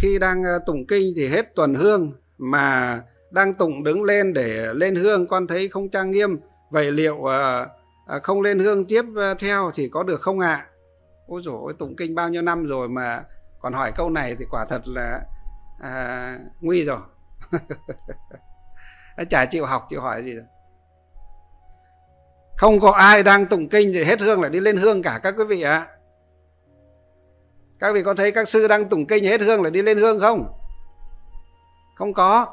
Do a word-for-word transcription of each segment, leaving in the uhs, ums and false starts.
Khi đang tụng kinh thì hết tuần hương, mà đang tụng đứng lên để lên hương con thấy không trang nghiêm. Vậy liệu không lên hương tiếp theo thì có được không ạ? À? Ôi dồi ôi, tụng kinh bao nhiêu năm rồi mà còn hỏi câu này thì quả thật là à, nguy rồi. Chả chịu học chịu hỏi gì rồi. Không có ai đang tụng kinh thì hết hương lại đi lên hương cả các quý vị ạ. À. Các vị có thấy các sư đang tụng kinh hết hương lại đi lên hương không? Không có.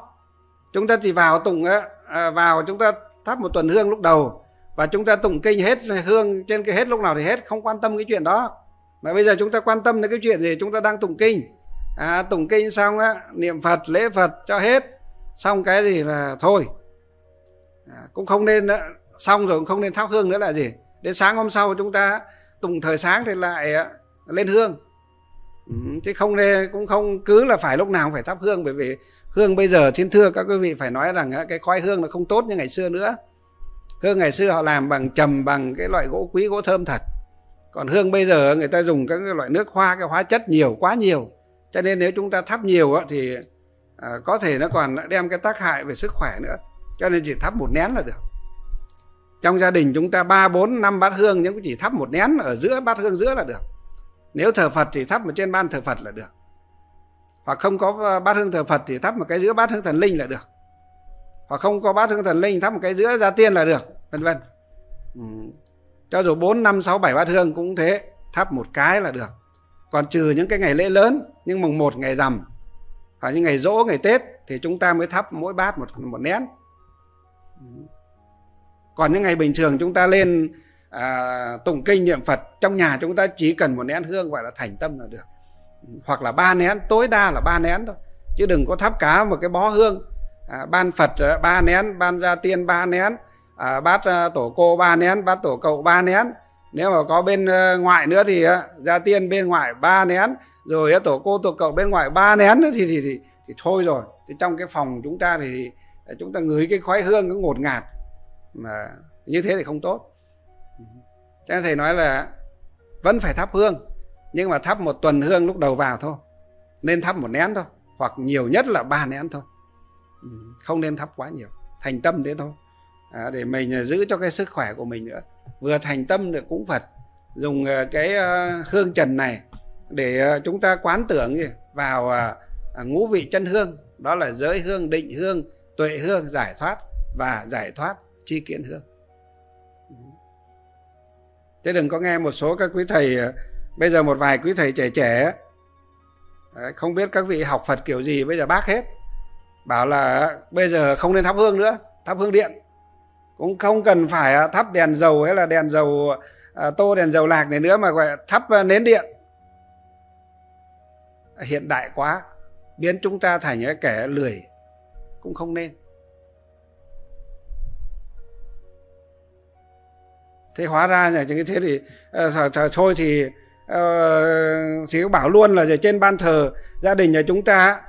Chúng ta chỉ vào tụng á, vào chúng ta thắp một tuần hương lúc đầu và chúng ta tụng kinh hết hương trên cái hết lúc nào thì hết, không quan tâm cái chuyện đó. Mà bây giờ chúng ta quan tâm đến cái chuyện gì? Chúng ta đang tụng kinh. À, tụng kinh xong á, niệm Phật, lễ Phật cho hết. Xong cái gì là thôi. À, cũng không nên á, xong rồi cũng không nên thắp hương nữa là gì? Đến sáng hôm sau chúng ta tụng thời sáng thì lại á, lên hương. Chứ không nên, cũng không cứ là phải lúc nào cũng phải thắp hương. Bởi vì hương bây giờ, xin thưa các quý vị, phải nói rằng cái khói hương nó không tốt như ngày xưa nữa. Hương ngày xưa họ làm bằng trầm, bằng cái loại gỗ quý, gỗ thơm thật. Còn hương bây giờ người ta dùng các loại nước hoa, cái hóa chất nhiều, quá nhiều. Cho nên nếu chúng ta thắp nhiều thì có thể nó còn đem cái tác hại về sức khỏe nữa. Cho nên chỉ thắp một nén là được. Trong gia đình chúng ta ba, bốn, năm bát hương, nhưng cũng chỉ thắp một nén ở giữa, bát hương giữa là được. Nếu thờ Phật thì thắp ở trên ban thờ Phật là được. Hoặc không có bát hương thờ Phật thì thắp một cái giữa bát hương thần linh là được. Hoặc không có bát hương thần linh thắp một cái giữa gia tiên là được, vân vân. Ừ. Cho dù bốn, năm, sáu, bảy bát hương cũng thế, thắp một cái là được. Còn trừ những cái ngày lễ lớn, nhưng mùng một, ngày rằm, hoặc những ngày giỗ, ngày Tết thì chúng ta mới thắp mỗi bát một, một nén. Ừ. Còn những ngày bình thường chúng ta lên à, tụng kinh niệm Phật trong nhà, chúng ta chỉ cần một nén hương gọi là thành tâm là được. Hoặc là ba nén, tối đa là ba nén thôi, chứ đừng có thắp cá một cái bó hương. à, Ban Phật ba nén, ban gia tiên ba nén, à, bát tổ cô ba nén, bát tổ cậu ba nén. Nếu mà có bên ngoại nữa thì gia tiên bên ngoại ba nén, rồi tổ cô tổ cậu bên ngoại ba nén nữa thì, thì, thì, thì thôi rồi. Thì trong cái phòng chúng ta thì chúng ta ngửi cái khói hương nó ngột ngạt, mà như thế thì không tốt. Cho nên thầy nói là vẫn phải thắp hương, nhưng mà thắp một tuần hương lúc đầu vào thôi. Nên thắp một nén thôi, hoặc nhiều nhất là ba nén thôi. Không nên thắp quá nhiều. Thành tâm thế thôi, à, để mình giữ cho cái sức khỏe của mình nữa. Vừa thành tâm được cúng Phật, dùng cái hương trần này để chúng ta quán tưởng vào ngũ vị chân hương. Đó là giới hương, định hương, tuệ hương, giải thoát và giải thoát tri kiến hương. Thế đừng có nghe một số các quý thầy, bây giờ một vài quý thầy trẻ trẻ, không biết các vị học Phật kiểu gì, bây giờ bác hết, bảo là bây giờ không nên thắp hương nữa, thắp hương điện. Cũng không cần phải thắp đèn dầu hay là đèn dầu tô, đèn dầu lạc này nữa, mà gọi là thắp nến điện. Hiện đại quá, biến chúng ta thành những kẻ lười, cũng không nên. Thế hóa ra là như thế thì uh, thôi thì uh, thì bảo luôn là trên ban thờ gia đình nhà chúng ta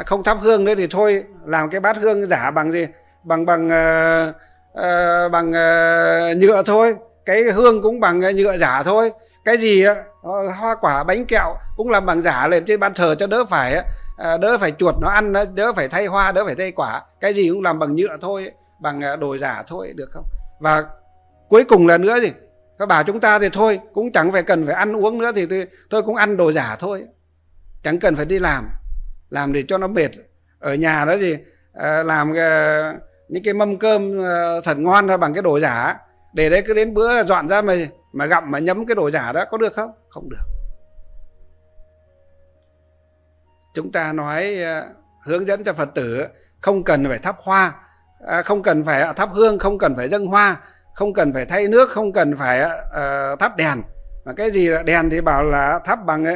uh, không thắp hương nữa thì thôi, làm cái bát hương giả bằng gì, bằng bằng uh, uh, bằng uh, nhựa thôi, cái hương cũng bằng nhựa giả thôi, cái gì uh, hoa quả bánh kẹo cũng làm bằng giả lên trên ban thờ cho đỡ phải uh, đỡ phải chuột nó ăn, đỡ phải thay hoa, đỡ phải thay quả, cái gì cũng làm bằng nhựa thôi, bằng đồ giả thôi, được không? Và cuối cùng là nữa gì, các bà chúng ta thì thôi cũng chẳng phải cần phải ăn uống nữa, thì tôi, tôi cũng ăn đồ giả thôi, chẳng cần phải đi làm làm để cho nó mệt. Ở nhà đó gì làm những cái mâm cơm thật ngon ra bằng cái đồ giả, để đấy cứ đến bữa dọn ra mà mà gặm mà nhấm cái đồ giả đó, có được không? Không được. Chúng ta nói hướng dẫn cho Phật tử không cần phải thắp hoa, không cần phải thắp hương, không cần phải dâng hoa, không cần phải thay nước, không cần phải uh, thắp đèn. Mà cái gì là đèn thì bảo là thắp bằng uh,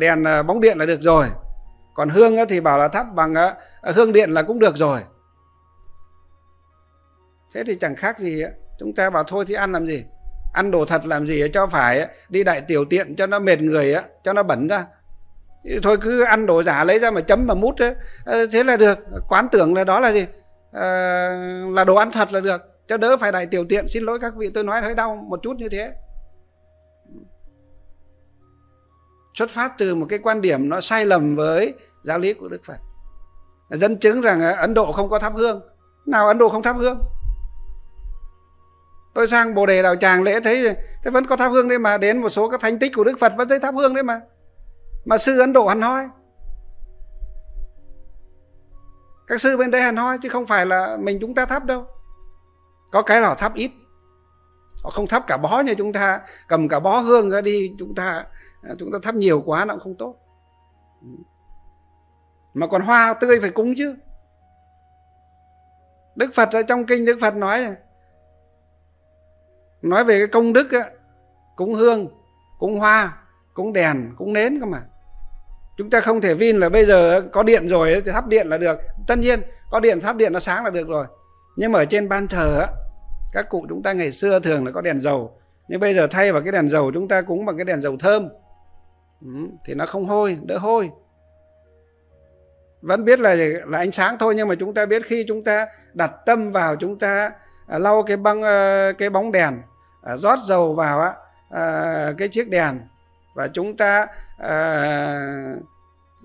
đèn uh, bóng điện là được rồi. Còn hương thì bảo là thắp bằng uh, hương điện là cũng được rồi. Thế thì chẳng khác gì. Chúng ta bảo thôi thì ăn làm gì, ăn đồ thật làm gì cho phải đi đại tiểu tiện cho nó mệt người, cho nó bẩn ra. Thôi cứ ăn đồ giả lấy ra mà chấm mà mút, thế là được. Quán tưởng là đó là gì, uh, là đồ ăn thật là được, cho đỡ phải đại tiểu tiện. Xin lỗi các vị, tôi nói hơi đau một chút như thế. xuất phát từ một cái quan điểm nó sai lầm với giáo lý của Đức Phật. Dẫn chứng rằng Ấn Độ không có thắp hương. Nào Ấn Độ không thắp hương? Tôi sang Bồ Đề Đào Tràng lễ thấy thế vẫn có thắp hương đấy mà. Đến một số các thánh tích của Đức Phật vẫn thấy thắp hương đấy mà. Mà sư Ấn Độ hẳn hoi. Các sư bên đây hẳn hoi, chứ không phải là mình chúng ta thắp đâu. Có cái là họ thắp ít. Họ không thắp cả bó như chúng ta. Cầm cả bó hương ra đi, chúng ta chúng ta thắp nhiều quá nó cũng không tốt. Mà còn hoa tươi phải cúng chứ. Đức Phật ở trong kinh Đức Phật nói Nói về cái công đức á, cúng hương, cúng hoa, cúng đèn, cúng nến cơ mà. Chúng ta không thể vin là bây giờ có điện rồi thì thắp điện là được. Tất nhiên có điện thắp điện nó sáng là được rồi. Nhưng mà ở trên ban thờ á, các cụ chúng ta ngày xưa thường là có đèn dầu. Nhưng bây giờ thay vào cái đèn dầu chúng ta cúng bằng cái đèn dầu thơm. ừ, Thì nó không hôi, đỡ hôi. Vẫn biết là, là ánh sáng thôi, nhưng mà chúng ta biết khi chúng ta đặt tâm vào, chúng ta à, lau cái, băng, à, cái bóng đèn, à, rót dầu vào á, à, cái chiếc đèn. Và chúng ta à,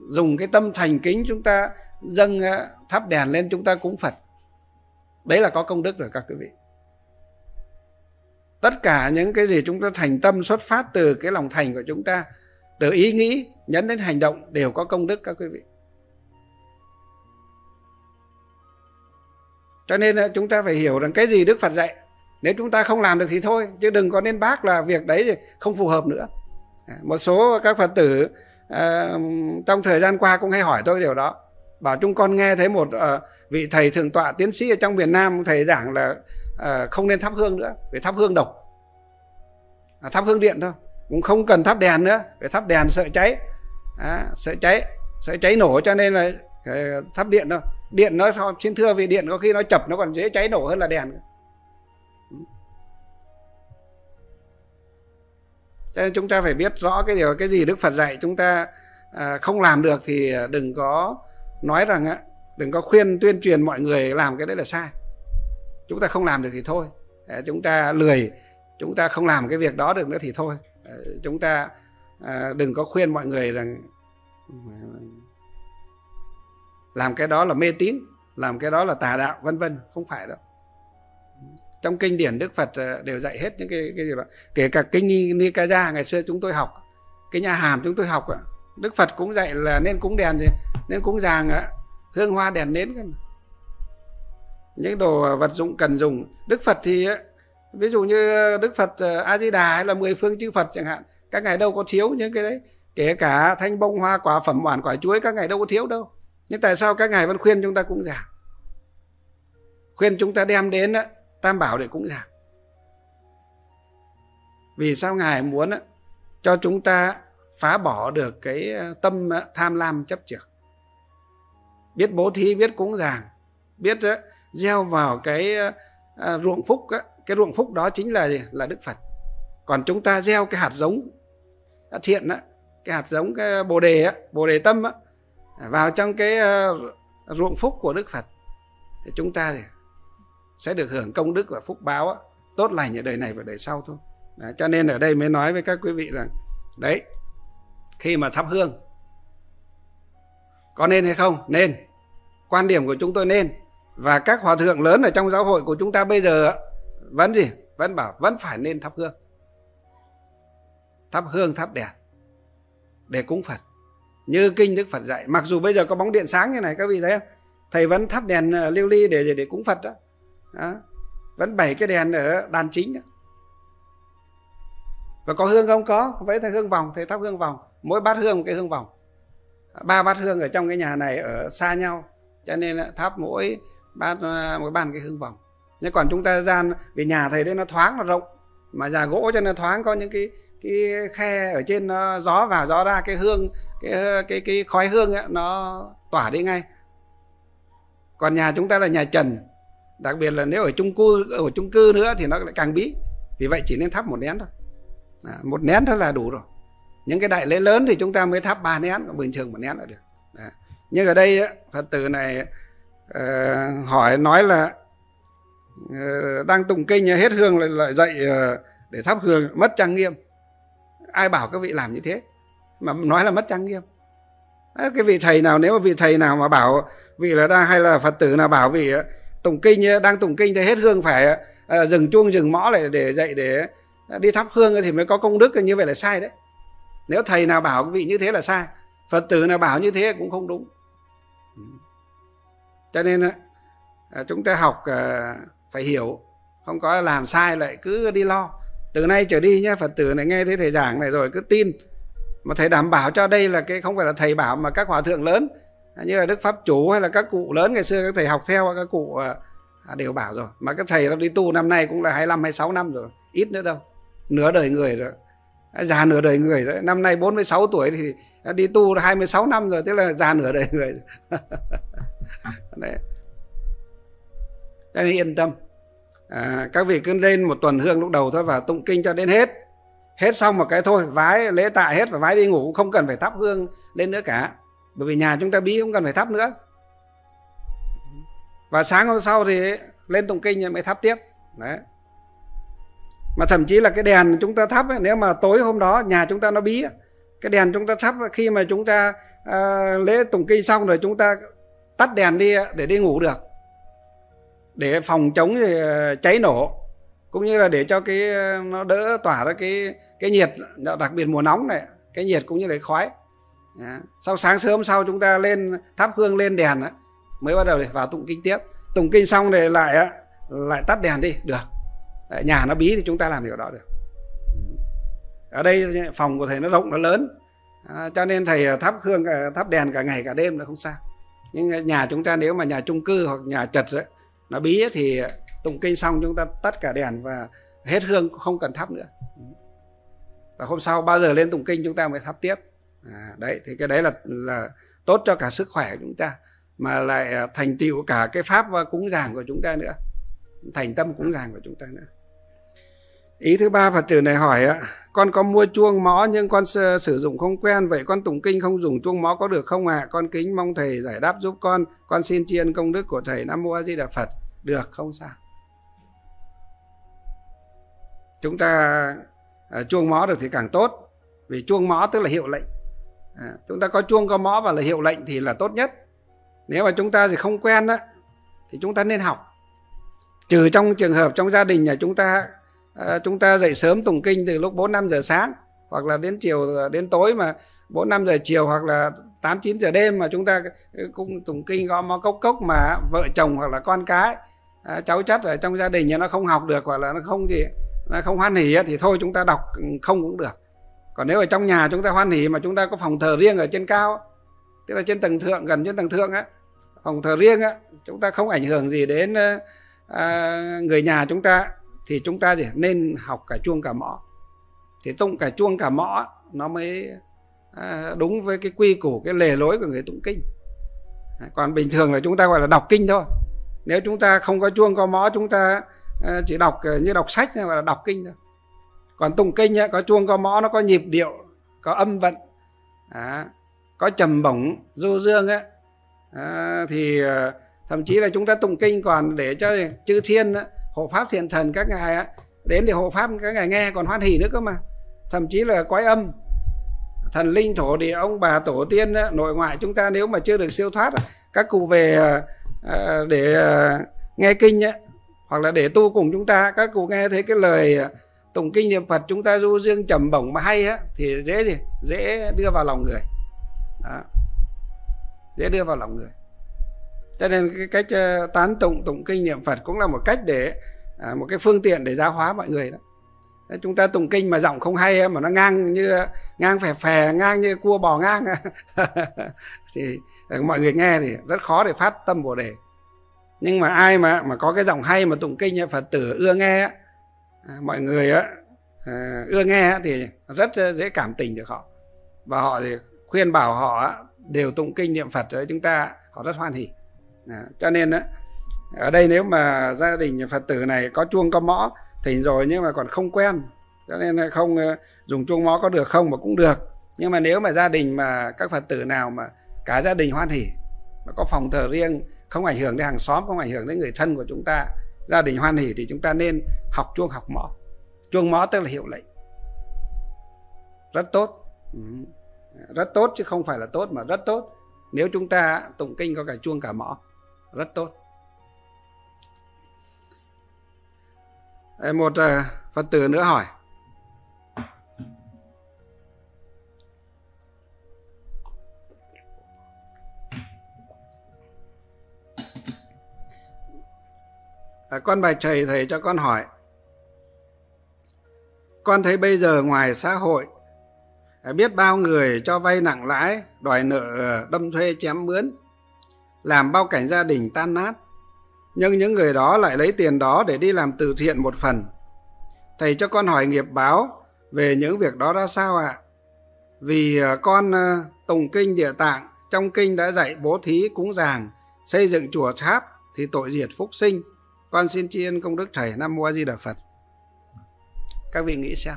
dùng cái tâm thành kính, chúng ta dâng à, thắp đèn lên, chúng ta cúng Phật. Đấy là có công đức rồi các quý vị. Tất cả những cái gì chúng ta thành tâm xuất phát từ cái lòng thành của chúng ta, từ ý nghĩ nhấn đến hành động đều có công đức các quý vị. Cho nên chúng ta phải hiểu rằng cái gì Đức Phật dạy, nếu chúng ta không làm được thì thôi, chứ đừng có nên bác là việc đấy thì không phù hợp nữa. Một số các Phật tử à, trong thời gian qua cũng hay hỏi tôi điều đó. Bảo chúng con nghe thấy một à, vị thầy thượng tọa tiến sĩ ở trong miền Nam, thầy giảng là à, không nên thắp hương nữa, phải thắp hương độc, à, thắp hương điện thôi, cũng không cần thắp đèn nữa, phải thắp đèn sợ cháy, à, sợ cháy, sợ cháy nổ, cho nên là thắp điện thôi. Điện nó, xin thưa vì điện có khi nó chập nó còn dễ cháy nổ hơn là đèn. Cho nên chúng ta phải biết rõ cái điều, cái gì Đức Phật dạy chúng ta à, không làm được thì đừng có nói rằng á, đừng có khuyên tuyên truyền mọi người làm cái đấy là sai. Chúng ta không làm được thì thôi, à, chúng ta lười, chúng ta không làm cái việc đó được nữa thì thôi. À, chúng ta à, đừng có khuyên mọi người rằng làm cái đó là mê tín, làm cái đó là tà đạo vân vân, không phải đâu. Trong kinh điển Đức Phật đều dạy hết những cái, cái gì đó. Kể cả kinh Nikaya ngày xưa chúng tôi học, kinh A Hàm chúng tôi học, Đức Phật cũng dạy là nên cúng đèn, nên cúng giàng hương hoa đèn nến, những đồ vật dụng cần dùng. Đức Phật thì ví dụ như Đức Phật A Di Đà hay là mười phương chư Phật chẳng hạn, các ngài đâu có thiếu những cái đấy. Kể cả thanh bông hoa quả phẩm oản quả chuối các ngài đâu có thiếu đâu. Nhưng tại sao các ngài vẫn khuyên chúng ta cúng giàng? Khuyên chúng ta đem đến Tam Bảo để cúng giàng. Vì sao ngài muốn cho chúng ta phá bỏ được cái tâm tham lam chấp chược, biết bố thí, biết cúng giàng, biết gieo vào cái ruộng phúc. Cái ruộng phúc đó chính là gì? Là Đức Phật. Còn chúng ta gieo cái hạt giống thiện, cái hạt giống cái bồ đề, bồ đề tâm vào trong cái ruộng phúc của Đức Phật thì chúng ta sẽ được hưởng công đức và phúc báo tốt lành ở đời này và đời sau thôi. Đấy, cho nên ở đây mới nói với các quý vị rằng đấy, khi mà thắp hương có nên hay không? Nên. Quan điểm của chúng tôi nên. Và các hòa thượng lớn ở trong giáo hội của chúng ta bây giờ vẫn gì? Vẫn bảo vẫn phải nên thắp hương. Thắp hương, thắp đèn để cúng Phật như kinh Đức Phật dạy. Mặc dù bây giờ có bóng điện sáng như này các vị thấy không, thầy vẫn thắp đèn lưu ly để để cúng Phật đó. Đó, vẫn bảy cái đèn ở đàn chính đó. Và có hương không? Có, vậy thầy hương vòng, thầy thắp hương vòng, mỗi bát hương một cái hương vòng, ba bát hương ở trong cái nhà này ở xa nhau, cho nên thắp mỗi bát mỗi bàn cái hương vòng. Nhưng còn chúng ta gian vì nhà thầy đấy nó thoáng, nó rộng, mà nhà gỗ cho nên thoáng, có những cái cái khe ở trên nó gió vào gió ra, cái hương cái cái cái khói hương ấy, nó tỏa đi ngay. Còn nhà chúng ta là nhà trần, đặc biệt là nếu ở chung cư ở chung cư nữa thì nó lại càng bí. Vì vậy chỉ nên thắp một nén thôi, à, một nén thôi là đủ rồi. Những cái đại lễ lớn thì chúng ta mới thắp ba nén, còn bình thường một nén là được. À, nhưng ở đây Phật tử này uh, hỏi nói là uh, đang tụng kinh hết hương lại, lại dậy uh, để thắp hương mất trang nghiêm. Ai bảo các vị làm như thế? mà nói là mất trang nghiêm. Cái vị thầy nào, nếu mà vị thầy nào mà bảo vị là đang, hay là Phật tử nào bảo vị tụng kinh, đang tụng kinh thì hết hương phải à, dừng chuông dừng mõ lại để dạy để đi thắp hương thì mới có công đức, như vậy là sai đấy. Nếu thầy nào bảo vị như thế là sai, Phật tử nào bảo như thế cũng không đúng. Cho nên chúng ta học phải hiểu, không có làm sai lại cứ đi lo. Từ nay trở đi nhé, Phật tử này nghe thấy thầy giảng này rồi cứ tin, mà thầy đảm bảo cho đây là cái không phải là thầy bảo mà các hòa thượng lớn như là Đức Pháp Chủ hay là các cụ lớn ngày xưa các thầy học theo các cụ đều bảo rồi. Mà các thầy đi tu năm nay cũng là hai mươi lăm, hai mươi sáu năm rồi, ít nữa đâu, nửa đời người rồi, già nửa đời người rồi. Năm nay bốn mươi sáu tuổi thì đi tu hai mươi sáu năm rồi, tức là già nửa đời người rồi. Đấy. Cho nên yên tâm à, các vị cứ lên một tuần hương lúc đầu thôi và tụng kinh cho đến hết. Hết xong một cái thôi, vái lễ tạ hết và vái đi ngủ, không cần phải thắp hương lên nữa cả. Bởi vì nhà chúng ta bí không cần phải thắp nữa. Và sáng hôm sau thì lên tụng kinh mới thắp tiếp. Đấy. Mà thậm chí là cái đèn chúng ta thắp ấy, nếu mà tối hôm đó nhà chúng ta nó bí, cái đèn chúng ta thắp khi mà chúng ta à, lễ tụng kinh xong rồi chúng ta tắt đèn đi để đi ngủ được, để phòng chống cháy nổ, cũng như là để cho cái nó đỡ tỏa ra cái cái nhiệt, đặc biệt mùa nóng này, cái nhiệt cũng như là khói. Sau sáng sớm sau chúng ta lên thắp hương lên đèn mới bắt đầu để vào tụng kinh tiếp. Tụng kinh xong rồi lại lại tắt đèn đi được. Nhà nó bí thì chúng ta làm điều đó được. Ở đây phòng của thầy nó rộng nó lớn, cho nên thầy thắp hương thắp đèn cả ngày cả đêm là không sao. Nhưng nhà chúng ta nếu mà nhà chung cư hoặc nhà chật ấy, nó bí thì tụng kinh xong chúng ta tắt cả đèn và hết hương, không cần thắp nữa. Và hôm sau bao giờ lên tụng kinh chúng ta mới thắp tiếp à, đấy. Thì cái đấy là, là tốt cho cả sức khỏe của chúng ta, mà lại thành tựu cả cái pháp cúng dường của chúng ta nữa, thành tâm cúng dường của chúng ta nữa. Ý thứ ba, Phật tử này hỏi: con có mua chuông mõ nhưng con sử dụng không quen, vậy con tụng kinh không dùng chuông mõ có được không ạ? À? Con kính mong thầy giải đáp giúp con. Con xin tri ân công đức của thầy. Nam Mô A Di Đà Phật. Được, không sao. Chúng ta uh, chuông mõ được thì càng tốt, vì chuông mõ tức là hiệu lệnh à, chúng ta có chuông có mõ và là hiệu lệnh thì là tốt nhất. Nếu mà chúng ta thì không quen đó, thì chúng ta nên học. Trừ trong trường hợp trong gia đình nhà chúng ta, À, chúng ta dậy sớm tụng kinh từ lúc bốn năm giờ sáng, hoặc là đến chiều đến tối mà bốn năm giờ chiều, hoặc là tám chín giờ đêm mà chúng ta cũng tụng kinh gõ mõ cốc cốc, mà vợ chồng hoặc là con cái à, cháu chắt ở trong gia đình nhà nó không học được, hoặc là nó không gì nó không hoan hỉ thì thôi chúng ta đọc không cũng được. Còn nếu ở trong nhà chúng ta hoan hỉ mà chúng ta có phòng thờ riêng ở trên cao, tức là trên tầng thượng, gần trên tầng thượng á, phòng thờ riêng á, chúng ta không ảnh hưởng gì đến à, người nhà chúng ta, thì chúng ta thì nên học cả chuông cả mõ. Thì tụng cả chuông cả mõ nó mới à, đúng với cái quy củ, cái lề lối của người tụng kinh. À, còn bình thường là chúng ta gọi là đọc kinh thôi. Nếu chúng ta không có chuông có mõ, chúng ta à, chỉ đọc như đọc sách, gọi là đọc kinh thôi. Còn tụng kinh ấy, có chuông có mõ, nó có nhịp điệu, có âm vận, à, có trầm bổng du dương ấy. À, thì à, thậm chí là chúng ta tụng kinh còn để cho chư thiên ấy, hộ pháp thiền thần các ngài á, đến để hộ pháp các ngài nghe còn hoan hỉ nữa cơ mà. Thậm chí là quái âm, thần linh thổ địa, ông bà tổ tiên á, nội ngoại chúng ta nếu mà chưa được siêu thoát á, các cụ về à, để à, nghe kinh á, hoặc là để tu cùng chúng ta, các cụ nghe thấy cái lời tụng kinh niệm Phật chúng ta du dương trầm bổng mà hay á, thì dễ gì dễ đưa vào lòng người đó. Dễ đưa vào lòng người. Cho nên cái cách tán tụng, tụng kinh niệm Phật cũng là một cách để, một cái phương tiện để giáo hóa mọi người đó. Chúng ta tụng kinh mà giọng không hay, mà nó ngang như, ngang phè phè, ngang như cua bò ngang thì mọi người nghe thì rất khó để phát tâm Bồ Đề. Nhưng mà ai mà, mà có cái giọng hay mà tụng kinh Phật tử ưa nghe, mọi người ưa nghe thì rất dễ cảm tình được họ. Và họ thì khuyên bảo họ đều tụng kinh niệm Phật với chúng ta, họ rất hoan hỉ. À, cho nên á, ở đây nếu mà gia đình Phật tử này có chuông có mõ thỉnh rồi nhưng mà còn không quen, cho nên không dùng chuông mõ có được không mà cũng được. Nhưng mà nếu mà gia đình mà các Phật tử nào mà cả gia đình hoan hỉ, mà có phòng thờ riêng, không ảnh hưởng đến hàng xóm, không ảnh hưởng đến người thân của chúng ta, gia đình hoan hỉ thì chúng ta nên học chuông học mõ. Chuông mõ tức là hiệu lệnh, rất tốt. rất tốt, chứ không phải là tốt mà rất tốt. Nếu chúng ta tụng kinh có cả chuông cả mõ, rất tốt. Một Phật tử nữa hỏi: À, con bạch thầy, thầy cho con hỏi, con thấy bây giờ ngoài xã hội biết bao người cho vay nặng lãi, đòi nợ, đâm thuê, chém mướn, làm bao cảnh gia đình tan nát. Nhưng những người đó lại lấy tiền đó để đi làm từ thiện một phần. Thầy cho con hỏi nghiệp báo về những việc đó ra sao ạ? À? Vì con tùng kinh Địa Tạng, trong kinh đã dạy bố thí, cúng dường, xây dựng chùa tháp thì tội diệt phúc sinh. Con xin tri ân công đức thầy. Nam Mô A Di Đà Phật. Các vị nghĩ xem,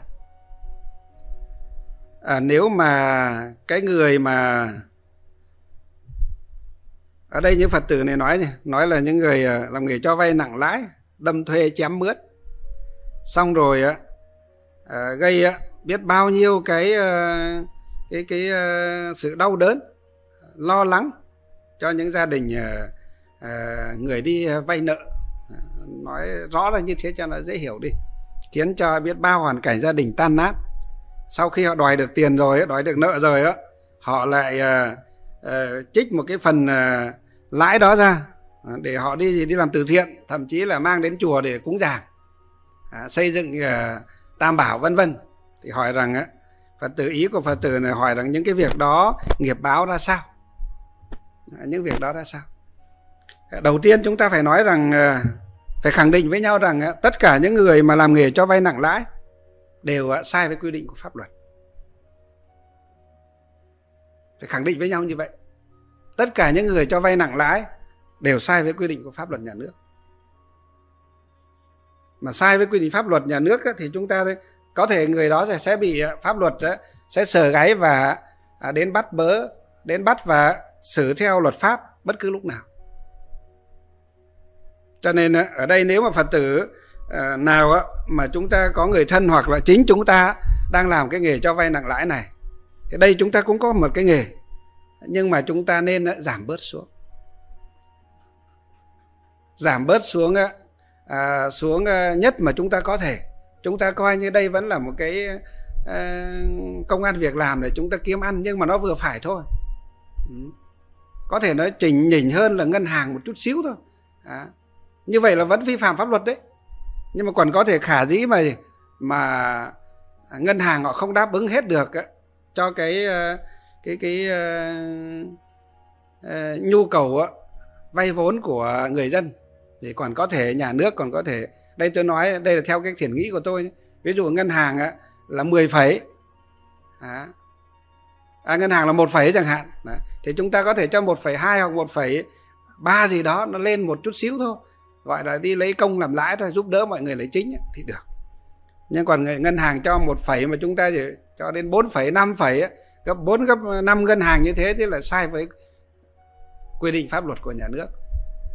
à, nếu mà cái người mà ở đây những Phật tử này nói gì? Nói là những người làm nghề cho vay nặng lãi, đâm thuê chém mướn, xong rồi à, gây biết bao nhiêu cái cái cái sự đau đớn, lo lắng cho những gia đình à, người đi vay nợ. Nói rõ là như thế cho nó dễ hiểu đi, khiến cho biết bao hoàn cảnh gia đình tan nát. Sau khi họ đòi được tiền rồi, đòi được nợ rồi, họ lại uh, uh, trích một cái phần uh, lãi đó ra để họ đi gì đi làm từ thiện, thậm chí là mang đến chùa để cúng dường, uh, xây dựng uh, tam bảo vân vân. Thì hỏi rằng uh, Phật tử, ý của Phật tử này hỏi rằng những cái việc đó nghiệp báo ra sao? Uh, những việc đó ra sao? Uh, đầu tiên chúng ta phải nói rằng uh, phải khẳng định với nhau rằng uh, tất cả những người mà làm nghề cho vay nặng lãi đều sai với quy định của pháp luật. Phải khẳng định với nhau như vậy. Tất cả những người cho vay nặng lãi đều sai với quy định của pháp luật nhà nước. Mà sai với quy định pháp luật nhà nước thì chúng ta có thể người đó sẽ bị pháp luật sẽ sờ gáy và đến bắt bớ, đến bắt và xử theo luật pháp bất cứ lúc nào. Cho nên ở đây nếu mà Phật tử À, nào á, mà chúng ta có người thân hoặc là chính chúng ta đang làm cái nghề cho vay nặng lãi này, thì đây chúng ta cũng có một cái nghề, nhưng mà chúng ta nên á, giảm bớt xuống giảm bớt xuống á, à, xuống à, nhất mà chúng ta có thể. Chúng ta coi như đây vẫn là một cái à, công ăn việc làm để chúng ta kiếm ăn, nhưng mà nó vừa phải thôi. ừ. Có thể nó chỉnh nhỉnh hơn là ngân hàng một chút xíu thôi, à, như vậy là vẫn vi phạm pháp luật đấy. Nhưng mà còn có thể khả dĩ mà mà ngân hàng họ không đáp ứng hết được cho cái cái cái uh, nhu cầu vay vốn của người dân, thì còn có thể nhà nước còn có thể, đây tôi nói đây là theo cái thiện nghĩ của tôi, ví dụ ngân hàng là mười phẩy à, ngân hàng là một phẩy chẳng hạn, thì chúng ta có thể cho một phẩy hai hoặc một phẩy ba gì đó nó lên một chút xíu thôi, gọi là đi lấy công làm lãi thôi, giúp đỡ mọi người lấy chính thì được. Nhưng còn ngân hàng cho một phẩy mà chúng ta chỉ cho đến bốn phẩy năm phẩy, gấp bốn gấp năm ngân hàng như thế thì là sai với quy định pháp luật của nhà nước.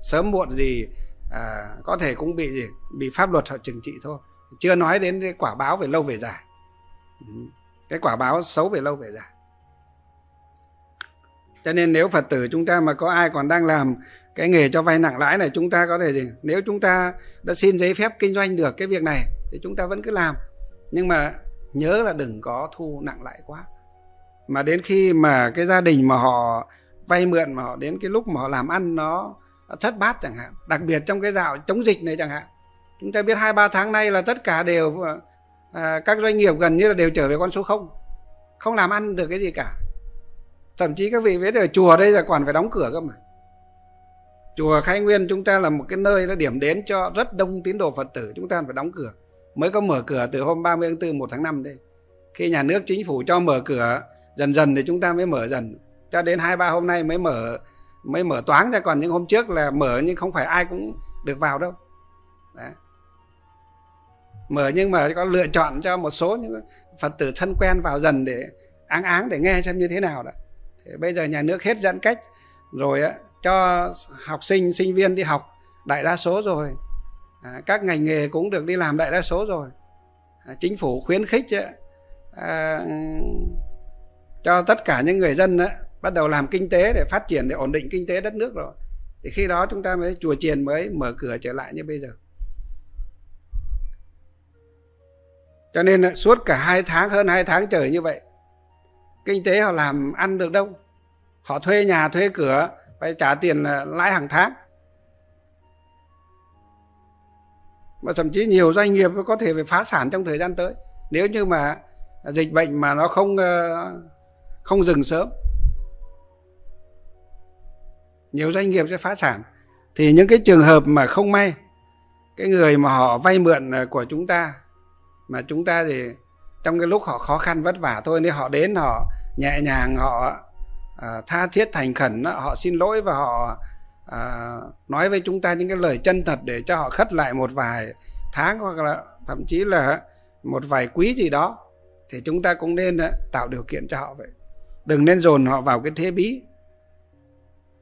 Sớm muộn gì à, có thể cũng bị gì bị pháp luật họ trừng trị thôi, chưa nói đến cái quả báo về lâu về dài, cái quả báo xấu về lâu về dài. Cho nên nếu Phật tử chúng ta mà có ai còn đang làm cái nghề cho vay nặng lãi này, chúng ta có thể gì, nếu chúng ta đã xin giấy phép kinh doanh được cái việc này thì chúng ta vẫn cứ làm, nhưng mà nhớ là đừng có thu nặng lãi quá. Mà đến khi mà cái gia đình mà họ vay mượn, mà họ đến cái lúc mà họ làm ăn nó thất bát chẳng hạn, đặc biệt trong cái dạo chống dịch này chẳng hạn, chúng ta biết hai ba tháng nay là tất cả đều à, các doanh nghiệp gần như là đều trở về con số không, không làm ăn được cái gì cả. Thậm chí các vị biết ở chùa đây là còn phải đóng cửa cơ mà. Chùa Khai Nguyên chúng ta là một cái nơi nó điểm đến cho rất đông tín đồ Phật tử, chúng ta phải đóng cửa. Mới có mở cửa từ hôm ba mươi tháng tư, một tháng năm đây. Khi nhà nước chính phủ cho mở cửa dần dần thì chúng ta mới mở dần. Cho đến hai ba hôm nay mới mở mới mở toáng ra, còn những hôm trước là mở nhưng không phải ai cũng được vào đâu. Đấy. Mở nhưng mà có lựa chọn cho một số những Phật tử thân quen vào dần để áng áng để nghe xem như thế nào đó. Thế bây giờ nhà nước hết giãn cách rồi á, cho học sinh, sinh viên đi học đại đa số rồi, à, các ngành nghề cũng được đi làm đại đa số rồi, à, chính phủ khuyến khích à, cho tất cả những người dân á, bắt đầu làm kinh tế để phát triển, để ổn định kinh tế đất nước rồi. Thì khi đó chúng ta mới, chùa chiền mới mở cửa trở lại như bây giờ. Cho nên á, suốt cả hai tháng, hơn hai tháng trời như vậy, kinh tế họ làm ăn được đâu. Họ thuê nhà, thuê cửa, phải trả tiền lãi hàng tháng. Mà thậm chí nhiều doanh nghiệp có thể phải phá sản trong thời gian tới, nếu như mà dịch bệnh mà nó không không dừng sớm. Nhiều doanh nghiệp sẽ phá sản. Thì những cái trường hợp mà không may, cái người mà họ vay mượn của chúng ta, mà chúng ta thì trong cái lúc họ khó khăn vất vả thôi, nên họ đến họ nhẹ nhàng, họ à, tha thiết thành khẩn, họ xin lỗi và họ à, nói với chúng ta những cái lời chân thật để cho họ khất lại một vài tháng hoặc là thậm chí là một vài quý gì đó, thì chúng ta cũng nên tạo điều kiện cho họ vậy. Đừng nên dồn họ vào cái thế bí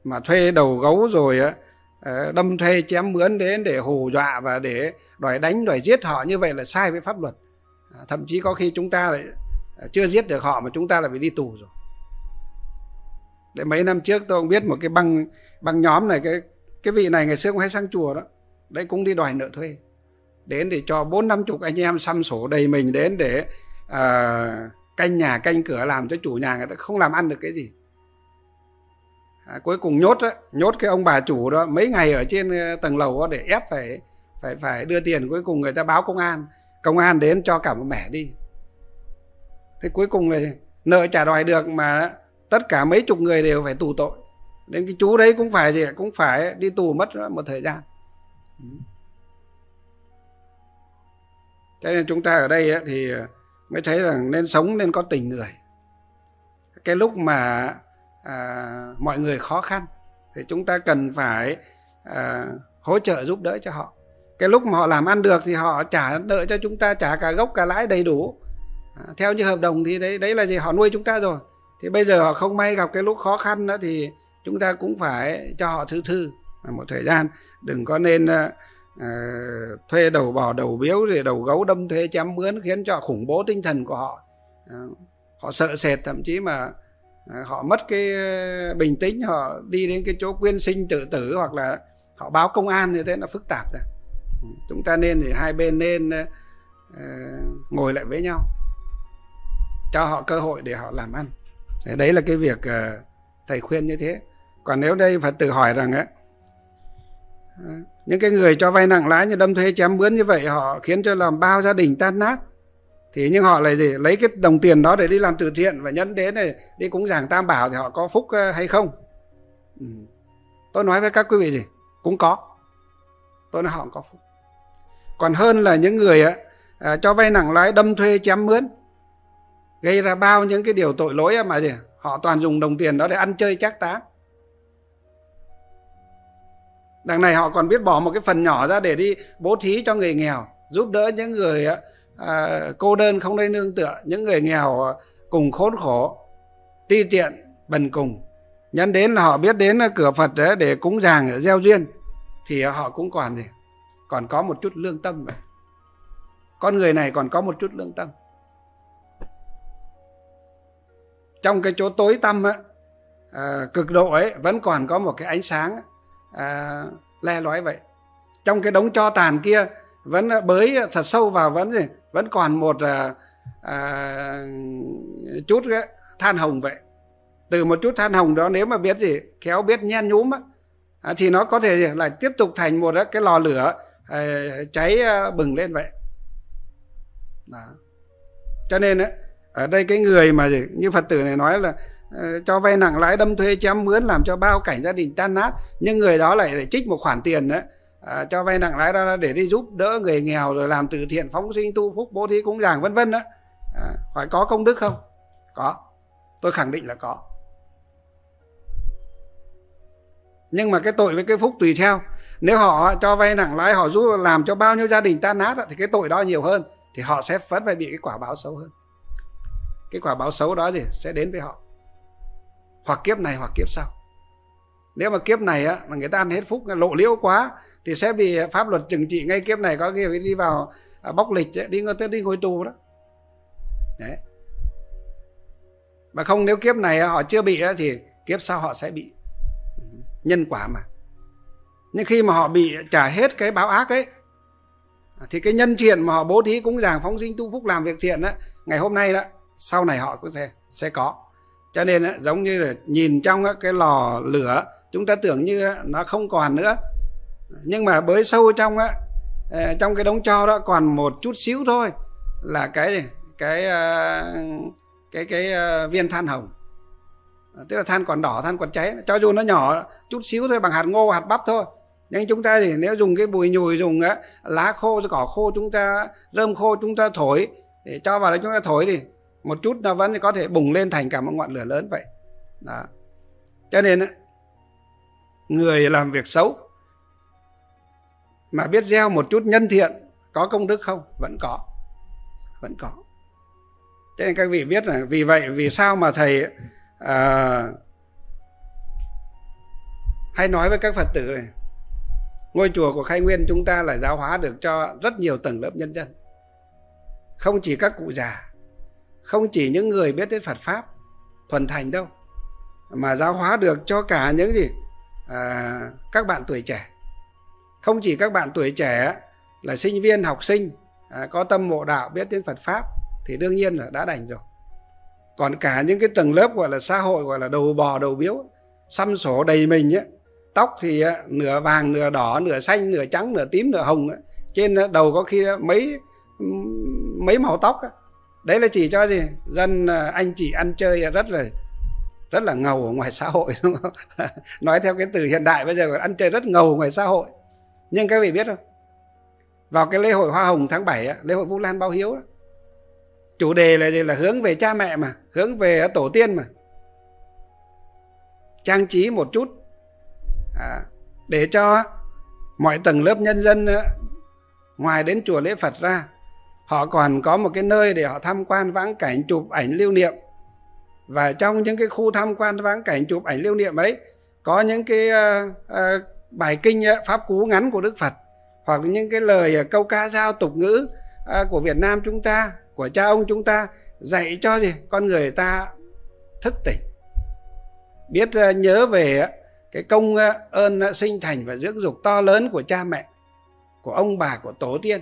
mà thuê đầu gấu rồi đâm thuê chém mướn đến để hù dọa và để đòi đánh đòi giết họ, như vậy là sai với pháp luật. Thậm chí có khi chúng ta lại chưa giết được họ mà chúng ta lại phải đi tù rồi. Để mấy năm trước tôi không biết một cái băng băng nhóm này, cái cái vị này ngày xưa cũng hay sang chùa đó, đấy cũng đi đòi nợ thuê. Đến để cho bốn năm chục anh em xăm sổ đầy mình đến để à, canh nhà canh cửa, làm cho chủ nhà người ta không làm ăn được cái gì. À, cuối cùng nhốt đó, nhốt cái ông bà chủ đó mấy ngày ở trên tầng lầu đó để ép phải phải phải đưa tiền. Cuối cùng người ta báo công an, công an đến cho cả một mẻ đi. Thế cuối cùng là nợ trả đòi được mà tất cả mấy chục người đều phải tù tội. Đến cái chú đấy cũng phải gì cũng phải đi tù mất một thời gian. Cho nên chúng ta ở đây thì mới thấy rằng nên sống nên có tình người. Cái lúc mà à, mọi người khó khăn thì chúng ta cần phải à, hỗ trợ giúp đỡ cho họ. Cái lúc mà họ làm ăn được thì họ trả nợ cho chúng ta, trả cả gốc cả lãi đầy đủ à, theo như hợp đồng, thì đấy đấy là gì, họ nuôi chúng ta rồi. Thì bây giờ họ không may gặp cái lúc khó khăn đó thì chúng ta cũng phải cho họ thứ thư một thời gian. Đừng có nên uh, thuê đầu bò đầu biếu rồi đầu gấu đâm thuê chém mướn, khiến cho khủng bố tinh thần của họ. Uh, họ sợ sệt, thậm chí mà uh, họ mất cái bình tĩnh, họ đi đến cái chỗ quyên sinh tự tử hoặc là họ báo công an, như thế nó phức tạp rồi. Chúng ta nên thì hai bên nên uh, ngồi lại với nhau, cho họ cơ hội để họ làm ăn. Đấy là cái việc uh, thầy khuyên như thế. Còn nếu đây Phật tử hỏi rằng á, uh, những cái người cho vay nặng lãi như đâm thuê chém mướn như vậy, họ khiến cho làm bao gia đình tan nát. Thì nhưng họ lại gì, lấy cái đồng tiền đó để đi làm từ thiện và nhẫn đến này, đi cúng giảng Tam Bảo, thì họ có phúc uh, hay không? Ừ. Tôi nói với các quý vị gì, cũng có. Tôi nói họ cũng có phúc. Còn hơn là những người uh, uh, cho vay nặng lãi đâm thuê chém mướn, gây ra bao những cái điều tội lỗi mà gì, họ toàn dùng đồng tiền đó để ăn chơi trác táng. Đằng này họ còn biết bỏ một cái phần nhỏ ra để đi bố thí cho người nghèo, giúp đỡ những người à, cô đơn không nơi nương tựa, những người nghèo cùng khốn khổ, ti tiện, bần cùng. Nhân đến là họ biết đến cửa Phật đấy để cúng dường gieo duyên, thì họ cũng còn gì, còn có một chút lương tâm. Con người này còn có một chút lương tâm. Trong cái chỗ tối tăm á, à, cực độ ấy, vẫn còn có một cái ánh sáng à, le lói vậy. Trong cái đống tro tàn kia vẫn bới thật sâu vào, vẫn gì, vẫn còn một à, à, chút ấy, than hồng vậy. Từ một chút than hồng đó, nếu mà biết gì khéo biết nhen nhúm á, à, thì nó có thể là tiếp tục thành một cái lò lửa à, cháy bừng lên vậy đó. Cho nên á, ở đây cái người mà gì, như Phật tử này nói là uh, cho vay nặng lãi đâm thuê chém mướn làm cho bao cảnh gia đình tan nát, nhưng người đó lại để trích một khoản tiền đó, uh, cho vay nặng lãi đó để đi giúp đỡ người nghèo, rồi làm từ thiện, phóng sinh, tu phúc, bố thí, cúng giảng vân vân đó. Uh, phải có công đức không? Có, tôi khẳng định là có. Nhưng mà cái tội với cái phúc tùy theo. Nếu họ cho vay nặng lãi, họ giúp làm cho bao nhiêu gia đình tan nát đó, thì cái tội đó nhiều hơn, thì họ sẽ vẫn phải bị cái quả báo xấu hơn. Cái quả báo xấu đó gì sẽ đến với họ, hoặc kiếp này hoặc kiếp sau. Nếu mà kiếp này á, mà người ta ăn hết phúc, lộ liễu quá, thì sẽ bị pháp luật trừng trị ngay kiếp này. Có khi đi vào bóc lịch, đi ngồi, đi ngồi tù đó. Đấy. Mà không, nếu kiếp này họ chưa bị thì kiếp sau họ sẽ bị. Nhân quả mà. Nhưng khi mà họ bị trả hết cái báo ác ấy, thì cái nhân thiện mà họ bố thí, cúng dường, phóng sinh, tu phúc, làm việc thiện đó, ngày hôm nay đó, sau này họ cũng sẽ, sẽ có. Cho nên đó, giống như là nhìn trong cái lò lửa, chúng ta tưởng như nó không còn nữa, nhưng mà bới sâu trong trong cái đống tro đó còn một chút xíu thôi, là cái cái cái cái, cái viên than hồng, tức là than còn đỏ, than còn cháy. Cho dù nó nhỏ chút xíu thôi, bằng hạt ngô, hạt bắp thôi, nhưng chúng ta thì nếu dùng cái bùi nhùi, dùng lá khô, cỏ khô, chúng ta rơm khô, chúng ta thổi, để cho vào đó chúng ta thổi thì một chút nó vẫn có thể bùng lên thành cả một ngọn lửa lớn vậy đó. Cho nên người làm việc xấu mà biết gieo một chút nhân thiện, có công đức không? Vẫn có, vẫn có. Cho nên các vị biết là vì vậy, vì sao mà thầy à, hay nói với các Phật tử này, ngôi chùa của Khai Nguyên chúng ta là giáo hóa được cho rất nhiều tầng lớp nhân dân, không chỉ các cụ già, không chỉ những người biết đến Phật pháp thuần thành đâu, mà giáo hóa được cho cả những gì à, các bạn tuổi trẻ. Không chỉ các bạn tuổi trẻ là sinh viên, học sinh à, có tâm mộ đạo, biết đến Phật pháp thì đương nhiên là đã đành rồi. Còn cả những cái tầng lớp gọi là xã hội, gọi là đầu bò đầu biếu, xăm sổ đầy mình ấy, tóc thì ấy, nửa vàng nửa đỏ, nửa xanh nửa trắng, nửa tím nửa hồng ấy. Trên đầu có khi mấy mấy màu tóc ấy. Đấy là chỉ cho gì dân anh chị ăn chơi rất là rất là ngầu ở ngoài xã hội, đúng không? Nói theo cái từ hiện đại bây giờ, ăn chơi rất ngầu ngoài xã hội. Nhưng các vị biết không, vào cái lễ hội Hoa Hồng tháng bảy, lễ hội Vu Lan Báo Hiếu đó, chủ đề là gì? Là hướng về cha mẹ mà, hướng về tổ tiên mà, trang trí một chút à, để cho mọi tầng lớp nhân dân ngoài đến chùa lễ Phật ra, họ còn có một cái nơi để họ tham quan vãng cảnh, chụp ảnh lưu niệm. Và trong những cái khu tham quan vãng cảnh, chụp ảnh lưu niệm ấy, có những cái uh, uh, bài kinh pháp cú ngắn của Đức Phật, hoặc những cái lời câu ca dao tục ngữ của Việt Nam chúng ta, của cha ông chúng ta, dạy cho gì con người ta thức tỉnh, biết nhớ về cái công ơn sinh thành và dưỡng dục to lớn của cha mẹ, của ông bà, của tổ tiên.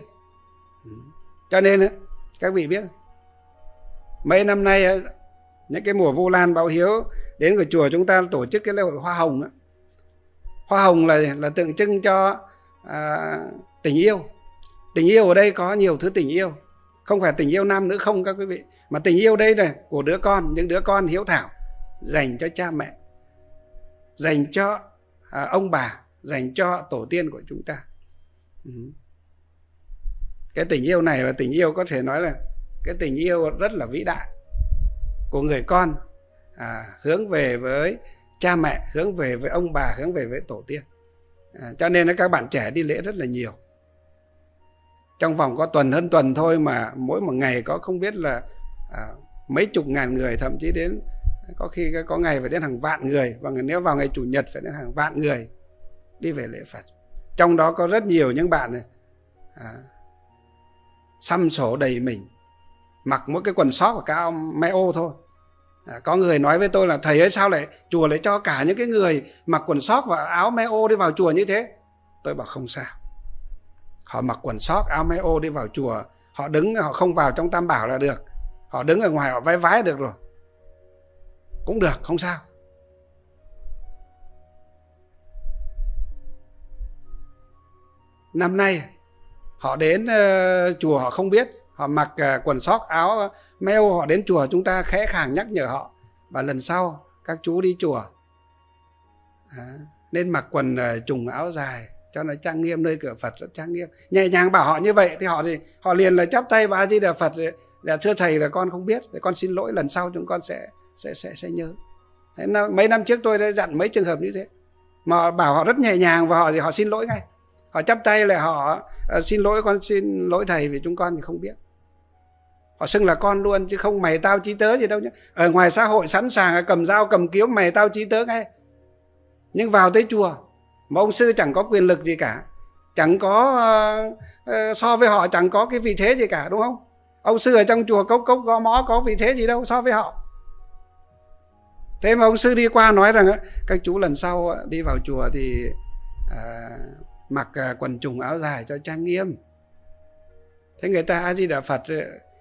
Cho nên các vị biết, mấy năm nay những cái mùa Vu Lan Báo Hiếu đến của chùa chúng ta tổ chức cái lễ hội Hoa Hồng đó. Hoa hồng là, là tượng trưng cho à, tình yêu. Tình yêu ở đây có nhiều thứ tình yêu. Không phải tình yêu nam nữ không các quý vị, mà tình yêu đây này của đứa con, những đứa con hiếu thảo, dành cho cha mẹ, dành cho à, ông bà, dành cho tổ tiên của chúng ta. ừ. Cái tình yêu này là tình yêu có thể nói là cái tình yêu rất là vĩ đại của người con à, hướng về với cha mẹ, hướng về với ông bà, hướng về với tổ tiên. à, Cho nên các bạn trẻ đi lễ rất là nhiều. Trong vòng có tuần hơn tuần thôi mà mỗi một ngày có không biết là à, mấy chục ngàn người, thậm chí đến có khi có ngày phải đến hàng vạn người. Và nếu vào ngày Chủ nhật phải đến hàng vạn người đi về lễ Phật. Trong đó có rất nhiều những bạn này, à, xăm sổ đầy mình, mặc mỗi cái quần sót và cái may ô thôi. À, có người nói với tôi là thầy ấy, sao lại chùa lại cho cả những cái người mặc quần sót và áo me ô đi vào chùa như thế? Tôi bảo không sao, họ mặc quần sót áo me ô đi vào chùa, họ đứng, họ không vào trong Tam Bảo là được, họ đứng ở ngoài họ vái vái được rồi, cũng được, không sao. Năm nay họ đến uh, chùa họ không biết, họ mặc quần sóc áo meo, họ đến chùa chúng ta khẽ khàng nhắc nhở họ. Và lần sau các chú đi chùa à, nên mặc quần trùng áo dài cho nó trang nghiêm, nơi cửa Phật rất trang nghiêm. Nhẹ nhàng bảo họ như vậy thì họ thì họ liền là chắp tay và Di Đà Phật, là thưa thầy là con không biết, để con xin lỗi, lần sau chúng con sẽ sẽ sẽ, sẽ nhớ. Thế nó, mấy năm trước tôi đã dặn mấy trường hợp như thế, mà họ bảo họ rất nhẹ nhàng và họ thì họ xin lỗi ngay, họ chắp tay là họ xin lỗi, con xin lỗi thầy vì chúng con thì không biết. Họ xưng là con luôn chứ không mày tao chí tớ gì đâu nhé. Ở ngoài xã hội sẵn sàng cầm dao cầm kiếm mày tao chí tớ ngay, nhưng vào tới chùa mà ông sư chẳng có quyền lực gì cả, chẳng có uh, so với họ chẳng có cái vị thế gì cả, đúng không? Ông sư ở trong chùa cốc cốc gõ mõ có vị thế gì đâu so với họ. Thế mà ông sư đi qua nói rằng các chú lần sau đi vào chùa thì à, mặc quần trùng áo dài cho trang nghiêm. Thế người ta A Di Đà Phật,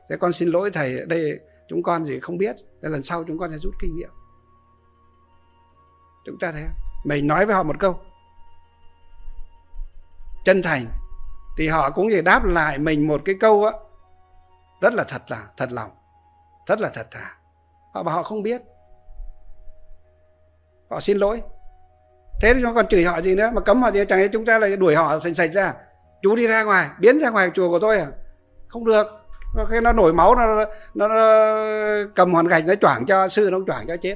thế con xin lỗi thầy, đây chúng con gì không biết, thế lần sau chúng con sẽ rút kinh nghiệm. Chúng ta thấy không? Mình nói với họ một câu chân thành thì họ cũng phải đáp lại mình một cái câu á rất là thật là thật lòng, rất là thật thà. Họ bảo họ không biết, họ xin lỗi. Thế thì còn chửi họ gì nữa, mà cấm họ thì chẳng lẽ chúng ta lại đuổi họ sạch sạch ra? Chú đi ra ngoài, biến ra ngoài chùa của tôi à? Không được. Khi nó nổi máu, nó, nó, nó cầm hòn gạch nó choảng cho sư, nó choảng cho chết.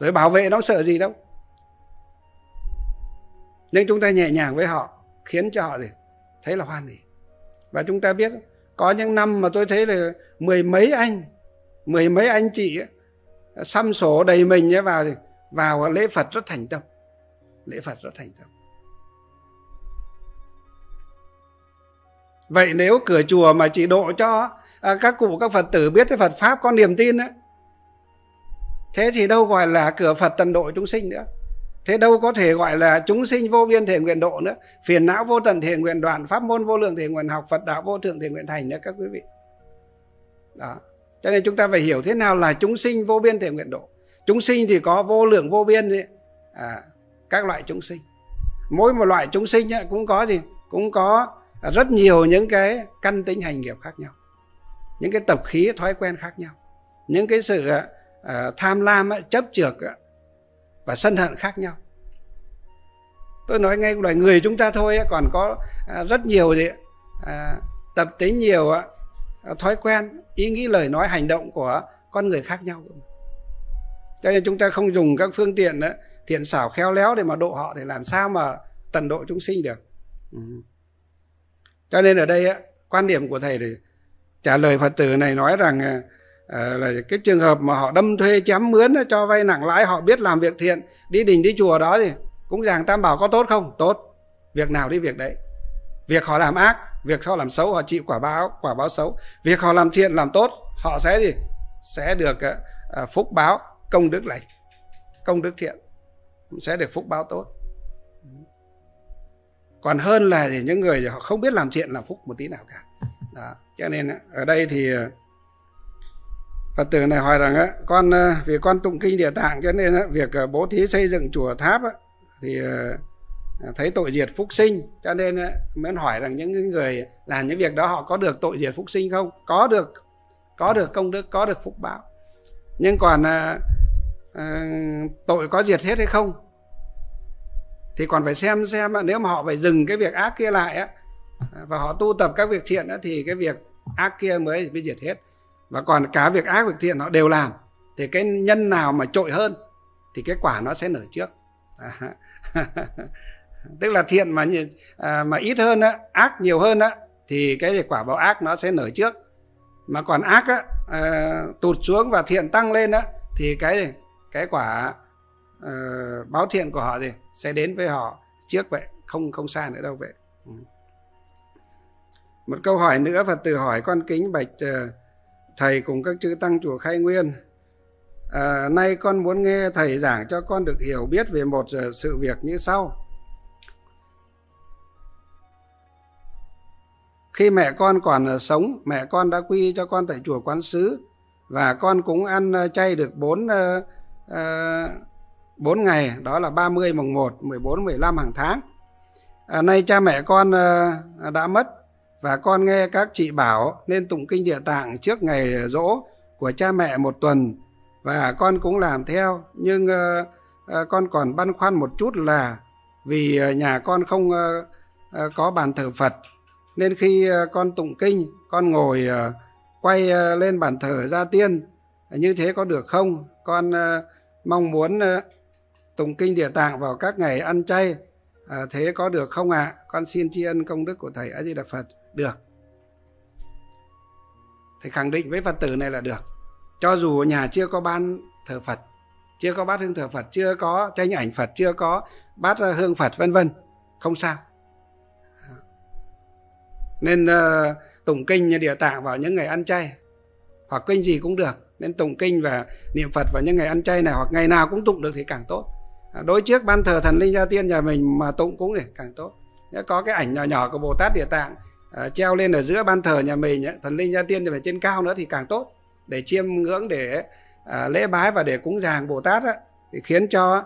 Rồi bảo vệ nó sợ gì đâu. Nhưng chúng ta nhẹ nhàng với họ, khiến cho họ gì thấy là hoan hỉ. Và chúng ta biết có những năm mà tôi thấy là mười mấy anh, mười mấy anh chị xăm sổ đầy mình vào vào lễ Phật rất thành tâm, lễ Phật rất thành tâm. Vậy nếu cửa chùa mà chỉ độ cho các cụ các Phật tử biết cái Phật pháp có niềm tin á, thế thì đâu gọi là cửa Phật tận độ chúng sinh nữa. Thế đâu có thể gọi là chúng sinh vô biên thể nguyện độ nữa. Phiền não vô tận thể nguyện đoạn, pháp môn vô lượng thể nguyện học, Phật đạo vô thượng thể nguyện thành nữa các quý vị. Đó. Cho nên chúng ta phải hiểu thế nào là chúng sinh vô biên thể nguyện độ. Chúng sinh thì có vô lượng vô biên gì? À, các loại chúng sinh. Mỗi một loại chúng sinh cũng có gì? Cũng có rất nhiều những cái căn tính hành nghiệp khác nhau. Những cái tập khí thói quen khác nhau. Những cái sự à, tham lam, chấp chược và sân hận khác nhau. Tôi nói ngay loài người chúng ta thôi, còn có rất nhiều gì à, tập tính nhiều, thói quen, ý nghĩ, lời nói, hành động của con người khác nhau. Cho nên chúng ta không dùng các phương tiện thiện xảo khéo léo để mà độ họ thì làm sao mà tận độ chúng sinh được. Ừ. Cho nên ở đây quan điểm của thầy thì trả lời Phật tử này nói rằng là cái trường hợp mà họ đâm thuê chém mướn cho vay nặng lãi, họ biết làm việc thiện, đi đình đi chùa đó thì cũng giảng tam bảo có tốt không? Tốt. Việc nào đi việc đấy. Việc họ làm ác, việc họ làm xấu họ chịu quả báo, quả báo xấu. Việc họ làm thiện làm tốt, họ sẽ gì? Sẽ được phúc báo công đức lành, công đức thiện, sẽ được phúc báo tốt. Còn hơn là những người họ không biết làm thiện làm phúc một tí nào cả. Đó. Cho nên ở đây thì Phật tử này hỏi rằng con vì con tụng kinh Địa Tạng cho nên việc bố thí xây dựng chùa tháp thì thấy tội diệt phúc sinh, cho nên mới hỏi rằng những người làm những việc đó họ có được tội diệt phúc sinh không? Có được, có được công đức, có được phúc báo. Nhưng còn tội có diệt hết hay không thì còn phải xem xem nếu mà họ phải dừng cái việc ác kia lại và họ tu tập các việc thiện thì cái việc ác kia mới bị diệt hết. Và còn cả việc ác, việc thiện họ đều làm thì cái nhân nào mà trội hơn thì cái quả nó sẽ nở trước. Tức là thiện mà mà ít hơn, ác nhiều hơn thì cái quả báo ác nó sẽ nở trước. Mà còn ác tụt xuống và thiện tăng lên thì cái cái quả báo thiện của họ thì sẽ đến với họ trước vậy, không không xa nữa đâu vậy. Một câu hỏi nữa Phật tử hỏi: con kính bạch thầy cùng các chư tăng chùa Khai Nguyên, à, nay con muốn nghe thầy giảng cho con được hiểu biết về một sự việc như sau. Khi mẹ con còn sống, mẹ con đã quy cho con tại chùa Quán Sứ và con cũng ăn chay được bốn, bốn ngày, đó là ba mươi, mùng một, mười bốn, mười lăm hàng tháng. À, nay cha mẹ con đã mất. Và con nghe các chị bảo nên tụng kinh Địa Tạng trước ngày giỗ của cha mẹ một tuần. Và con cũng làm theo. Nhưng uh, uh, con còn băn khoăn một chút là vì uh, nhà con không uh, uh, có bàn thờ Phật. Nên khi uh, con tụng kinh, con ngồi uh, quay uh, lên bàn thờ gia tiên. Như thế có được không? Con uh, mong muốn uh, tụng kinh Địa Tạng vào các ngày ăn chay. Uh, thế có được không ạ? À? Con xin tri ân công đức của Thầy A Di Đà Phật. Được. Thầy khẳng định với Phật tử này là được. Cho dù nhà chưa có ban thờ Phật, chưa có bát hương thờ Phật, chưa có tranh ảnh Phật, chưa có bát hương Phật vân vân, không sao. Nên uh, tụng kinh Địa Tạng vào những ngày ăn chay, hoặc kinh gì cũng được. Nên tụng kinh và niệm Phật vào những ngày ăn chay này, hoặc ngày nào cũng tụng được thì càng tốt. Đối trước ban thờ thần linh gia tiên nhà mình mà tụng cũng để càng tốt. Có cái ảnh nhỏ nhỏ của Bồ Tát Địa Tạng treo lên ở giữa ban thờ nhà mình, thần linh gia tiên thì phải trên cao nữa thì càng tốt, để chiêm ngưỡng, để lễ bái và để cúng dường Bồ Tát, thì khiến cho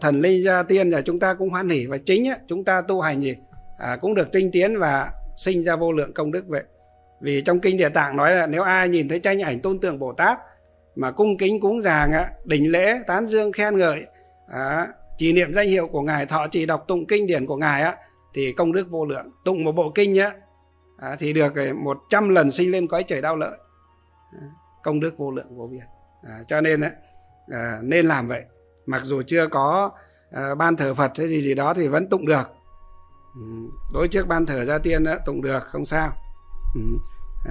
thần linh gia tiên nhà chúng ta cũng hoan hỉ, và chính chúng ta tu hành gì cũng được tinh tiến và sinh ra vô lượng công đức vậy. Vì trong kinh Địa Tạng nói là nếu ai nhìn thấy tranh ảnh tôn tượng Bồ Tát mà cung kính cúng dường, đỉnh lễ, tán dương khen ngợi, chỉ niệm danh hiệu của Ngài, thọ trì đọc tụng kinh điển của Ngài thì công đức vô lượng. Tụng một bộ kinh thì được một trăm lần sinh lên cõi trời Đao Lợi, công đức vô lượng vô biên. Cho nên nên làm vậy. Mặc dù chưa có ban thờ Phật hay gì gì đó thì vẫn tụng được. Đối trước ban thờ gia tiên tụng được, không sao.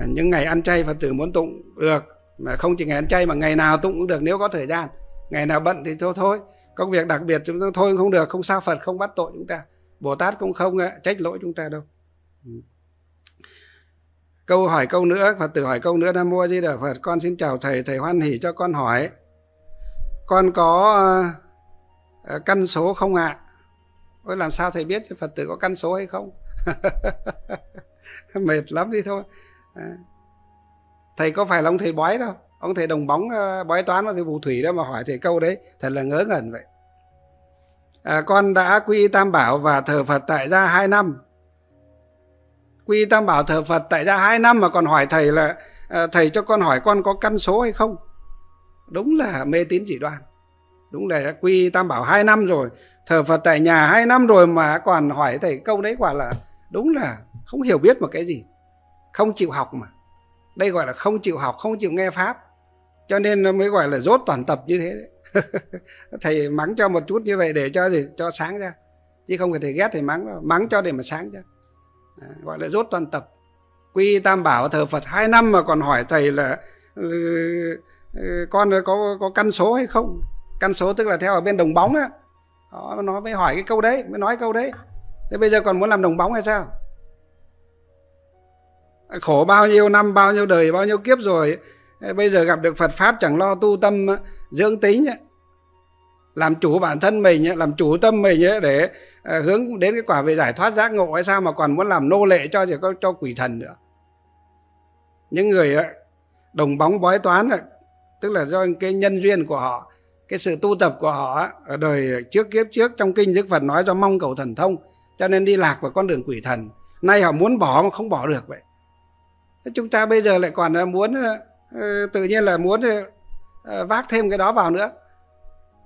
Những ngày ăn chay Phật tử muốn tụng được, mà không chỉ ngày ăn chay mà ngày nào tụng cũng được nếu có thời gian. Ngày nào bận thì thôi thôi. Công việc đặc biệt chúng ta thôi không được, không sao, Phật không bắt tội chúng ta, Bồ Tát cũng không trách lỗi chúng ta đâu. Câu hỏi câu nữa, Phật tử hỏi câu nữa. Nam Mô A Di Đà Phật, con xin chào thầy, thầy hoan hỉ cho con hỏi. Con có căn số không ạ? Ôi làm sao thầy biết Phật tử có căn số hay không? Mệt lắm đi thôi. Thầy có phải là ông thầy bói đâu, ông thầy đồng bóng bói toán và thầy phù thủy đó mà hỏi thầy câu đấy, thật là ngớ ngẩn vậy. À, con đã quy Tam Bảo và thờ Phật tại gia hai năm. Quy Tam Bảo thờ Phật tại gia hai năm mà còn hỏi thầy là à, thầy cho con hỏi con có căn số hay không? Đúng là mê tín dị đoan. Đúng là quy Tam Bảo hai năm rồi, thờ Phật tại nhà hai năm rồi mà còn hỏi thầy câu đấy, quả là đúng là không hiểu biết một cái gì. Không chịu học mà. Đây gọi là không chịu học, không chịu nghe Pháp. Cho nên mới gọi là dốt toàn tập như thế đấy. Thầy mắng cho một chút như vậy để cho gì? Cho sáng ra. Chứ không phải thầy ghét thầy mắng đâu. Mắng cho để mà sáng ra. À, gọi là dốt toàn tập. Quy Tam Bảo thờ Phật hai năm mà còn hỏi thầy là con có, có căn số hay không? Căn số tức là theo ở bên đồng bóng á. Đó, nó mới hỏi cái câu đấy, mới nói câu đấy. Thế bây giờ còn muốn làm đồng bóng hay sao? Khổ bao nhiêu năm, bao nhiêu đời, bao nhiêu kiếp rồi, bây giờ gặp được Phật Pháp chẳng lo tu tâm dưỡng tính, làm chủ bản thân mình, làm chủ tâm mình để hướng đến cái quả về giải thoát giác ngộ hay sao mà còn muốn làm nô lệ cho cho quỷ thần nữa. Những người đồng bóng bói toán tức là do cái nhân duyên của họ, cái sự tu tập của họ ở đời trước kiếp trước. Trong kinh Đức Phật nói do mong cầu thần thông cho nên đi lạc vào con đường quỷ thần. Nay họ muốn bỏ mà không bỏ được vậy. Chúng ta bây giờ lại còn muốn, tự nhiên là muốn vác thêm cái đó vào nữa.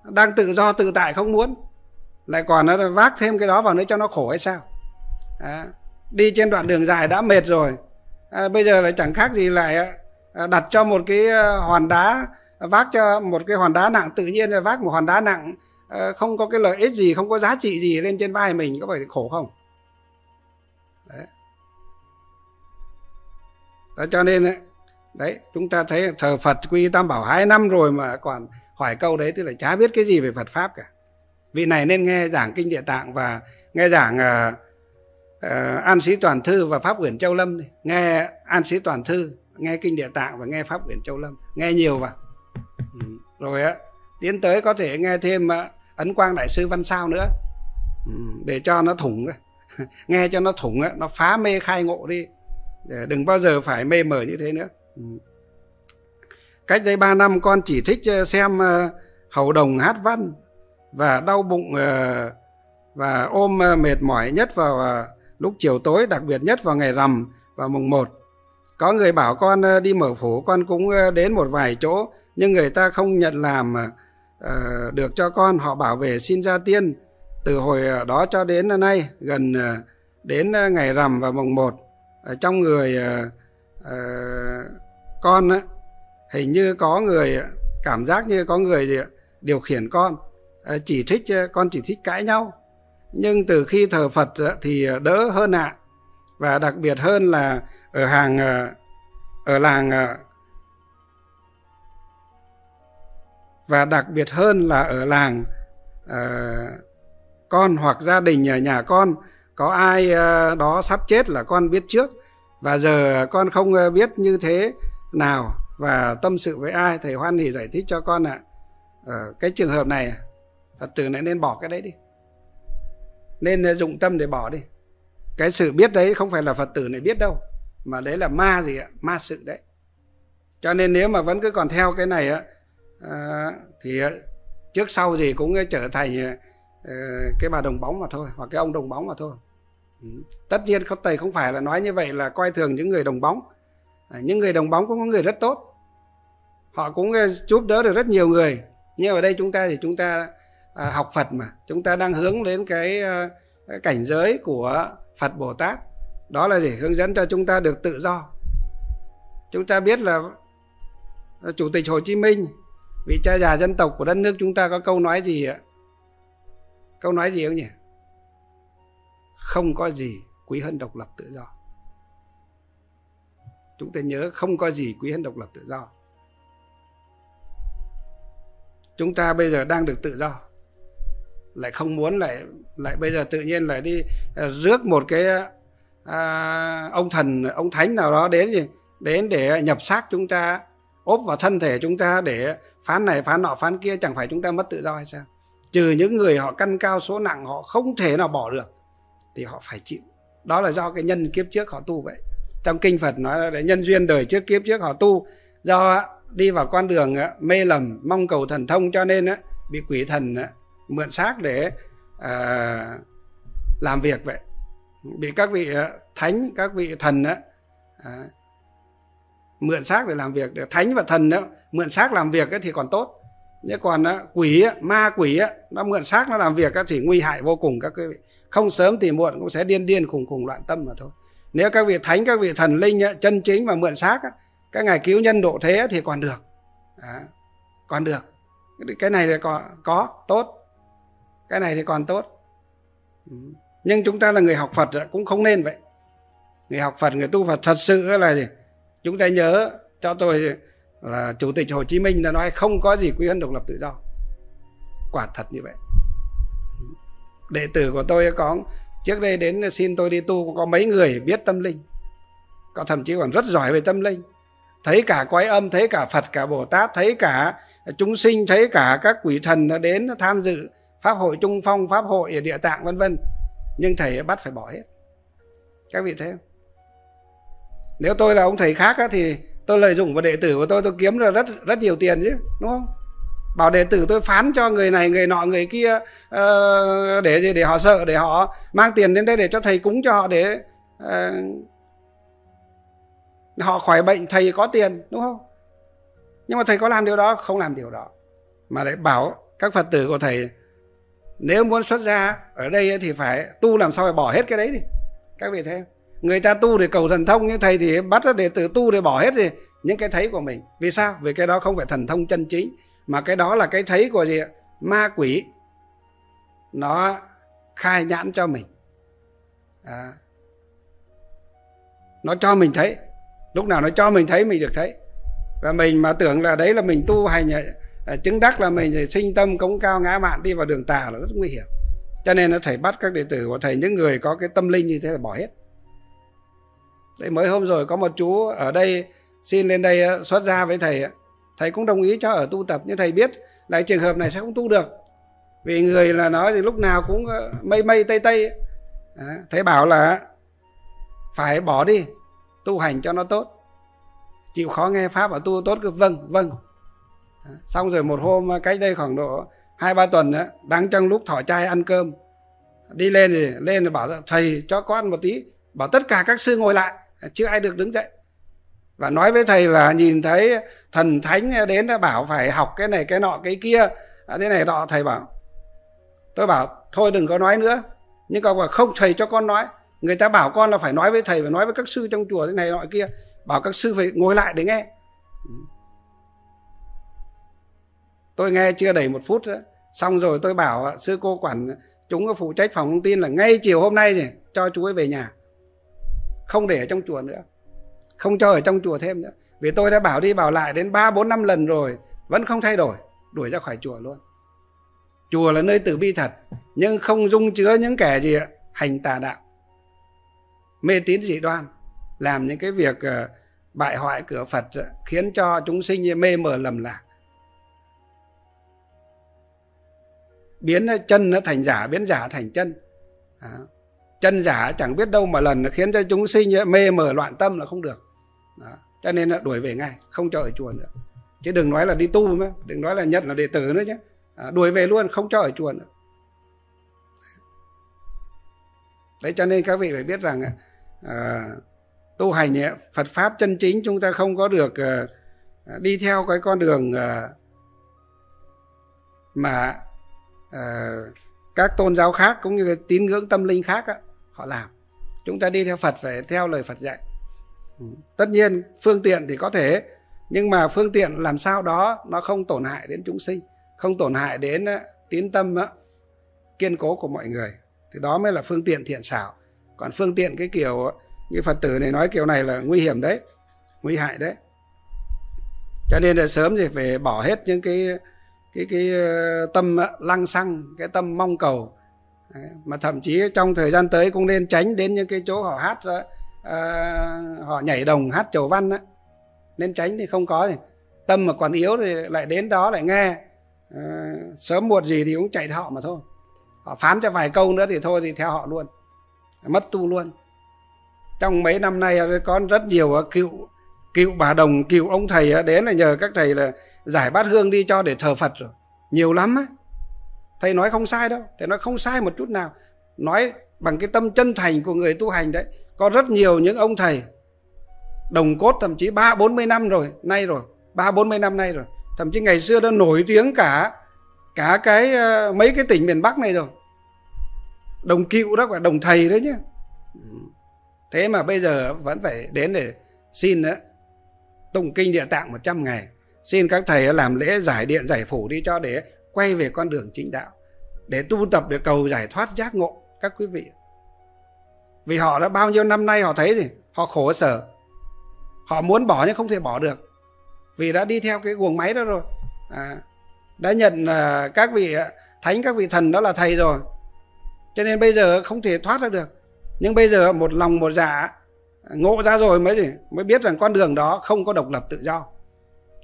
Đang tự do tự tại không muốn, lại còn vác thêm cái đó vào nữa cho nó khổ hay sao? À, đi trên đoạn đường dài đã mệt rồi, à, bây giờ lại chẳng khác gì lại đặt cho một cái hòn đá, vác cho một cái hòn đá nặng, tự nhiên là vác một hòn đá nặng không có cái lợi ích gì, không có giá trị gì lên trên vai mình, có phải khổ không? Đấy. Đó, cho nên đấy, chúng ta thấy thờ Phật quy Tam Bảo hai năm rồi mà còn hỏi câu đấy, tức là chả biết cái gì về Phật Pháp cả. Vị này nên nghe giảng kinh Địa Tạng và nghe giảng uh, uh, An Sĩ Toàn Thư và Pháp Quyển Châu Lâm. Nghe An Sĩ Toàn Thư, nghe kinh Địa Tạng và nghe Pháp Quyển Châu Lâm, nghe nhiều vào. Ừ. Rồi á, tiến tới có thể nghe thêm uh, Ấn Quang Đại Sư Văn Sao nữa. Ừ. Để cho nó thủng ra. Nghe cho nó thủng, nó phá mê khai ngộ đi, để đừng bao giờ phải mê mờ như thế nữa. Ừ. Cách đây ba năm con chỉ thích xem uh, Hầu Đồng hát văn và đau bụng uh, và ôm uh, mệt mỏi nhất vào uh, lúc chiều tối, đặc biệt nhất vào ngày rằm và mùng một. Có người bảo con uh, đi mở phủ, con cũng uh, đến một vài chỗ nhưng người ta không nhận làm uh, được cho con. Họ bảo về xin gia tiên. Từ hồi đó cho đến nay, gần đến ngày rằm và mùng một, trong người uh, con uh, hình như có người, cảm giác như có người gì, điều khiển con. Uh, chỉ thích Con chỉ thích cãi nhau. Nhưng từ khi thờ Phật uh, thì đỡ hơn ạ. À. Và đặc biệt hơn là ở hàng uh, ở làng uh, và đặc biệt hơn là ở làng uh, con hoặc gia đình nhà, nhà con có ai đó sắp chết là con biết trước, và giờ con không biết như thế nào và tâm sự với ai, thầy hoan hỉ giải thích cho con ạ. À, cái trường hợp này Phật tử này nên bỏ cái đấy đi, nên dụng tâm để bỏ đi. Cái sự biết đấy không phải là Phật tử này biết đâu, mà đấy là ma gì ạ, ma sự đấy. Cho nên nếu mà vẫn cứ còn theo cái này á, à, thì trước sau gì cũng trở thành cái bà đồng bóng mà thôi, hoặc cái ông đồng bóng mà thôi. Tất nhiên các thầy không phải là nói như vậy là coi thường những người đồng bóng. Những người đồng bóng cũng có người rất tốt, họ cũng giúp đỡ được rất nhiều người. Nhưng ở đây chúng ta thì chúng ta học Phật mà, chúng ta đang hướng đến cái cảnh giới của Phật Bồ Tát. Đó là gì? Hướng dẫn cho chúng ta được tự do. Chúng ta biết là Chủ tịch Hồ Chí Minh, vị cha già dân tộc của đất nước chúng ta, có câu nói gì ạ? Câu nói gì không nhỉ? Không có gì quý hơn độc lập tự do. Chúng ta nhớ, không có gì quý hơn độc lập tự do. Chúng ta bây giờ đang được tự do, lại không muốn, lại lại bây giờ tự nhiên lại đi rước một cái à, ông thần, ông thánh nào đó đến gì? Đến để nhập xác chúng ta, ốp vào thân thể chúng ta để phán này phán nọ phán kia, chẳng phải chúng ta mất tự do hay sao? Trừ những người họ căn cao số nặng, họ không thể nào bỏ được thì họ phải chịu. Đó là do cái nhân kiếp trước họ tu vậy. Trong kinh Phật nói là nhân duyên đời trước kiếp trước họ tu, do đi vào con đường mê lầm mong cầu thần thông cho nên bị quỷ thần mượn xác để làm việc vậy. Bị các vị thánh, các vị thần mượn xác để làm việc. Thánh và thần mượn xác làm việc thì còn tốt, nhưng còn quỷ, ma quỷ nó mượn xác nó làm việc thì nguy hại vô cùng các quý vị. Không sớm thì muộn cũng sẽ điên điên khùng khùng loạn tâm mà thôi. Nếu các vị thánh, các vị thần linh chân chính và mượn xác, các ngài cứu nhân độ thế thì còn được à, còn được. Cái này thì còn có tốt, cái này thì còn tốt. Nhưng chúng ta là người học Phật cũng không nên vậy. Người học Phật, người tu Phật thật sự là gì? Chúng ta nhớ cho tôi là Chủ tịch Hồ Chí Minh đã nói không có gì quý hơn độc lập tự do. Quả thật như vậy. Đệ tử của tôi có trước đây đến xin tôi đi tu, có mấy người biết tâm linh, có thậm chí còn rất giỏi về tâm linh, thấy cả quái âm, thấy cả Phật, cả Bồ Tát, thấy cả chúng sinh, thấy cả các quỷ thần đến tham dự Pháp hội Trung Phong, Pháp hội Địa Tạng vân vân. Nhưng thầy bắt phải bỏ hết. Các vị thấy không? Nếu tôi là ông thầy khác á, thì tôi lợi dụng vào đệ tử của tôi, tôi kiếm ra rất rất nhiều tiền chứ, đúng không? Bảo đệ tử tôi phán cho người này, người nọ, người kia uh, để gì, để họ sợ, để họ mang tiền đến đây để cho thầy cúng cho họ, để uh, họ khỏi bệnh, thầy có tiền, đúng không? Nhưng mà thầy có làm điều đó? Không làm điều đó. Mà lại bảo các Phật tử của thầy nếu muốn xuất gia ở đây thì phải tu làm sao phải bỏ hết cái đấy đi. Các vị thấy không? Người ta tu để cầu thần thông, như thầy thì bắt đệ tử tu để bỏ hết gì? Những cái thấy của mình. Vì sao? Vì cái đó không phải thần thông chân chính, mà cái đó là cái thấy của gì? Ma quỷ. Nó khai nhãn cho mình à. Nó cho mình thấy. Lúc nào nó cho mình thấy mình được thấy. Và mình mà tưởng là đấy là mình tu hành chứng đắc, là mình sinh tâm cống cao ngã mạn đi vào đường tà là rất nguy hiểm. Cho nên nó thầy bắt các đệ tử của thầy, những người có cái tâm linh như thế là bỏ hết. Đấy, mới hôm rồi có một chú ở đây xin lên đây xuất gia với thầy, thầy cũng đồng ý cho ở tu tập, nhưng thầy biết là trường hợp này sẽ không tu được, vì người là nói thì lúc nào cũng mây mây tây tây. Thầy bảo là phải bỏ đi, tu hành cho nó tốt, chịu khó nghe pháp và tu tốt cứ vâng vâng. Xong rồi một hôm cách đây khoảng độ hai ba tuần, đang trong lúc thỏ chai ăn cơm đi lên thì lên thì bảo thầy cho con một tí, bảo tất cả các sư ngồi lại, chưa ai được đứng dậy, và nói với thầy là nhìn thấy thần thánh đến bảo phải học cái này cái nọ cái kia thế này nọ. Thầy bảo, tôi bảo thôi đừng có nói nữa, nhưng con bảo không thầy cho con nói, người ta bảo con là phải nói với thầy và nói với các sư trong chùa thế này nọ kia, bảo các sư phải ngồi lại để nghe. Tôi nghe chưa đầy một phút đó. Xong rồi tôi bảo sư cô quản chúng phụ trách phòng thông tin là ngay chiều hôm nay thì cho chú ấy về nhà, không để ở trong chùa nữa, không cho ở trong chùa thêm nữa. Vì tôi đã bảo đi bảo lại đến ba, bốn, năm lần rồi, vẫn không thay đổi, đuổi ra khỏi chùa luôn. Chùa là nơi từ bi thật, nhưng không dung chứa những kẻ gì hành tà đạo, mê tín dị đoan, làm những cái việc bại hoại cửa Phật, khiến cho chúng sinh mê mờ lầm lạc, biến chân nó thành giả, biến giả thành chân. Đó. Chân giả chẳng biết đâu mà lần, nó khiến cho chúng sinh mê mờ loạn tâm là không được. Đó. Cho nên là đuổi về ngay, không cho ở chùa nữa. Chứ đừng nói là đi tu nữa, đừng nói là nhận là đệ tử nữa nhé. À, đuổi về luôn, không cho ở chùa nữa. Đấy, cho nên các vị phải biết rằng à, tu hành Phật Pháp chân chính chúng ta không có được à, đi theo cái con đường à, mà à, các tôn giáo khác cũng như cái tín ngưỡng tâm linh khác á, họ làm. Chúng ta đi theo Phật phải theo lời Phật dạy. Ừ. Tất nhiên phương tiện thì có thể, nhưng mà phương tiện làm sao đó nó không tổn hại đến chúng sinh, không tổn hại đến tín tâm kiên cố của mọi người, thì đó mới là phương tiện thiện xảo. Còn phương tiện cái kiểu như Phật tử này nói kiểu này là nguy hiểm đấy, nguy hại đấy. Cho nên là sớm thì phải bỏ hết những cái cái cái tâm lăng xăng, cái tâm mong cầu, mà thậm chí trong thời gian tới cũng nên tránh đến những cái chỗ họ hát, họ nhảy đồng hát chầu văn á, nên tránh thì không có. Thì tâm mà còn yếu thì lại đến đó lại nghe, à, sớm muộn gì thì cũng chạy theo họ mà thôi. Họ phán cho vài câu nữa thì thôi thì theo họ luôn, mất tu luôn. Trong mấy năm nay có rất nhiều cựu cựu bà đồng, cựu ông thầy đến là nhờ các thầy là giải bát hương đi cho để thờ Phật rồi, nhiều lắm ấy. Thầy nói không sai đâu, thầy nói không sai một chút nào, nói bằng cái tâm chân thành của người tu hành đấy. Có rất nhiều những ông thầy đồng cốt thậm chí ba bốn mươi năm rồi nay rồi ba bốn mươi năm nay rồi, thậm chí ngày xưa nó nổi tiếng cả cả cái mấy cái tỉnh miền Bắc này rồi, đồng cựu đó, và đồng thầy đấy nhé. Thế mà bây giờ vẫn phải đến để xin đó, tụng kinh Địa Tạng một trăm ngày, xin các thầy làm lễ giải điện giải phủ đi cho để quay về con đường chính đạo, để tu tập để cầu giải thoát giác ngộ các quý vị. Vì họ đã bao nhiêu năm nay họ thấy gì, họ khổ sở, họ muốn bỏ nhưng không thể bỏ được, vì đã đi theo cái guồng máy đó rồi. À, đã nhận uh, các vị thánh, các vị thần đó là thầy rồi, cho nên bây giờ không thể thoát ra được. Nhưng bây giờ một lòng một dạ ngộ ra rồi mới gì, mới biết rằng con đường đó không có độc lập tự do.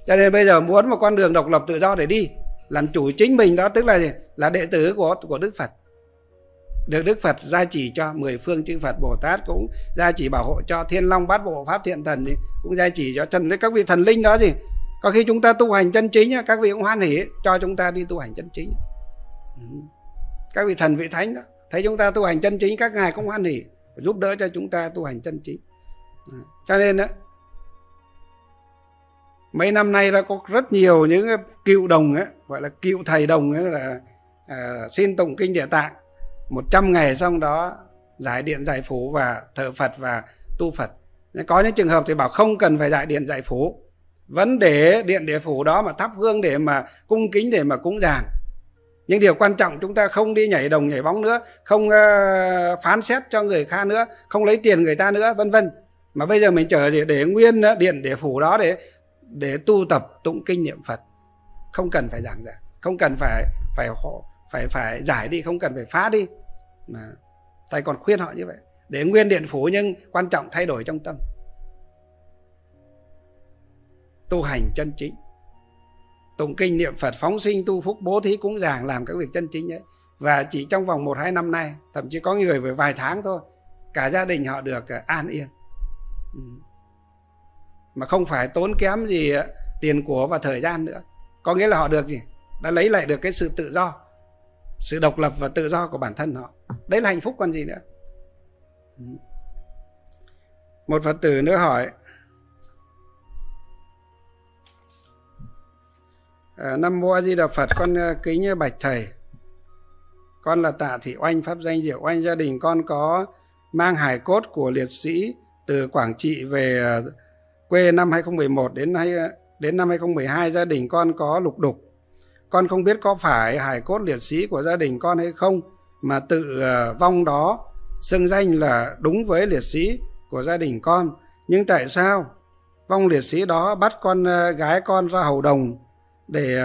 Cho nên bây giờ muốn một con đường độc lập tự do để đi, làm chủ chính mình đó, tức là gì, là đệ tử của của Đức Phật, được Đức Phật gia trì cho, mười phương chư Phật Bồ Tát cũng gia trì bảo hộ cho, Thiên Long Bát Bộ Pháp Thiện Thần thì cũng gia trì cho, thần các vị thần linh đó gì. Có khi chúng ta tu hành chân chính, các vị cũng hoan hỉ cho chúng ta đi tu hành chân chính. Các vị thần vị thánh đó thấy chúng ta tu hành chân chính, các ngài cũng hoan hỉ giúp đỡ cho chúng ta tu hành chân chính. Cho nên đó, mấy năm nay đã có rất nhiều những cựu đồng ấy, gọi là cựu thầy đồng ấy, là à, xin tụng kinh Địa Tạng một trăm ngày, xong đó giải điện giải phú và thờ Phật và tu Phật. Có những trường hợp thì bảo không cần phải giải điện giải phú, vẫn để điện để phủ đó mà thắp hương, để mà cung kính, để mà cúng dường. Nhưng điều quan trọng chúng ta không đi nhảy đồng nhảy bóng nữa, không uh, phán xét cho người khác nữa, không lấy tiền người ta nữa, vân vân. Mà bây giờ mình chờ gì, để nguyên điện để phủ đó để để tu tập tụng kinh niệm Phật, không cần phải giảng giải, không cần phải phải phải phải giải đi, không cần phải phá đi. Mà thầy còn khuyên họ như vậy, để nguyên điện phủ nhưng quan trọng thay đổi trong tâm. Tu hành chân chính, tụng kinh niệm Phật, phóng sinh tu phúc, bố thí cúng dường, làm các việc chân chính ấy. Và chỉ trong vòng một hai năm nay, thậm chí có người về vài tháng thôi, cả gia đình họ được an yên, mà không phải tốn kém gì tiền của và thời gian nữa. Có nghĩa là họ được gì, đã lấy lại được cái sự tự do, sự độc lập và tự do của bản thân họ. Đấy là hạnh phúc còn gì nữa. Một Phật tử nữa hỏi: Nam Mô A Di Đà Phật, con kính bạch thầy, con là Tạ Thị Oanh, pháp danh Diệu Oanh. Gia đình con có mang hài cốt của liệt sĩ từ Quảng Trị về quê năm hai không một một đến đến năm hai không một hai. Gia đình con có lục đục. Con không biết có phải hài cốt liệt sĩ của gia đình con hay không, mà tự vong đó xưng danh là đúng với liệt sĩ của gia đình con. Nhưng tại sao vong liệt sĩ đó bắt con gái con ra hầu đồng để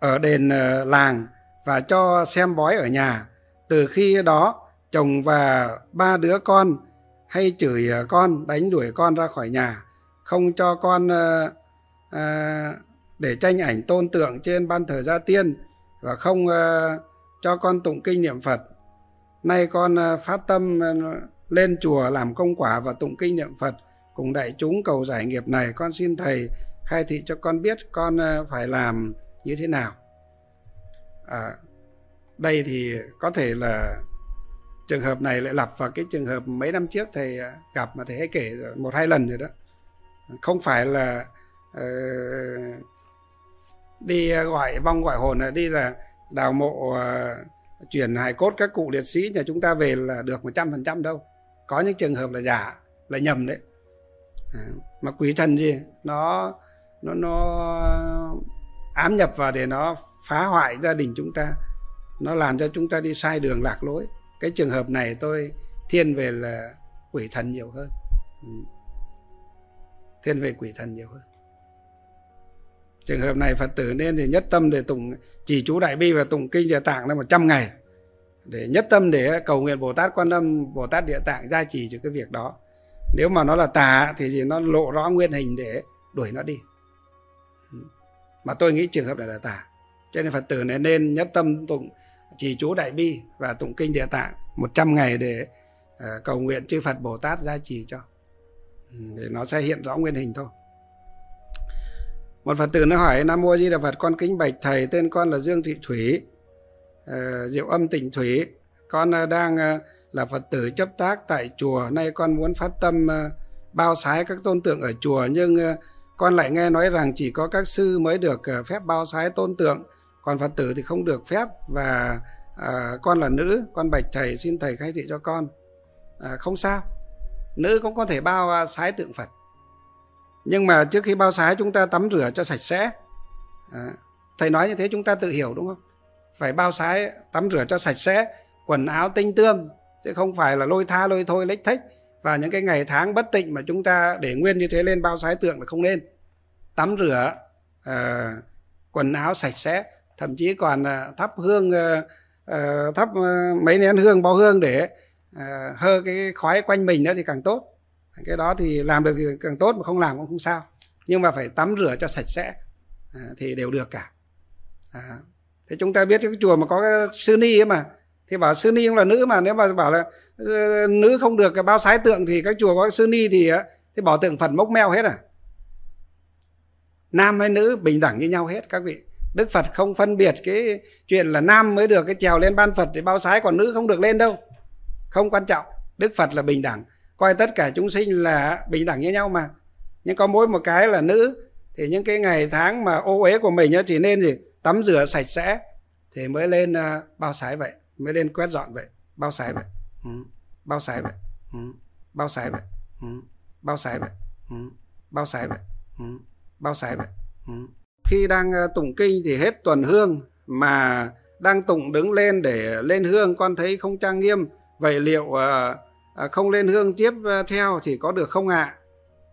ở đền làng và cho xem bói ở nhà? Từ khi đó chồng và ba đứa con hay chửi con, đánh đuổi con ra khỏi nhà. không cho con à, à, để tranh ảnh tôn tượng trên ban thờ gia tiên, và không à, cho con tụng kinh niệm Phật. Nay con à, phát tâm à, lên chùa làm công quả và tụng kinh niệm Phật cùng đại chúng cầu giải nghiệp này. Con xin Thầy khai thị cho con biết con à, phải làm như thế nào. À, đây thì có thể là trường hợp này lại lặp vào cái trường hợp mấy năm trước Thầy gặp mà Thầy hay kể một hai lần rồi đó. Không phải là uh, đi gọi vong gọi hồn, là đi là đào mộ uh, chuyển hài cốt các cụ liệt sĩ nhà chúng ta về là được một trăm phần trăm đâu. Có những trường hợp là giả, là nhầm đấy. À, mà quỷ thần gì nó nó nó ám nhập vào để nó phá hoại gia đình chúng ta, nó làm cho chúng ta đi sai đường lạc lối. Cái trường hợp này tôi thiên về là quỷ thần nhiều hơn. Ừ. Thiên về quỷ thần nhiều hơn. Trường hợp này Phật tử nên thì nhất tâm để tụng chỉ chú Đại Bi và tụng kinh Địa Tạng là một trăm ngày. Để nhất tâm để cầu nguyện Bồ Tát Quan Âm, Bồ Tát Địa Tạng gia trì cho cái việc đó. Nếu mà nó là tà thì nó lộ rõ nguyên hình để đuổi nó đi. Ừ. Mà tôi nghĩ trường hợp này là tà. Cho nên Phật tử này nên nhất tâm tụng chỉ chú Đại Bi và tụng kinh Địa Tạng một trăm ngày để uh, cầu nguyện chư Phật Bồ Tát gia trì cho. Để nó sẽ hiện rõ nguyên hình thôi. Một Phật tử nó hỏi: Nam Mô A Di Đà Phật, con kính bạch Thầy, tên con là Dương Thị Thủy, uh, Diệu Âm Tịnh Thủy. Con uh, đang uh, là Phật tử chấp tác tại chùa. Nay con muốn phát tâm uh, bao sái các tôn tượng ở chùa, nhưng uh, con lại nghe nói rằng chỉ có các sư mới được uh, phép bao sái tôn tượng, còn Phật tử thì không được phép. Và à, con là nữ, con bạch Thầy xin Thầy khai thị cho con. À, không sao, nữ cũng có thể bao à, sái tượng Phật. Nhưng mà trước khi bao sái chúng ta tắm rửa cho sạch sẽ. À, Thầy nói như thế chúng ta tự hiểu đúng không? Phải bao sái tắm rửa cho sạch sẽ, quần áo tinh tươm, chứ không phải là lôi tha lôi thôi lếch thếch. Và những cái ngày tháng bất tịnh mà chúng ta để nguyên như thế lên bao sái tượng là không nên. Tắm rửa, à, quần áo sạch sẽ, thậm chí còn thắp hương, thắp mấy nén hương, bao hương để hơ cái khói quanh mình nữa thì càng tốt. Cái đó thì làm được thì càng tốt, mà không làm cũng không sao. Nhưng mà phải tắm rửa cho sạch sẽ thì đều được cả. À, thế chúng ta biết cái chùa mà có cái sư ni ấy mà, thì bảo sư ni cũng là nữ mà, nếu mà bảo là nữ không được bao sái tượng thì các chùa có cái sư ni thì, thì bỏ tượng Phật mốc meo hết à. Nam hay nữ bình đẳng như nhau hết các vị. Đức Phật không phân biệt cái chuyện là nam mới được cái trèo lên ban Phật để bao sái, còn nữ không được lên đâu. Không quan trọng, Đức Phật là bình đẳng, coi tất cả chúng sinh là bình đẳng như nhau mà. Nhưng có mỗi một cái là nữ, thì những cái ngày tháng mà ô uế của mình thì nên gì tắm rửa sạch sẽ thì mới lên bao sái vậy, mới lên quét dọn vậy, bao sái vậy, bao sái vậy, bao sái vậy, bao sái vậy, bao sái vậy, bao sái vậy. Khi đang tụng kinh thì hết tuần hương, mà đang tụng đứng lên để lên hương con thấy không trang nghiêm. Vậy liệu không lên hương tiếp theo thì có được không ạ? À?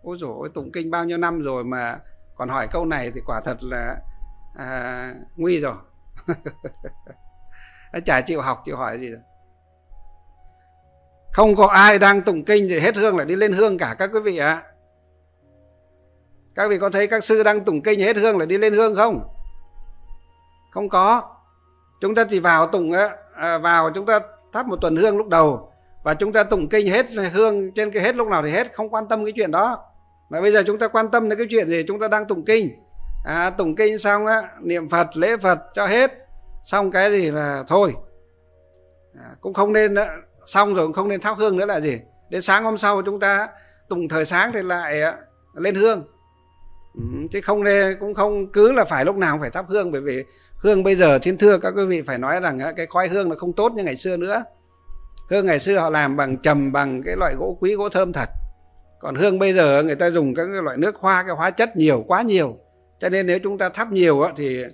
Ôi dồi ôi, tụng kinh bao nhiêu năm rồi mà còn hỏi câu này thì quả thật là à, nguy rồi. Chả chịu học chịu hỏi gì rồi. Không có ai đang tụng kinh thì hết hương lại đi lên hương cả các quý vị ạ. À. Các vị có thấy các sư đang tụng kinh hết hương là đi lên hương không? Không có. Chúng ta chỉ vào tụng á, vào chúng ta thắp một tuần hương lúc đầu, và chúng ta tụng kinh hết hương trên cái hết lúc nào thì hết, không quan tâm cái chuyện đó. Mà bây giờ chúng ta quan tâm đến cái chuyện gì? Chúng ta đang tụng kinh. À, tụng kinh xong á, niệm Phật, lễ Phật cho hết. Xong cái gì là thôi. À, cũng không nên á, xong rồi cũng không nên thắp hương nữa là gì? Đến sáng hôm sau chúng ta tụng thời sáng thì lại á, lên hương. Chứ không nên, cũng không cứ là phải lúc nào cũng phải thắp hương. Bởi vì hương bây giờ, xin thưa các quý vị, phải nói rằng cái khói hương nó không tốt như ngày xưa nữa. Hương ngày xưa họ làm bằng trầm, bằng cái loại gỗ quý, gỗ thơm thật. Còn hương bây giờ người ta dùng các loại nước hoa, cái hóa chất nhiều, quá nhiều. Cho nên nếu chúng ta thắp nhiều thì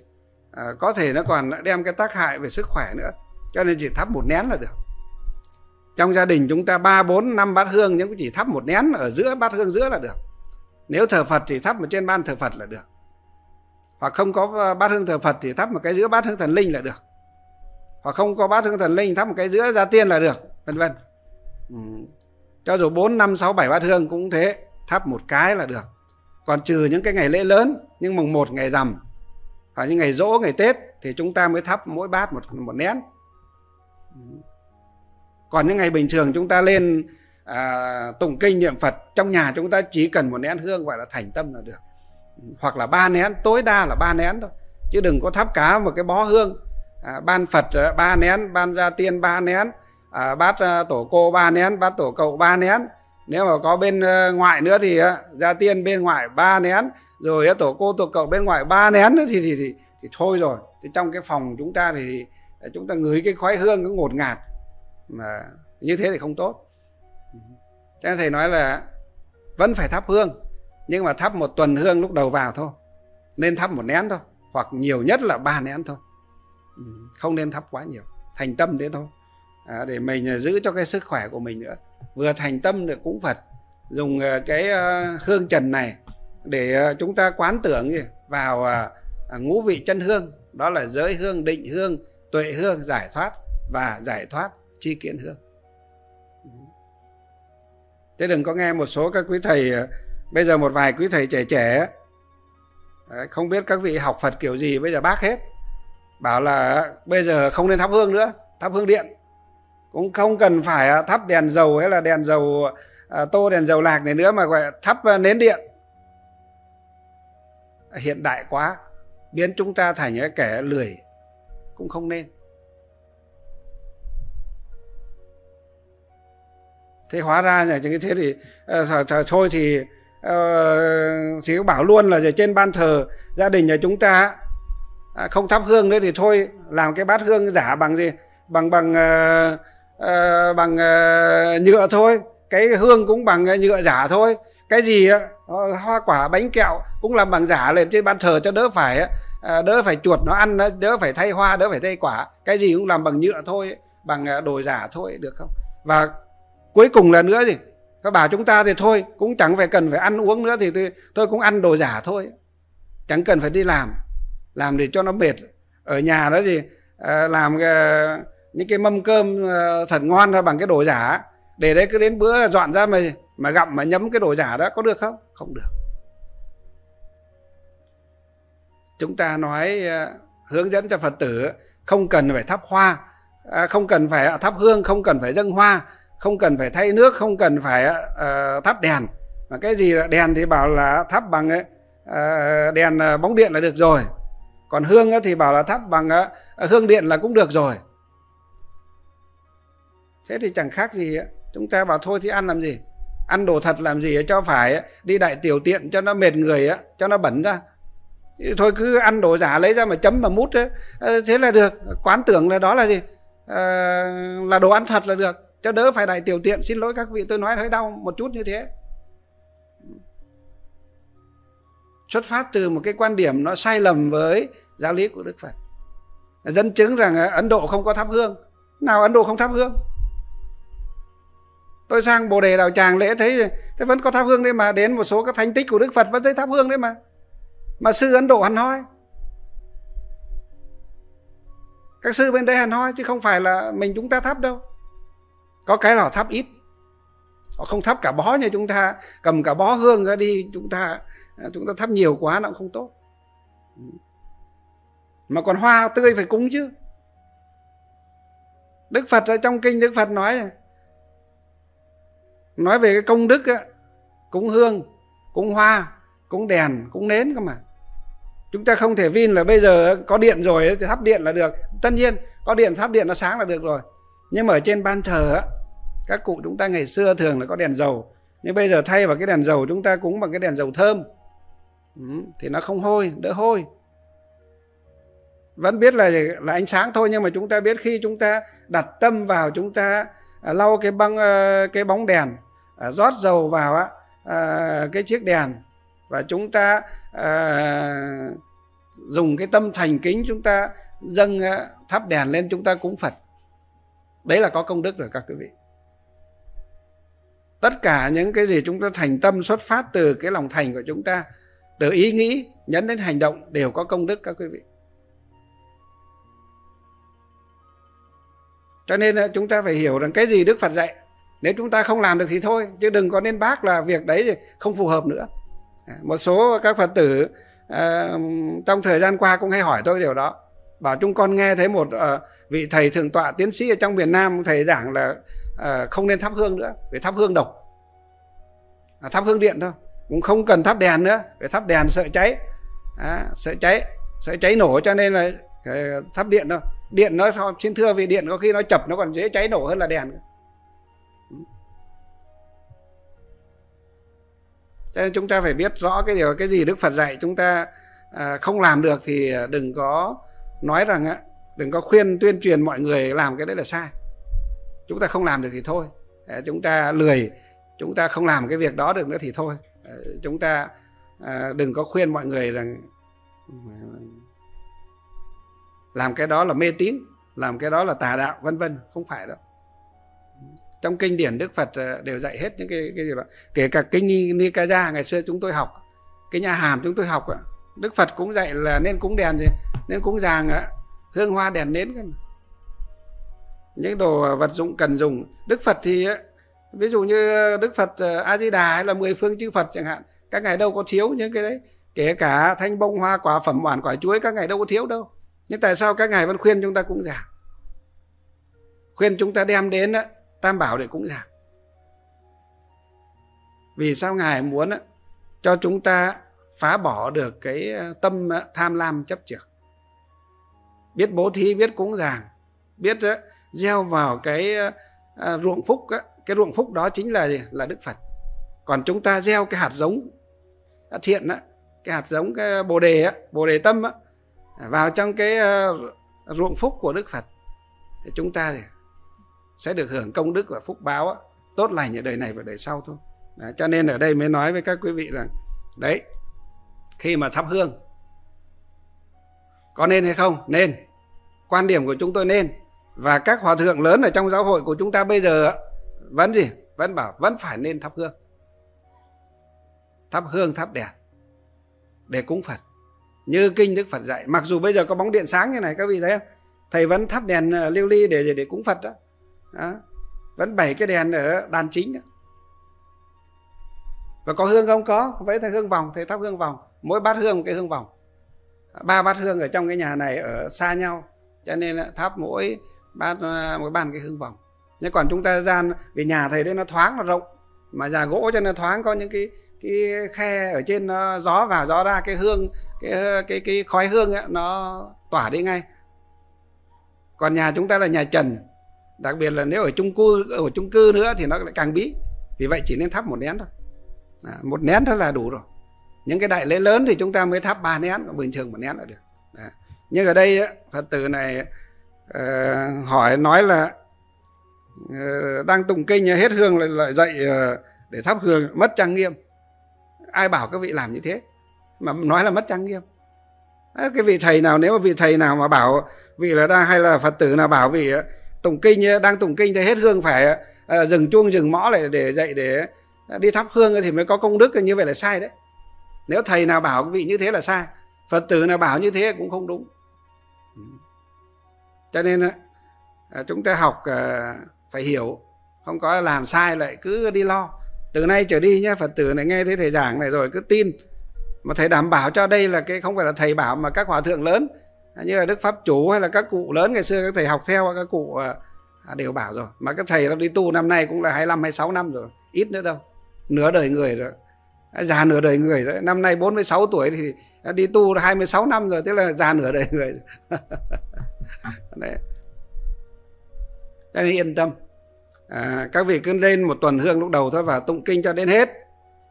có thể nó còn đem cái tác hại về sức khỏe nữa. Cho nên chỉ thắp một nén là được. Trong gia đình chúng ta ba, bốn, năm bát hương, nhưng cũng chỉ thắp một nén ở giữa, bát hương giữa là được. Nếu thờ Phật thì thắp một trên ban thờ Phật là được. Hoặc không có bát hương thờ Phật thì thắp một cái giữa bát hương thần linh là được. Hoặc không có bát hương thần linh thắp một cái giữa gia tiên là được, vân vân. Ừ. Cho dù bốn, năm, sáu, bảy bát hương cũng thế, thắp một cái là được. Còn trừ những cái ngày lễ lớn, nhưng mùng một ngày rằm hoặc những ngày giỗ, ngày Tết thì chúng ta mới thắp mỗi bát một một nén. Còn những ngày bình thường chúng ta lên à, tụng kinh niệm Phật trong nhà, chúng ta chỉ cần một nén hương gọi là thành tâm là được, hoặc là ba nén, tối đa là ba nén thôi, chứ đừng có thắp cả một cái bó hương. À, ban Phật ba nén, ban gia tiên ba nén, à, bát tổ cô ba nén, bát tổ cậu ba nén. Nếu mà có bên ngoại nữa thì gia tiên bên ngoại ba nén, rồi tổ cô tổ cậu bên ngoại ba nén nữa thì thì, thì, thì thôi rồi. Thì trong cái phòng chúng ta thì chúng ta ngửi cái khói hương cứ ngột ngạt, mà như thế thì không tốt. Cho nên thầy nói là vẫn phải thắp hương, nhưng mà thắp một tuần hương lúc đầu vào thôi, nên thắp một nén thôi, hoặc nhiều nhất là ba nén thôi, không nên thắp quá nhiều. Thành tâm thế thôi, à, để mình giữ cho cái sức khỏe của mình nữa, vừa thành tâm được cúng Phật, dùng cái hương trần này để chúng ta quán tưởng vào ngũ vị chân hương, đó là giới hương, định hương, tuệ hương, giải thoát và giải thoát chi kiến hương. Thế đừng có nghe một số các quý thầy bây giờ, một vài quý thầy trẻ trẻ không biết các vị học Phật kiểu gì bây giờ bác hết, bảo là bây giờ không nên thắp hương nữa, thắp hương điện, cũng không cần phải thắp đèn dầu hay là đèn dầu tô, đèn dầu lạc này nữa, mà gọi là thắp nến điện. Hiện đại quá, biến chúng ta thành những kẻ lười, cũng không nên. Thế hóa ra là như thế thì thôi thì thì bảo luôn là trên ban thờ gia đình nhà chúng ta không thắp hương nữa thì thôi, làm cái bát hương giả bằng gì, bằng bằng uh, uh, bằng uh, nhựa thôi, cái hương cũng bằng nhựa giả thôi, cái gì uh, hoa quả bánh kẹo cũng làm bằng giả lên trên bàn thờ cho đỡ phải uh, đỡ phải chuột nó ăn, đỡ phải thay hoa, đỡ phải thay quả, cái gì cũng làm bằng nhựa thôi, bằng uh, đồ giả thôi, được không? Và cuối cùng là nữa gì, các bà chúng ta thì thôi cũng chẳng phải cần phải ăn uống nữa, thì tôi, tôi cũng ăn đồ giả thôi, chẳng cần phải đi làm làm để cho nó mệt. Ở nhà đó gì uh, làm uh, những cái mâm cơm thật ngon ra bằng cái đồ giả, để đấy cứ đến bữa dọn ra mà mà gặm mà nhấm cái đồ giả đó, có được không? Không được. Chúng ta nói hướng dẫn cho Phật tử không cần phải thắp hoa, không cần phải thắp hương, không cần phải dâng hoa, không cần phải thay nước, không cần phải thắp đèn. Mà cái gì là đèn thì bảo là thắp bằng đèn bóng điện là được rồi, còn hương thì bảo là thắp bằng hương điện là cũng được rồi. Thế thì chẳng khác gì, chúng ta bảo thôi thì ăn làm gì, ăn đồ thật làm gì cho phải đi đại tiểu tiện cho nó mệt người, cho nó bẩn ra, thôi cứ ăn đồ giả lấy ra mà chấm mà mút, thế là được, quán tưởng là đó là gì, là đồ ăn thật là được, cho đỡ phải đại tiểu tiện. Xin lỗi các vị, tôi nói hơi đau một chút như thế. Xuất phát từ một cái quan điểm nó sai lầm với giáo lý của Đức Phật. Dẫn chứng rằng Ấn Độ không có thắp hương. Nào Ấn Độ không thắp hương? Tôi sang Bồ Đề Đào Tràng lễ thấy, thấy vẫn có thắp hương đấy mà, đến một số các thánh tích của Đức Phật vẫn thấy thắp hương đấy mà. Mà sư Ấn Độ hẳn hoi, các sư bên đấy hẳn hoi, chứ không phải là mình chúng ta thắp đâu. Có cái là họ thắp ít, họ không thắp cả bó như chúng ta, cầm cả bó hương ra đi, chúng ta chúng ta thắp nhiều quá nó cũng không tốt. Mà còn hoa tươi phải cúng chứ. Đức Phật ở trong kinh Đức Phật nói này, nói về cái công đức á, cúng hương, cúng hoa, cúng đèn, cúng nến cơ mà. Chúng ta không thể vin là bây giờ có điện rồi thì thắp điện là được. Tất nhiên có điện thắp điện nó sáng là được rồi. Nhưng mà ở trên ban thờ á, các cụ chúng ta ngày xưa thường là có đèn dầu, nhưng bây giờ thay vào cái đèn dầu chúng ta cúng bằng cái đèn dầu thơm, ừ, thì nó không hôi, đỡ hôi. Vẫn biết là là ánh sáng thôi, nhưng mà chúng ta biết khi chúng ta đặt tâm vào, chúng ta à, lau cái băng à, cái bóng đèn, à, rót dầu vào á, à, cái chiếc đèn, và chúng ta à, dùng cái tâm thành kính chúng ta dâng à, thắp đèn lên, chúng ta cúng Phật. Đấy là có công đức rồi các quý vị. Tất cả những cái gì chúng ta thành tâm xuất phát từ cái lòng thành của chúng ta, từ ý nghĩ nhấn đến hành động đều có công đức các quý vị. Cho nên chúng ta phải hiểu rằng cái gì Đức Phật dạy, nếu chúng ta không làm được thì thôi, chứ đừng có nên bác là việc đấy không phù hợp nữa. Một số các Phật tử à, trong thời gian qua cũng hay hỏi tôi điều đó. Bảo chúng con nghe thấy một à, vị thầy thượng tọa tiến sĩ ở trong miền Nam, thầy giảng là à, không nên thắp hương nữa, vì thắp hương độc, à, thắp hương điện thôi, cũng không cần thắp đèn nữa, vì thắp đèn sợ cháy, à, sợ cháy, sợ cháy nổ, cho nên là thắp điện thôi. Điện nó, xin thưa vì điện có khi nó chập nó còn dễ cháy nổ hơn là đèn. Cho nên chúng ta phải biết rõ cái điều, cái gì Đức Phật dạy chúng ta à, không làm được thì đừng có nói rằng á, đừng có khuyên tuyên truyền mọi người làm cái đấy là sai. Chúng ta không làm được thì thôi, à, chúng ta lười, chúng ta không làm cái việc đó được nữa thì thôi. À, chúng ta à, đừng có khuyên mọi người rằng làm cái đó là mê tín, làm cái đó là tà đạo vân vân, không phải đâu. Trong kinh điển Đức Phật đều dạy hết những cái, cái gì đó. Kể cả kinh Nikaya ngày xưa chúng tôi học, kinh A Hàm chúng tôi học, Đức Phật cũng dạy là nên cúng đèn gì, nên cúng giàng hương hoa đèn nến, những đồ vật dụng cần dùng. Đức Phật thì ví dụ như Đức Phật A Di Đà hay là mười phương chư Phật chẳng hạn, các ngài đâu có thiếu những cái đấy. Kể cả thanh bông hoa quả phẩm oản quả chuối các ngài đâu có thiếu đâu. Nhưng tại sao các ngài vẫn khuyên chúng ta cúng giàng, khuyên chúng ta đem đến Tam Bảo để cúng giàng? Vì sao ngài muốn cho chúng ta phá bỏ được cái tâm tham lam chấp chược, biết bố thí, biết cúng giàng, biết gieo vào cái ruộng phúc. Cái ruộng phúc đó chính là gì? Là Đức Phật. Còn chúng ta gieo cái hạt giống thiện, cái hạt giống cái bồ đề, bồ đề tâm vào trong cái ruộng phúc của Đức Phật thì chúng ta sẽ được hưởng công đức và phúc báo tốt lành ở đời này và đời sau thôi. Đấy, cho nên ở đây mới nói với các quý vị rằng đấy, khi mà thắp hương có nên hay không? Nên. Quan điểm của chúng tôi nên. Và các hòa thượng lớn ở trong giáo hội của chúng ta bây giờ vẫn gì? Vẫn bảo vẫn phải nên thắp hương. Thắp hương, thắp đèn để cúng Phật như kinh Đức Phật dạy. Mặc dù bây giờ có bóng điện sáng như này, các vị thấy không? Thầy vẫn thắp đèn lưu ly để để cúng Phật đó. Đó. Vẫn bảy cái đèn ở đàn chính đó. Và có hương không? Có. Vậy thầy hương vòng, thầy thắp hương vòng, mỗi bát hương một cái hương vòng, ba bát hương ở trong cái nhà này ở xa nhau, cho nên thắp mỗi bát mỗi bàn cái hương vòng. Nhưng còn chúng ta gian, vì nhà thầy đấy nó thoáng, nó rộng, mà nhà gỗ cho nên thoáng, có những cái cái khe ở trên, nó gió vào gió ra, cái hương cái cái cái khói hương ấy, nó tỏa đi ngay. Còn nhà chúng ta là nhà trần, đặc biệt là nếu ở chung cư ở chung cư nữa thì nó lại càng bí. Vì vậy chỉ nên thắp một nén thôi, à, một nén thôi là đủ rồi. Những cái đại lễ lớn thì chúng ta mới thắp ba nén, bình thường một nén là được. Đó. Nhưng ở đây Phật tử này uh, hỏi nói là uh, đang tụng kinh hết hương lại, lại dậy uh, để thắp hương mất trang nghiêm. Ai bảo các vị làm như thế mà nói là mất trang nghiêm? Đấy, cái vị thầy nào, nếu mà vị thầy nào mà bảo vị là đang, hay là Phật tử nào bảo vị tụng kinh, đang tụng kinh thì hết hương phải à, dừng chuông dừng mõ lại để dậy để đi thắp hương thì mới có công đức, như vậy là sai đấy. Nếu thầy nào bảo quý vị như thế là sai, Phật tử nào bảo như thế cũng không đúng. Cho nên à, chúng ta học à, phải hiểu, không có làm sai lại cứ đi lo. Từ nay trở đi nhé, Phật tử này nghe thấy thầy giảng này rồi cứ tin, mà thầy đảm bảo cho đây là cái không phải là thầy bảo mà các hòa thượng lớn như là Đức Pháp Chủ hay là các cụ lớn ngày xưa các thầy học theo các cụ đều bảo rồi. Mà các thầy đi tu năm nay cũng là hai mươi lăm, hai mươi sáu năm rồi, ít nữa đâu, nửa đời người rồi, già nửa đời người rồi. Năm nay bốn mươi sáu tuổi thì đi tu hai mươi sáu năm rồi, tức là già nửa đời người rồi. Đấy. Các vị yên tâm, à, các vị cứ lên một tuần hương lúc đầu thôi và tụng kinh cho đến hết.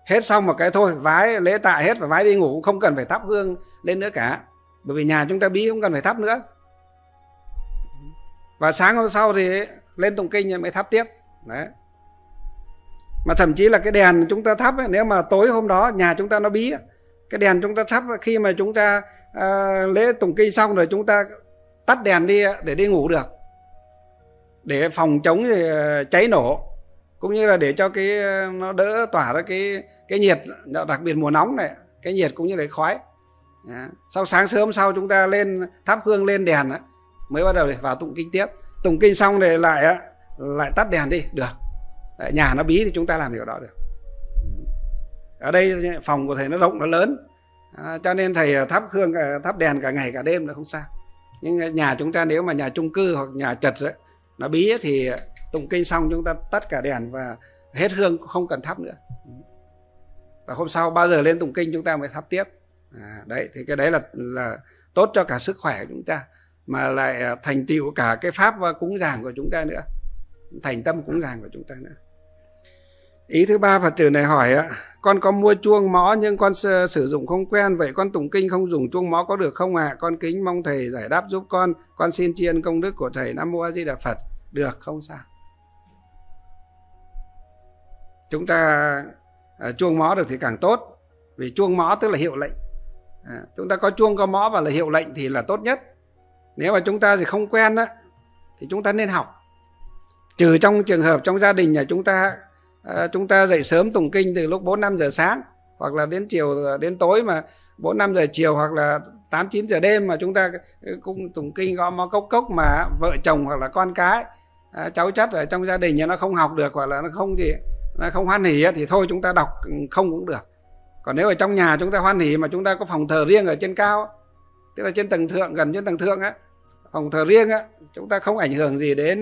Hết xong một cái thôi, vái lễ tạ hết và vái đi ngủ, không cần phải thắp hương lên nữa cả. Bởi vì nhà chúng ta bí không cần phải thắp nữa. Và sáng hôm sau thì lên tụng kinh mới thắp tiếp. Đấy. Mà thậm chí là cái đèn chúng ta thắp ấy, nếu mà tối hôm đó nhà chúng ta nó bí, cái đèn chúng ta thắp khi mà chúng ta à, lễ tụng kinh xong rồi chúng ta tắt đèn đi để đi ngủ được, để phòng chống cháy nổ, cũng như là để cho cái nó đỡ tỏa ra cái, cái nhiệt, đặc biệt mùa nóng này, cái nhiệt cũng như là khói. À, sau sáng sớm sau chúng ta lên thắp hương lên đèn á, mới bắt đầu để vào tụng kinh tiếp. Tụng kinh xong rồi lại á, lại tắt đèn đi được. Đấy, nhà nó bí thì chúng ta làm điều đó được. Ở đây phòng của thầy nó rộng, nó lớn, à, cho nên thầy thắp hương, thắp đèn cả ngày cả đêm là không sao. Nhưng nhà chúng ta nếu mà nhà chung cư hoặc nhà chật ấy, nó bí thì tụng kinh xong chúng ta tắt cả đèn và hết hương, không cần thắp nữa. Và hôm sau bao giờ lên tụng kinh chúng ta mới thắp tiếp. À, đấy, thì cái đấy là, là tốt cho cả sức khỏe của chúng ta, mà lại thành tựu cả cái pháp cúng dường của chúng ta nữa, thành tâm cúng dường của chúng ta nữa. Ý thứ ba, Phật tử này hỏi: con có mua chuông mõ nhưng con sử dụng không quen, vậy con tụng kinh không dùng chuông mõ có được không ạ? À? Con kính mong thầy giải đáp giúp con. Con xin tri ân công đức của thầy. Nam Mô A Di Đà Phật. Được, không sao. Chúng ta uh, chuông mõ được thì càng tốt, vì chuông mõ tức là hiệu lệnh. À, chúng ta có chuông có mõ và là hiệu lệnh thì là tốt nhất. Nếu mà chúng ta thì không quen đó, thì chúng ta nên học. Trừ trong trường hợp trong gia đình nhà chúng ta, à, chúng ta dậy sớm tụng kinh từ lúc bốn năm giờ sáng, hoặc là đến chiều đến tối mà bốn năm giờ chiều, hoặc là tám chín giờ đêm mà chúng ta cũng tụng kinh gõ mõ cốc cốc, mà vợ chồng hoặc là con cái, à, cháu chắt ở trong gia đình nhà nó không học được, hoặc là nó không gì nó không hoan hỉ thì thôi chúng ta đọc không cũng được. Còn nếu ở trong nhà chúng ta hoan hỉ mà chúng ta có phòng thờ riêng ở trên cao, tức là trên tầng thượng, gần trên tầng thượng á, phòng thờ riêng á, chúng ta không ảnh hưởng gì đến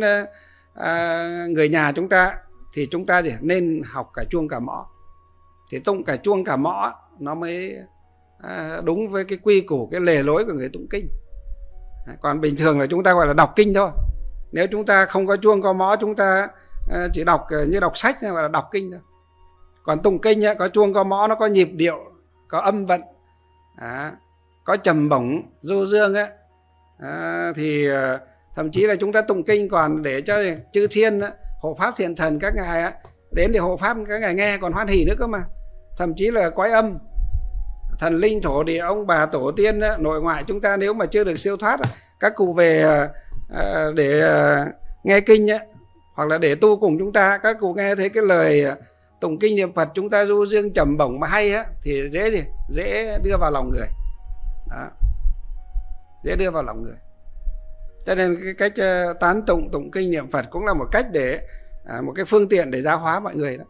à, người nhà chúng ta, thì chúng ta chỉ nên học cả chuông cả mõ. Thì tụng cả chuông cả mõ nó mới à, đúng với cái quy củ, cái lề lối của người tụng kinh. Còn bình thường là chúng ta gọi là đọc kinh thôi. Nếu chúng ta không có chuông có mõ, chúng ta à, chỉ đọc như đọc sách hay là đọc kinh thôi. Còn tụng kinh ấy, có chuông có mõ, nó có nhịp điệu, có âm vận, à, có trầm bổng du dương ấy, à, thì thậm chí là chúng ta tụng kinh còn để cho chư thiên ấy, hộ pháp thiền thần các ngài ấy, đến để hộ pháp các ngài nghe còn hoan hỉ nữa cơ mà. Thậm chí là quái âm, thần linh thổ địa, ông bà tổ tiên ấy, nội ngoại chúng ta nếu mà chưa được siêu thoát, các cụ về để nghe kinh ấy, hoặc là để tu cùng chúng ta, các cụ nghe thấy cái lời tụng kinh niệm Phật chúng ta du dương trầm bổng mà hay á, thì dễ gì dễ đưa vào lòng người. Đó, dễ đưa vào lòng người. Cho nên cái cách tán tụng tụng kinh niệm Phật cũng là một cách để à, một cái phương tiện để giáo hóa mọi người đó.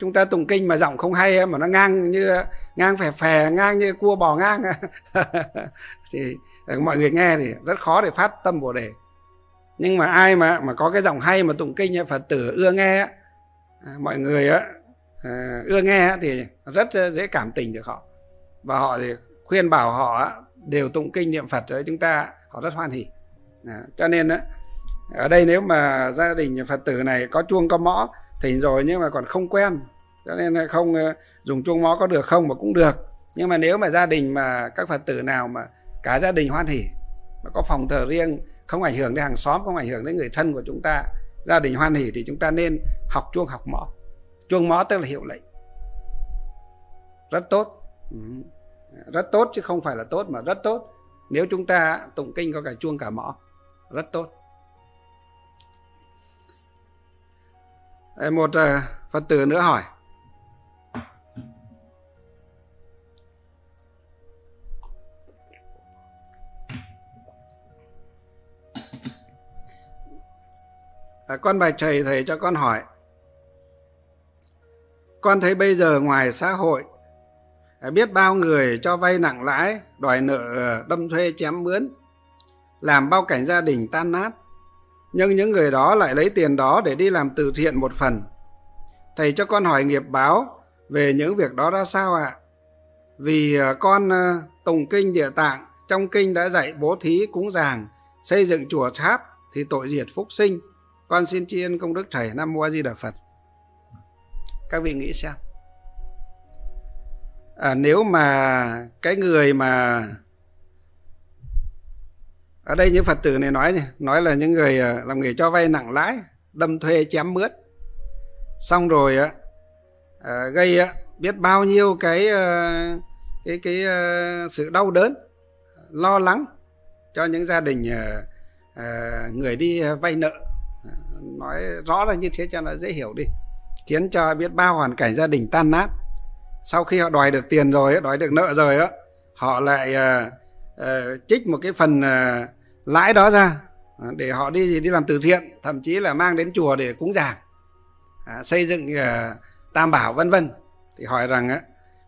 Chúng ta tụng kinh mà giọng không hay mà nó ngang như ngang phè phè, ngang như cua bò ngang thì mọi người nghe thì rất khó để phát tâm Bồ Đề. Nhưng mà ai mà mà có cái giọng hay mà tụng kinh Phật tử ưa nghe, mọi người á, ưa nghe thì rất dễ cảm tình được họ, và họ thì khuyên bảo họ đều tụng kinh niệm Phật với chúng ta, họ rất hoan hỉ. Cho nên á, ở đây nếu mà gia đình Phật tử này có chuông có mõ thỉnh rồi nhưng mà còn không quen, cho nên không dùng chuông mõ có được không mà cũng được. Nhưng mà nếu mà gia đình mà các Phật tử nào mà cả gia đình hoan hỉ, mà có phòng thờ riêng, không ảnh hưởng đến hàng xóm, không ảnh hưởng đến người thân của chúng ta, gia đình hoan hỉ thì chúng ta nên học chuông học mõ. Chuông mõ tức là hiệu lệnh. Rất tốt. Ừ. Rất tốt chứ không phải là tốt mà rất tốt. Nếu chúng ta tụng kinh có cả chuông cả mõ, rất tốt. Một Phật tử nữa hỏi: con bạch thầy, thầy cho con hỏi, con thấy bây giờ ngoài xã hội biết bao người cho vay nặng lãi, đòi nợ đâm thuê chém mướn, làm bao cảnh gia đình tan nát. Nhưng những người đó lại lấy tiền đó để đi làm từ thiện một phần. Thầy cho con hỏi nghiệp báo về những việc đó ra sao ạ? À? Vì con tụng kinh Địa Tạng, trong kinh đã dạy bố thí cúng dường, xây dựng chùa tháp thì tội diệt phúc sinh. Con xin tri ân công đức thầy. Nam Mô A Di Đà Phật. Các vị nghĩ xem, à, nếu mà cái người mà ở đây những Phật tử này nói nói là những người làm nghề cho vay nặng lãi, đâm thuê chém mướn, xong rồi à, gây biết bao nhiêu cái cái cái sự đau đớn, lo lắng cho những gia đình à, người đi vay nợ. Nói rõ là như thế cho nó dễ hiểu đi, khiến cho biết bao hoàn cảnh gia đình tan nát. Sau khi họ đòi được tiền rồi, đòi được nợ rồi, họ lại trích một cái phần lãi đó ra để họ đi gì đi làm từ thiện, thậm chí là mang đến chùa để cúng dường, xây dựng tam bảo vân vân. Thì hỏi rằng á,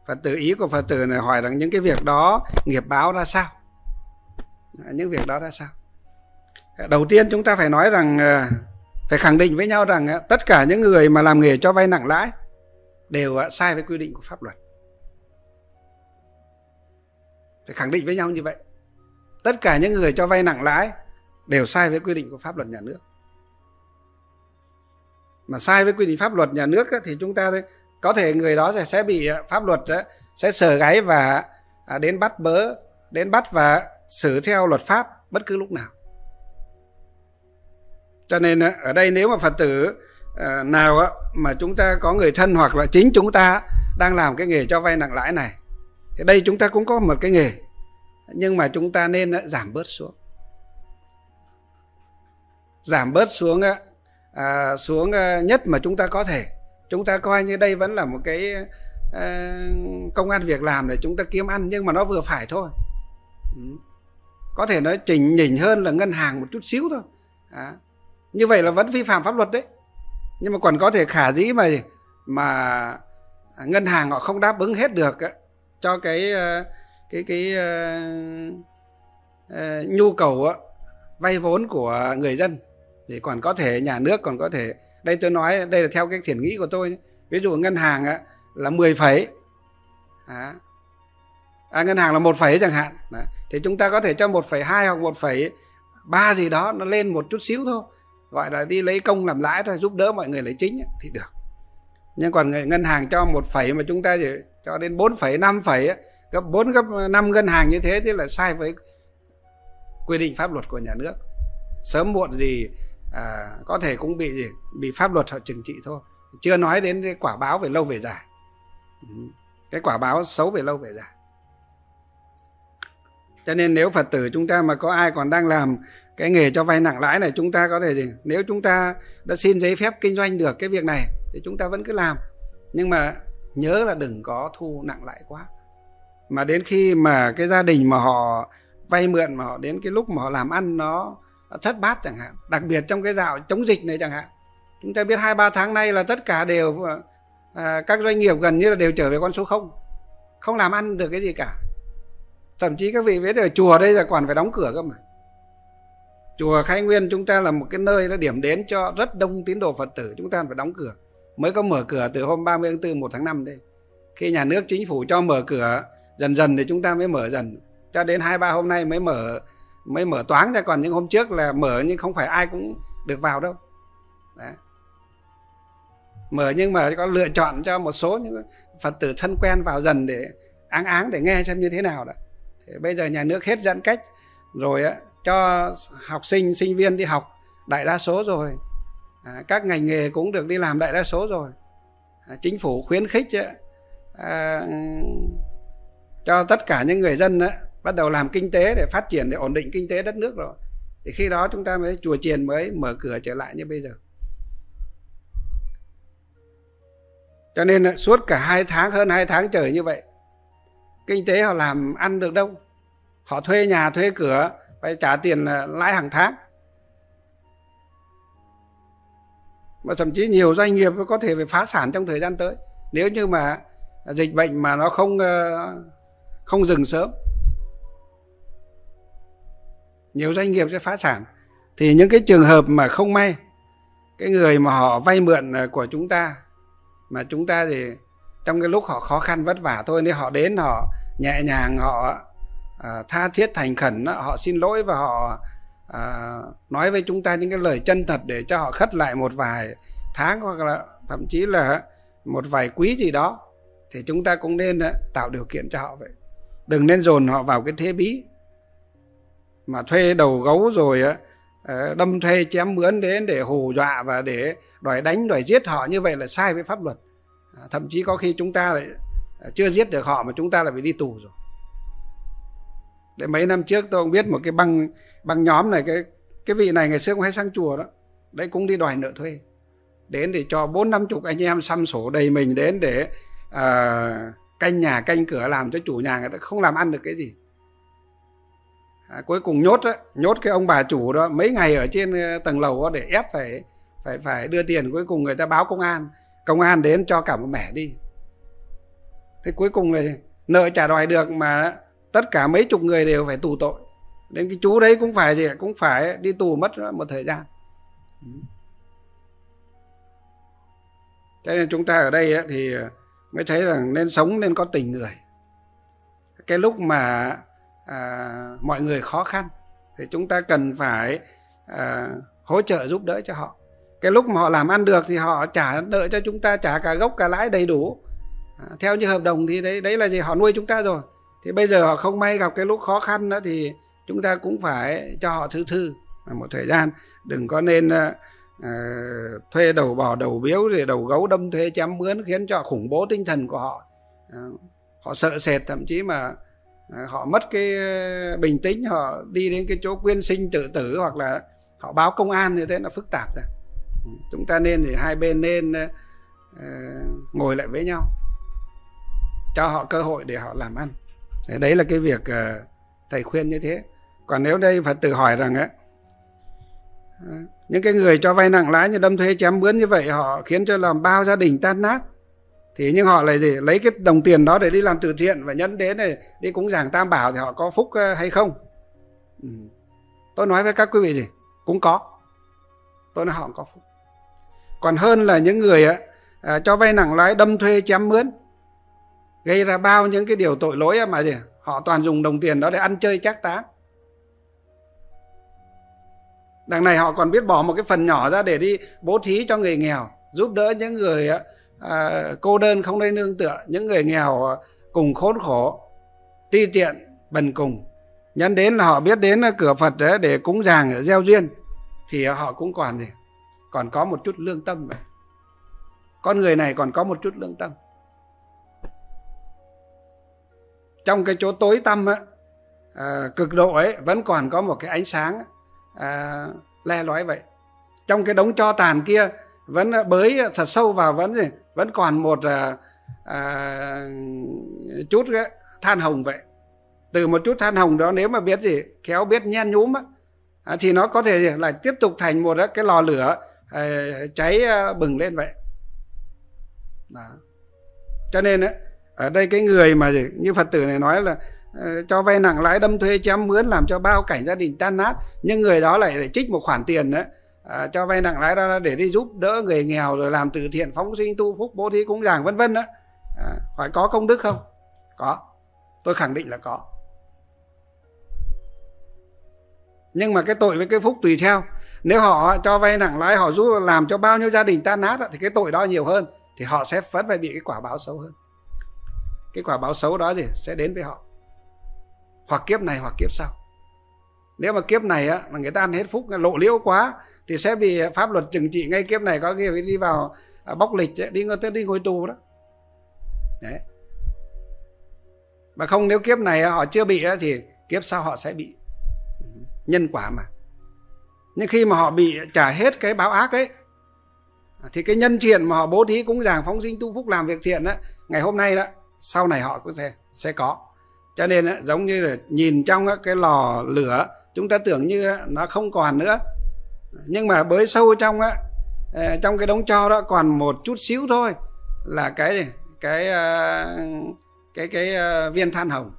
Phật tử, ý của Phật tử này hỏi rằng những cái việc đó nghiệp báo ra sao? Những việc đó ra sao? Đầu tiên chúng ta phải nói rằng, phải khẳng định với nhau rằng tất cả những người mà làm nghề cho vay nặng lãi đều sai với quy định của pháp luật. Phải khẳng định với nhau như vậy. Tất cả những người cho vay nặng lãi đều sai với quy định của pháp luật nhà nước. Mà sai với quy định pháp luật nhà nước thì chúng ta có thể người đó sẽ bị pháp luật sẽ sờ gáy và đến bắt bớ, đến bắt và xử theo luật pháp bất cứ lúc nào. Cho nên ở đây nếu mà Phật tử nào mà chúng ta có người thân hoặc là chính chúng ta đang làm cái nghề cho vay nặng lãi này, thì đây chúng ta cũng có một cái nghề, nhưng mà chúng ta nên giảm bớt xuống. Giảm bớt xuống xuống nhất mà chúng ta có thể. Chúng ta coi như đây vẫn là một cái công ăn việc làm để chúng ta kiếm ăn, nhưng mà nó vừa phải thôi. Có thể nó chỉnh nhỉnh hơn là ngân hàng một chút xíu thôi. Đó. Như vậy là vẫn vi phạm pháp luật đấy. Nhưng mà còn có thể khả dĩ mà mà ngân hàng họ không đáp ứng hết được cho cái cái cái uh, nhu cầu vay vốn của người dân, thì còn có thể nhà nước còn có thể, đây tôi nói đây là theo cái thiện nghĩ của tôi, ví dụ ngân hàng là mười phẩy à, ngân hàng là một phẩy chẳng hạn, thì chúng ta có thể cho một phẩy hai hoặc một phẩy ba gì đó nó lên một chút xíu thôi, gọi là đi lấy công làm lãi thôi, giúp đỡ mọi người lấy chính thì được. Nhưng còn ngân hàng cho một phẩy mà chúng ta chỉ cho đến bốn phẩy năm phẩy, gấp bốn gấp năm ngân hàng như thế thì là sai với quy định pháp luật của nhà nước. Sớm muộn gì à, có thể cũng bị gì bị pháp luật họ trừng trị thôi, chưa nói đến cái quả báo về lâu về dài, cái quả báo xấu về lâu về dài. Cho nên nếu Phật tử chúng ta mà có ai còn đang làm cái nghề cho vay nặng lãi này, chúng ta có thể gì, nếu chúng ta đã xin giấy phép kinh doanh được cái việc này thì chúng ta vẫn cứ làm, nhưng mà nhớ là đừng có thu nặng lãi quá. Mà đến khi mà cái gia đình mà họ vay mượn, mà họ đến cái lúc mà họ làm ăn nó thất bát chẳng hạn, đặc biệt trong cái dạo chống dịch này chẳng hạn, chúng ta biết hai ba tháng nay là tất cả đều à, các doanh nghiệp gần như là đều trở về con số không, không làm ăn được cái gì cả. Thậm chí các vị biết ở chùa đây là còn phải đóng cửa cơ mà. Chùa Khai Nguyên chúng ta là một cái nơi nó điểm đến cho rất đông tín đồ Phật tử, chúng ta phải đóng cửa, mới có mở cửa từ hôm ba mươi tháng tư, một tháng năm đây. Khi nhà nước chính phủ cho mở cửa dần dần thì chúng ta mới mở dần, cho đến hai ba hôm nay mới mở mới mở toáng ra, còn những hôm trước là mở nhưng không phải ai cũng được vào đâu. Đấy. Mở nhưng mà có lựa chọn cho một số những Phật tử thân quen vào dần để áng áng để nghe xem như thế nào đó. Thế bây giờ nhà nước hết giãn cách rồi á, cho học sinh, sinh viên đi học đại đa số rồi, à, các ngành nghề cũng được đi làm đại đa số rồi, à, chính phủ khuyến khích à, cho tất cả những người dân á, bắt đầu làm kinh tế để phát triển, để ổn định kinh tế đất nước rồi, thì khi đó chúng ta mới chùa chiền mới mở cửa trở lại như bây giờ. Cho nên á, suốt cả hai tháng hơn hai tháng trời như vậy, kinh tế họ làm ăn được đâu, họ thuê nhà thuê cửa phải trả tiền lãi hàng tháng, mà thậm chí nhiều doanh nghiệp có thể phải phá sản trong thời gian tới nếu như mà dịch bệnh mà nó không không dừng sớm. Nhiều doanh nghiệp sẽ phá sản, thì những cái trường hợp mà không may cái người mà họ vay mượn của chúng ta mà chúng ta thì trong cái lúc họ khó khăn vất vả thôi, nên họ đến họ nhẹ nhàng, họ à, tha thiết thành khẩn, họ xin lỗi và họ à, nói với chúng ta những cái lời chân thật để cho họ khất lại một vài tháng hoặc là thậm chí là một vài quý gì đó, thì chúng ta cũng nên tạo điều kiện cho họ vậy. Đừng nên dồn họ vào cái thế bí mà thuê đầu gấu rồi đâm thuê chém mướn đến để hù dọa và để đòi đánh đòi giết họ, như vậy là sai với pháp luật. Thậm chí có khi chúng ta lại chưa giết được họ mà chúng ta lại phải đi tù rồi. Để mấy năm trước tôi không biết một cái băng băng nhóm này, cái cái vị này ngày xưa cũng hay sang chùa đó, đấy cũng đi đòi nợ thuê, đến để cho bốn năm chục anh em xăm sổ đầy mình đến để à, canh nhà canh cửa, làm cho chủ nhà người ta không làm ăn được cái gì. À, cuối cùng nhốt đó, nhốt cái ông bà chủ đó mấy ngày ở trên tầng lầu đó để ép phải phải phải đưa tiền. Cuối cùng người ta báo công an, công an đến cho cả một mẻ đi. Thế cuối cùng là nợ trả đòi được mà tất cả mấy chục người đều phải tù tội. Đến cái chú đấy cũng phải gì cũng phải đi tù mất một thời gian. Thế nên chúng ta ở đây thì mới thấy rằng nên sống nên có tình người. Cái lúc mà à, mọi người khó khăn thì chúng ta cần phải à, hỗ trợ giúp đỡ cho họ. Cái lúc mà họ làm ăn được thì họ trả nợ cho chúng ta, trả cả gốc cả lãi đầy đủ à, theo như hợp đồng thì đấy đấy là gì, họ nuôi chúng ta rồi. Thì bây giờ họ không may gặp cái lúc khó khăn đó thì chúng ta cũng phải cho họ thứ thư một thời gian. Đừng có nên à, thuê đầu bò đầu biếu rồi đầu gấu đâm thuê chém mướn khiến cho khủng bố tinh thần của họ. À, họ sợ sệt, thậm chí mà họ mất cái bình tĩnh, họ đi đến cái chỗ quyên sinh tự tử hoặc là họ báo công an, như thế là phức tạp rồi. Chúng ta nên thì hai bên nên uh, ngồi lại với nhau, cho họ cơ hội để họ làm ăn. Đấy là cái việc uh, thầy khuyên như thế. Còn nếu đây Phật tử hỏi rằng uh, những cái người cho vay nặng lãi như đâm thuê chém mướn như vậy họ khiến cho làm bao gia đình tan nát. Thì nhưng họ lại gì lấy cái đồng tiền đó để đi làm từ thiện và nhân đến này đi cúng giảng Tam Bảo thì họ có phúc hay không? Ừ. Tôi nói với các quý vị gì cũng có, tôi nói họ có phúc. Còn hơn là những người à, cho vay nặng lãi đâm thuê chém mướn gây ra bao những cái điều tội lỗi mà gì họ toàn dùng đồng tiền đó để ăn chơi trác táng. Đằng này họ còn biết bỏ một cái phần nhỏ ra để đi bố thí cho người nghèo, giúp đỡ những người à, À, cô đơn không nơi nương tựa, những người nghèo cùng khốn khổ, ti tiện, bần cùng. Nhân đến là họ biết đến cửa Phật đấy để cúng giàng gieo duyên thì họ cũng còn gì, còn có một chút lương tâm. Vậy con người này còn có một chút lương tâm. Trong cái chỗ tối tăm á, à, cực độ ấy vẫn còn có một cái ánh sáng à, le lói vậy. Trong cái đống tro tàn kia vẫn bới thật sâu vào vẫn gì vẫn còn một à, à, chút cái than hồng vậy. Từ một chút than hồng đó nếu mà biết gì khéo biết nhen nhúm á, à, thì nó có thể gì, lại tiếp tục thành một cái lò lửa à, cháy à, bừng lên vậy đó. Cho nên á, ở đây cái người mà gì như Phật tử này nói là à, cho vay nặng lãi đâm thuê chém mướn làm cho bao cảnh gia đình tan nát, nhưng người đó lại, lại trích một khoản tiền đó À, cho vay nặng lãi ra để đi giúp đỡ người nghèo rồi làm từ thiện, phóng sinh, tu phúc, bố thí, cúng giảng vân vân đó, à, phải có công đức không? Có, tôi khẳng định là có. Nhưng mà cái tội với cái phúc tùy theo. Nếu họ cho vay nặng lãi họ giúp làm cho bao nhiêu gia đình tan nát thì cái tội đó nhiều hơn, thì họ sẽ vẫn phải bị cái quả báo xấu hơn. Cái quả báo xấu đó gì sẽ đến với họ, hoặc kiếp này hoặc kiếp sau. Nếu mà kiếp này á, người ta ăn hết phúc lộ liễu quá thì sẽ bị pháp luật trừng trị ngay kiếp này, có khi đi vào bóc lịch ấy, đi, đi ngồi tù đó. Đấy. Mà không, nếu kiếp này họ chưa bị thì kiếp sau họ sẽ bị. Nhân quả mà. Nhưng khi mà họ bị trả hết cái báo ác ấy thì cái nhân thiện mà họ bố thí cúng giảng phóng sinh tu phúc làm việc thiện đó, ngày hôm nay đó, sau này họ cũng sẽ, sẽ có. Cho nên đó, giống như là nhìn trong cái lò lửa, chúng ta tưởng như nó không còn nữa, nhưng mà bới sâu trong á, trong cái đống tro đó còn một chút xíu thôi là cái cái cái cái, cái viên than hồng,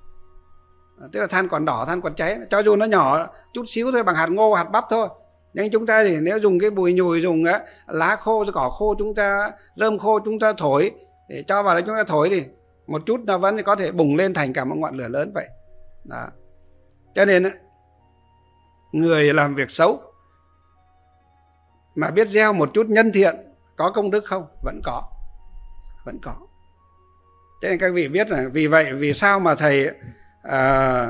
tức là than còn đỏ, than còn cháy. Cho dù nó nhỏ chút xíu thôi, bằng hạt ngô, hạt bắp thôi, nhưng chúng ta thì nếu dùng cái bùi nhùi, dùng á, lá khô, cỏ khô, chúng ta rơm khô chúng ta thổi để cho vào đó, chúng ta thổi thì một chút nó vẫn có thể bùng lên thành cả một ngọn lửa lớn vậy đó. Cho nên người làm việc xấu mà biết gieo một chút nhân thiện, có công đức không? Vẫn có, vẫn có. Cho nên các vị biết là vì vậy, vì sao mà thầy à,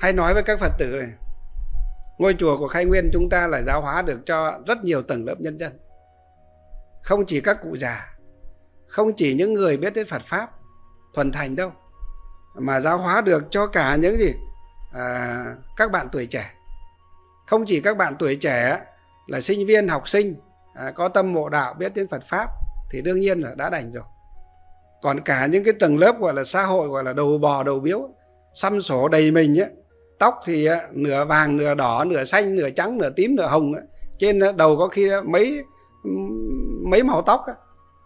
hay nói với các Phật tử này, ngôi chùa của Khai Nguyên chúng ta là giáo hóa được cho rất nhiều tầng lớp nhân dân. Không chỉ các cụ già, không chỉ những người biết đến Phật Pháp thuần thành đâu, mà giáo hóa được cho cả những gì à, các bạn tuổi trẻ. Không chỉ các bạn tuổi trẻ là sinh viên, học sinh à, có tâm mộ đạo, biết đến Phật Pháp thì đương nhiên là đã đành rồi. Còn cả những cái tầng lớp gọi là xã hội, gọi là đầu bò đầu biếu, xăm sổ đầy mình ấy, tóc thì à, nửa vàng, nửa đỏ, nửa xanh, nửa trắng, nửa tím, nửa hồng ấy. Trên đầu có khi mấy mấy màu tóc ấy,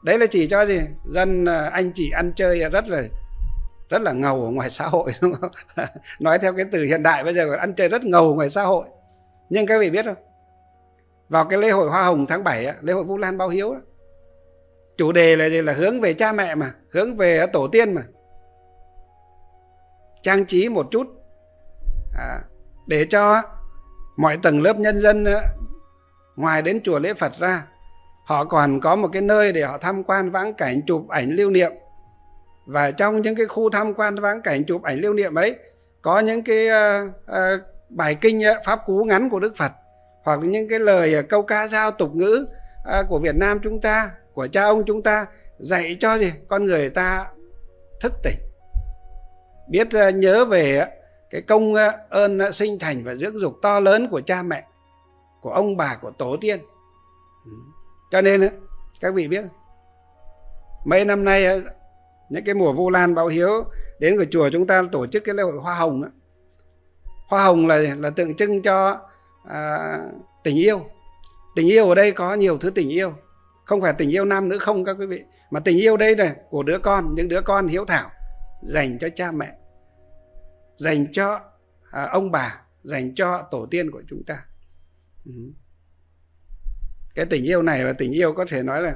Đấy là chỉ cho gì? Dân anh chị ăn chơi rất là rất là ngầu ở ngoài xã hội, đúng không? Nói theo cái từ hiện đại bây giờ còn ăn chơi rất ngầu ngoài xã hội. Nhưng các vị biết không? Vào cái lễ hội Hoa Hồng tháng bảy, lễ hội Vu Lan Báo Hiếu, chủ đề là gì? Là hướng về cha mẹ mà, hướng về tổ tiên mà. Trang trí một chút à, để cho mọi tầng lớp nhân dân ngoài đến chùa lễ Phật ra, họ còn có một cái nơi để họ tham quan vãng cảnh, chụp ảnh lưu niệm. Và trong những cái khu tham quan vãng cảnh, chụp ảnh lưu niệm ấy, có những cái uh, uh, bài kinh uh, pháp cú ngắn của Đức Phật, hoặc những cái lời uh, câu ca dao tục ngữ uh, của Việt Nam chúng ta, của cha ông chúng ta, dạy cho gì? Con người ta thức tỉnh, biết uh, nhớ về uh, cái công uh, ơn uh, sinh thành và dưỡng dục to lớn của cha mẹ, của ông bà, của tổ tiên. Cho nên uh, các vị biết, mấy năm nay uh, những cái mùa Vu Lan Báo Hiếu đến của chùa chúng ta tổ chức cái lễ hội Hoa Hồng đó. Hoa Hồng là là tượng trưng cho à, tình yêu. Tình yêu ở đây có nhiều thứ tình yêu, không phải tình yêu nam nữ không các quý vị, mà tình yêu đây này của đứa con, những đứa con hiếu thảo dành cho cha mẹ, dành cho à, ông bà, dành cho tổ tiên của chúng ta. Cái tình yêu này là tình yêu có thể nói là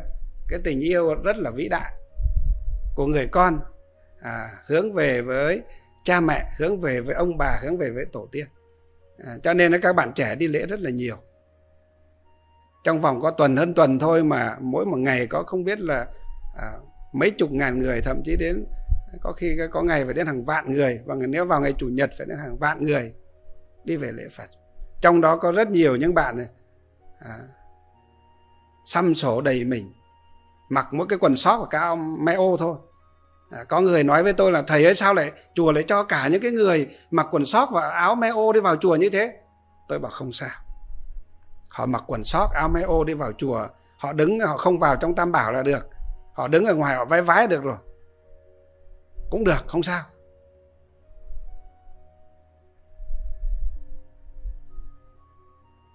cái tình yêu rất là vĩ đại của người con à, hướng về với cha mẹ, hướng về với ông bà, hướng về với tổ tiên à, cho nên các bạn trẻ đi lễ rất là nhiều. Trong vòng có tuần hơn tuần thôi mà mỗi một ngày có không biết là à, mấy chục ngàn người, thậm chí đến có khi có ngày phải đến hàng vạn người, và nếu vào ngày Chủ nhật phải đến hàng vạn người đi về lễ Phật. Trong đó có rất nhiều những bạn này à, xăm sổ đầy mình, mặc mỗi cái quần sót và cái mẹ ô thôi. À, có người nói với tôi là thầy ấy, sao lại chùa lại cho cả những cái người mặc quần sót và áo mẹ ô đi vào chùa như thế? Tôi bảo không sao. Họ mặc quần sót, áo mẹ ô đi vào chùa, họ đứng, họ không vào trong Tam Bảo là được. Họ đứng ở ngoài họ vái vái được rồi. Cũng được, không sao.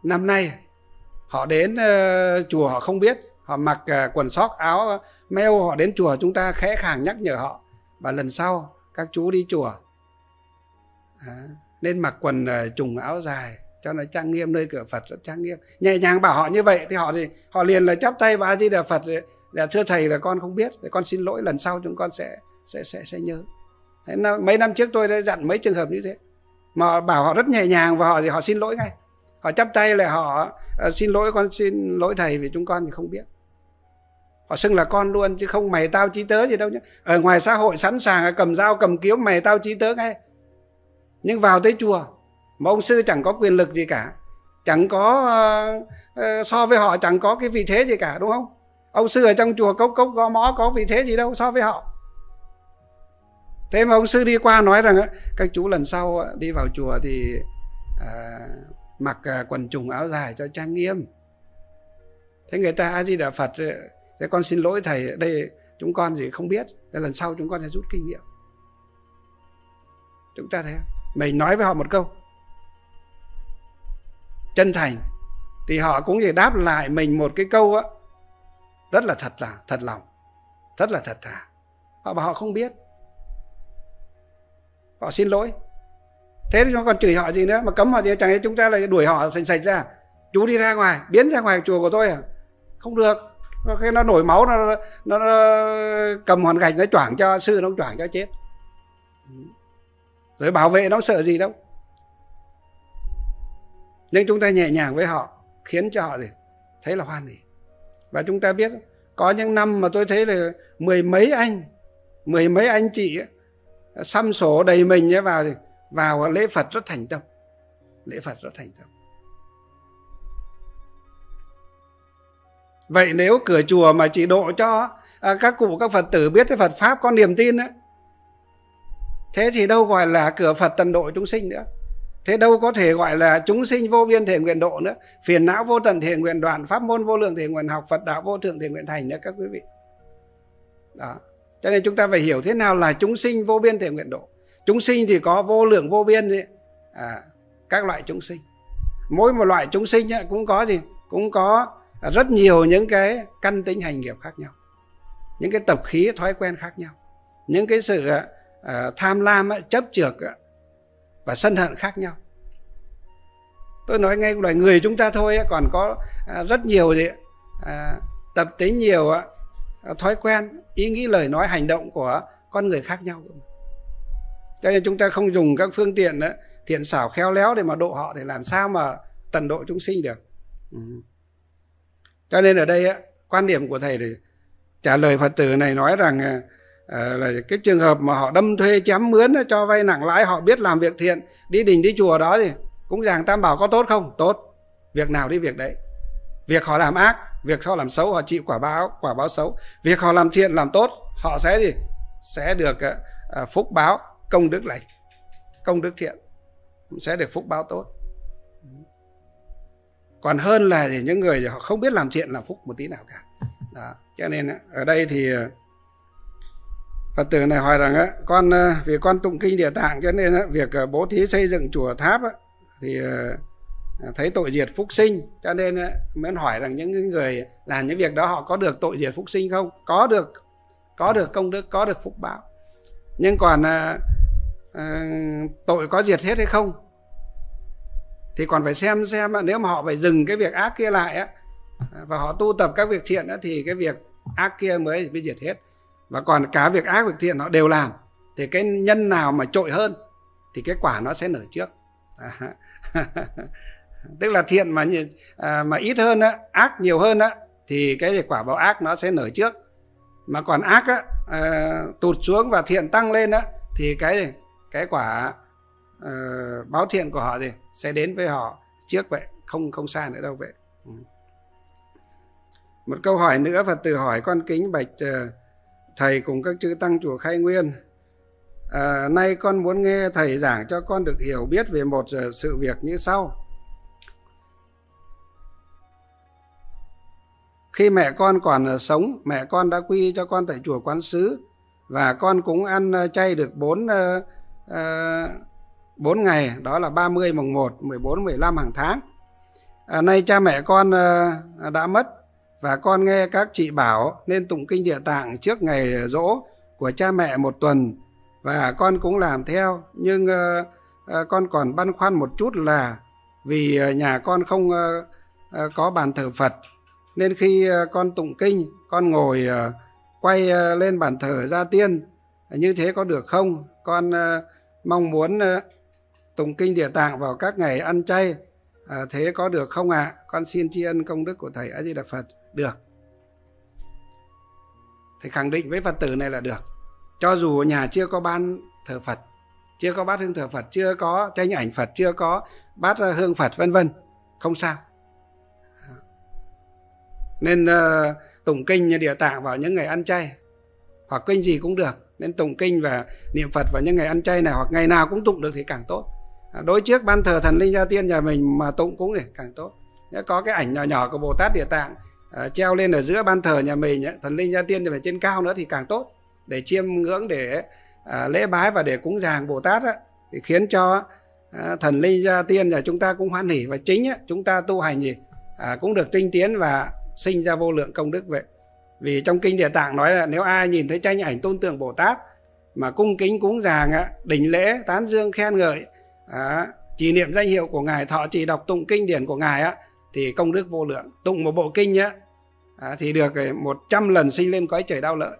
Năm nay họ đến uh, chùa họ không biết, họ mặc quần sóc áo meo, họ đến chùa chúng ta khẽ khàng nhắc nhở họ. Và lần sau các chú đi chùa à, nên mặc quần trùng áo dài cho nó trang nghiêm, nơi cửa Phật rất trang nghiêm. Nhẹ nhàng bảo họ như vậy thì họ thì họ liền là chắp tay và Di Đà Phật, là thưa thầy là con không biết, con xin lỗi, lần sau chúng con sẽ sẽ sẽ, sẽ nhớ. Thế nó, mấy năm trước tôi đã dặn mấy trường hợp như thế, mà họ bảo họ rất nhẹ nhàng và họ thì họ xin lỗi ngay. Họ chắp tay là họ xin lỗi, con xin lỗi thầy vì chúng con thì không biết. Họ xưng là con luôn chứ không mày tao chí tớ gì đâu nhé. Ở ngoài xã hội sẵn sàng cầm dao cầm kiếm mày tao chí tớ ngay, nhưng vào tới chùa mà ông sư chẳng có quyền lực gì cả, chẳng có uh, so với họ chẳng có cái vị thế gì cả, đúng không? Ông sư ở trong chùa cốc cốc gõ mõ có vị thế gì đâu so với họ. Thế mà ông sư đi qua nói rằng các chú lần sau đi vào chùa thì uh, mặc quần trùng áo dài cho trang nghiêm. Thế người ta A Di Đà Phật, thế con xin lỗi thầy, đây chúng con gì không biết, thế lần sau chúng con sẽ rút kinh nghiệm. Chúng ta thấy không? Mình nói với họ một câu chân thành thì họ cũng phải đáp lại mình một cái câu á, rất là thật là thật lòng, rất là thật thà. Họ bảo họ không biết, họ xin lỗi. Thế thì chúng còn chửi họ gì nữa, mà cấm họ thì chẳng lẽ chúng ta lại đuổi họ sạch sạch ra? Chú đi ra ngoài, biến ra ngoài chùa của tôi à? Không được. Khi nó nổi máu, nó, nó, nó cầm hòn gạch, nó choảng cho sư, nó choảng cho chết. Rồi bảo vệ nó sợ gì đâu. Nhưng chúng ta nhẹ nhàng với họ, khiến cho họ gì? Thấy là hoan hỉ. Và chúng ta biết, có những năm mà tôi thấy là mười mấy anh, mười mấy anh chị xăm sổ đầy mình vào thì vào lễ Phật rất thành tâm. Lễ Phật rất thành tâm. Vậy nếu cửa chùa mà chỉ độ cho à, các cụ, các Phật tử biết cái Phật Pháp có niềm tin ấy, thế thì đâu gọi là cửa Phật tận độ chúng sinh nữa. Thế đâu có thể gọi là chúng sinh vô biên thể nguyện độ nữa. Phiền não vô tận thể nguyện đoạn, pháp môn vô lượng thể nguyện học, Phật đạo vô thượng thể nguyện thành nữa các quý vị. Đó. Cho nên chúng ta phải hiểu thế nào là chúng sinh vô biên thể nguyện độ. Chúng sinh thì có vô lượng vô biên gì? À, các loại chúng sinh. Mỗi một loại chúng sinh ấy, cũng có gì? Cũng có rất nhiều những cái căn tính hành nghiệp khác nhau. những cái tập khí thói quen khác nhau, những cái sự uh, tham lam, chấp chược uh, và sân hận khác nhau. Tôi nói ngay loài người chúng ta thôi, uh, còn có uh, rất nhiều gì, uh, tập tính nhiều, uh, thói quen, ý nghĩ, lời nói, hành động của con người khác nhau. Cho nên chúng ta không dùng các phương tiện uh, thiện xảo khéo léo để mà độ họ thì làm sao mà tần độ chúng sinh được. Ừ. Cho nên ở đây uh, quan điểm của thầy thì trả lời Phật tử này nói rằng à, là cái trường hợp mà họ đâm thuê chém mướn cho vay nặng lãi, họ biết làm việc thiện, đi đình đi chùa đó thì cũng rằng Tam Bảo có tốt không? Tốt. Việc nào đi việc đấy. Việc họ làm ác, việc họ làm xấu họ chịu quả báo, quả báo xấu. Việc họ làm thiện làm tốt, họ sẽ gì? Sẽ được à, phúc báo công đức lành, công đức thiện, sẽ được phúc báo tốt. Còn hơn là thì những người họ không biết làm thiện làm phúc một tí nào cả. Đó. Cho nên ở đây thì Phật tử này hỏi rằng con, vì con tụng kinh Địa Tạng cho nên việc bố thí xây dựng chùa tháp thì thấy tội diệt phúc sinh, cho nên mới hỏi rằng những người làm những việc đó họ có được tội diệt phúc sinh không? Có được, có được công đức, có được phúc báo. Nhưng còn tội có diệt hết hay không thì còn phải xem xem nếu mà họ phải dừng cái việc ác kia lại á và họ tu tập các việc thiện thì cái việc ác kia mới bị diệt hết. Và còn cả việc ác việc thiện họ đều làm thì cái nhân nào mà trội hơn thì cái quả nó sẽ nở trước. Tức là thiện mà mà ít hơn, ác nhiều hơn thì cái quả báo ác nó sẽ nở trước. Mà còn ác tụt xuống và thiện tăng lên thì cái cái quả báo thiện của họ thì sẽ đến với họ trước vậy, không không xa nữa đâu vậy. Một câu hỏi nữa, Phật tử hỏi con kính bạch thầy cùng các chư tăng chùa Khai Nguyên. À, nay con muốn nghe thầy giảng cho con được hiểu biết về một sự việc như sau. Khi mẹ con còn sống, mẹ con đã quy cho con tại chùa Quán Sứ và con cũng ăn chay được bốn, bốn ngày, đó là ba mươi, mùng một, mười bốn, mười lăm hàng tháng. À, nay cha mẹ con đã mất. Và con nghe các chị bảo nên tụng kinh Địa Tạng trước ngày giỗ của cha mẹ một tuần. Và con cũng làm theo. Nhưng uh, uh, con còn băn khoăn một chút là vì uh, nhà con không uh, uh, có bàn thờ Phật. Nên khi uh, con tụng kinh, con ngồi uh, quay uh, lên bàn thờ Gia Tiên. Như thế có được không? Con uh, mong muốn uh, tụng kinh Địa Tạng vào các ngày ăn chay. Uh, thế có được không ạ? À? Con xin tri ân công đức của Thầy. A Di Đà Phật. Được. Thầy khẳng định với Phật tử này là được. Cho dù nhà chưa có ban thờ Phật, chưa có bát hương thờ Phật, chưa có tranh ảnh Phật, chưa có bát hương Phật vân vân, không sao. Nên uh, tụng kinh Địa Tạng vào những ngày ăn chay, hoặc kinh gì cũng được. Nên tụng kinh và niệm Phật vào những ngày ăn chay này, hoặc ngày nào cũng tụng được thì càng tốt. Đối trước ban thờ thần linh Gia Tiên nhà mình mà tụng cũng để càng tốt. Nếu có cái ảnh nhỏ nhỏ của Bồ Tát Địa Tạng À, treo lên ở giữa ban thờ nhà mình, thần linh Gia Tiên về trên cao nữa thì càng tốt, để chiêm ngưỡng, để à, lễ bái và để cúng dường Bồ Tát á, thì khiến cho à, thần linh Gia Tiên nhà chúng ta cũng hoan hỉ, và chính á, chúng ta tu hành gì à, cũng được tinh tiến và sinh ra vô lượng công đức vậy. Vì trong kinh Địa Tạng nói là nếu ai nhìn thấy tranh ảnh tôn tượng Bồ Tát mà cung kính cúng dường, đỉnh lễ, tán dương khen ngợi, à, chỉ niệm danh hiệu của Ngài, thọ trì đọc tụng kinh điển của Ngài á, thì công đức vô lượng. Tụng một bộ kinh á, à, thì được một trăm lần sinh lên cõi trời Đao Lợi.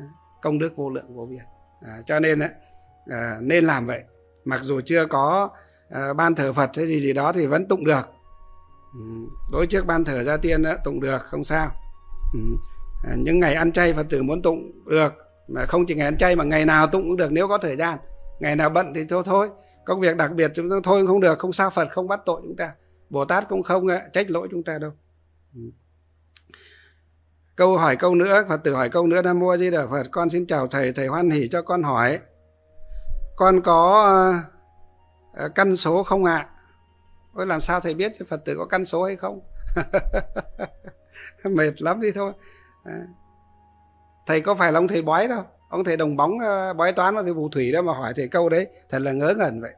À, công đức vô lượng vô biên. À, cho nên á, à, nên làm vậy. Mặc dù chưa có à, ban thờ Phật hay gì gì đó thì vẫn tụng được. Ừ, đối trước ban thờ Gia Tiên á, tụng được, không sao. Ừ, à, những ngày ăn chay Phật tử muốn tụng được. Mà không chỉ ngày ăn chay mà ngày nào tụng cũng được nếu có thời gian. Ngày nào bận thì thôi thôi. Công việc đặc biệt chúng ta thôi không được, không sao. Phật không bắt tội chúng ta, Bồ Tát cũng không trách lỗi chúng ta đâu. Câu hỏi câu nữa, Phật tử hỏi câu nữa. Nam Mô A Di Đà Phật. Con xin chào Thầy, Thầy hoan hỉ cho con hỏi. Con có căn số không ạ? À? Ôi làm sao Thầy biết Phật tử có căn số hay không? Mệt lắm đi thôi. Thầy có phải là ông Thầy bói đâu. Ông Thầy đồng bóng, bói toán, ông Thầy phù thủy đó mà hỏi Thầy câu đấy. Thật là ngớ ngẩn vậy.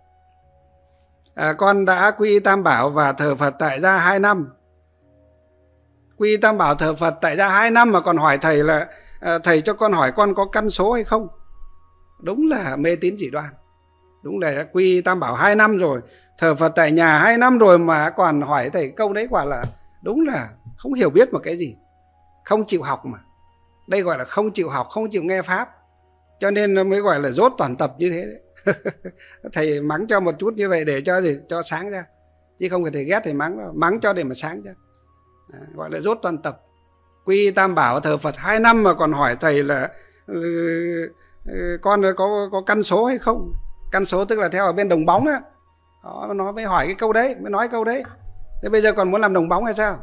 À, con đã quy Tam Bảo và thờ Phật tại gia hai năm. Quy Tam Bảo thờ Phật tại gia hai năm mà còn hỏi Thầy là à, thầy cho con hỏi con có căn số hay không. Đúng là mê tín dị đoan. Đúng là quy Tam Bảo hai năm rồi, thờ Phật tại nhà hai năm rồi mà còn hỏi thầy câu đấy, quả là đúng là không hiểu biết một cái gì. Không chịu học mà. Đây gọi là không chịu học, không chịu nghe Pháp. Cho nên mới gọi là dốt toàn tập như thế đấy. Thầy mắng cho một chút như vậy để cho gì, cho sáng ra. Chứ không phải thầy ghét thầy mắng đâu. Mắng cho để mà sáng ra. À, gọi là dốt toàn tập. Quy Tam Bảo thờ Phật hai năm mà còn hỏi thầy là con có có căn số hay không. Căn số tức là theo ở bên đồng bóng á. Đó, nó mới hỏi cái câu đấy, mới nói câu đấy. Thế bây giờ còn muốn làm đồng bóng hay sao?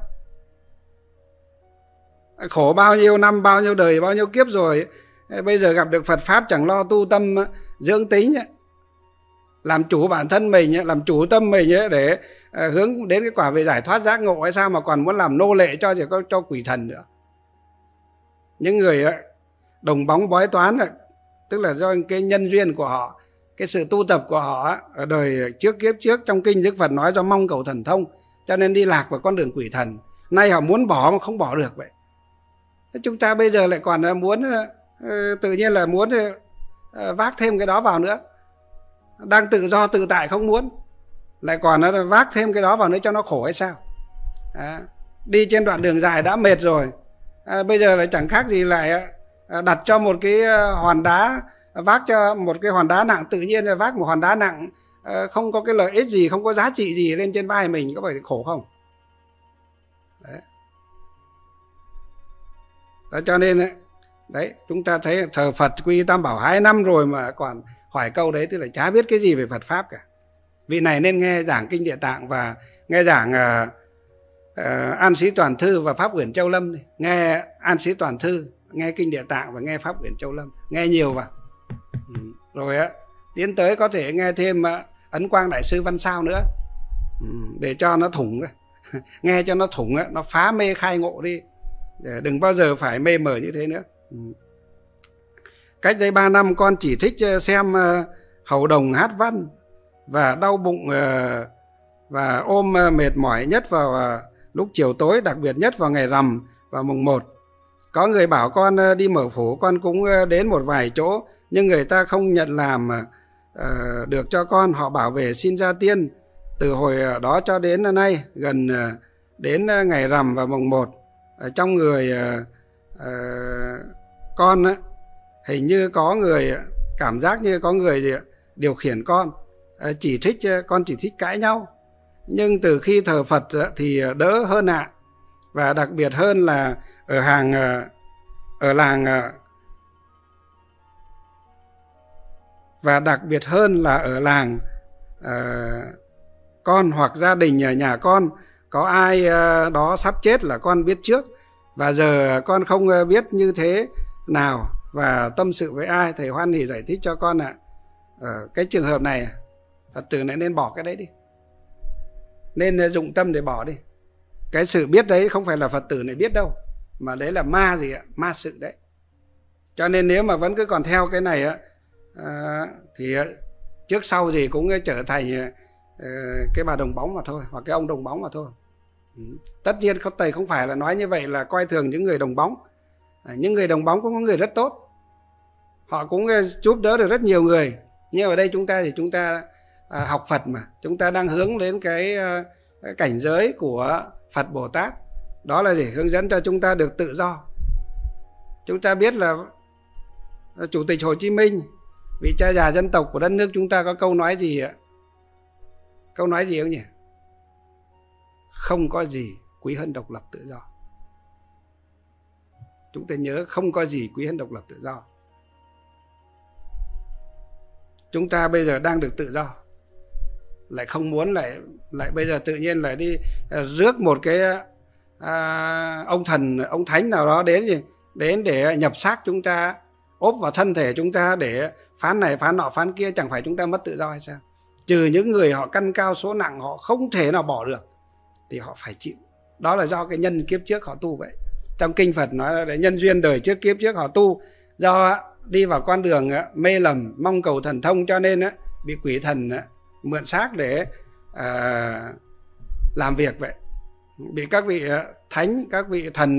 Khổ bao nhiêu năm, bao nhiêu đời, bao nhiêu kiếp rồi, bây giờ gặp được Phật Pháp chẳng lo tu tâm dưỡng tính, làm chủ bản thân mình, làm chủ tâm mình để hướng đến cái quả về giải thoát giác ngộ hay sao mà còn muốn làm nô lệ cho cho quỷ thần nữa. Những người đồng bóng bói toán tức là do cái nhân duyên của họ, cái sự tu tập của họ ở đời trước kiếp trước. Trong kinh Đức Phật nói do mong cầu thần thông cho nên đi lạc vào con đường quỷ thần. Nay họ muốn bỏ mà không bỏ được vậy. Chúng ta bây giờ lại còn muốn, tự nhiên là muốn vác thêm cái đó vào nữa. Đang tự do tự tại không muốn, lại còn vác thêm cái đó vào nữa cho nó khổ hay sao? À, đi trên đoạn đường dài đã mệt rồi, à, bây giờ lại chẳng khác gì lại đặt cho một cái hòn đá, vác cho một cái hòn đá nặng. Tự nhiên là vác một hòn đá nặng không có cái lợi ích gì, không có giá trị gì lên trên vai mình, có phải khổ không? Đấy. Đó, cho nên ấy, đấy, chúng ta thấy thờ Phật quy Tam Bảo hai năm rồi mà còn hỏi câu đấy, tức là chả biết cái gì về Phật Pháp cả. Vị này nên nghe giảng Kinh Địa Tạng và nghe giảng uh, uh, An Sĩ Toàn Thư và Pháp Quyển Châu Lâm. Nghe An Sĩ Toàn Thư, nghe Kinh Địa Tạng và nghe Pháp Quyển Châu Lâm. Nghe nhiều vào. Ừ. Rồi á, tiến tới có thể nghe thêm uh, Ấn Quang Đại Sư Văn Sao nữa. Ừ. Để cho nó thủng. Nghe cho nó thủng, nó phá mê khai ngộ đi. Để đừng bao giờ phải mê mờ như thế nữa. Ừ. Cách đây ba năm con chỉ thích xem uh, Hầu Đồng hát văn và đau bụng uh, và ôm uh, mệt mỏi nhất vào uh, lúc chiều tối, đặc biệt nhất vào ngày rằm và mùng một. Có người bảo con uh, đi mở phủ, con cũng uh, đến một vài chỗ nhưng người ta không nhận làm uh, được cho con. Họ bảo về xin gia tiên. Từ hồi uh, đó cho đến nay gần uh, đến uh, ngày rằm và mùng một, ở trong người uh, uh, con uh, hình như có người, cảm giác như có người gì, điều khiển con. uh, Chỉ thích, uh, con chỉ thích cãi nhau. Nhưng từ khi thờ Phật uh, thì đỡ hơn ạ. À. Và đặc biệt hơn là ở hàng uh, ở làng uh, và đặc biệt hơn là ở làng uh, con hoặc gia đình nhà, nhà con có ai đó sắp chết là con biết trước. Và giờ con không biết như thế nào và tâm sự với ai. Thầy hoan hỉ giải thích cho con ạ. À, cái trường hợp này Phật tử này nên bỏ cái đấy đi. Nên dụng tâm để bỏ đi. Cái sự biết đấy không phải là Phật tử này biết đâu. Mà đấy là ma gì ạ? Ma sự đấy. Cho nên nếu mà vẫn cứ còn theo cái này á, thì trước sau gì cũng trở thành cái bà đồng bóng mà thôi. Hoặc cái ông đồng bóng mà thôi. Tất nhiên thầy không phải là nói như vậy là coi thường những người đồng bóng. Những người đồng bóng cũng có người rất tốt, họ cũng giúp đỡ được rất nhiều người. Nhưng ở đây chúng ta thì chúng ta học Phật mà, chúng ta đang hướng đến cái cảnh giới của Phật Bồ Tát. Đó là gì? Hướng dẫn cho chúng ta được tự do. Chúng ta biết là Chủ tịch Hồ Chí Minh, vị cha già dân tộc của đất nước chúng ta, có câu nói gì ạ? Câu nói gì không nhỉ? Không có gì quý hơn độc lập tự do. Chúng ta nhớ, không có gì quý hơn độc lập tự do. Chúng ta bây giờ đang được tự do, lại không muốn, lại lại bây giờ tự nhiên lại đi rước một cái à, ông thần, ông thánh nào đó đến gì đến để nhập xác chúng ta, ốp vào thân thể chúng ta để phán này phán nọ phán kia. Chẳng phải chúng ta mất tự do hay sao? Trừ những người họ căn cao số nặng, họ không thể nào bỏ được thì họ phải chịu. Đó là do cái nhân kiếp trước họ tu vậy. Trong kinh Phật nói là nhân duyên đời trước kiếp trước họ tu, do đi vào con đường mê lầm mong cầu thần thông cho nên bị quỷ thần mượn xác để làm việc vậy. Bị các vị thánh, các vị thần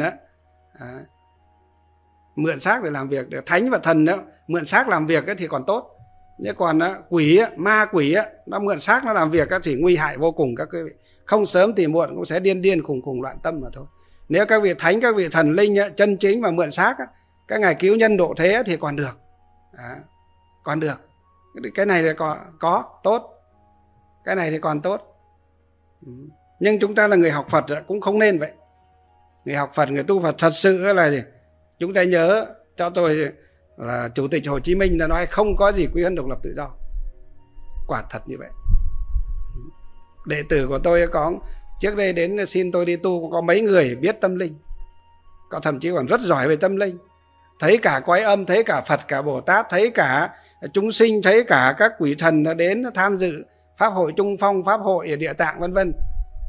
mượn xác để làm việc. Thánh và thần đó, mượn xác làm việc thì còn tốt. Nhưng còn quỷ, ma quỷ, nó mượn xác nó làm việc thì nguy hại vô cùng các quý vị. Không sớm thì muộn cũng sẽ điên điên khùng khùng loạn tâm mà thôi. Nếu các vị thánh, các vị thần linh chân chính và mượn xác, các ngài cứu nhân độ thế thì còn được. À, còn được. Cái này thì có, có, tốt. Cái này thì còn tốt. Nhưng chúng ta là người học Phật cũng không nên vậy. Người học Phật, người tu Phật thật sự là gì? Chúng ta nhớ cho tôi là Chủ tịch Hồ Chí Minh đã nói không có gì quý hơn độc lập tự do. Quả thật như vậy. Đệ tử của tôi có trước đây đến xin tôi đi tu, có mấy người biết tâm linh, có thậm chí còn rất giỏi về tâm linh, thấy cả quái âm, thấy cả Phật, cả Bồ Tát, thấy cả chúng sinh, thấy cả các quỷ thần nó đến tham dự Pháp hội Trung Phong, Pháp hội ở Địa Tạng vân vân,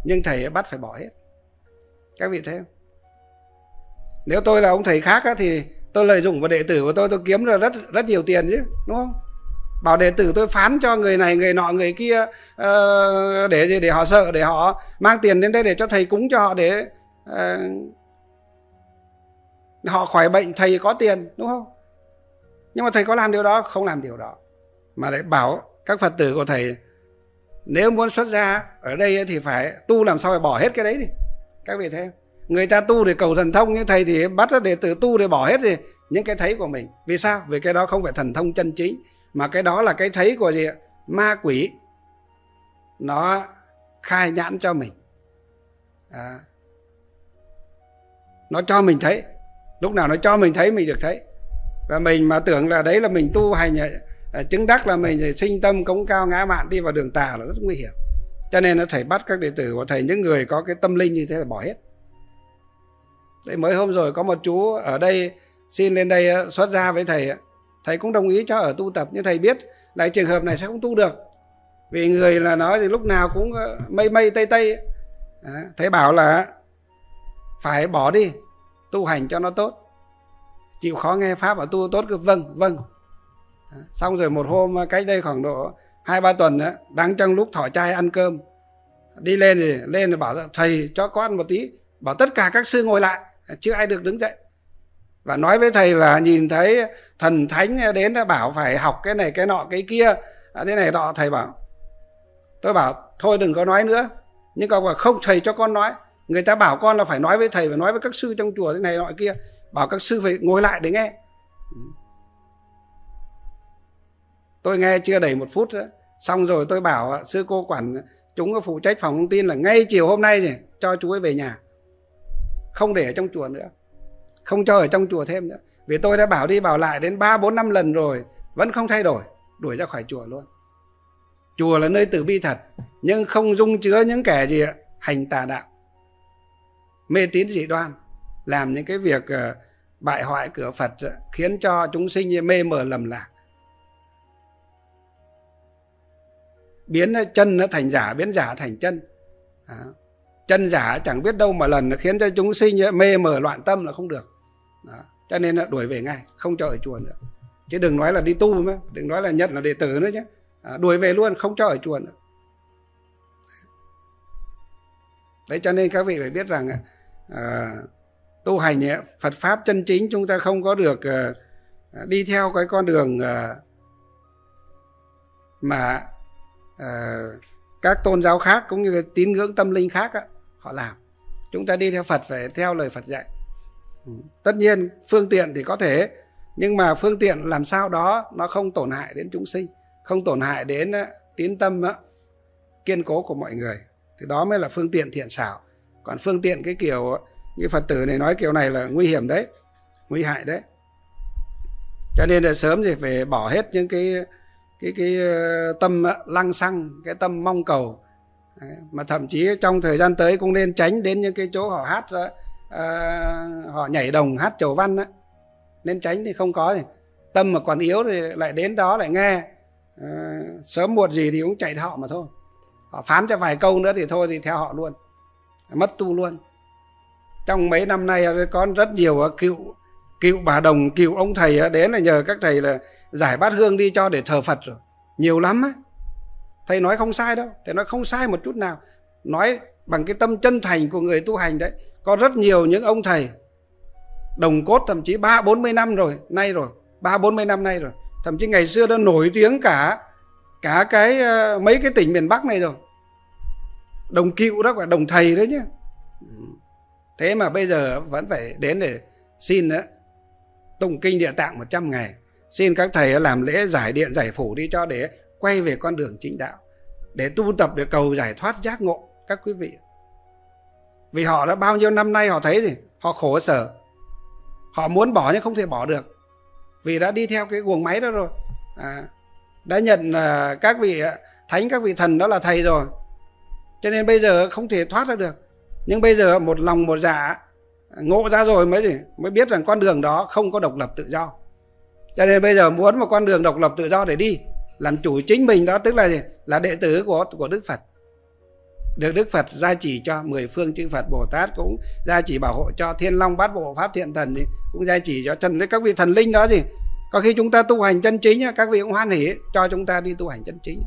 nhưng thầy bắt phải bỏ hết. Các vị thấy không? Nếu tôi là ông thầy khác á, thì tôi lợi dụng vào đệ tử của tôi, tôi kiếm ra rất rất nhiều tiền chứ, đúng không? Bảo đệ tử tôi phán cho người này, người nọ, người kia uh, để gì để họ sợ, để họ mang tiền đến đây để cho thầy cúng cho họ, để uh, họ khỏi bệnh, thầy có tiền, đúng không? Nhưng mà thầy có làm điều đó? Không làm điều đó. Mà lại bảo các Phật tử của thầy nếu muốn xuất gia ở đây thì phải tu làm sao phải bỏ hết cái đấy đi. Các vị thấy không? Người ta tu để cầu thần thông, như thầy thì bắt đệ tử tu để bỏ hết gì? Những cái thấy của mình. Vì sao? Vì cái đó không phải thần thông chân chính, mà cái đó là cái thấy của gì? Ma quỷ. Nó khai nhãn cho mình. À. Nó cho mình thấy. Lúc nào nó cho mình thấy, mình được thấy. Và mình mà tưởng là đấy là mình tu hành chứng đắc, là mình sinh tâm cống cao ngã mạn đi vào đường tà là rất nguy hiểm. Cho nên nó thầy bắt các đệ tử của thầy, những người có cái tâm linh như thế là bỏ hết. Đấy, mới hôm rồi có một chú ở đây xin lên đây xuất gia với thầy, thầy cũng đồng ý cho ở tu tập, nhưng thầy biết là trường hợp này sẽ không tu được, vì người là nói thì lúc nào cũng mây mây tây tây. Thầy bảo là phải bỏ đi, tu hành cho nó tốt, chịu khó nghe pháp và tu tốt, cứ vâng vâng. Xong rồi một hôm cách đây khoảng độ hai ba tuần, đang trong lúc thỏ trai ăn cơm đi lên thì lên thì bảo thầy cho con một tí, bảo tất cả các sư ngồi lại, chưa ai được đứng dậy, và nói với thầy là nhìn thấy thần thánh đến đã bảo phải học cái này cái nọ cái kia thế này nọ. Thầy bảo, tôi bảo thôi đừng có nói nữa, nhưng con bảo không thầy cho con nói, người ta bảo con là phải nói với thầy và nói với các sư trong chùa thế này nọ kia, bảo các sư phải ngồi lại để nghe. Tôi nghe chưa đầy một phút đó. Xong rồi tôi bảo sư cô quản chúng phụ trách phòng thông tin là ngay chiều hôm nay thì cho chú ấy về nhà, không để ở trong chùa nữa, không cho ở trong chùa thêm nữa. Vì tôi đã bảo đi bảo lại đến ba, bốn, năm lần rồi, vẫn không thay đổi, đuổi ra khỏi chùa luôn. Chùa là nơi từ bi thật, nhưng không dung chứa những kẻ gì hành tà đạo, mê tín dị đoan, làm những cái việc bại hoại cửa Phật, khiến cho chúng sinh mê mờ lầm lạc, biến chân nó thành giả, biến giả thành chân. Đó. Chân giả chẳng biết đâu mà lần, nó khiến cho chúng sinh mê mờ loạn tâm là không được. Đó. Cho nên đuổi về ngay, không cho ở chùa nữa. Chứ đừng nói là đi tu nữa, đừng nói là nhận là đệ tử nữa nhé. À, đuổi về luôn, không cho ở chùa nữa. Đấy, cho nên các vị phải biết rằng à, tu hành Phật Pháp chân chính chúng ta không có được à, đi theo cái con đường à, mà à, các tôn giáo khác cũng như tín ngưỡng tâm linh khác á, họ làm. Chúng ta đi theo Phật phải theo lời Phật dạy. Ừ. Tất nhiên phương tiện thì có thể, nhưng mà phương tiện làm sao đó nó không tổn hại đến chúng sinh, không tổn hại đến uh, tín tâm uh, kiên cố của mọi người, thì đó mới là phương tiện thiện xảo. Còn phương tiện cái kiểu như Phật tử này nói kiểu này là nguy hiểm đấy, nguy hại đấy. Cho nên là sớm thì phải bỏ hết những cái cái cái tâm lăng xăng, cái tâm mong cầu. Đấy. Mà thậm chí trong thời gian tới cũng nên tránh đến những cái chỗ họ hát uh, họ nhảy đồng hát chầu văn đó. Nên tránh thì không có gì. Tâm mà còn yếu thì lại đến đó lại nghe, uh, sớm muộn gì thì cũng chạy theo họ mà thôi. Họ phán cho vài câu nữa thì thôi thì theo họ luôn, mất tu luôn. Trong mấy năm nay có rất nhiều cựu cựu bà đồng, cựu ông thầy đến là nhờ các thầy là giải bát hương đi cho để thờ Phật rồi. Nhiều lắm ấy. Thầy nói không sai đâu, thầy nói không sai một chút nào, nói bằng cái tâm chân thành của người tu hành đấy. Có rất nhiều những ông thầy đồng cốt thậm chí ba bốn mươi năm rồi, nay rồi, ba bốn mươi năm nay rồi. Thậm chí ngày xưa đã nổi tiếng cả cả cái mấy cái tỉnh miền Bắc này rồi. Đồng cựu đó, và đồng thầy đấy nhá. Thế mà bây giờ vẫn phải đến để xin đó, tụng kinh Địa Tạng một trăm ngày. Xin các thầy làm lễ giải điện giải phủ đi cho để quay về con đường chính đạo, để tu tập để cầu giải thoát giác ngộ các quý vị. Vì họ đã bao nhiêu năm nay họ thấy gì? Họ khổ sở. Họ muốn bỏ nhưng không thể bỏ được. Vì đã đi theo cái guồng máy đó rồi. À, đã nhận uh, các vị thánh, các vị thần đó là thầy rồi. Cho nên bây giờ không thể thoát ra được. Nhưng bây giờ một lòng một dạ ngộ ra rồi mới gì? Mới biết rằng con đường đó không có độc lập tự do. Cho nên bây giờ muốn một con đường độc lập tự do để đi, làm chủ chính mình đó, tức là gì? Là đệ tử của của Đức Phật. Được Đức Phật gia trì cho mười phương chư Phật, Bồ Tát cũng gia trì bảo hộ cho, Thiên Long Bát Bộ Pháp Thiện Thần thì cũng gia trì cho trần các vị thần linh đó gì. Có khi chúng ta tu hành chân chính, các vị cũng hoan hỉ cho chúng ta đi tu hành chân chính.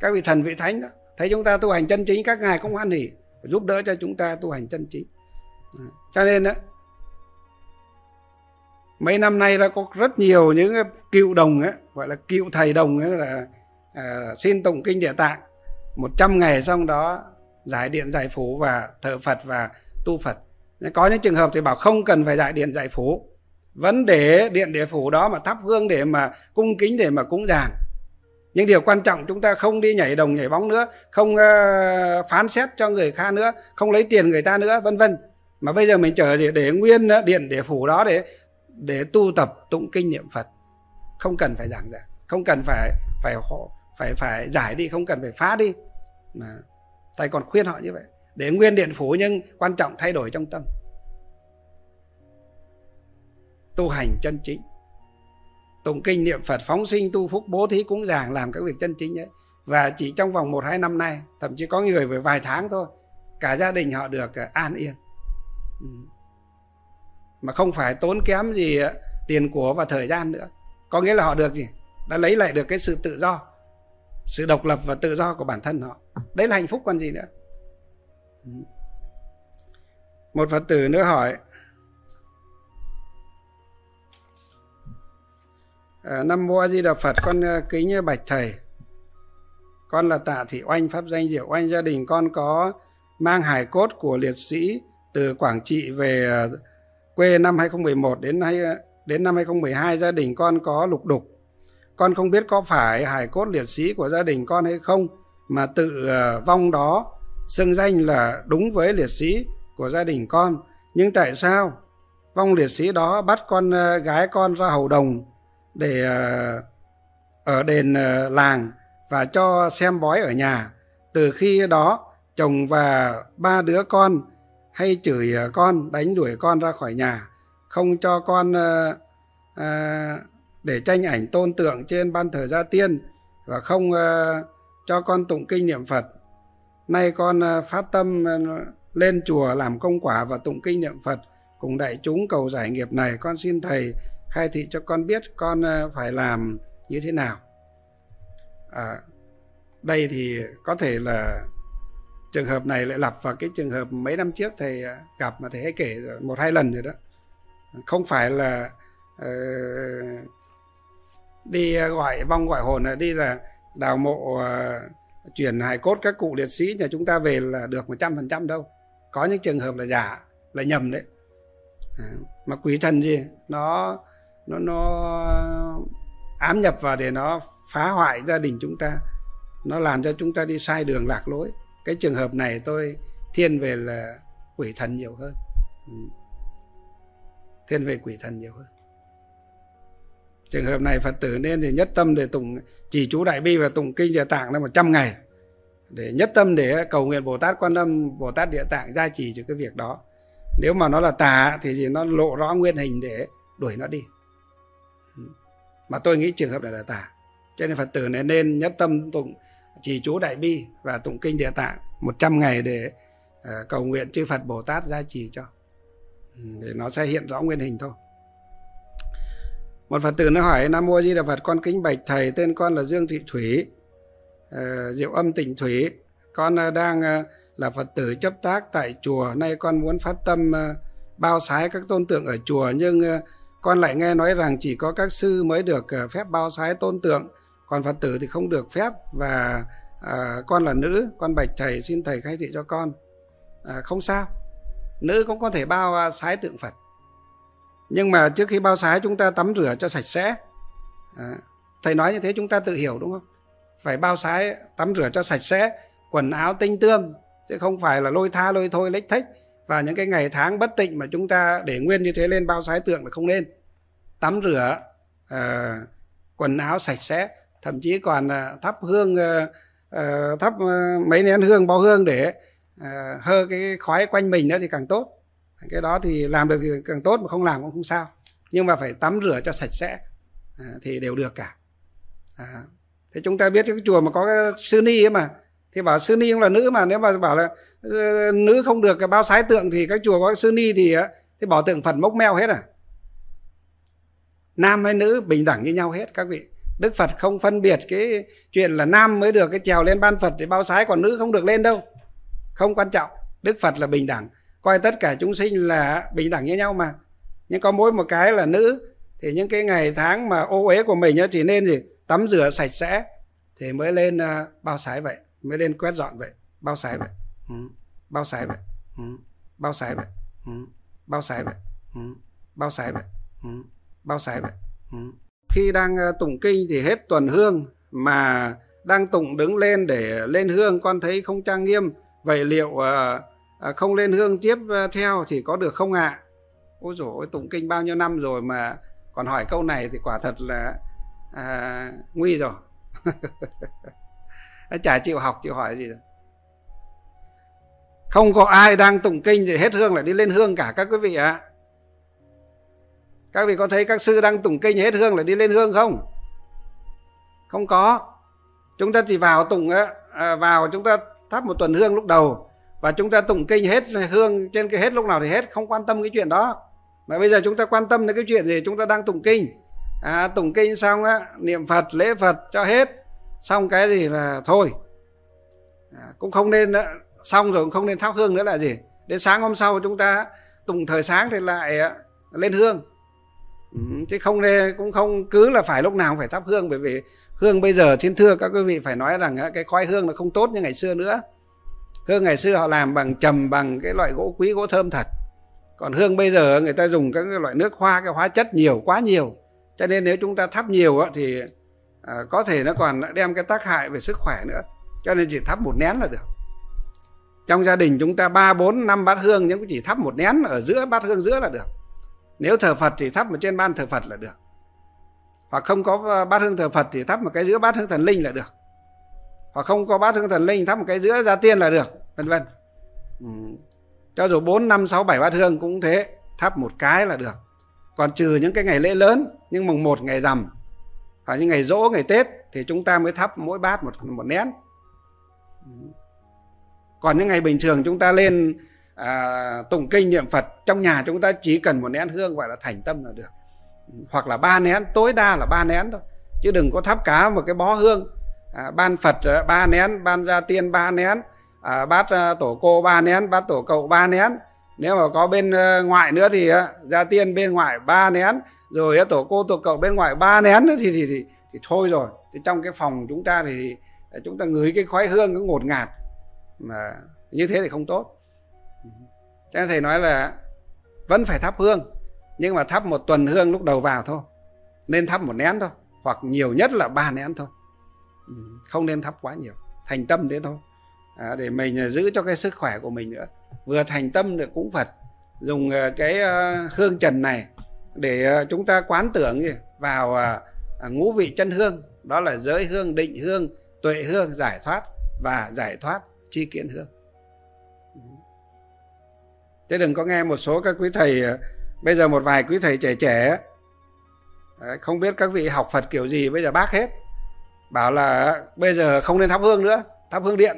Các vị thần vị thánh đó, thấy chúng ta tu hành chân chính các ngài cũng hoan hỉ giúp đỡ cho chúng ta tu hành chân chính. Cho nên đó, mấy năm nay đã có rất nhiều những cựu đồng ấy, gọi là cựu thầy đồng ấy, là à, xin tụng kinh Địa Tạng một trăm ngày, xong đó giải điện giải phủ và thờ Phật và tu Phật. Có những trường hợp thì bảo không cần phải giải điện giải phủ, vẫn để điện để phủ đó mà thắp hương, để mà cung kính, để mà cúng dường. Nhưng điều quan trọng chúng ta không đi nhảy đồng nhảy bóng nữa, không uh, phán xét cho người khác nữa, không lấy tiền người ta nữa, vân vân. Mà bây giờ mình chờ gì? Để nguyên điện để phủ đó để để tu tập tụng kinh niệm Phật, không cần phải giảng giải, không cần phải phải hộ phải phải giải đi, không cần phải phá đi. Mà Thầy còn khuyên họ như vậy, để nguyên điện phủ nhưng quan trọng thay đổi trong tâm, tu hành chân chính, tụng kinh niệm Phật, phóng sinh tu phúc, bố thí cúng dường, làm các việc chân chính ấy. Và chỉ trong vòng một hai năm nay, thậm chí có người về vài tháng thôi, cả gia đình họ được an yên, mà không phải tốn kém gì tiền của và thời gian nữa. Có nghĩa là họ được gì? Đã lấy lại được cái sự tự do, sự độc lập và tự do của bản thân họ. Đấy là hạnh phúc còn gì nữa. Một Phật tử nữa hỏi: Nam Mô A Di Đà Phật, con kính bạch thầy, con là Tạ Thị Oanh, pháp danh Diệu Oanh. Gia đình con có mang hài cốt của liệt sĩ từ Quảng Trị về quê năm hai không một một đến đến năm hai không một hai. Gia đình con có lục đục. Con không biết có phải hài cốt liệt sĩ của gia đình con hay không, mà tự vong đó xưng danh là đúng với liệt sĩ của gia đình con. Nhưng tại sao vong liệt sĩ đó bắt con gái con ra hầu đồng để ở đền làng và cho xem bói ở nhà? Từ khi đó chồng và ba đứa con hay chửi con, đánh đuổi con ra khỏi nhà, không cho con uh, uh, để tranh ảnh tôn tượng trên ban thờ gia tiên, và không uh, cho con tụng kinh niệm Phật. Nay con uh, phát tâm uh, lên chùa làm công quả và tụng kinh niệm Phật cùng đại chúng cầu giải nghiệp này. Con xin thầy khai thị cho con biết con uh, phải làm như thế nào. À, đây thì có thể là trường hợp này lại lặp vào cái trường hợp mấy năm trước thầy gặp mà thầy hay kể một hai lần rồi đó. Không phải là uh, đi gọi vong gọi hồn, đi là đào mộ uh, chuyển hài cốt các cụ liệt sĩ nhà chúng ta về là được một trăm phần trăm đâu. Có những trường hợp là giả, là nhầm đấy. À, mà quỷ thần gì nó nó nó ám nhập vào để nó phá hoại gia đình chúng ta, nó làm cho chúng ta đi sai đường lạc lối. Cái trường hợp này tôi thiên về là quỷ thần nhiều hơn. Ừ. Thiên về quỷ thần nhiều hơn. Trường hợp này Phật tử nên thì nhất tâm để tụng chỉ chú Đại Bi và tụng kinh Địa Tạng là một trăm ngày, để nhất tâm để cầu nguyện Bồ Tát Quan Âm, Bồ Tát Địa Tạng gia trì cho cái việc đó. Nếu mà nó là tà thì gì nó lộ rõ nguyên hình để đuổi nó đi. Ừ. Mà tôi nghĩ trường hợp này là tà. Cho nên Phật tử này nên nhất tâm tụng chỉ chú Đại Bi và tụng kinh Địa Tạng một trăm ngày để uh, cầu nguyện chư Phật Bồ Tát gia trì cho, để nó sẽ hiện rõ nguyên hình thôi. Một Phật tử nó hỏi: Nam Mô A Di Đà Phật, con kính bạch thầy, tên con là Dương Thị Thủy, uh, Diệu Âm tỉnh Thủy. Con uh, đang uh, là Phật tử chấp tác tại chùa. Nay con muốn phát tâm uh, bao sái các tôn tượng ở chùa, nhưng con lại nghe nói rằng chỉ có các sư mới được phép bao sái tôn tượng, còn Phật tử thì không được phép. Và à, con là nữ, con bạch thầy xin thầy khai thị cho con. À, không sao, nữ cũng có thể bao sái tượng Phật, nhưng mà trước khi bao sái chúng ta tắm rửa cho sạch sẽ. À, thầy nói như thế chúng ta tự hiểu đúng không? Phải bao sái tắm rửa cho sạch sẽ, quần áo tinh tươm, chứ không phải là lôi tha lôi thôi lếch thếch. Và những cái ngày tháng bất tịnh mà chúng ta để nguyên như thế lên bao sái tượng là không nên. Tắm rửa, à, quần áo sạch sẽ, thậm chí còn thắp hương, à, thắp mấy nén hương bao hương để à, hơ cái khói quanh mình nữa thì càng tốt. Cái đó thì làm được thì càng tốt, mà không làm cũng không sao. Nhưng mà phải tắm rửa cho sạch sẽ à, thì đều được cả. À, thế chúng ta biết cái chùa mà có cái sư ni ấy mà, thì bảo sư ni cũng là nữ mà, nếu mà bảo là nữ không được bao sái tượng thì các chùa có cái sư ni thì thì bỏ tượng Phật mốc meo hết à. Nam hay nữ bình đẳng như nhau hết các vị. Đức Phật không phân biệt cái chuyện là nam mới được cái trèo lên ban Phật để bao sái, còn nữ không được lên đâu. Không quan trọng, Đức Phật là bình đẳng, coi tất cả chúng sinh là bình đẳng như nhau mà. Nhưng có mỗi một cái là nữ, thì những cái ngày tháng mà ô uế của mình thì nên gì tắm rửa sạch sẽ thì mới lên bao sái vậy, mới lên quét dọn vậy, bao sái vậy, ừ. bao sái vậy, ừ. bao sái vậy, ừ. bao sái vậy, ừ. bao sái vậy, ừ. bao sái vậy. Ừ. Khi đang tụng kinh thì hết tuần hương, mà đang tụng đứng lên để lên hương con thấy không trang nghiêm, vậy liệu à, à, không lên hương tiếp theo thì có được không ạ? À? Ôi dồi ôi, tụng kinh bao nhiêu năm rồi mà còn hỏi câu này thì quả thật là à, nguy rồi. Chả chịu học chịu hỏi gì rồi. Không có ai đang tụng kinh thì hết hương lại đi lên hương cả các quý vị ạ. À. Các vị có thấy các sư đang tụng kinh hết hương lại đi lên hương không? Không có. Chúng ta chỉ vào tụng à, vào chúng ta thắp một tuần hương lúc đầu, và chúng ta tụng kinh hết hương trên cái hết lúc nào thì hết, không quan tâm cái chuyện đó. Mà bây giờ chúng ta quan tâm đến cái chuyện gì? Chúng ta đang tụng kinh, à, tụng kinh xong á, niệm Phật lễ Phật cho hết, xong cái gì là thôi, à, cũng không nên á, xong rồi cũng không nên thắp hương nữa là gì. Đến sáng hôm sau chúng ta tụng thời sáng thì lại á, lên hương, ừ, chứ không nên, cũng không cứ là phải lúc nào cũng phải thắp hương. Bởi vì hương bây giờ xin thưa các quý vị phải nói rằng á, cái khói hương nó không tốt như ngày xưa nữa. Hương ngày xưa họ làm bằng trầm, bằng cái loại gỗ quý, gỗ thơm thật. Còn hương bây giờ người ta dùng các loại nước hoa, cái hóa chất nhiều, quá nhiều. Cho nên nếu chúng ta thắp nhiều thì có thể nó còn đem cái tác hại về sức khỏe nữa. Cho nên chỉ thắp một nén là được. Trong gia đình chúng ta ba, bốn, năm bát hương, nhưng chỉ thắp một nén ở giữa, bát hương giữa là được. Nếu thờ Phật thì thắp ở trên ban thờ Phật là được. Hoặc không có bát hương thờ Phật thì thắp một cái giữa bát hương thần linh là được. Hoặc không có bát hương thần linh thắp một cái giữa gia tiên là được, vân vân. Ừ. Cho dù bốn, năm, sáu, bảy bát hương cũng thế, thắp một cái là được. Còn trừ những cái ngày lễ lớn, nhưng mùng một ngày rằm, hoặc những ngày giỗ, ngày Tết thì chúng ta mới thắp mỗi bát một, một nén. Còn những ngày bình thường chúng ta lên à, tụng kinh niệm Phật trong nhà, chúng ta chỉ cần một nén hương gọi là thành tâm là được. Hoặc là ba nén, tối đa là ba nén thôi, chứ đừng có thắp cả một cái bó hương. À, ban Phật ba nén, ban gia tiên ba nén, à, bát à, tổ cô ba nén, bát tổ cậu ba nén. Nếu mà có bên à, ngoại nữa thì à, gia tiên bên ngoại ba nén, rồi à, tổ cô tổ cậu bên ngoại ba nén nữa thì, thì, thì, thì thôi rồi. Thì trong cái phòng chúng ta thì chúng ta ngửi cái khói hương cứ ngột ngạt, mà như thế thì không tốt. Cho nên thầy nói là vẫn phải thắp hương, nhưng mà thắp một tuần hương lúc đầu vào thôi, nên thắp một nén thôi, hoặc nhiều nhất là ba nén thôi. Không nên thắp quá nhiều, thành tâm thế thôi, à, để mình giữ cho cái sức khỏe của mình nữa. Vừa thành tâm được cúng Phật, dùng cái hương trần này để chúng ta quán tưởng vào ngũ vị chân hương, đó là giới hương, định hương, tuệ hương, giải thoát và giải thoát tri kiến hương. Thế đừng có nghe một số các quý thầy bây giờ, một vài quý thầy trẻ trẻ không biết các vị học Phật kiểu gì bây giờ bác hết, bảo là bây giờ không nên thắp hương nữa, thắp hương điện.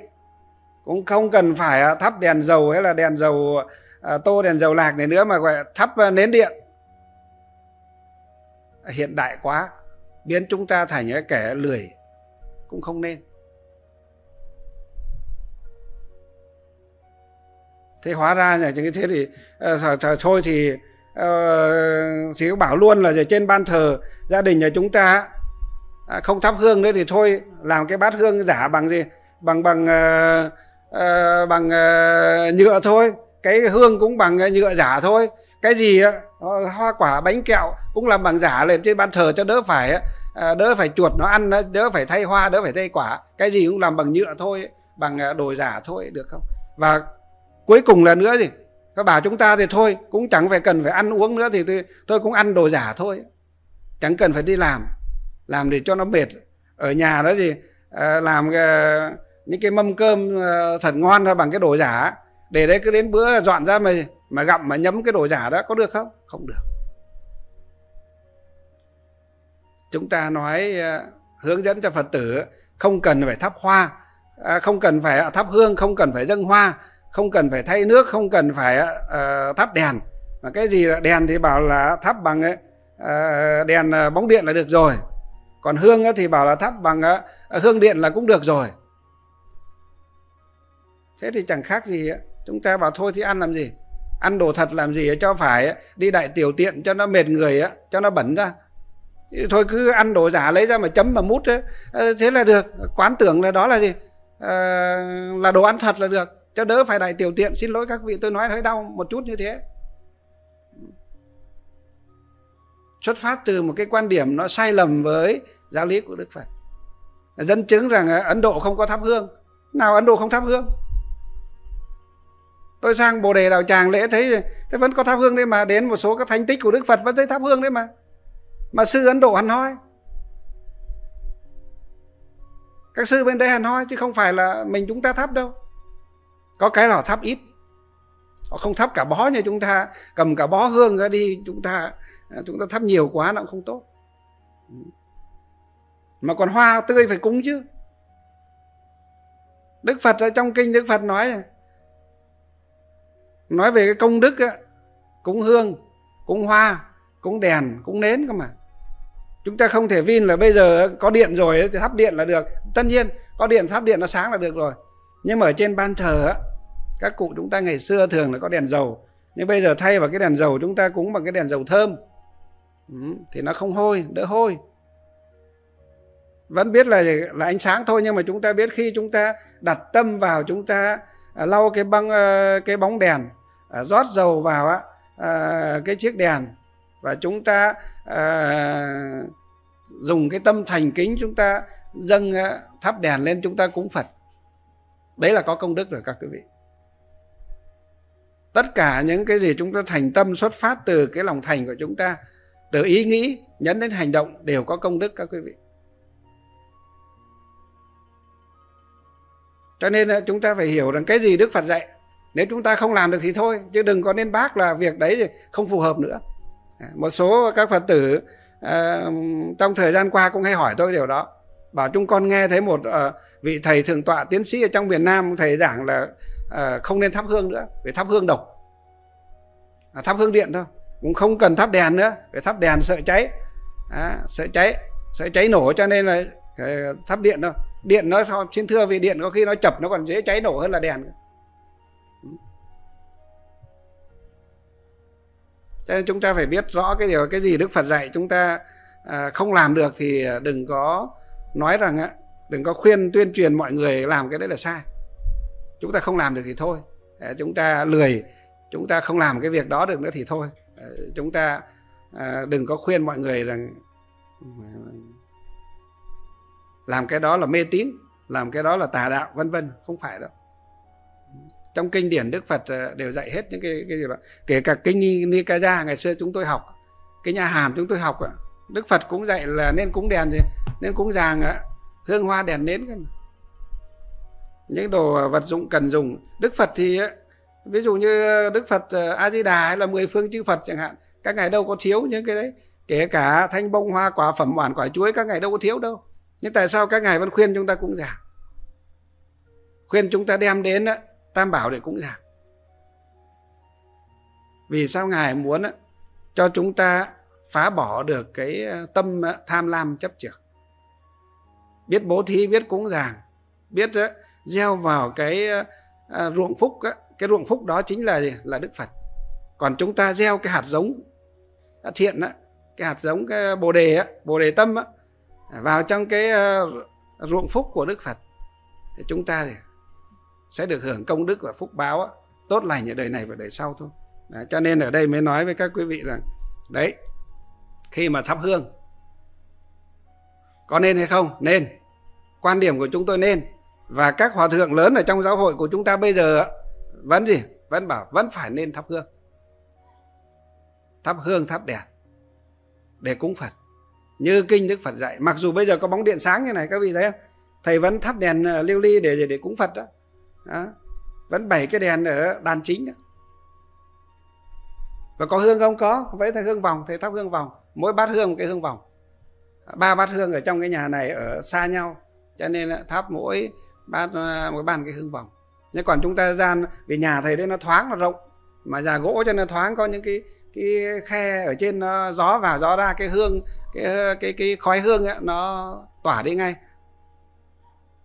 Cũng không cần phải thắp đèn dầu hay là đèn dầu tô, đèn dầu lạc này nữa, mà gọi thắp nến điện. Hiện đại quá, biến chúng ta thành những kẻ lười, cũng không nên. Thế hóa ra là như thế thì uh, thôi thì uh, thì bảo luôn là trên ban thờ gia đình nhà chúng ta uh, không thắp hương nữa thì thôi làm cái bát hương giả bằng gì, bằng bằng uh, uh, bằng uh, nhựa thôi, cái hương cũng bằng uh, nhựa giả thôi, cái gì uh, hoa quả bánh kẹo cũng làm bằng giả lên trên ban thờ cho đỡ phải uh, đỡ phải chuột nó ăn, đỡ phải thay hoa, đỡ phải thay quả, cái gì cũng làm bằng nhựa thôi, bằng uh, đồ giả thôi, được không? Và cuối cùng là nữa gì, các bà chúng ta thì thôi cũng chẳng phải cần phải ăn uống nữa thì tôi, tôi cũng ăn đồ giả thôi, chẳng cần phải đi làm làm để cho nó mệt. Ở nhà đó gì làm những cái mâm cơm thật ngon ra bằng cái đồ giả, để đấy cứ đến bữa dọn ra mà mà gặm mà nhấm cái đồ giả đó, có được không? Không được. Chúng ta nói hướng dẫn cho Phật tử không cần phải thắp hoa, không cần phải thắp hương, không cần phải dâng hoa, không cần phải thay nước, không cần phải uh, thắp đèn. Mà cái gì là đèn thì bảo là thắp bằng uh, đèn uh, bóng điện là được rồi. Còn hương uh, thì bảo là thắp bằng uh, hương điện là cũng được rồi. Thế thì chẳng khác gì. Uh. Chúng ta bảo thôi thì ăn làm gì? Ăn đồ thật làm gì cho phải uh, đi đại tiểu tiện cho nó mệt người, uh, cho nó bẩn ra. Thì thôi cứ ăn đồ giả lấy ra mà chấm mà mút. Uh. Uh, thế là được. Quán tưởng là đó là gì? Uh, là đồ ăn thật là được, cho đỡ phải đại tiểu tiện. Xin lỗi các vị, tôi nói hơi đau một chút như thế. Xuất phát từ một cái quan điểm nó sai lầm với giáo lý của Đức Phật. Dẫn chứng rằng Ấn Độ không có thắp hương. Nào Ấn Độ không thắp hương? Tôi sang Bồ Đề Đào Tràng lễ thấy, thấy vẫn có thắp hương đấy mà. Đến một số các thánh tích của Đức Phật vẫn thấy thắp hương đấy mà. Mà sư Ấn Độ hẳn hoi. Các sư bên đấy hẳn hoi, chứ không phải là mình chúng ta thắp đâu. Có cái nào thắp ít, họ không thắp cả bó như chúng ta, cầm cả bó hương ra đi, chúng ta chúng ta thắp nhiều quá nó cũng không tốt. Mà còn hoa tươi phải cúng chứ. Đức Phật ở trong kinh Đức Phật nói nói về cái công đức á, cúng hương, cúng hoa, cúng đèn, cúng nến cơ mà. Chúng ta không thể vin là bây giờ có điện rồi thì thắp điện là được. Tất nhiên có điện thắp điện nó sáng là được rồi. Nhưng mà ở trên ban thờ á, các cụ chúng ta ngày xưa thường là có đèn dầu. Nhưng bây giờ thay vào cái đèn dầu chúng ta cúng bằng cái đèn dầu thơm. Ừ, thì nó không hôi, đỡ hôi. Vẫn biết là, là ánh sáng thôi, nhưng mà chúng ta biết khi chúng ta đặt tâm vào, chúng ta à, lau cái, băng, à, cái bóng đèn, à, rót dầu vào á, à, cái chiếc đèn. Và chúng ta à, dùng cái tâm thành kính chúng ta dâng à, thắp đèn lên chúng ta cúng Phật. Đấy là có công đức rồi các quý vị. Tất cả những cái gì chúng ta thành tâm xuất phát từ cái lòng thành của chúng ta, từ ý nghĩ nhấn đến hành động đều có công đức các quý vị. Cho nên chúng ta phải hiểu rằng cái gì Đức Phật dạy, nếu chúng ta không làm được thì thôi, chứ đừng có nên bác là việc đấy không phù hợp nữa. Một số các Phật tử trong thời gian qua cũng hay hỏi tôi điều đó. Bảo chúng con nghe thấy một uh, vị thầy thượng tọa tiến sĩ ở trong miền Nam, thầy giảng là uh, không nên thắp hương nữa, phải thắp hương độc, à, thắp hương điện thôi, cũng không cần thắp đèn nữa, phải thắp đèn sợ cháy, à, sợ cháy, sợ cháy nổ, cho nên là uh, thắp điện thôi. Điện nó, xin thưa vì điện có khi nó chập nó còn dễ cháy nổ hơn là đèn. Cho nên chúng ta phải biết rõ cái điều cái gì Đức Phật dạy chúng ta uh, không làm được thì đừng có nói rằng á, đừng có khuyên tuyên truyền mọi người làm cái đấy là sai. Chúng ta không làm được thì thôi. Chúng ta lười, chúng ta không làm cái việc đó được nữa thì thôi. Chúng ta đừng có khuyên mọi người rằng làm cái đó là mê tín, làm cái đó là tà đạo vân vân, không phải đâu. Trong kinh điển Đức Phật đều dạy hết những cái, cái gì đó. Kể cả kinh Nikaya ngày xưa chúng tôi học, cái nhà Hàm chúng tôi học, Đức Phật cũng dạy là nên cúng đèn gì, nên cúng giàng hương hoa đèn nến, những đồ vật dụng cần dùng. Đức Phật thì ví dụ như Đức Phật A Di Đà hay là mười phương chư Phật chẳng hạn, các ngài đâu có thiếu những cái đấy. Kể cả thanh bông hoa quả phẩm oản quả chuối các ngài đâu có thiếu đâu. Nhưng tại sao các ngài vẫn khuyên chúng ta cúng giàng, khuyên chúng ta đem đến Tam Bảo để cúng giàng? Vì sao ngài muốn cho chúng ta phá bỏ được cái tâm tham lam chấp chược, biết bố thí, biết cúng giàng, biết gieo vào cái ruộng phúc cái ruộng phúc đó chính là gì? Là Đức Phật. Còn chúng ta gieo cái hạt giống thiện á, cái hạt giống cái bồ đề á, bồ đề tâm á, vào trong cái ruộng phúc của Đức Phật thì chúng ta sẽ được hưởng công đức và phúc báo á, tốt lành ở đời này và đời sau thôi. Đấy, cho nên ở đây mới nói với các quý vị rằng đấy, khi mà thắp hương có nên hay không? Nên. Quan điểm của chúng tôi nên. Và các hòa thượng lớn ở trong giáo hội của chúng ta bây giờ vẫn gì? Vẫn bảo vẫn phải nên thắp hương. Thắp hương, thắp đèn để cúng Phật, như kinh Đức Phật dạy. Mặc dù bây giờ có bóng điện sáng như này, các vị thấy không? Thầy vẫn thắp đèn lưu ly để để cúng Phật đó. Đó. Vẫn bảy cái đèn ở đàn chính đó. Và có hương không? Có. Vậy thầy hương vòng, thầy thắp hương vòng. Mỗi bát hương một cái hương vòng. Ba bát hương ở trong cái nhà này ở xa nhau, cho nên thắp mỗi bát mỗi bàn cái hương vòng. Nhưng còn chúng ta gian, vì nhà thầy đấy nó thoáng, nó rộng, mà nhà gỗ cho nên thoáng, có những cái cái khe ở trên, nó gió vào gió ra, cái hương cái cái cái khói hương ấy, nó tỏa đi ngay.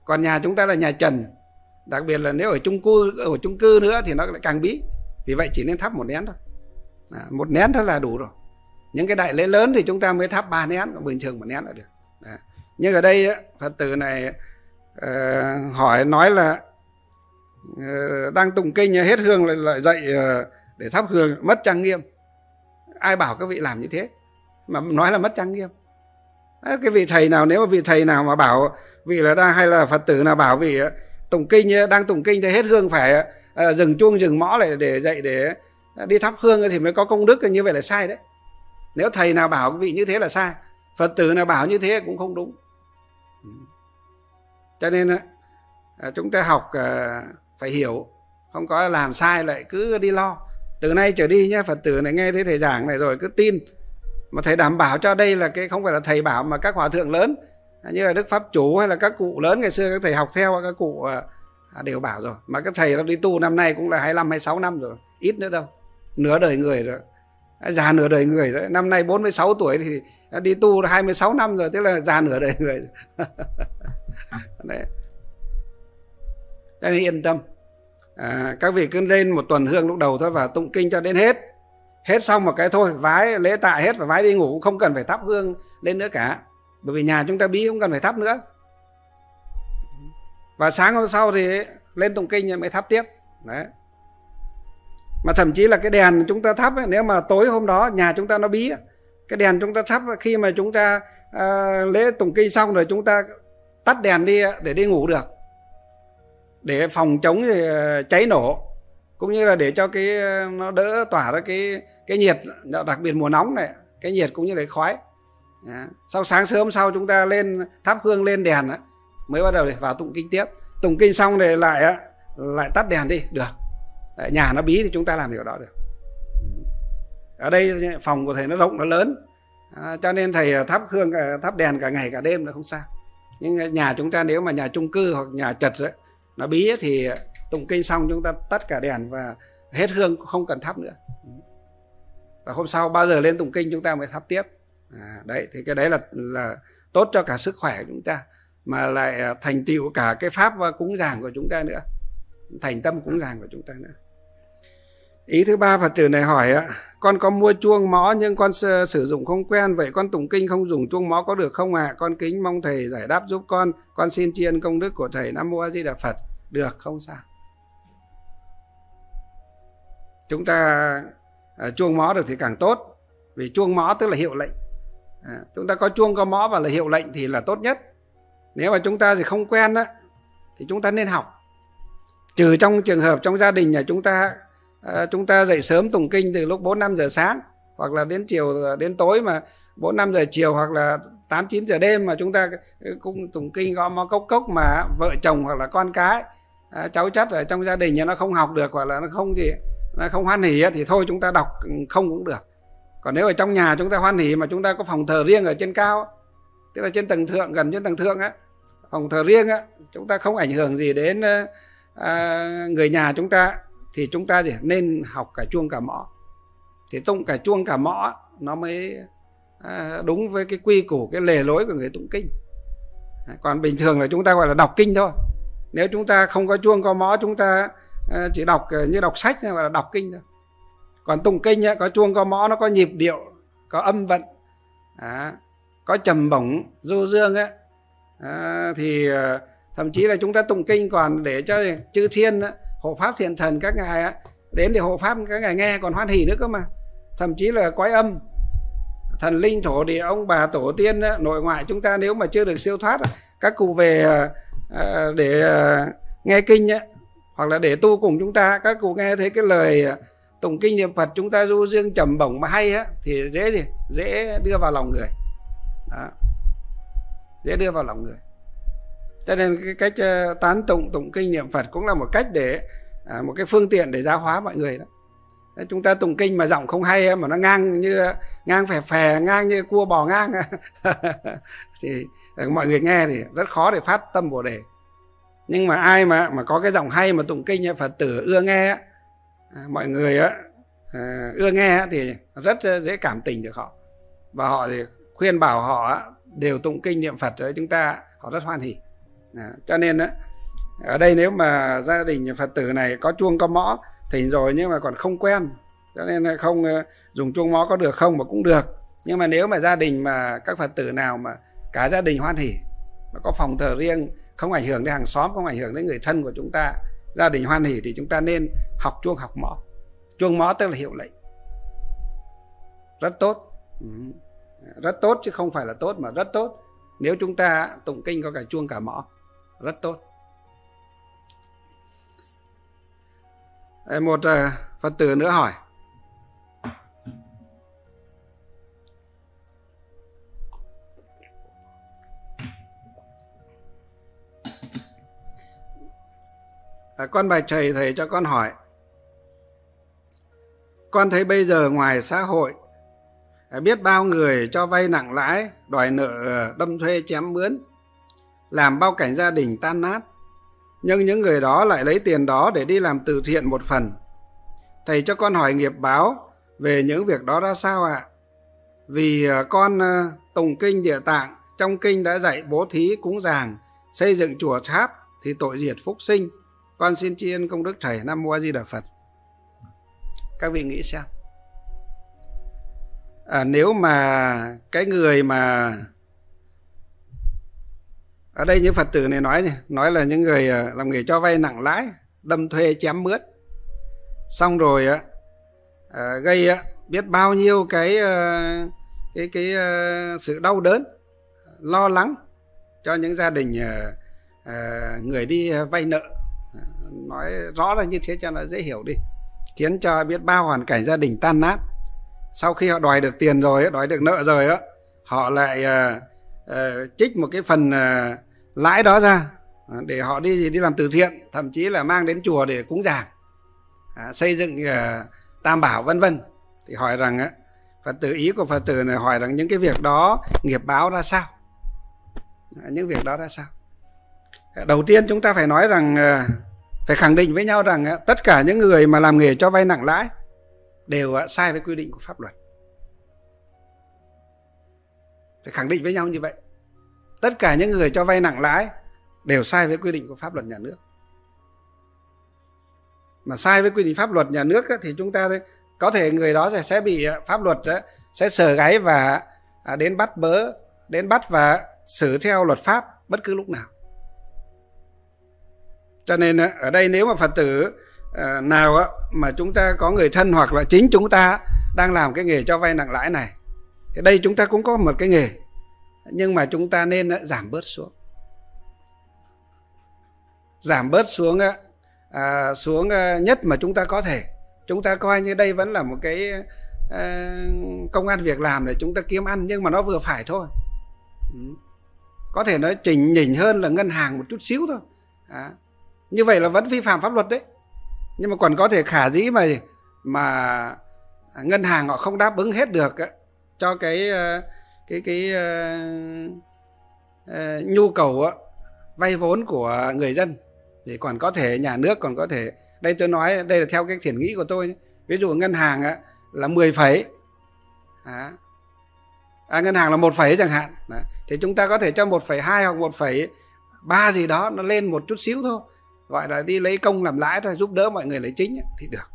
Còn nhà chúng ta là nhà trần, đặc biệt là nếu ở chung cư ở chung cư nữa thì nó lại càng bí. Vì vậy chỉ nên thắp một nén thôi, à, một nén thôi là đủ rồi. Những cái đại lễ lớn thì chúng ta mới thắp ba nén, bình thường một nén là được. Đấy. Nhưng ở đây Phật tử này uh, hỏi nói là uh, đang tụng kinh hết hương lại, lại dậy uh, để thắp hương, mất trang nghiêm. Ai bảo các vị làm như thế mà nói là mất trang nghiêm? Đấy, cái vị thầy nào, nếu mà vị thầy nào mà bảo vị là đang, hay là Phật tử nào bảo vị uh, tụng kinh, đang tụng kinh thì hết hương phải uh, dừng chuông dừng mõ lại để dậy để uh, đi thắp hương thì mới có công đức, như vậy là sai đấy. Nếu thầy nào bảo các vị như thế là sai, Phật tử nào bảo như thế cũng không đúng. Cho nên chúng ta học phải hiểu, không có làm sai lại cứ đi lo. Từ nay trở đi nhé, Phật tử này nghe thấy thầy giảng này rồi cứ tin. Mà thầy đảm bảo cho đây là cái không phải là thầy bảo, mà các hòa thượng lớn như là Đức Pháp Chủ hay là các cụ lớn ngày xưa các thầy học theo các cụ đều bảo rồi. Mà các thầy đi tu năm nay cũng là hai mươi lăm, hai mươi sáu năm rồi, ít nữa đâu, nửa đời người rồi. Già nửa đời người đấy. Năm nay bốn mươi sáu tuổi thì đi tu hai mươi sáu năm rồi, tức là già nửa đời người. Đấy. Cho nên yên tâm, à, các vị cứ lên một tuần hương lúc đầu thôi và tụng kinh cho đến hết. Hết xong một cái thôi, vái lễ tạ hết và vái đi ngủ, không cần phải thắp hương lên nữa cả. Bởi vì nhà chúng ta bí, không cần phải thắp nữa. Và sáng hôm sau thì lên tụng kinh mới thắp tiếp. Đấy. Mà thậm chí là cái đèn chúng ta thắp ấy, nếu mà tối hôm đó nhà chúng ta nó bí ấy, cái đèn chúng ta thắp khi mà chúng ta à, lễ tụng kinh xong rồi chúng ta tắt đèn đi để đi ngủ được, để phòng chống cháy nổ, cũng như là để cho cái nó đỡ tỏa ra cái cái nhiệt, đặc biệt mùa nóng này, cái nhiệt cũng như là khói. Đó. Sau sáng sớm sau chúng ta lên thắp hương lên đèn ấy, mới bắt đầu để vào tụng kinh tiếp. Tụng kinh xong rồi lại lại tắt đèn đi được. Đấy, nhà nó bí thì chúng ta làm điều đó được. Ở đây phòng của thầy nó rộng, nó lớn, à, cho nên thầy thắp hương thắp đèn cả ngày cả đêm là không sao. Nhưng nhà chúng ta nếu mà nhà chung cư hoặc nhà chật ấy, nó bí ấy, thì tụng kinh xong chúng ta tắt cả đèn và hết hương, không cần thắp nữa. Và hôm sau bao giờ lên tụng kinh chúng ta mới thắp tiếp. à, Đấy thì cái đấy là, là tốt cho cả sức khỏe của chúng ta, mà lại thành tựu cả cái pháp cúng giảng của chúng ta nữa, thành tâm cúng giảng của chúng ta nữa. Ý thứ ba, Phật tử này hỏi: con có mua chuông mõ nhưng con sử dụng không quen, vậy con tụng kinh không dùng chuông mõ có được không ạ? À? Con kính mong thầy giải đáp giúp con. Con xin tri ân công đức của thầy. Nam Mô A Di Đà Phật. Được, không sao. Chúng ta chuông mõ được thì càng tốt, vì chuông mõ tức là hiệu lệnh. À, chúng ta có chuông có mõ và là hiệu lệnh thì là tốt nhất. Nếu mà chúng ta thì không quen đó, thì chúng ta nên học. Trừ trong trường hợp trong gia đình nhà chúng ta, à, chúng ta dậy sớm tụng kinh từ lúc bốn năm giờ sáng, hoặc là đến chiều đến tối mà bốn năm giờ chiều, hoặc là tám chín giờ đêm mà chúng ta cũng tụng kinh gõ mõ cốc cốc, mà vợ chồng hoặc là con cái à, cháu chắt ở trong gia đình nhà nó không học được, hoặc là nó không gì nó không hoan hỉ thì thôi chúng ta đọc không cũng được. Còn nếu ở trong nhà chúng ta hoan hỉ mà chúng ta có phòng thờ riêng ở trên cao, tức là trên tầng thượng, gần trên tầng thượng á, phòng thờ riêng á, chúng ta không ảnh hưởng gì đến à, người nhà chúng ta, thì chúng ta thì nên học cả chuông cả mõ. Thì tụng cả chuông cả mõ nó mới à, đúng với cái quy củ, cái lề lối của người tụng kinh. Còn bình thường là chúng ta gọi là đọc kinh thôi. Nếu chúng ta không có chuông có mõ, chúng ta chỉ đọc như đọc sách và đọc kinh thôi. Còn tụng kinh có chuông có mõ, nó có nhịp điệu, có âm vận, có trầm bổng du dương ấy. Thì thậm chí là chúng ta tụng kinh còn để cho chư thiên, hộ pháp thiện thần các ngài đến để hộ pháp các ngài nghe còn hoan hỉ nữa cơ mà. Thậm chí là quái âm, thần linh thổ địa, ông bà tổ tiên nội ngoại chúng ta nếu mà chưa được siêu thoát, các cụ về để nghe kinh hoặc là để tu cùng chúng ta, các cụ nghe thấy cái lời tụng kinh niệm Phật chúng ta du dương trầm bổng mà hay á, thì dễ gì dễ đưa vào lòng người. Đó. Dễ đưa vào lòng người. Cho nên cái cách tán tụng tụng kinh niệm Phật cũng là một cách để à, một cái phương tiện để giáo hóa mọi người đó. Chúng ta tụng kinh mà giọng không hay mà nó ngang như ngang phè phè, ngang như cua bò ngang thì mọi người nghe thì rất khó để phát tâm Bồ Đề. Nhưng mà ai mà mà có cái giọng hay mà tụng kinh Phật tử ưa nghe, mọi người ưa nghe thì rất dễ cảm tình được họ. Và họ thì khuyên bảo họ đều tụng kinh niệm Phật với chúng ta, họ rất hoan hỉ. Cho nên ở đây nếu mà gia đình Phật tử này có chuông có mõ thỉnh rồi nhưng mà còn không quen, cho nên không dùng chuông mõ có được không mà cũng được. Nhưng mà nếu mà gia đình mà các Phật tử nào mà cả gia đình hoan hỉ, mà có phòng thờ riêng, không ảnh hưởng đến hàng xóm, không ảnh hưởng đến người thân của chúng ta, gia đình hoan hỉ thì chúng ta nên học chuông học mõ. Chuông mõ tức là hiệu lệnh, rất tốt, rất tốt chứ không phải là tốt mà rất tốt. Nếu chúng ta tụng kinh có cả chuông cả mõ, rất tốt. Một Phật tử nữa hỏi: con bạch thầy, thầy cho con hỏi, con thấy bây giờ ngoài xã hội biết bao người cho vay nặng lãi, đòi nợ, đâm thuê, chém mướn, làm bao cảnh gia đình tan nát. Nhưng những người đó lại lấy tiền đó để đi làm từ thiện một phần. Thầy cho con hỏi nghiệp báo về những việc đó ra sao ạ? À? Vì con tùng kinh Địa Tạng, trong kinh đã dạy bố thí, cúng giàng, xây dựng chùa tháp thì tội diệt phúc sinh. Con xin tri ân công đức thầy. Nam Mô A Di Đà Phật. Các vị nghĩ xem, à, nếu mà cái người mà ở đây những Phật tử này nói nói là những người làm nghề cho vay nặng lãi, đâm thuê, chém mướn, xong rồi à, gây biết bao nhiêu cái cái cái sự đau đớn, lo lắng cho những gia đình à, người đi vay nợ. Nói rõ là như thế cho nó dễ hiểu đi, khiến cho biết bao hoàn cảnh gia đình tan nát. Sau khi họ đòi được tiền rồi, đòi được nợ rồi, họ lại trích một cái phần lãi đó ra để họ đi đi làm từ thiện, thậm chí là mang đến chùa để cúng giàng, xây dựng tam bảo vân vân. Thì hỏi rằng Phật tử, ý của Phật tử này hỏi rằng những cái việc đó nghiệp báo ra sao? Những việc đó ra sao? Đầu tiên chúng ta phải nói rằng, phải khẳng định với nhau rằng tất cả những người mà làm nghề cho vay nặng lãi đều sai với quy định của pháp luật. Phải khẳng định với nhau như vậy. Tất cả những người cho vay nặng lãi đều sai với quy định của pháp luật nhà nước. Mà sai với quy định pháp luật nhà nước thì chúng ta có thể người đó sẽ bị pháp luật sẽ sờ gáy và đến bắt bớ, đến bắt và xử theo luật pháp bất cứ lúc nào. Cho nên ở đây nếu mà Phật tử nào mà chúng ta có người thân hoặc là chính chúng ta đang làm cái nghề cho vay nặng lãi này, thì đây chúng ta cũng có một cái nghề, nhưng mà chúng ta nên giảm bớt xuống. Giảm bớt xuống xuống nhất mà chúng ta có thể. Chúng ta coi như đây vẫn là một cái công ăn việc làm để chúng ta kiếm ăn, nhưng mà nó vừa phải thôi. Có thể nó chỉnh nhỉnh hơn là ngân hàng một chút xíu thôi. Như vậy là vẫn vi phạm pháp luật đấy. Nhưng mà còn có thể khả dĩ mà mà ngân hàng họ không đáp ứng hết được cho cái cái cái uh, nhu cầu vay vốn của người dân, thì còn có thể nhà nước còn có thể, đây tôi nói đây là theo cái thiện nghĩ của tôi, ví dụ ngân hàng là mười phẩy à, ngân hàng là một phẩy chẳng hạn, thì chúng ta có thể cho một phẩy hai hoặc một phẩy ba gì đó nó lên một chút xíu thôi, gọi là đi lấy công làm lãi thôi, giúp đỡ mọi người lấy chính thì được.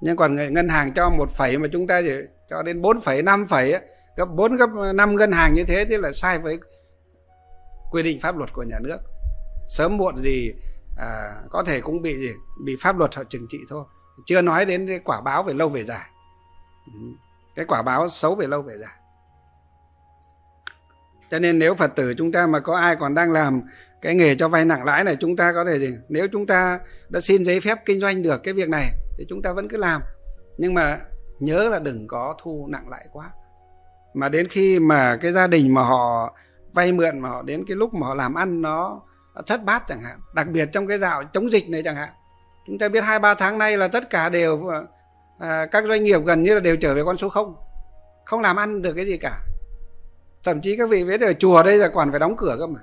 Nhưng còn người ngân hàng cho một phẩy mà chúng ta chỉ cho đến bốn phẩy năm phẩy gấp bốn gấp năm ngân hàng như thế, thế là sai với quy định pháp luật của nhà nước. Sớm muộn gì à, có thể cũng bị gì bị pháp luật họ trừng trị thôi, chưa nói đến cái quả báo về lâu về dài, cái quả báo xấu về lâu về dài. Cho nên nếu Phật tử chúng ta mà có ai còn đang làm cái nghề cho vay nặng lãi này, chúng ta có thể gì, nếu chúng ta đã xin giấy phép kinh doanh được cái việc này thì chúng ta vẫn cứ làm, nhưng mà nhớ là đừng có thu nặng lãi quá. Mà đến khi mà cái gia đình mà họ vay mượn, mà họ đến cái lúc mà họ làm ăn nó thất bát chẳng hạn, đặc biệt trong cái dạo chống dịch này chẳng hạn, chúng ta biết hai ba tháng nay là tất cả đều à, các doanh nghiệp gần như là đều trở về con số không, không làm ăn được cái gì cả. Thậm chí các vị biết ở chùa đây là còn phải đóng cửa cơ mà.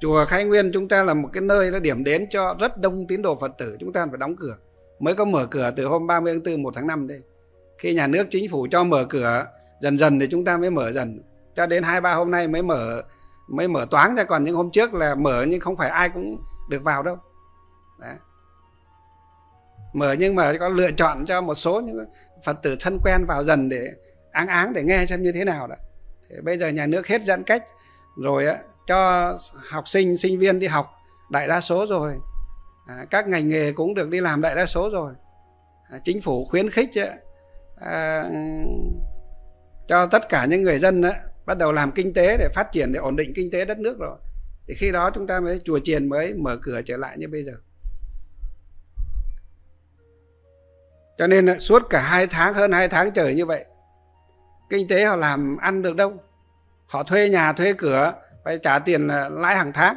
Chùa Khai Nguyên chúng ta là một cái nơi nó điểm đến cho rất đông tín đồ Phật tử, chúng ta phải đóng cửa. Mới có mở cửa từ hôm ba mươi tháng tư, một tháng năm đây. Khi nhà nước chính phủ cho mở cửa dần dần thì chúng ta mới mở dần. Cho đến hai ba hôm nay mới mở mới mở toáng ra, còn những hôm trước là mở nhưng không phải ai cũng được vào đâu. Đấy. Mở nhưng mà có lựa chọn cho một số những Phật tử thân quen vào dần để áng áng để nghe xem như thế nào đó. Thế bây giờ nhà nước hết giãn cách rồi á, cho học sinh, sinh viên đi học đại đa số rồi. À, các ngành nghề cũng được đi làm đại đa số rồi. À, chính phủ khuyến khích à, cho tất cả những người dân á, bắt đầu làm kinh tế để phát triển, để ổn định kinh tế đất nước rồi. Thì khi đó chúng ta mới, chùa chiền mới mở cửa trở lại như bây giờ. Cho nên á, suốt cả hai tháng, hơn hai tháng trời như vậy, kinh tế họ làm ăn được đâu. Họ thuê nhà, thuê cửa, phải trả tiền lãi hàng tháng.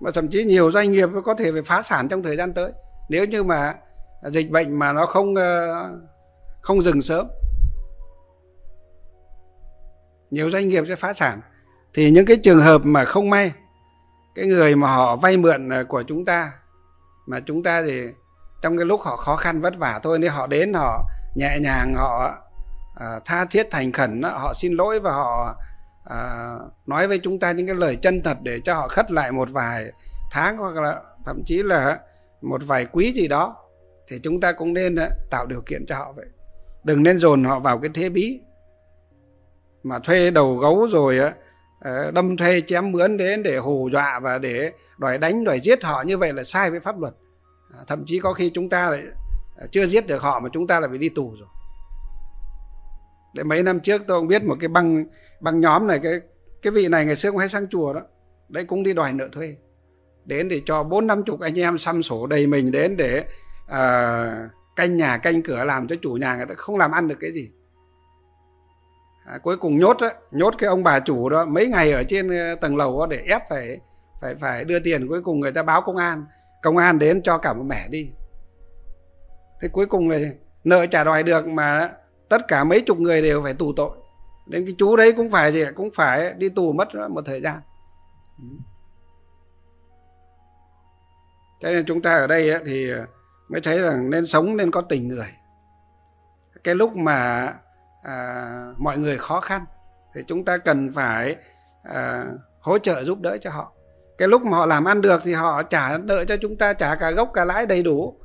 Mà thậm chí nhiều doanh nghiệp có thể phải phá sản trong thời gian tới, nếu như mà dịch bệnh mà nó không không dừng sớm. Nhiều doanh nghiệp sẽ phá sản. Thì những cái trường hợp mà không may, cái người mà họ vay mượn của chúng ta, mà chúng ta thì trong cái lúc họ khó khăn vất vả thôi, nên họ đến họ nhẹ nhàng, họ à, tha thiết thành khẩn, họ xin lỗi và họ à, nói với chúng ta những cái lời chân thật để cho họ khất lại một vài tháng hoặc là thậm chí là một vài quý gì đó, thì chúng ta cũng nên tạo điều kiện cho họ vậy. Đừng nên dồn họ vào cái thế bí mà thuê đầu gấu rồi đâm thuê chém mướn đến để hù dọa và để đòi đánh đòi giết họ, như vậy là sai với pháp luật. Thậm chí có khi chúng ta lại chưa giết được họ mà chúng ta lại phải đi tù rồi. Để mấy năm trước tôi không biết một cái băng băng nhóm này, cái cái vị này ngày xưa cũng hay sang chùa đó, đấy cũng đi đòi nợ thuê, đến để cho bốn năm chục anh em xăm sổ đầy mình đến để à, canh nhà canh cửa, làm cho chủ nhà người ta không làm ăn được cái gì. À, cuối cùng nhốt đó, nhốt cái ông bà chủ đó mấy ngày ở trên tầng lầu đó để ép phải phải phải đưa tiền. Cuối cùng người ta báo công an, công an đến cho cả một mẻ đi. Thế cuối cùng là nợ trả đòi được mà tất cả mấy chục người đều phải tù tội. Đến cái chú đấy cũng phải gì, cũng phải đi tù mất một thời gian. Cho nên chúng ta ở đây thì mới thấy rằng nên sống nên có tình người. Cái lúc mà à, mọi người khó khăn thì chúng ta cần phải à, hỗ trợ giúp đỡ cho họ. Cái lúc mà họ làm ăn được thì họ trả nợ cho chúng ta, trả cả gốc cả lãi đầy đủ.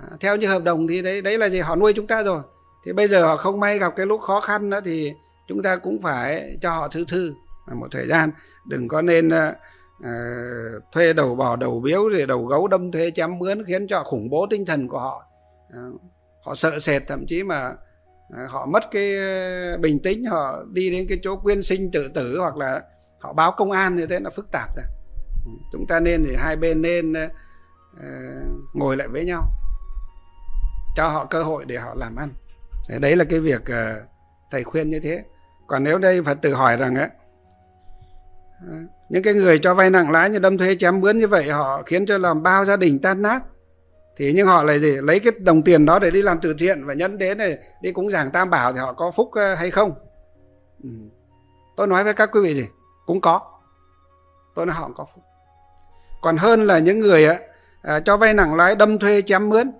À, theo như hợp đồng thì đấy, đấy là gì, họ nuôi chúng ta rồi. Thì bây giờ họ không may gặp cái lúc khó khăn đó thì chúng ta cũng phải cho họ thư thư một thời gian. Đừng có nên uh, thuê đầu bò đầu biếu rồi đầu gấu đâm thuê chém mướn, khiến cho khủng bố tinh thần của họ. Uh, họ sợ sệt, thậm chí mà uh, họ mất cái bình tĩnh, họ đi đến cái chỗ quyên sinh tự tử hoặc là họ báo công an, như thế là phức tạp rồi. Uh, chúng ta nên thì hai bên nên uh, ngồi lại với nhau, cho họ cơ hội để họ làm ăn. Đấy là cái việc thầy khuyên như thế. Còn nếu đây Phật tử hỏi rằng ấy, những cái người cho vay nặng lãi như đâm thuê chém mướn như vậy, họ khiến cho làm bao gia đình tan nát. Thì nhưng họ lại gì, lấy cái đồng tiền đó để đi làm từ thiện và nhẫn đến này, đi cúng giảng tam bảo, thì họ có phúc hay không? Ừ. Tôi nói với các quý vị gì, cũng có. Tôi nói họ cũng có phúc. Còn hơn là những người ấy, cho vay nặng lãi đâm thuê chém mướn,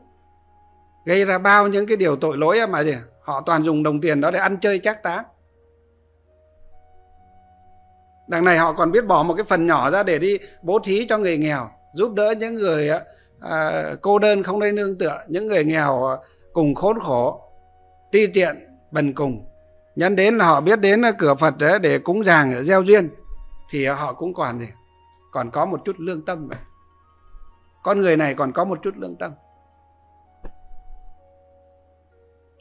gây ra bao những cái điều tội lỗi mà gì, họ toàn dùng đồng tiền đó để ăn chơi trác táng. Đằng này họ còn biết bỏ một cái phần nhỏ ra để đi bố thí cho người nghèo, giúp đỡ những người à, cô đơn không nơi nương tựa, những người nghèo cùng khốn khổ, ti tiện, bần cùng. Nhân đến là họ biết đến cửa Phật đấy để cúng dường gieo duyên, thì họ cũng còn gì, còn có một chút lương tâm. Con người này còn có một chút lương tâm.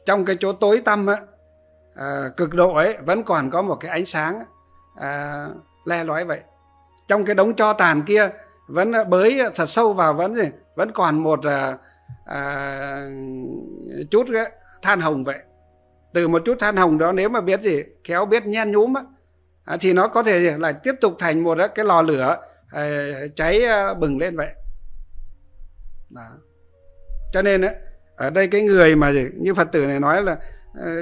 Trong cái chỗ tối tăm á, à, cực độ ấy, vẫn còn có một cái ánh sáng à, le lói vậy. Trong cái đống tro tàn kia vẫn bới thật sâu vào, vẫn gì, vẫn còn một à, à, chút ấy, than hồng vậy. Từ một chút than hồng đó, nếu mà biết gì khéo biết nhen nhúm á, à, thì nó có thể gì, là tiếp tục thành một cái lò lửa à, cháy bừng lên vậy. Đó. Cho nên ấy, ở đây cái người mà gì, như Phật tử này nói là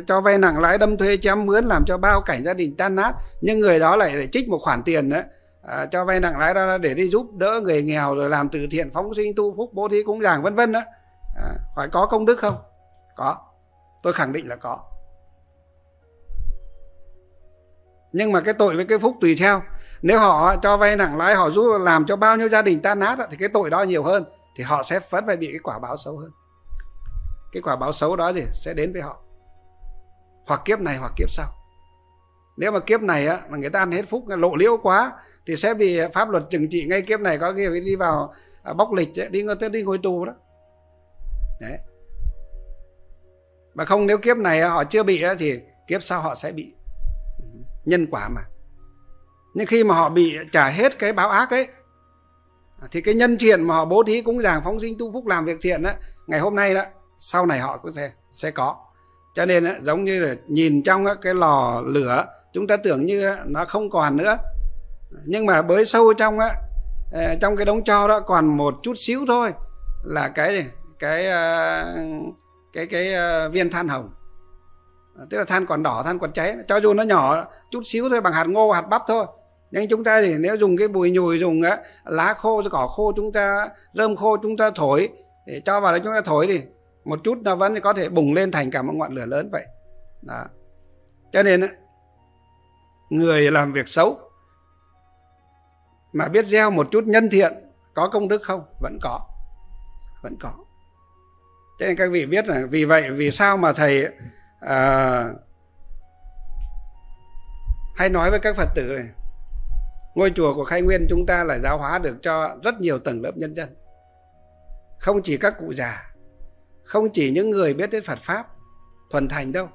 cho vay nặng lãi, đâm thuê chém mướn, làm cho bao cảnh gia đình tan nát, nhưng người đó lại để trích một khoản tiền đó, à, cho vay nặng lãi đó để đi giúp đỡ người nghèo, rồi làm từ thiện, phóng sinh, tu phúc, bố thí, cúng dường vân vân đó, à, phải có công đức không? Có, tôi khẳng định là có. Nhưng mà cái tội với cái phúc tùy theo. Nếu họ cho vay nặng lãi, họ giúp làm cho bao nhiêu gia đình tan nát đó, thì cái tội đó nhiều hơn, thì họ sẽ vẫn phải bị cái quả báo xấu hơn. Cái quả báo xấu đó gì sẽ đến với họ, hoặc kiếp này hoặc kiếp sau. Nếu mà kiếp này á, mà người ta ăn hết phúc, lộ liễu quá, thì sẽ bị pháp luật trừng trị ngay kiếp này. Có khi đi vào bóc lịch ấy, đi, đi ngồi tù đó. Đấy. Mà không, nếu kiếp này họ chưa bị thì kiếp sau họ sẽ bị. Nhân quả mà. Nhưng khi mà họ bị trả hết cái báo ác ấy, thì cái nhân thiện mà họ bố thí cúng dường phóng sinh tu phúc, làm việc thiện á, ngày hôm nay đó, sau này họ cũng sẽ, sẽ có. Cho nên giống như là nhìn trong cái lò lửa, chúng ta tưởng như nó không còn nữa, nhưng mà bới sâu trong trong cái đống tro đó còn một chút xíu thôi, là cái cái cái cái, cái viên than hồng, tức là than còn đỏ, than còn cháy. Cho dù nó nhỏ chút xíu thôi, bằng hạt ngô, hạt bắp thôi, nhưng chúng ta thì nếu dùng cái bùi nhùi, dùng lá khô, cỏ khô, chúng ta rơm khô, chúng ta thổi, để cho vào đó chúng ta thổi thì một chút nó vẫn có thể bùng lên thành cả một ngọn lửa lớn vậy. Đó. Cho nên người làm việc xấu mà biết gieo một chút nhân thiện, có công đức không? Vẫn có, vẫn có. Cho nên các vị biết là vì vậy, vì sao mà thầy à, hay nói với các Phật tử này, ngôi chùa của Khai Nguyên chúng ta là giáo hóa được cho rất nhiều tầng lớp nhân dân, không chỉ các cụ già, không chỉ những người biết đến Phật Pháp thuần thành đâu,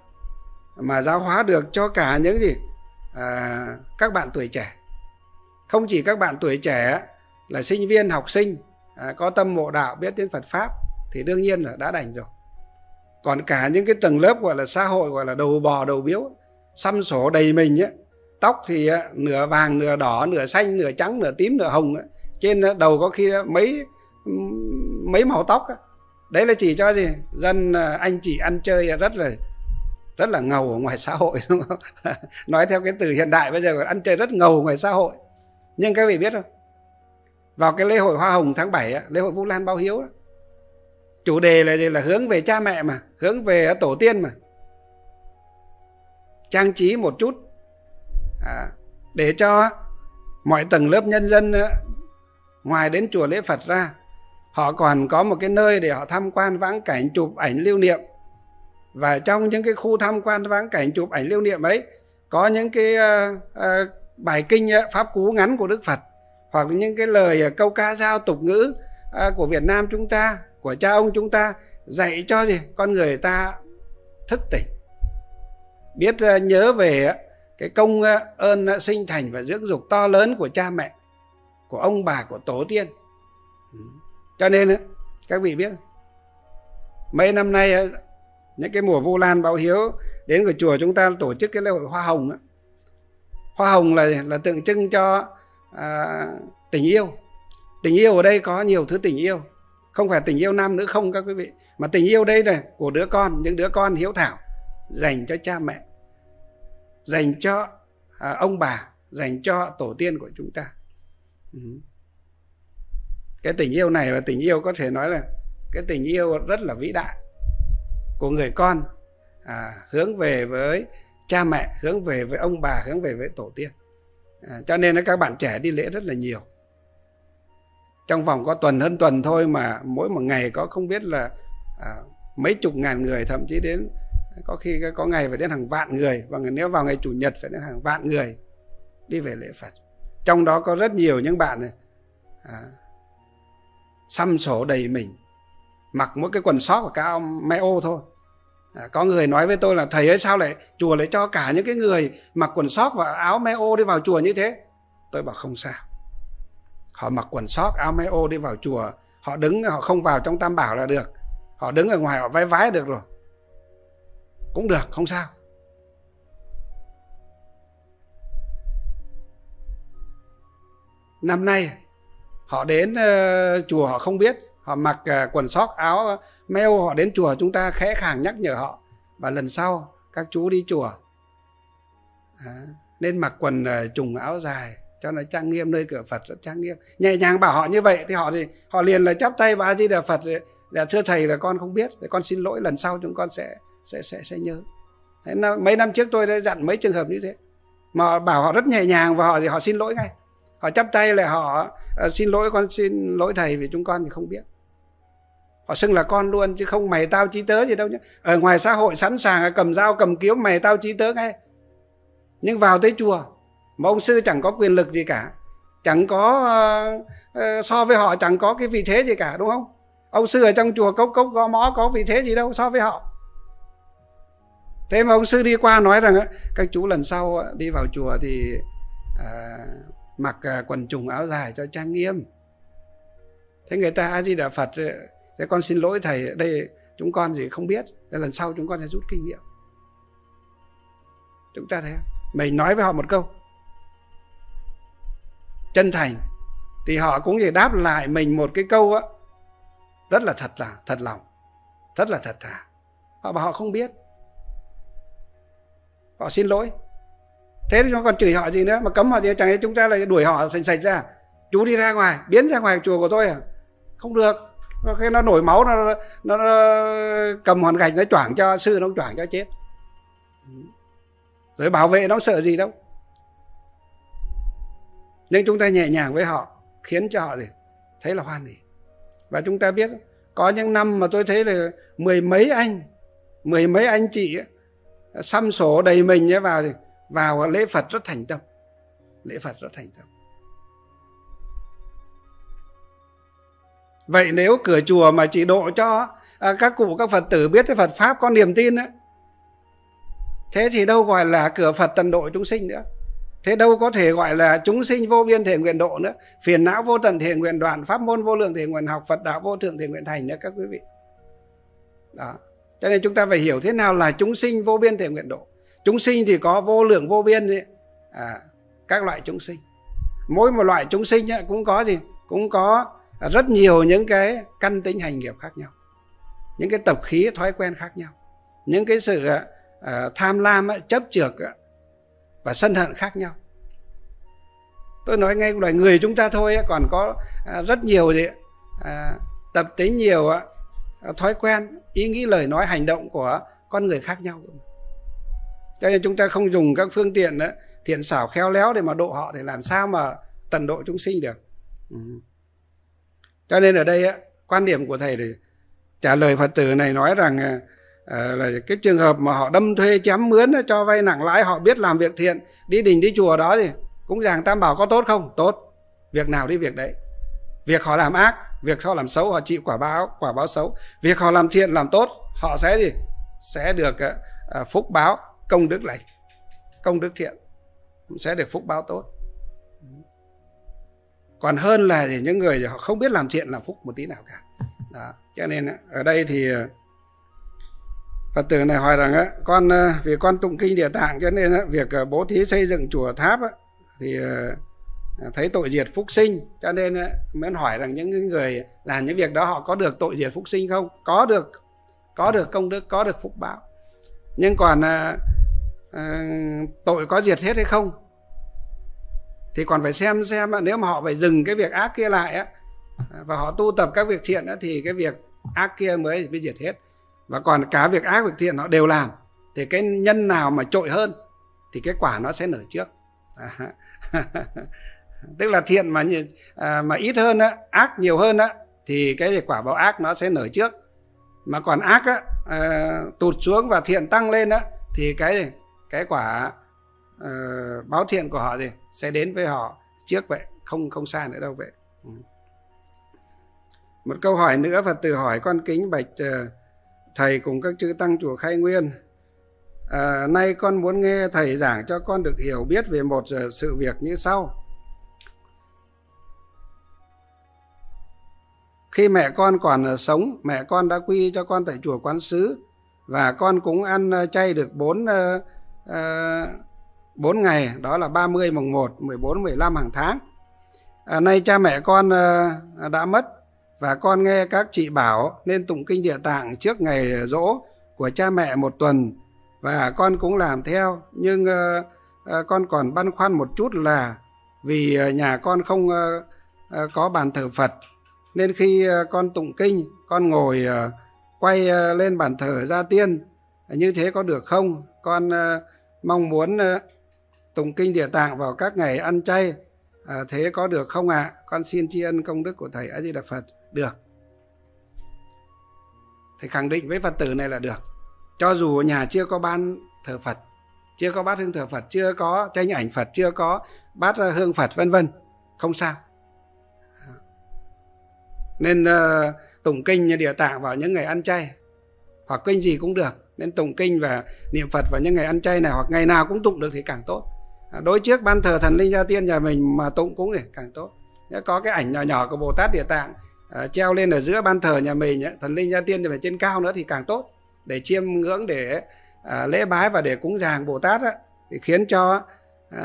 mà giáo hóa được cho cả những gì à, các bạn tuổi trẻ. Không chỉ các bạn tuổi trẻ là sinh viên, học sinh à, có tâm mộ đạo, biết đến Phật Pháp thì đương nhiên là đã đành rồi. Còn cả những cái tầng lớp gọi là xã hội, gọi là đầu bò đầu biếu, xăm sổ đầy mình ấy, tóc thì nửa vàng nửa đỏ, nửa xanh nửa trắng, nửa tím nửa hồng ấy, trên đầu có khi mấy mấy màu tóc ấy. Đấy là chỉ cho gì dân anh chị ăn chơi rất là rất là ngầu ở ngoài xã hội, đúng không? Nói theo cái từ hiện đại bây giờ, ăn chơi rất ngầu ngoài xã hội. Nhưng các vị biết không, vào cái lễ hội Hoa Hồng tháng bảy, lễ hội Vu Lan Báo Hiếu đó, chủ đề là gì? Là hướng về cha mẹ mà, hướng về tổ tiên mà, trang trí một chút à, để cho mọi tầng lớp nhân dân ngoài đến chùa lễ Phật ra, họ còn có một cái nơi để họ tham quan vãng cảnh, chụp ảnh lưu niệm. Và trong những cái khu tham quan vãng cảnh, chụp ảnh lưu niệm ấy, có những cái uh, uh, bài kinh uh, pháp cú ngắn của Đức Phật, hoặc những cái lời uh, câu ca dao tục ngữ uh, của Việt Nam chúng ta, của cha ông chúng ta, dạy cho gì con người ta thức tỉnh, biết uh, nhớ về uh, cái công uh, ơn uh, sinh thành và dưỡng dục to lớn của cha mẹ, của ông bà, của tổ tiên. Cho nên các vị biết, mấy năm nay những cái mùa Vu Lan Báo Hiếu đến của chùa chúng ta tổ chức cái lễ hội Hoa Hồng. Hoa Hồng là là tượng trưng cho à, tình yêu. Tình yêu ở đây có nhiều thứ tình yêu, không phải tình yêu nam nữ không các quý vị, mà tình yêu đây này của đứa con, những đứa con hiếu thảo dành cho cha mẹ, dành cho à, ông bà, dành cho tổ tiên của chúng ta. Ừ. Cái tình yêu này là tình yêu có thể nói là cái tình yêu rất là vĩ đại của người con à, hướng về với cha mẹ, hướng về với ông bà, hướng về với tổ tiên. à, cho nên các bạn trẻ đi lễ rất là nhiều. Trong vòng có tuần hơn tuần thôi mà mỗi một ngày có không biết là à, mấy chục ngàn người, thậm chí đến có khi có ngày phải đến hàng vạn người, và nếu vào ngày Chủ nhật phải đến hàng vạn người đi về lễ Phật. Trong đó có rất nhiều những bạn này à, xăm sổ đầy mình, mặc mỗi cái quần sót và cái áo me ô thôi. À, có người nói với tôi là thầy ấy, sao lại chùa lại cho cả những cái người mặc quần sót và áo me ô đi vào chùa như thế? Tôi bảo không sao, họ mặc quần sót áo me ô đi vào chùa, họ đứng, họ không vào trong Tam Bảo là được, họ đứng ở ngoài họ vái vái được rồi, cũng được, không sao. Năm nay họ đến uh, chùa họ không biết, họ mặc uh, quần sót áo me ô, họ đến chùa chúng ta khẽ khàng nhắc nhở họ, và lần sau các chú đi chùa à, nên mặc quần uh, trùng áo dài cho nó trang nghiêm, nơi cửa Phật rất trang nghiêm. Nhẹ nhàng bảo họ như vậy thì họ thì họ liền là chắp tay và A Di Đà Phật, là thưa thầy là con không biết, để con xin lỗi, lần sau chúng con sẽ sẽ sẽ sẽ nhớ. Thế nó, mấy năm trước tôi đã dặn mấy trường hợp như thế, mà họ bảo họ rất nhẹ nhàng và họ thì họ xin lỗi ngay, họ chắp tay là họ à, xin lỗi, con xin lỗi thầy vì chúng con thì không biết. Họ xưng là con luôn chứ không mày tao chí tớ gì đâu nhé. Ở ngoài xã hội sẵn sàng cầm dao cầm kiếm mày tao chí tớ ngay, nhưng vào tới chùa mà ông sư chẳng có quyền lực gì cả, chẳng có uh, so với họ chẳng có cái vị thế gì cả, đúng không? Ông sư ở trong chùa cốc cốc gõ mõ có vị thế gì đâu so với họ. Thế mà ông sư đi qua nói rằng các chú lần sau đi vào chùa thì uh, mặc quần trùng áo dài cho trang nghiêm. Thế người ta A Di Đà Phật, thế con xin lỗi thầy, đây chúng con gì không biết, thế lần sau chúng con sẽ rút kinh nghiệm. Chúng ta thấy không? Mình nói với họ một câu chân thành thì họ cũng phải đáp lại mình một cái câu á, rất là thật là thật lòng, rất là thật thà. Họ bảo họ không biết, họ xin lỗi. Thế thì chúng còn chửi họ gì nữa, mà cấm họ thì chẳng lẽ chúng ta lại đuổi họ sạch sạch ra? Chú đi ra ngoài, biến ra ngoài chùa của tôi à? Không được. Khi nó nổi máu, nó, nó, nó cầm hòn gạch nó choảng cho sư, nó choảng cho chết. Rồi bảo vệ nó sợ gì đâu. Nhưng chúng ta nhẹ nhàng với họ, khiến cho họ gì thấy là hoan hỉ. Và chúng ta biết có những năm mà tôi thấy là mười mấy anh, mười mấy anh chị xăm sổ đầy mình vào thì vào lễ Phật rất thành tâm, lễ Phật rất thành tâm. Vậy nếu cửa chùa mà chỉ độ cho à, các cụ các Phật tử biết cái Phật pháp có niềm tin ấy, thế thì đâu gọi là cửa Phật tận độ chúng sinh nữa. Thế đâu có thể gọi là chúng sinh vô biên thể nguyện độ nữa, phiền não vô tận thể nguyện đoạn, pháp môn vô lượng thể nguyện học, Phật đạo vô thượng thể nguyện thành nữa các quý vị. Đó. Cho nên chúng ta phải hiểu thế nào là chúng sinh vô biên thể nguyện độ. Chúng sinh thì có vô lượng vô biên gì? À, các loại chúng sinh. Mỗi một loại chúng sinh ấy, cũng có gì? Cũng có rất nhiều những cái căn tính hành nghiệp khác nhau, những cái tập khí thói quen khác nhau, những cái sự à, tham lam ấy, chấp chược ấy, và sân hận khác nhau. Tôi nói ngay loài người chúng ta thôi ấy, còn có à, rất nhiều gì? À, tập tính nhiều ấy, thói quen, ý nghĩ, lời nói, hành động của con người khác nhau. Cho nên chúng ta không dùng các phương tiện đó, thiện xảo khéo léo để mà độ họ thì làm sao mà tận độ chúng sinh được. Ừ. Cho nên ở đây á, quan điểm của thầy thì trả lời Phật tử này nói rằng à, là cái trường hợp mà họ đâm thuê chém mướn cho vay nặng lãi, họ biết làm việc thiện, đi đình đi chùa đó thì cũng giảng Tam Bảo có tốt không? Tốt. Việc nào đi việc đấy. Việc họ làm ác, việc họ làm xấu họ chịu quả báo, quả báo xấu. Việc họ làm thiện làm tốt, họ sẽ gì? Sẽ được à, phúc báo công đức lành, công đức thiện, sẽ được phúc báo tốt. Còn hơn là những người họ không biết làm thiện làm phúc một tí nào cả. Đó. Cho nên ở đây thì Phật tử này hỏi rằng con, vì con tụng kinh Địa Tạng cho nên việc bố thí xây dựng chùa tháp thì thấy tội diệt phúc sinh, cho nên mới hỏi rằng những người làm những việc đó họ có được tội diệt phúc sinh không? Có được, có được công đức, có được phúc báo. Nhưng còn à, tội có diệt hết hay không thì còn phải xem xem nếu mà họ phải dừng cái việc ác kia lại á, và họ tu tập các việc thiện á, thì cái việc ác kia mới bị diệt hết. Và còn cả việc ác việc thiện họ đều làm thì cái nhân nào mà trội hơn thì cái quả nó sẽ nở trước. À, Tức là thiện mà à, mà ít hơn á, ác nhiều hơn á, thì cái quả báo ác nó sẽ nở trước. Mà còn ác á, à, tụt xuống và thiện tăng lên á, thì cái cái quả à, báo thiện của họ thì sẽ đến với họ trước vậy, không không xa nữa đâu vậy. Một câu hỏi nữa, Phật tử hỏi: con kính bạch thầy cùng các chư tăng chùa Khai Nguyên, à, nay con muốn nghe thầy giảng cho con được hiểu biết về một sự việc như sau. Khi mẹ con còn sống, mẹ con đã quy cho con tại chùa Quán Sứ, và con cũng ăn chay được bốn, bốn ngày, đó là ba mươi, mùng một, mười bốn, mười lăm hàng tháng. À, nay cha mẹ con đã mất, và con nghe các chị bảo nên tụng kinh Địa Tạng trước ngày giỗ của cha mẹ một tuần, và con cũng làm theo. Nhưng uh, con còn băn khoăn một chút là vì nhà con không uh, uh, có bàn thờ Phật, nên khi uh, con tụng kinh, con ngồi uh, quay uh, lên bàn thờ gia tiên, như thế có được không? Con uh, mong muốn uh, tụng kinh Địa Tạng vào các ngày ăn chay, uh, thế có được không ạ? À? Con xin tri ân công đức của thầy. A Di Đà Phật. Được. Thầy khẳng định với Phật tử này là được. Cho dù nhà chưa có ban thờ Phật, chưa có bát hương thờ Phật, chưa có tranh ảnh Phật, chưa có bát hương Phật vân vân, không sao. Nên uh, tụng kinh Địa Tạng vào những ngày ăn chay, hoặc kinh gì cũng được. Nên tụng kinh và niệm Phật vào những ngày ăn chay này, hoặc ngày nào cũng tụng được thì càng tốt. Đối trước ban thờ thần linh gia tiên nhà mình mà tụng cũng để càng tốt. Có cái ảnh nhỏ nhỏ của Bồ Tát Địa Tạng uh, treo lên ở giữa ban thờ nhà mình, thần linh gia tiên ở trên cao nữa thì càng tốt, để chiêm ngưỡng, để uh, lễ bái và để cúng dường Bồ Tát á, thì khiến cho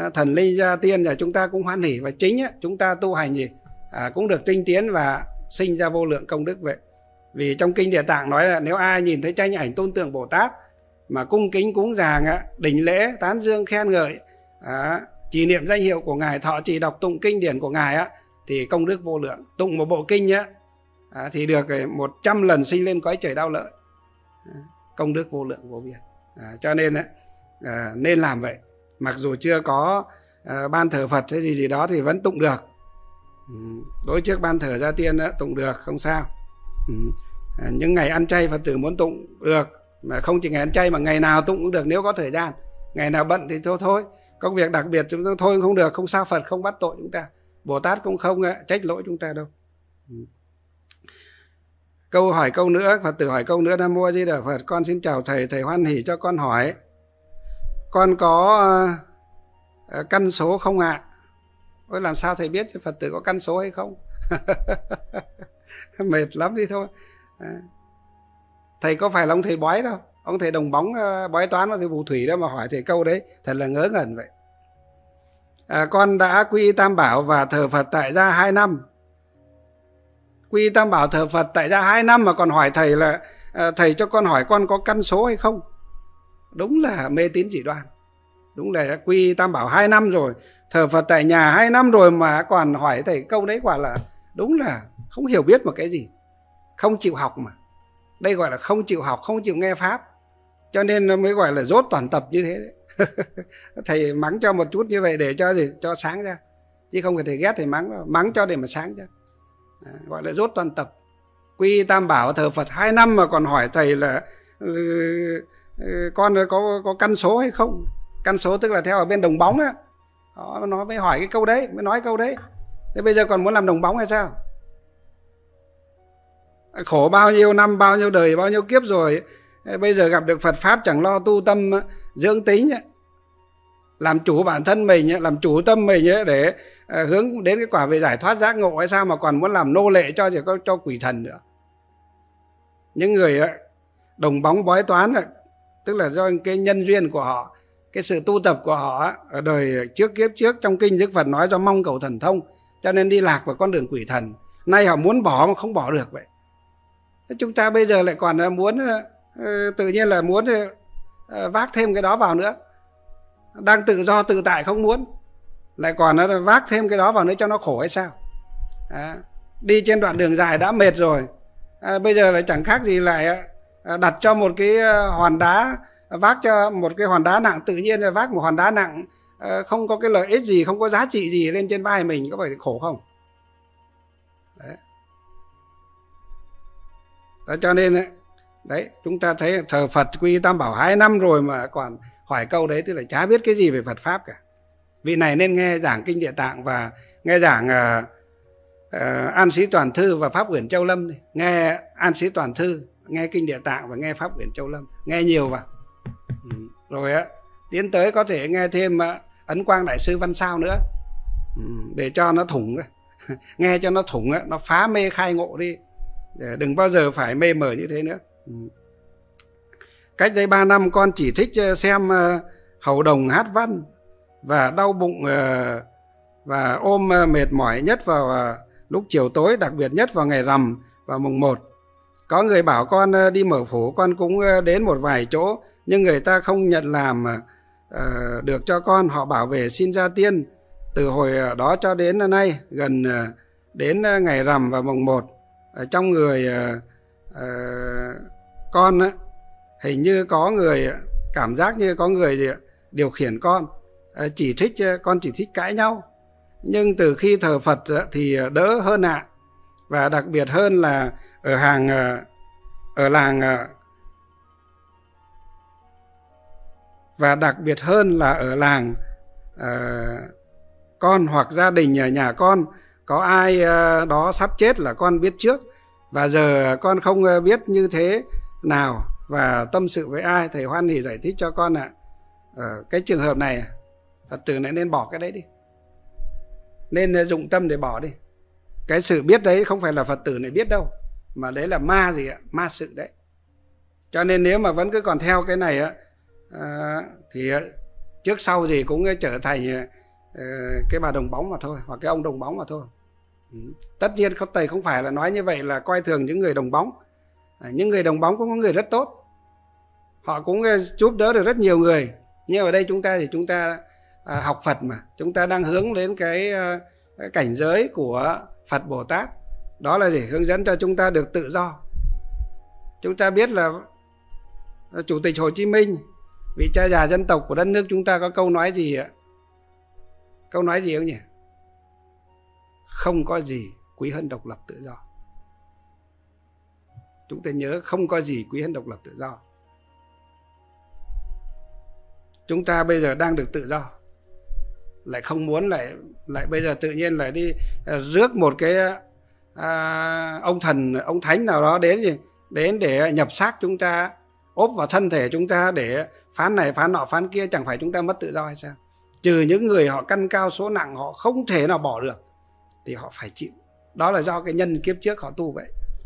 uh, thần linh gia tiên nhà chúng ta cũng hoan hỉ, và chính á, chúng ta tu hành gì uh, cũng được tinh tiến và sinh ra vô lượng công đức vậy. Vì trong kinh Địa Tạng nói là nếu ai nhìn thấy tranh ảnh tôn tượng Bồ Tát mà cung kính cúng dường, đỉnh lễ, tán dương khen ngợi, uh, chỉ niệm danh hiệu của ngài, thọ trì đọc tụng kinh điển của ngài á, thì công đức vô lượng. Tụng một bộ kinh á, à, thì được một trăm lần sinh lên cõi trời Đau Lợi. À, công đức vô lượng vô biên. À, cho nên á, à, nên làm vậy. Mặc dù chưa có à, ban thờ Phật hay gì gì đó thì vẫn tụng được. Ừ, đối trước ban thờ gia tiên á, tụng được, không sao. Ừ, à, những ngày ăn chay Phật tử muốn tụng được. Mà không chỉ ngày ăn chay mà ngày nào tụng cũng được nếu có thời gian. Ngày nào bận thì thôi thôi. Công việc đặc biệt chúng ta thôi không được, không sao. Phật không bắt tội chúng ta, Bồ Tát cũng không trách lỗi chúng ta đâu. Câu hỏi câu nữa, Phật tử hỏi câu nữa: Nam Mô A Di Đà Phật, con xin chào thầy, thầy hoan hỉ cho con hỏi. Con có căn số không ạ? À? Ôi, làm sao thầy biết Phật tử có căn số hay không? Mệt lắm đi thôi. Thầy có phải là ông thầy bói đâu, ông thầy đồng bóng bói toán, ông thầy phù thủy đâu mà hỏi thầy câu đấy, thật là ngớ ngẩn vậy. À, con đã quy Tam Bảo và thờ Phật tại gia hai năm. Quy Tam Bảo thờ Phật tại gia hai năm mà còn hỏi thầy là à, thầy cho con hỏi con có căn số hay không? Đúng là mê tín dị đoan. Đúng là quy Tam Bảo hai năm rồi, thờ Phật tại nhà hai năm rồi mà còn hỏi thầy câu đấy, quả là đúng là không hiểu biết một cái gì. Không chịu học mà. Đây gọi là không chịu học, không chịu nghe Pháp. Cho nên mới gọi là dốt toàn tập như thế đấy. Thầy mắng cho một chút như vậy để cho gì, cho sáng ra, chứ không phải thầy ghét thầy mắng đâu. Mắng cho để mà sáng ra, à, gọi là dốt toàn tập. Quy Tam Bảo thờ Phật hai năm mà còn hỏi thầy là ừ, con có có căn số hay không. Căn số tức là theo ở bên đồng bóng á, nó mới hỏi cái câu đấy, mới nói câu đấy. Thế bây giờ còn muốn làm đồng bóng hay sao? Khổ bao nhiêu năm, bao nhiêu đời, bao nhiêu kiếp rồi, bây giờ gặp được Phật Pháp chẳng lo tu tâm dưỡng tính, làm chủ bản thân mình, làm chủ tâm mình để hướng đến cái quả về giải thoát giác ngộ hay sao mà còn muốn làm nô lệ cho cho quỷ thần nữa. Những người đồng bóng bói toán tức là do cái nhân duyên của họ, cái sự tu tập của họ ở đời trước, kiếp trước. Trong kinh Đức Phật nói do mong cầu thần thông cho nên đi lạc vào con đường quỷ thần. Nay họ muốn bỏ mà không bỏ được vậy. Chúng ta bây giờ lại còn muốn, tự nhiên là muốn vác thêm cái đó vào nữa. Đang tự do tự tại không muốn, lại còn vác thêm cái đó vào nữa cho nó khổ hay sao? À, đi trên đoạn đường dài đã mệt rồi, à, bây giờ lại chẳng khác gì lại đặt cho một cái hòn đá, vác cho một cái hòn đá nặng, tự nhiên là vác một hòn đá nặng không có cái lợi ích gì, không có giá trị gì lên trên vai mình, có phải khổ không? Đấy. Đó, cho nên ấy, đấy, chúng ta thấy thờ Phật quy Tam Bảo hai năm rồi mà còn hỏi câu đấy, tức là chả biết cái gì về Phật Pháp cả. Vị này nên nghe giảng Kinh Địa Tạng và nghe giảng uh, uh, An Sĩ Toàn Thư và Pháp Quyển Châu Lâm đi. Nghe An Sĩ Toàn Thư, nghe Kinh Địa Tạng và nghe Pháp Quyển Châu Lâm, nghe nhiều vào. Ừ. Rồi á, tiến tới có thể nghe thêm uh, Ấn Quang Đại Sư Văn Sao nữa. Ừ. Để cho nó thủng nghe cho nó thủng, nó phá mê khai ngộ đi, để đừng bao giờ phải mê mờ như thế nữa. Ừ. Cách đây ba năm con chỉ thích xem uh, Hầu Đồng hát văn và đau bụng uh, và ôm uh, mệt mỏi nhất vào uh, lúc chiều tối, đặc biệt nhất vào ngày rằm và mùng một. Có người bảo con uh, đi mở phủ, con cũng uh, đến một vài chỗ nhưng người ta không nhận làm uh, được cho con. Họ bảo về xin gia tiên. Từ hồi uh, đó cho đến uh, nay, gần uh, đến uh, ngày rằm và mùng một, uh, trong người uh, uh, con uh, hình như có người, cảm giác như có người gì, điều khiển con. Chỉ thích, con chỉ thích cãi nhau. Nhưng từ khi thờ Phật thì đỡ hơn ạ. À. Và đặc biệt hơn là ở hàng ở làng và đặc biệt hơn là ở làng con hoặc gia đình ở nhà con có ai đó sắp chết là con biết trước, và giờ con không biết như thế nào và tâm sự với ai. Thầy hoan hỉ giải thích cho con ạ. À. Cái trường hợp này Phật tử này nên bỏ cái đấy đi, nên dụng tâm để bỏ đi. Cái sự biết đấy không phải là Phật tử này biết đâu, mà đấy là ma gì ạ, ma sự đấy. Cho nên nếu mà vẫn cứ còn theo cái này á, thì trước sau gì cũng trở thành cái bà đồng bóng mà thôi, hoặc cái ông đồng bóng mà thôi. Tất nhiên thầy không phải là nói như vậy là coi thường những người đồng bóng. Những người đồng bóng cũng có người rất tốt, họ cũng giúp đỡ được rất nhiều người. Nhưng ở đây chúng ta thì chúng ta học Phật mà, chúng ta đang hướng đến cái cảnh giới của Phật Bồ Tát. Đó là gì? Hướng dẫn cho chúng ta được tự do. Chúng ta biết là Chủ tịch Hồ Chí Minh, vị cha già dân tộc của đất nước chúng ta, có câu nói gì ạ? Câu nói gì không nhỉ? Không có gì quý hơn độc lập tự do. Chúng ta nhớ, không có gì quý hơn độc lập tự do. Chúng ta bây giờ đang được tự do, lại không muốn, lại lại bây giờ tự nhiên lại đi rước một cái à, ông thần, ông thánh nào đó đến gì đến để nhập xác chúng ta, ốp vào thân thể chúng ta để phán này phán nọ phán kia. Chẳng phải chúng ta mất tự do hay sao? Trừ những người họ căn cao số nặng, họ không thể nào bỏ được thì họ phải chịu. Đó là do cái nhân kiếp trước họ tu vậy.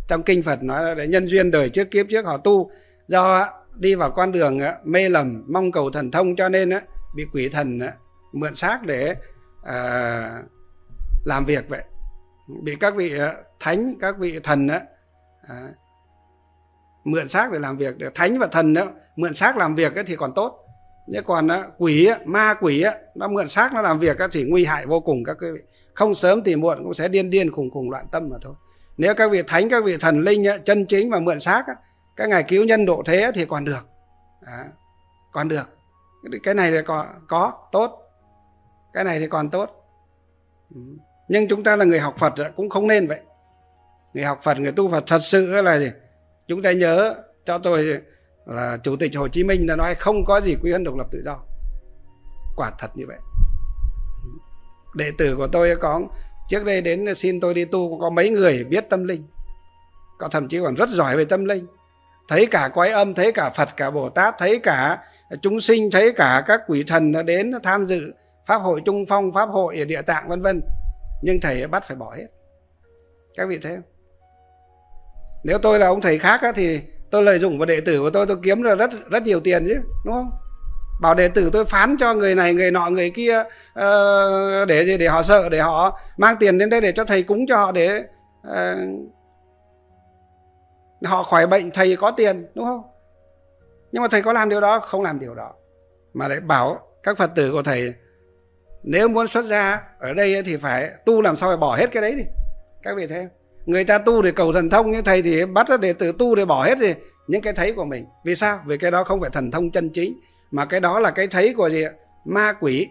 Trong kinh Phật nói là nhân duyên đời trước kiếp trước họ tu, do đi vào con đường mê lầm mong cầu thần thông cho nên bị quỷ thần mượn xác để làm việc vậy, bị các vị thánh, các vị thần mượn xác để làm việc. Thánh và thần mượn xác làm việc thì còn tốt, nhưng còn quỷ, ma quỷ nó mượn xác nó làm việc thì nguy hại vô cùng các vị. Không sớm thì muộn cũng sẽ điên điên khùng khùng loạn tâm mà thôi. Nếu các vị thánh, các vị thần linh chân chính mà mượn xác, các ngài cứu nhân độ thế thì còn được. À, còn được. Cái này thì có, có, tốt. Cái này thì còn tốt. Nhưng chúng ta là người học Phật cũng không nên vậy. Người học Phật, người tu Phật thật sự là gì? Chúng ta nhớ cho tôi là Chủ tịch Hồ Chí Minh đã nói không có gì quý hơn độc lập tự do. Quả thật như vậy. Đệ tử của tôi có... Trước đây đến xin tôi đi tu có mấy người biết tâm linh, có thậm chí còn rất giỏi về tâm linh, thấy cả quái âm, thấy cả Phật, cả Bồ Tát, thấy cả chúng sinh, thấy cả các quỷ thần nó đến tham dự Pháp hội Trung Phong, Pháp hội Địa Tạng vân vân. Nhưng thầy bắt phải bỏ hết. Các vị thấy không? Nếu tôi là ông thầy khác á, thì tôi lợi dụng vào đệ tử của tôi, tôi kiếm ra rất rất nhiều tiền chứ, đúng không? Bảo đệ tử tôi phán cho người này, người nọ, người kia uh, để gì, để họ sợ, để họ mang tiền đến đây để cho thầy cúng cho họ, để uh, họ khỏi bệnh, thầy có tiền, đúng không? Nhưng mà thầy có làm điều đó? Không làm điều đó. Mà lại bảo các Phật tử của thầy nếu muốn xuất gia ở đây thì phải tu làm sao phải bỏ hết cái đấy đi. Các vị thấy không? Người ta tu để cầu thần thông, như thầy thì bắt đệ tử tu để bỏ hết gì? Những cái thấy của mình. Vì sao? Vì cái đó không phải thần thông chân chính, mà cái đó là cái thấy của gì? Ma quỷ,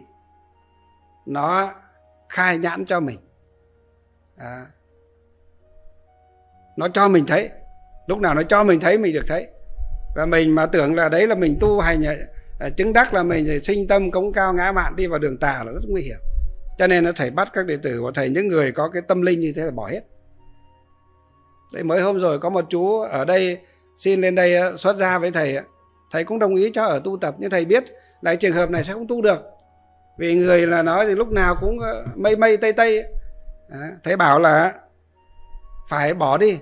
nó khai nhãn cho mình. À, nó cho mình thấy, lúc nào nó cho mình thấy mình được thấy. Và mình mà tưởng là đấy là mình tu hành chứng đắc, là mình sinh tâm cống cao ngã mạn đi vào đường tà là rất nguy hiểm. Cho nên nó thầy bắt các đệ tử của thầy, những người có cái tâm linh như thế là bỏ hết. Đấy, mới hôm rồi có một chú ở đây xin lên đây xuất gia với thầy, thầy cũng đồng ý cho ở tu tập, nhưng thầy biết là trường hợp này sẽ không tu được, vì người là nói thì lúc nào cũng mây mây tây tây. Thầy bảo là phải bỏ đi,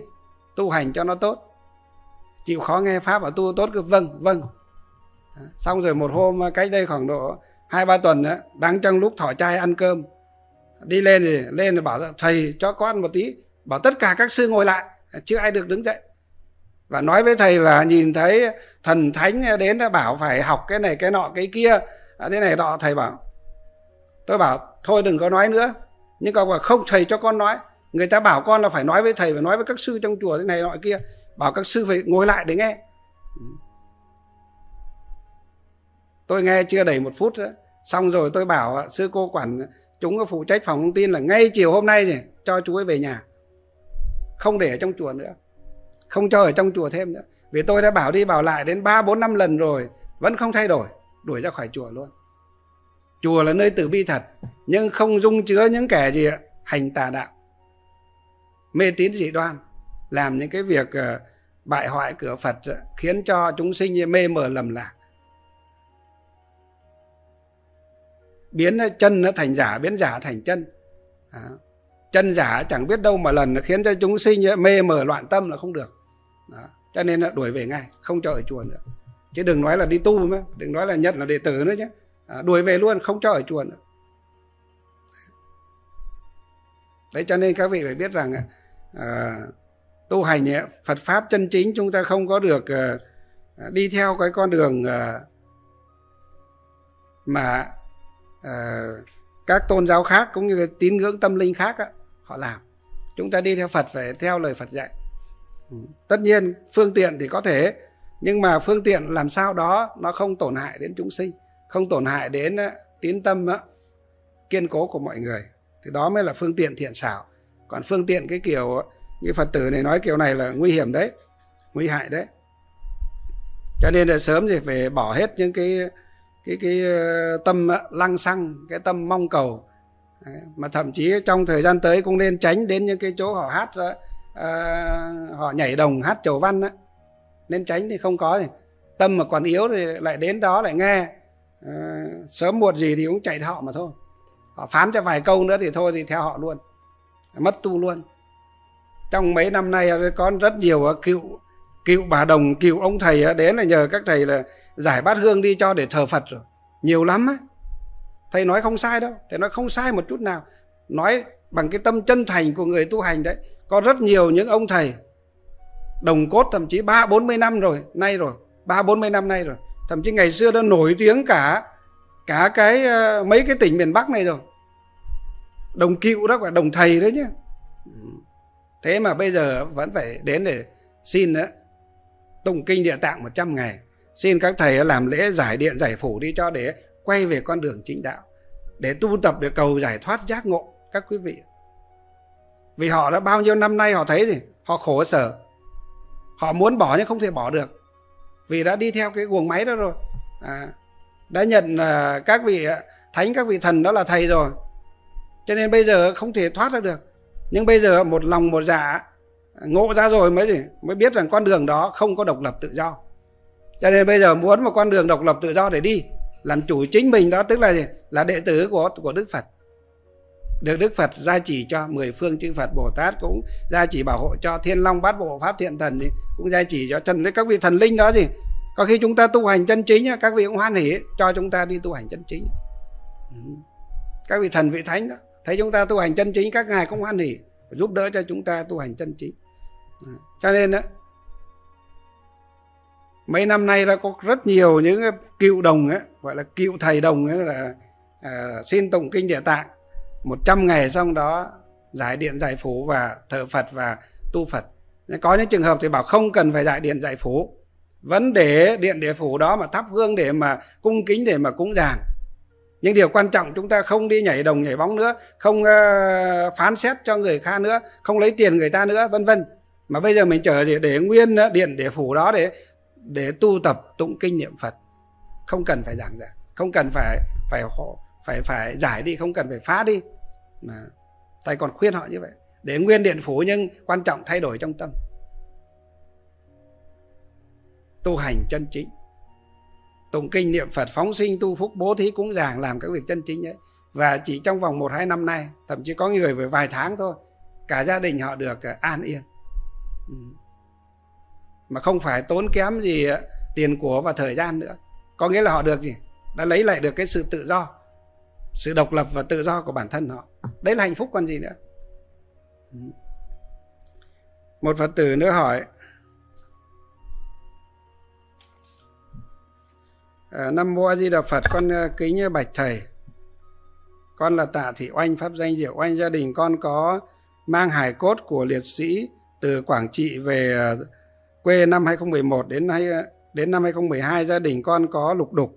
tu hành cho nó tốt, chịu khó nghe pháp và tu tốt, cứ vâng vâng. Xong rồi một hôm cách đây khoảng độ hai ba tuần đó, đang trong lúc thỏ trai ăn cơm, đi lên thì lên thì bảo thầy cho con một tí, bảo tất cả các sư ngồi lại, chưa ai được đứng dậy, và nói với thầy là nhìn thấy thần thánh đến bảo phải học cái này cái nọ cái kia thế này nọ. Thầy bảo, tôi bảo thôi đừng có nói nữa, nhưng con bảo không thầy cho con nói, người ta bảo con là phải nói với thầy và nói với các sư trong chùa thế này nọ kia, bảo các sư phải ngồi lại để nghe. Tôi nghe chưa đầy một phút đó. Xong rồi tôi bảo sư cô quản chúng phụ trách phòng thông tin là ngay chiều hôm nay thì cho chú ấy về nhà, không để ở trong chùa nữa, không cho ở trong chùa thêm nữa. Vì tôi đã bảo đi bảo lại đến ba bốn năm lần rồi, vẫn không thay đổi, đuổi ra khỏi chùa luôn. Chùa là nơi từ bi thật, nhưng không dung chứa những kẻ gì hành tà đạo, mê tín dị đoan, làm những cái việc bại hoại cửa Phật, khiến cho chúng sinh mê mờ lầm lạc, biến chân nó thành giả, biến giả thành chân. À, chân giả chẳng biết đâu mà lần, nó khiến cho chúng sinh mê mờ loạn tâm là không được. Đó, cho nên là đuổi về ngay, không cho ở chùa nữa, chứ đừng nói là đi tu nữa, đừng nói là nhận là đệ tử nữa nhé. À, đuổi về luôn, không cho ở chùa nữa. Đấy, cho nên các vị phải biết rằng à, tu hành Phật pháp chân chính chúng ta không có được à, đi theo cái con đường à, mà à, các tôn giáo khác cũng như tín ngưỡng tâm linh khác á, họ làm. Chúng ta đi theo Phật phải theo lời Phật dạy. Ừ. Tất nhiên phương tiện thì có thể, nhưng mà phương tiện làm sao đó nó không tổn hại đến chúng sinh, không tổn hại đến tín tâm á, kiên cố của mọi người, thì đó mới là phương tiện thiện xảo. Còn phương tiện cái kiểu như Phật tử này nói kiểu này là nguy hiểm đấy, nguy hại đấy. Cho nên là sớm thì phải bỏ hết những cái Cái, cái tâm lăng xăng, cái tâm mong cầu. Mà thậm chí trong thời gian tới cũng nên tránh đến những cái chỗ họ hát, uh, họ nhảy đồng hát chầu văn đó. Nên tránh thì không có gì. Tâm mà còn yếu thì lại đến đó lại nghe, uh, sớm muộn gì thì cũng chạy họ mà thôi. Họ phán cho vài câu nữa thì thôi thì theo họ luôn, mất tu luôn. Trong mấy năm nay có rất nhiều cựu Cựu bà đồng, cựu ông thầy đến là nhờ các thầy là giải bát hương đi cho để thờ Phật rồi. Nhiều lắm á. Thầy nói không sai đâu, thầy nói không sai một chút nào, nói bằng cái tâm chân thành của người tu hành đấy. Có rất nhiều những ông thầy đồng cốt thậm chí ba bốn mươi năm rồi, nay rồi, ba bốn mươi năm nay rồi. Thậm chí ngày xưa nó nổi tiếng cả Cả cái mấy cái tỉnh miền Bắc này rồi. Đồng cựu đó, đồng thầy đấy nhá. Thế mà bây giờ vẫn phải đến để xin đó, tụng kinh Địa Tạng một trăm ngày, xin các thầy làm lễ giải điện giải phủ đi cho để quay về con đường chính đạo, để tu tập để cầu giải thoát giác ngộ các quý vị. Vì họ đã bao nhiêu năm nay họ thấy gì, họ khổ sở, họ muốn bỏ nhưng không thể bỏ được, vì đã đi theo cái guồng máy đó rồi. À, đã nhận uh, các vị thánh, các vị thần đó là thầy rồi, cho nên bây giờ không thể thoát ra được. Nhưng bây giờ một lòng một dạ ngộ ra rồi mới gì, mới biết rằng con đường đó không có độc lập tự do. Cho nên bây giờ muốn một con đường độc lập tự do để đi, làm chủ chính mình đó, tức là gì? Là đệ tử của của Đức Phật, được Đức Phật gia trì cho, mười phương chư Phật Bồ Tát cũng gia trì bảo hộ cho, Thiên Long Bát Bộ Pháp Thiện Thần thì cũng gia trì cho, trần các vị thần linh đó gì. Có khi chúng ta tu hành chân chính, các vị cũng hoan hỉ cho chúng ta đi tu hành chân chính. Các vị thần vị thánh đó thấy chúng ta tu hành chân chính, các ngài cũng hoan hỉ giúp đỡ cho chúng ta tu hành chân chính. Cho nên đó, mấy năm nay đã có rất nhiều những cựu đồng ấy, gọi là cựu thầy đồng ấy, là à, xin tụng kinh Địa Tạng một trăm ngày, xong đó giải điện giải phủ và thờ Phật và tu Phật. Có những trường hợp thì bảo không cần phải giải điện giải phủ, vẫn để điện địa phủ đó mà thắp hương để mà cung kính, để mà cúng dường, Nhưng điều quan trọng chúng ta không đi nhảy đồng nhảy bóng nữa, không uh, phán xét cho người khác nữa, không lấy tiền người ta nữa, vân vân. Mà bây giờ mình chờ gì để nguyên điện để phủ đó để để tu tập tụng kinh niệm Phật, không cần phải giảng giải, không cần phải phải phải phải giải đi, không cần phải phá đi. Mà Thầy còn khuyên họ như vậy, để nguyên điện phủ nhưng quan trọng thay đổi trong tâm. Tu hành chân chính, tụng kinh niệm Phật, phóng sinh tu phúc, bố thí cúng dường, làm các việc chân chính ấy. Và chỉ trong vòng một hai năm nay, thậm chí có người với vài tháng thôi, cả gia đình họ được an yên. Ừ. Mà không phải tốn kém gì tiền của và thời gian nữa. Có nghĩa là họ được gì? Đã lấy lại được cái sự tự do, sự độc lập và tự do của bản thân họ. Đấy là hạnh phúc còn gì nữa. Ừ. Một Phật tử nữa hỏi: Nam Mô A Di Đà Phật, con kính bạch Thầy, con là Tạ Thị Oanh, pháp danh Diệu Oanh. Gia đình con có mang hài cốt của liệt sĩ từ Quảng Trị về quê năm hai không một một đến đến năm hai không một hai. Gia đình con có lục đục.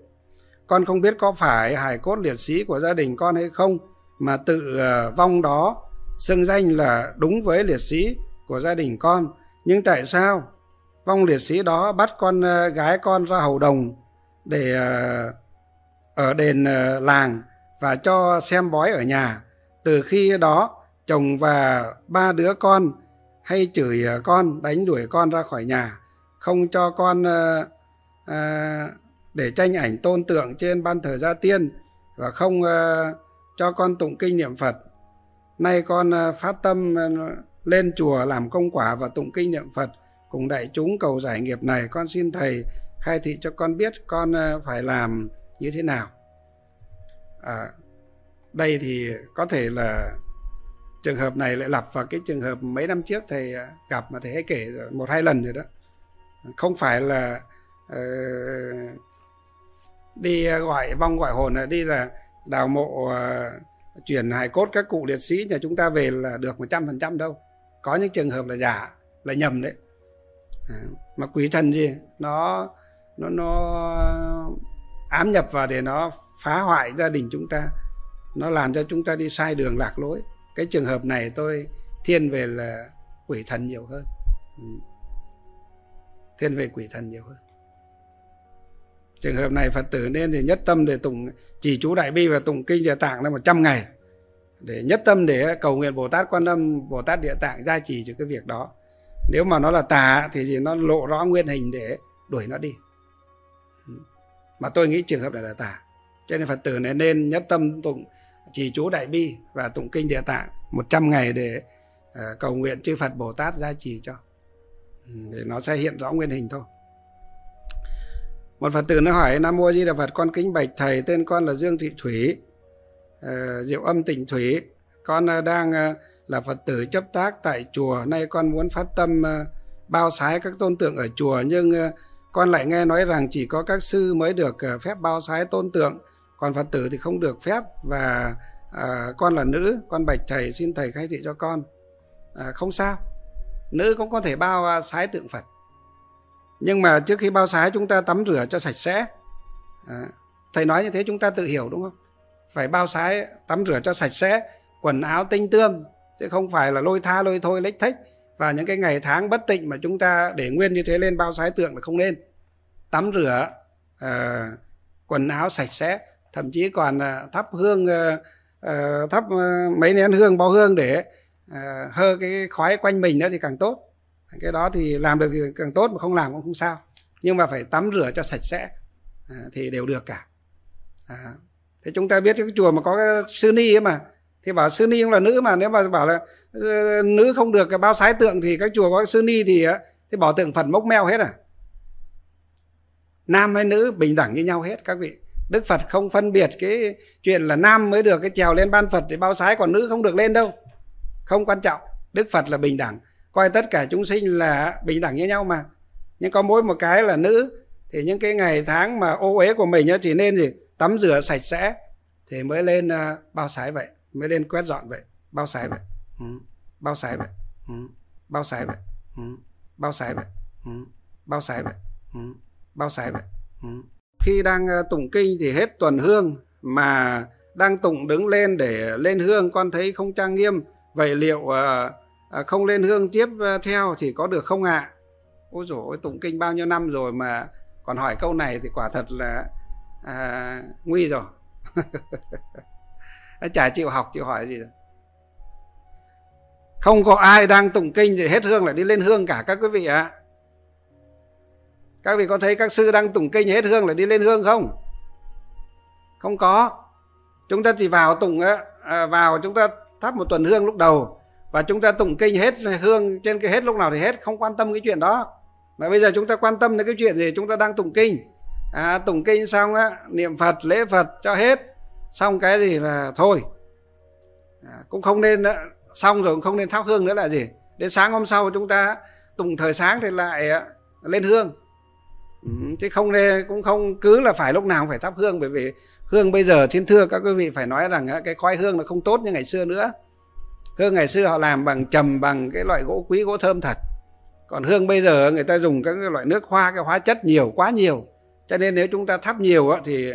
Con không biết có phải hài cốt liệt sĩ của gia đình con hay không, mà tự vong đó xưng danh là đúng với liệt sĩ của gia đình con. Nhưng tại sao vong liệt sĩ đó bắt con gái con ra hầu đồng để ở đền làng và cho xem bói ở nhà? Từ khi đó chồng và ba đứa con hay chửi con, đánh đuổi con ra khỏi nhà, không cho con à, để tranh ảnh tôn tượng trên ban thờ gia tiên, và không à, cho con tụng kinh niệm Phật. Nay con phát tâm lên chùa làm công quả và tụng kinh niệm Phật cùng đại chúng cầu giải nghiệp này. Con xin Thầy khai thị cho con biết con phải làm như thế nào. À, đây thì có thể là trường hợp này lại lặp vào cái trường hợp mấy năm trước Thầy gặp mà Thầy hay kể một hai lần rồi đó. Không phải là uh, đi gọi vong gọi hồn, là đi là đào mộ uh, chuyển hài cốt các cụ liệt sĩ nhà chúng ta về là được một trăm phần trăm đâu. Có những trường hợp là giả, là nhầm đấy. À, mà quỷ thần gì nó nó nó ám nhập vào để nó phá hoại gia đình chúng ta, nó làm cho chúng ta đi sai đường lạc lối. Cái trường hợp này tôi thiên về là quỷ thần nhiều hơn. Ừ. Thiên về quỷ thần nhiều hơn. Trường hợp này Phật tử nên thì nhất tâm để tụng chỉ chú Đại Bi và tụng kinh Địa Tạng là một trăm ngày, để nhất tâm để cầu nguyện Bồ Tát Quan Âm, Bồ Tát Địa Tạng gia trì cho cái việc đó. Nếu mà nó là tà thì gì nó lộ rõ nguyên hình để đuổi nó đi. Mà tôi nghĩ trường hợp này là tà, cho nên Phật tử này nên nhất tâm tụng trì chú Đại Bi và tụng kinh Địa Tạng một trăm ngày để uh, cầu nguyện chư Phật Bồ Tát gia trì cho, để nó sẽ hiện rõ nguyên hình thôi. Một Phật tử nó hỏi: Nam Mô A Di Đà Phật, con kính bạch Thầy, tên con là Dương Thị Thủy, uh, Diệu Âm Tịnh Thủy. Con uh, đang uh, là Phật tử chấp tác tại chùa. Nay con muốn phát tâm uh, bao sái các tôn tượng ở chùa, nhưng uh, con lại nghe nói rằng chỉ có các sư mới được uh, phép bao sái tôn tượng, còn Phật tử thì không được phép. Và uh, con là nữ, con bạch Thầy, xin Thầy khai thị cho con. Uh, không sao, nữ cũng có thể bao uh, sái tượng Phật, nhưng mà trước khi bao sái chúng ta tắm rửa cho sạch sẽ. Uh, thầy nói như thế chúng ta tự hiểu đúng không? Phải bao sái tắm rửa cho sạch sẽ, quần áo tinh tươm, chứ không phải là lôi tha lôi thôi lếch thếch vào những cái ngày tháng bất tịnh mà chúng ta để nguyên như thế lên bao sái tượng là không nên. Tắm rửa, à, quần áo sạch sẽ, thậm chí còn à, thắp hương, à, thắp à, mấy nén hương, bao hương để à, hơ cái khói quanh mình nữa thì càng tốt. Cái đó thì làm được thì càng tốt, mà không làm cũng không sao, nhưng mà phải tắm rửa cho sạch sẽ à, thì đều được cả. à, Thế chúng ta biết cái chùa mà có cái sư ni ấy mà, thì bảo sư ni cũng là nữ mà, nếu mà bảo là uh, nữ không được bao sái tượng thì các chùa có sư ni thì, uh, thì bỏ tượng Phật mốc meo hết à. Nam hay nữ bình đẳng như nhau hết các vị. Đức Phật không phân biệt cái chuyện là nam mới được cái trèo lên ban Phật để bao sái, còn nữ không được lên đâu. Không quan trọng, Đức Phật là bình đẳng, coi tất cả chúng sinh là bình đẳng như nhau mà. Nhưng có mỗi một cái là nữ, thì những cái ngày tháng mà ô uế của mình thì nên gì tắm rửa sạch sẽ thì mới lên uh, bao sái vậy, mới lên quét dọn vậy, bao sái vậy, ừ. bao sái vậy, ừ. bao sái vậy, ừ. bao sái vậy, ừ. bao sái vậy, ừ. bao sái vậy. Ừ. Khi đang tụng kinh thì hết tuần hương mà đang tụng đứng lên để lên hương, con thấy không trang nghiêm, vậy liệu à, à, không lên hương tiếp theo thì có được không ạ? À? Ôi dồi ôi, tụng kinh bao nhiêu năm rồi mà còn hỏi câu này thì quả thật là à, nguy rồi. Chả chịu học chịu hỏi gì rồi. Không có ai đang tụng kinh thì hết hương lại đi lên hương cả các quý vị ạ. À. Các vị có thấy các sư đang tụng kinh hết hương lại đi lên hương không? Không có. Chúng ta chỉ vào tụng á, vào chúng ta thắp một tuần hương lúc đầu và chúng ta tụng kinh hết hương trên cái hết lúc nào thì hết, không quan tâm cái chuyện đó. Mà bây giờ chúng ta quan tâm đến cái chuyện gì? Chúng ta đang tụng kinh. À, tụng kinh xong á, niệm Phật, lễ Phật cho hết. Xong cái gì là thôi. À, cũng không nên đó. Xong rồi cũng không nên thắp hương nữa là gì? Đến sáng hôm sau chúng ta tụng thời sáng thì lại lên hương. Ừ, chứ không nên, cũng không cứ là phải lúc nào cũng phải thắp hương, bởi vì hương bây giờ, xin thưa các quý vị, phải nói rằng cái khói hương nó không tốt như ngày xưa nữa. Hương ngày xưa họ làm bằng trầm, bằng cái loại gỗ quý, gỗ thơm thật. Còn hương bây giờ người ta dùng các loại nước hoa, cái hóa chất nhiều, quá nhiều. Cho nên nếu chúng ta thắp nhiều thì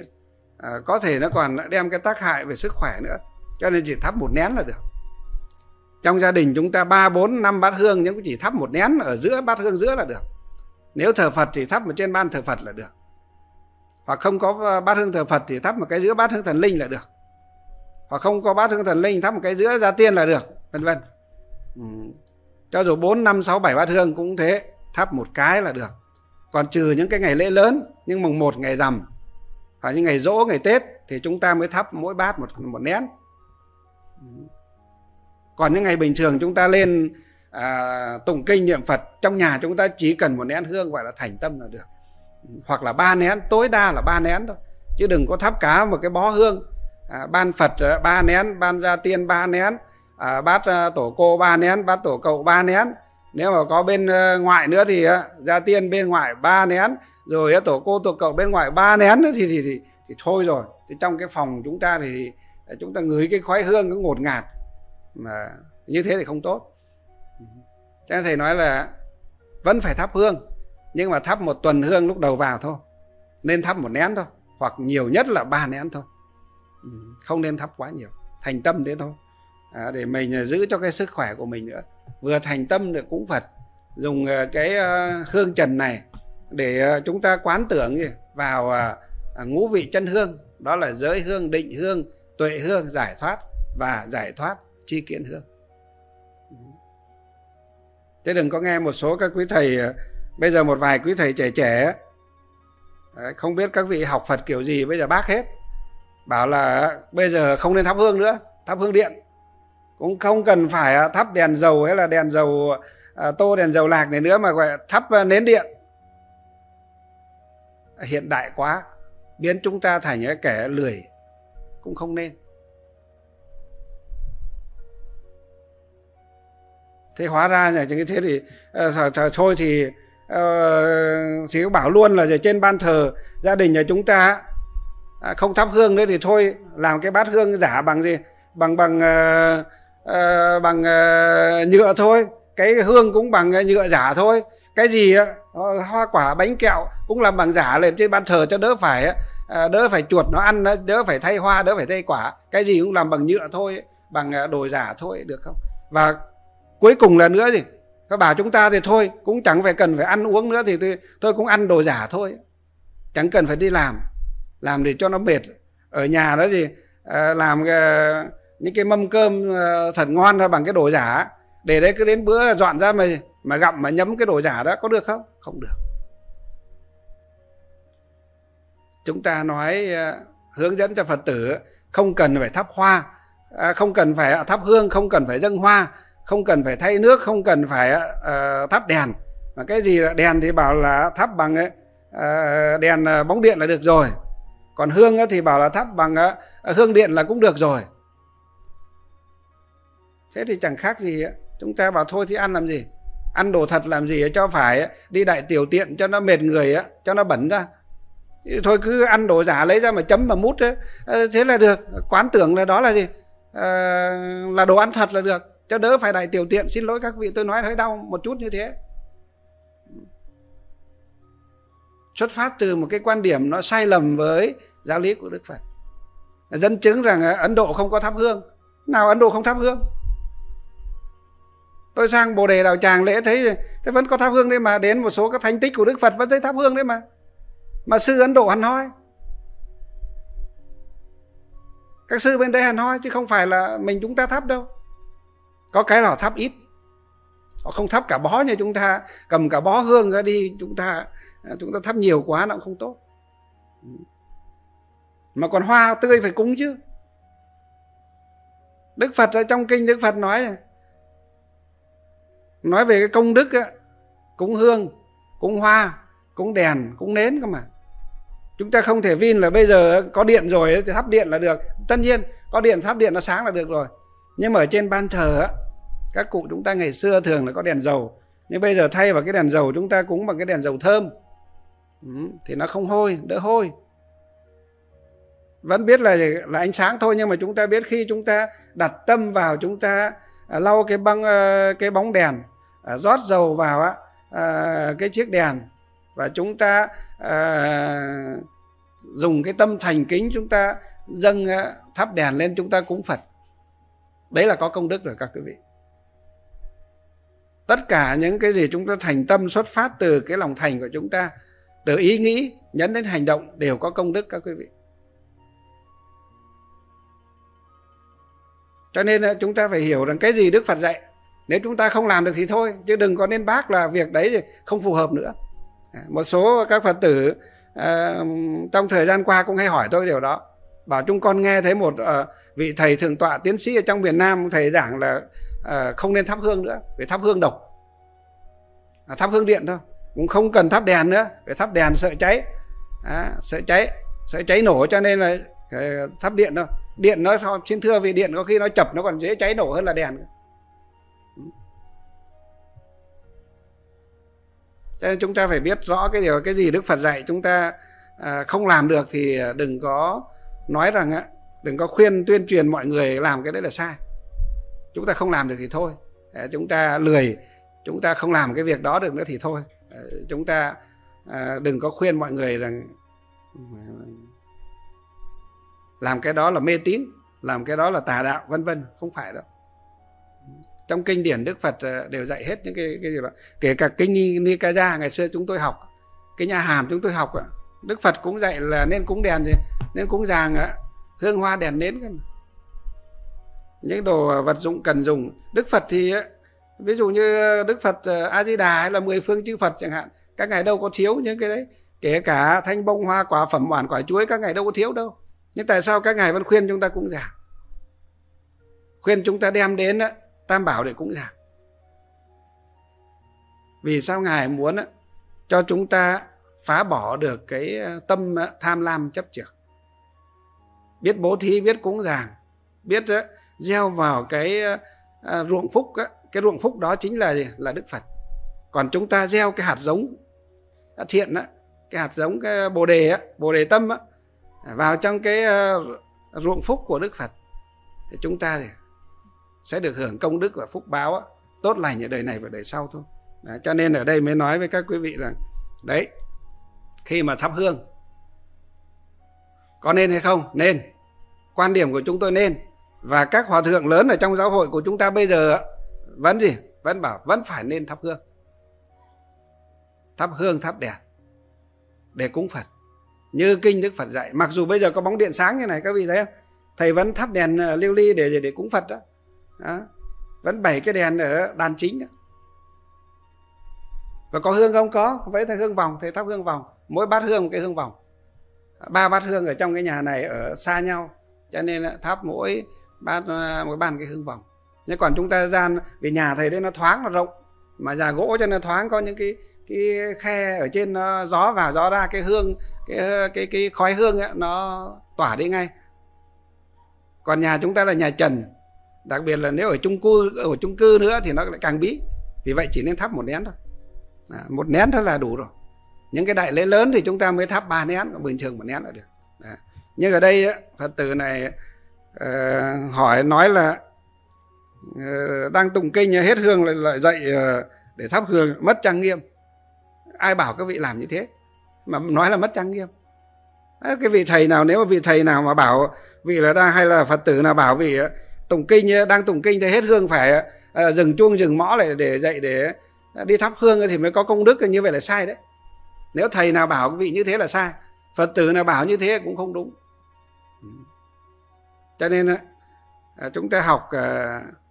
có thể nó còn đem cái tác hại về sức khỏe nữa. Cho nên chỉ thắp một nén là được. Trong gia đình chúng ta ba, bốn, năm bát hương, nhưng cũng chỉ thắp một nén ở giữa bát hương giữa là được. Nếu thờ Phật thì thắp ở trên ban thờ Phật là được. Hoặc không có bát hương thờ Phật thì thắp một cái giữa bát hương thần linh là được. Hoặc không có bát hương thần linh thắp một cái giữa gia tiên là được, vân vân. Ừ. Cho dù bốn, năm, sáu, bảy bát hương cũng thế, thắp một cái là được. Còn trừ những cái ngày lễ lớn, nhưng mùng một ngày rằm, hoặc những ngày giỗ, ngày Tết thì chúng ta mới thắp mỗi bát một, một nén. Ừ. Còn những ngày bình thường chúng ta lên à, tụng kinh niệm Phật trong nhà, chúng ta chỉ cần một nén hương gọi là thành tâm là được. Hoặc là ba nén, tối đa là ba nén thôi. Chứ đừng có thắp cả một cái bó hương. À, ban Phật ba nén, ban gia tiên ba nén, à, bát tổ cô ba nén, bát tổ cậu ba nén. Nếu mà có bên ngoại nữa thì gia tiên bên ngoại ba nén, rồi tổ cô tổ cậu bên ngoại ba nén nữa thì, thì, thì, thì thôi rồi. Thì trong cái phòng chúng ta thì chúng ta ngửi cái khói hương cứ ngột ngạt. Mà như thế thì không tốt. Cho nên thầy nói là vẫn phải thắp hương, nhưng mà thắp một tuần hương lúc đầu vào thôi. Nên thắp một nén thôi, hoặc nhiều nhất là ba nén thôi. Không nên thắp quá nhiều. Thành tâm thế thôi, à, để mình giữ cho cái sức khỏe của mình nữa. Vừa thành tâm được cúng Phật, dùng cái hương trần này để chúng ta quán tưởng vào ngũ vị chân hương. Đó là giới hương, định hương, tuệ hương, giải thoát và giải thoát chi kiến hương. Thế đừng có nghe một số các quý thầy, bây giờ một vài quý thầy trẻ trẻ, không biết các vị học Phật kiểu gì bây giờ bác hết, bảo là bây giờ không nên thắp hương nữa, thắp hương điện. Cũng không cần phải thắp đèn dầu hay là đèn dầu tô, đèn dầu lạc này nữa, mà gọi thắp nến điện. Hiện đại quá, biến chúng ta thành những kẻ lười, cũng không nên. Thế hóa ra như thế thì uh, thôi thì uh, thì bảo luôn là trên ban thờ gia đình nhà chúng ta uh, không thắp hương nữa thì thôi, làm cái bát hương giả bằng gì, bằng bằng uh, uh, bằng uh, nhựa thôi, cái hương cũng bằng nhựa giả thôi, cái gì uh, hoa quả bánh kẹo cũng làm bằng giả lên trên ban thờ cho đỡ phải uh, đỡ phải chuột nó ăn, đỡ phải thay hoa, đỡ phải thay quả, cái gì cũng làm bằng nhựa thôi, bằng đồ giả thôi, được không? Và cuối cùng là nữa gì? Các bà chúng ta thì thôi, cũng chẳng phải cần phải ăn uống nữa thì tôi, tôi cũng ăn đồ giả thôi. Chẳng cần phải đi làm. Làm để cho nó mệt. Ở nhà đó gì? Làm những cái mâm cơm thật ngon ra bằng cái đồ giả. Để đấy cứ đến bữa dọn ra mà, mà gặm mà nhấm cái đồ giả đó. Có được không? Không được. Chúng ta nói hướng dẫn cho Phật tử không cần phải thắp hoa, không cần phải thắp hương, không cần phải dâng hoa, không cần phải thay nước, không cần phải uh, thắp đèn. Mà cái gì là đèn thì bảo là thắp bằng uh, đèn uh, bóng điện là được rồi. Còn hương uh, thì bảo là thắp bằng uh, hương điện là cũng được rồi. Thế thì chẳng khác gì. Uh. Chúng ta bảo thôi thì ăn làm gì? Ăn đồ thật làm gì uh, cho phải uh, đi đại tiểu tiện cho nó mệt người, uh, cho nó bẩn ra. Thì thôi cứ ăn đồ giả lấy ra mà chấm mà mút. Uh, uh, thế là được. Quán tưởng là đó là gì? Uh, là đồ ăn thật là được. Cho đỡ phải đại tiểu tiện, xin lỗi các vị tôi nói hơi đau một chút như thế. Xuất phát từ một cái quan điểm nó sai lầm với giáo lý của Đức Phật. Dẫn chứng rằng Ấn Độ không có thắp hương. Nào Ấn Độ không thắp hương? Tôi sang Bồ Đề Đào Tràng lễ thấy, thấy vẫn có thắp hương đấy mà. Đến một số các thánh tích của Đức Phật vẫn thấy thắp hương đấy mà. Mà sư Ấn Độ hẳn hoi, các sư bên đấy hẳn hoi, chứ không phải là mình chúng ta thắp đâu. Có cái là họ thắp ít, họ không thắp cả bó như chúng ta. Cầm cả bó hương ra đi, chúng ta chúng ta thắp nhiều quá nó cũng không tốt. Mà còn hoa tươi phải cúng chứ. Đức Phật ở trong kinh Đức Phật nói Nói về cái công đức á, cúng hương, cúng hoa, cúng đèn, cúng nến cơ mà. Chúng ta không thể vin là bây giờ có điện rồi thì thắp điện là được. Tất nhiên có điện thắp điện nó sáng là được rồi. Nhưng mà ở trên ban thờ á, các cụ chúng ta ngày xưa thường là có đèn dầu. Nhưng bây giờ thay vào cái đèn dầu chúng ta cúng bằng cái đèn dầu thơm. ừ, Thì nó không hôi, đỡ hôi. Vẫn biết là, là ánh sáng thôi, nhưng mà chúng ta biết khi chúng ta đặt tâm vào, chúng ta à, lau cái, băng, à, cái bóng đèn, à, rót dầu vào á, à, cái chiếc đèn. Và chúng ta à, dùng cái tâm thành kính, chúng ta dâng à, thắp đèn lên, chúng ta cúng Phật. Đấy là có công đức rồi các quý vị. Tất cả những cái gì chúng ta thành tâm xuất phát từ cái lòng thành của chúng ta, từ ý nghĩ nhẫn đến hành động đều có công đức các quý vị. Cho nên chúng ta phải hiểu rằng cái gì Đức Phật dạy, nếu chúng ta không làm được thì thôi, chứ đừng có nên bác là việc đấy thì không phù hợp nữa. Một số các Phật tử à, trong thời gian qua cũng hay hỏi tôi điều đó. Bảo chúng con nghe thấy một à, vị thầy thượng tọa tiến sĩ ở trong miền Nam, thầy giảng là à, không nên thắp hương nữa, phải thắp hương độc, à, thắp hương điện thôi, cũng không cần thắp đèn nữa, phải thắp đèn sợ cháy, à, sợ cháy, sợ cháy nổ, cho nên là thắp điện thôi. Điện nó, xin thưa vì điện có khi nó chập nó còn dễ cháy nổ hơn là đèn. Cho nên chúng ta phải biết rõ cái điều, cái gì Đức Phật dạy chúng ta à, không làm được thì đừng có nói rằng á, đừng có khuyên tuyên truyền mọi người làm cái đấy là sai. Chúng ta không làm được thì thôi, à, chúng ta lười, chúng ta không làm cái việc đó được nữa thì thôi. À, chúng ta à, đừng có khuyên mọi người rằng làm cái đó là mê tín, làm cái đó là tà đạo vân vân, không phải đâu. Trong kinh điển Đức Phật đều dạy hết những cái, cái gì đó. Kể cả kinh Nikaya ngày xưa chúng tôi học, cái nhà hàm chúng tôi học, Đức Phật cũng dạy là nên cúng đèn gì, nên cúng giàng hương hoa đèn nến, những đồ vật dụng cần dùng. Đức Phật thì ví dụ như Đức Phật A Di Đà hay là mười phương chư Phật chẳng hạn, các ngài đâu có thiếu những cái đấy. Kể cả thanh bông hoa quả phẩm oản quả chuối các ngài đâu có thiếu đâu. Nhưng tại sao các ngài vẫn khuyên chúng ta cúng giàng, khuyên chúng ta đem đến Tam Bảo để cúng giàng? Vì sao ngài muốn cho chúng ta phá bỏ được cái tâm tham lam chấp chược, biết bố thí, biết cúng giàng, biết gieo vào cái ruộng phúc. Cái ruộng phúc đó chính là gì? Là Đức Phật. Còn chúng ta gieo cái hạt giống thiện, cái hạt giống cái Bồ Đề, Bồ Đề tâm vào trong cái ruộng phúc của Đức Phật thì chúng ta sẽ được hưởng công đức và phúc báo tốt lành ở đời này và đời sau thôi. Đấy, cho nên ở đây mới nói với các quý vị rằng đấy, khi mà thắp hương có nên hay không? Nên. Quan điểm của chúng tôi nên. Và các hòa thượng lớn ở trong giáo hội của chúng ta bây giờ vẫn gì? Vẫn bảo vẫn phải nên thắp hương, thắp hương thắp đèn để cúng Phật như kinh Đức Phật dạy. Mặc dù bây giờ có bóng điện sáng như này các vị thấy không, thầy vẫn thắp đèn lưu ly để để cúng Phật đó. Đó, vẫn bảy cái đèn ở đàn chính đó. Và có hương không? Có, vậy thầy hương vòng, thầy thắp hương vòng, mỗi bát hương một cái hương vòng, ba bát hương ở trong cái nhà này ở xa nhau, cho nên thắp mỗi bát mỗi bàn cái hương vòng. Nhưng còn chúng ta gian vì nhà thầy đấy nó thoáng, nó rộng, mà nhà gỗ cho nên thoáng, có những cái cái khe ở trên nó gió vào gió ra, cái hương cái cái cái khói hương ấy, nó tỏa đi ngay. Còn nhà chúng ta là nhà trần, đặc biệt là nếu ở chung cư ở chung cư nữa thì nó lại càng bí. Vì vậy chỉ nên thắp một nén thôi, à, một nén thôi là đủ rồi. Những cái đại lễ lớn thì chúng ta mới thắp ba nén, bình thường một nén là được. Đó. Nhưng ở đây Phật tử này uh, hỏi nói là uh, đang tụng kinh hết hương lại, lại dậy uh, để thắp hương mất trang nghiêm. Ai bảo các vị làm như thế mà nói là mất trang nghiêm? Cái vị thầy nào, nếu mà vị thầy nào mà bảo vị là đang hay là Phật tử nào bảo vị tụng kinh, đang tụng kinh thì hết hương phải à, dừng chuông dừng mõ lại để dạy để đi thắp hương thì mới có công đức, như vậy là sai đấy. Nếu thầy nào bảo vị như thế là sai, Phật tử nào bảo như thế cũng không đúng. Cho nên chúng ta học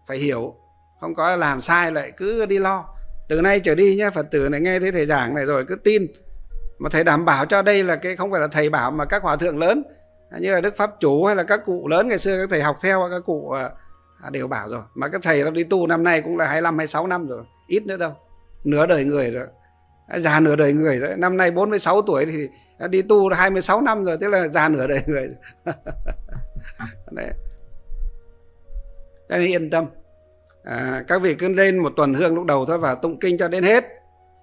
phải hiểu, không có làm sai lại cứ đi lo. Từ nay trở đi nhé, Phật tử này nghe thấy thầy giảng này rồi cứ tin, mà thầy đảm bảo cho đây là cái không phải là thầy bảo mà các hòa thượng lớn như là Đức Pháp Chủ hay là các cụ lớn ngày xưa các thầy học theo các cụ đều bảo rồi. Mà các thầy nó đi tu năm nay cũng là hai mươi lăm, hai mươi sáu năm rồi, ít nữa đâu, nửa đời người rồi, già nửa đời người rồi. Năm nay bốn mươi sáu tuổi thì đi tu hai mươi sáu năm rồi, tức là già nửa đời người rồi. Đấy. Cho nên yên tâm. À, các vị cứ lên một tuần hương lúc đầu thôi và tụng kinh cho đến hết.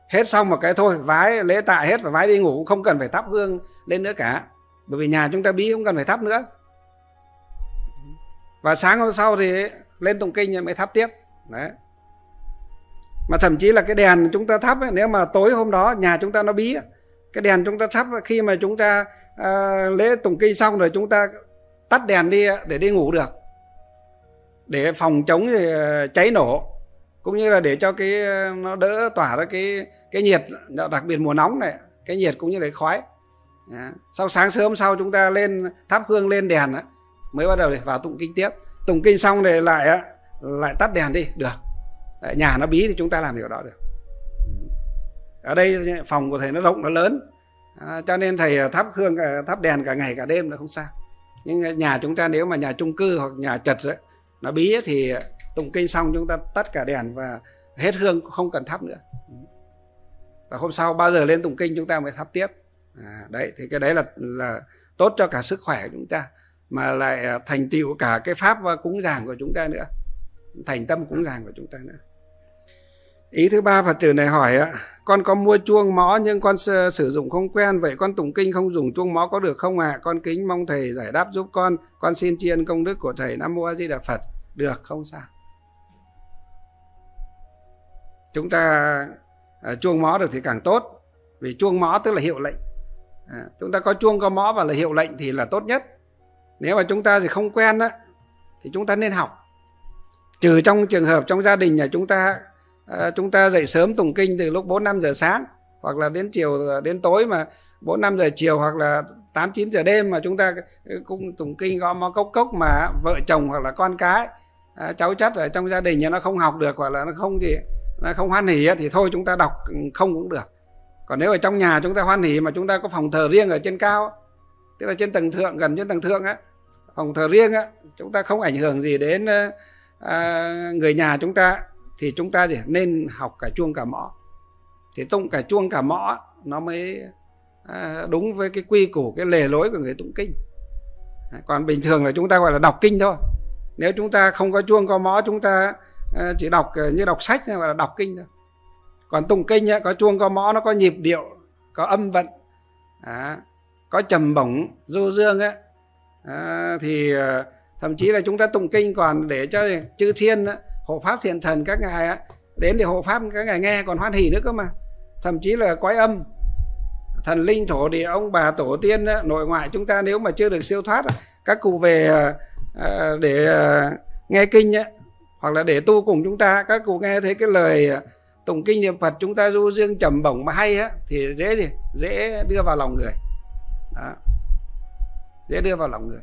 Hết xong một cái thôi, vái lễ tạ hết và vái đi ngủ, không cần phải thắp hương lên nữa cả. Bởi vì nhà chúng ta bí không cần phải thắp nữa. Và sáng hôm sau thì lên tụng kinh mới thắp tiếp. Đấy. Mà thậm chí là cái đèn chúng ta thắp ấy, nếu mà tối hôm đó nhà chúng ta nó bí, cái đèn chúng ta thắp khi mà chúng ta à, lễ tụng kinh xong rồi chúng ta tắt đèn đi để đi ngủ được, để phòng chống cháy nổ, cũng như là để cho cái nó đỡ tỏa ra cái cái nhiệt, đặc biệt mùa nóng này, cái nhiệt cũng như là khói. Đó. Sau sáng sớm sau chúng ta lên thắp hương lên đèn đó, mới bắt đầu để vào tụng kinh tiếp. Tụng kinh xong rồi lại lại tắt đèn đi được. Ở nhà nó bí thì chúng ta làm điều đó được. Ở đây phòng của thầy nó rộng nó lớn, cho nên thầy thắp hương thắp đèn cả ngày cả đêm là không sao. Nhưng nhà chúng ta nếu mà nhà chung cư hoặc nhà chật đấy, nó bí thì tụng kinh xong chúng ta tắt cả đèn và hết hương, không cần thắp nữa. Và hôm sau bao giờ lên tụng kinh chúng ta mới thắp tiếp. À, đấy, thì cái đấy là là tốt cho cả sức khỏe của chúng ta, mà lại thành tựu cả cái pháp cúng giảng của chúng ta nữa, thành tâm cúng giảng của chúng ta nữa. Ý thứ ba Phật tử này hỏi: con có mua chuông mõ nhưng con sử dụng không quen, vậy con tụng kinh không dùng chuông mõ có được không ạ? À? Con kính mong thầy giải đáp giúp con. Con xin tri ân công đức của thầy. Nam Mô A Di Đà Phật. Được, không sao. Chúng ta uh, chuông mõ được thì càng tốt, vì chuông mõ tức là hiệu lệnh. À, chúng ta có chuông có mõ và là hiệu lệnh thì là tốt nhất. Nếu mà chúng ta thì không quen đó, thì chúng ta nên học. Trừ trong trường hợp trong gia đình nhà chúng ta, À, chúng ta dậy sớm tụng kinh từ lúc bốn năm giờ sáng, hoặc là đến chiều đến tối mà bốn năm giờ chiều, hoặc là tám chín giờ đêm mà chúng ta cũng tụng kinh gõ mõ cốc cốc, mà vợ chồng hoặc là con cái à, cháu chắt ở trong gia đình nhà nó không học được, hoặc là nó không gì nó không hoan hỉ thì thôi chúng ta đọc không cũng được. Còn nếu ở trong nhà chúng ta hoan hỉ mà chúng ta có phòng thờ riêng ở trên cao, tức là trên tầng thượng, gần trên tầng thượng á, phòng thờ riêng á, chúng ta không ảnh hưởng gì đến à, người nhà chúng ta, thì chúng ta thì nên học cả chuông cả mõ. Thì tụng cả chuông cả mõ nó mới đúng với cái quy củ, cái lề lối của người tụng kinh. Còn bình thường là chúng ta gọi là đọc kinh thôi. Nếu chúng ta không có chuông có mõ, chúng ta chỉ đọc như đọc sách, gọi là đọc kinh thôi. Còn tụng kinh có chuông có mõ, nó có nhịp điệu, có âm vận, có trầm bổng du dương ấy. Thì thậm chí là chúng ta tụng kinh còn để cho chư thiên ấy, hộ pháp thiện thần các ngài á, đến để hộ pháp các ngài nghe còn hoan hỉ nữa cơ mà. Thậm chí là quái âm, thần linh thổ địa, ông bà tổ tiên á, nội ngoại chúng ta nếu mà chưa được siêu thoát á, các cụ về à, để à, nghe kinh á, hoặc là để tu cùng chúng ta, các cụ nghe thấy cái lời tụng kinh niệm Phật chúng ta du dương trầm bổng mà hay á, thì dễ gì dễ đưa vào lòng người. Đó. Dễ đưa vào lòng người.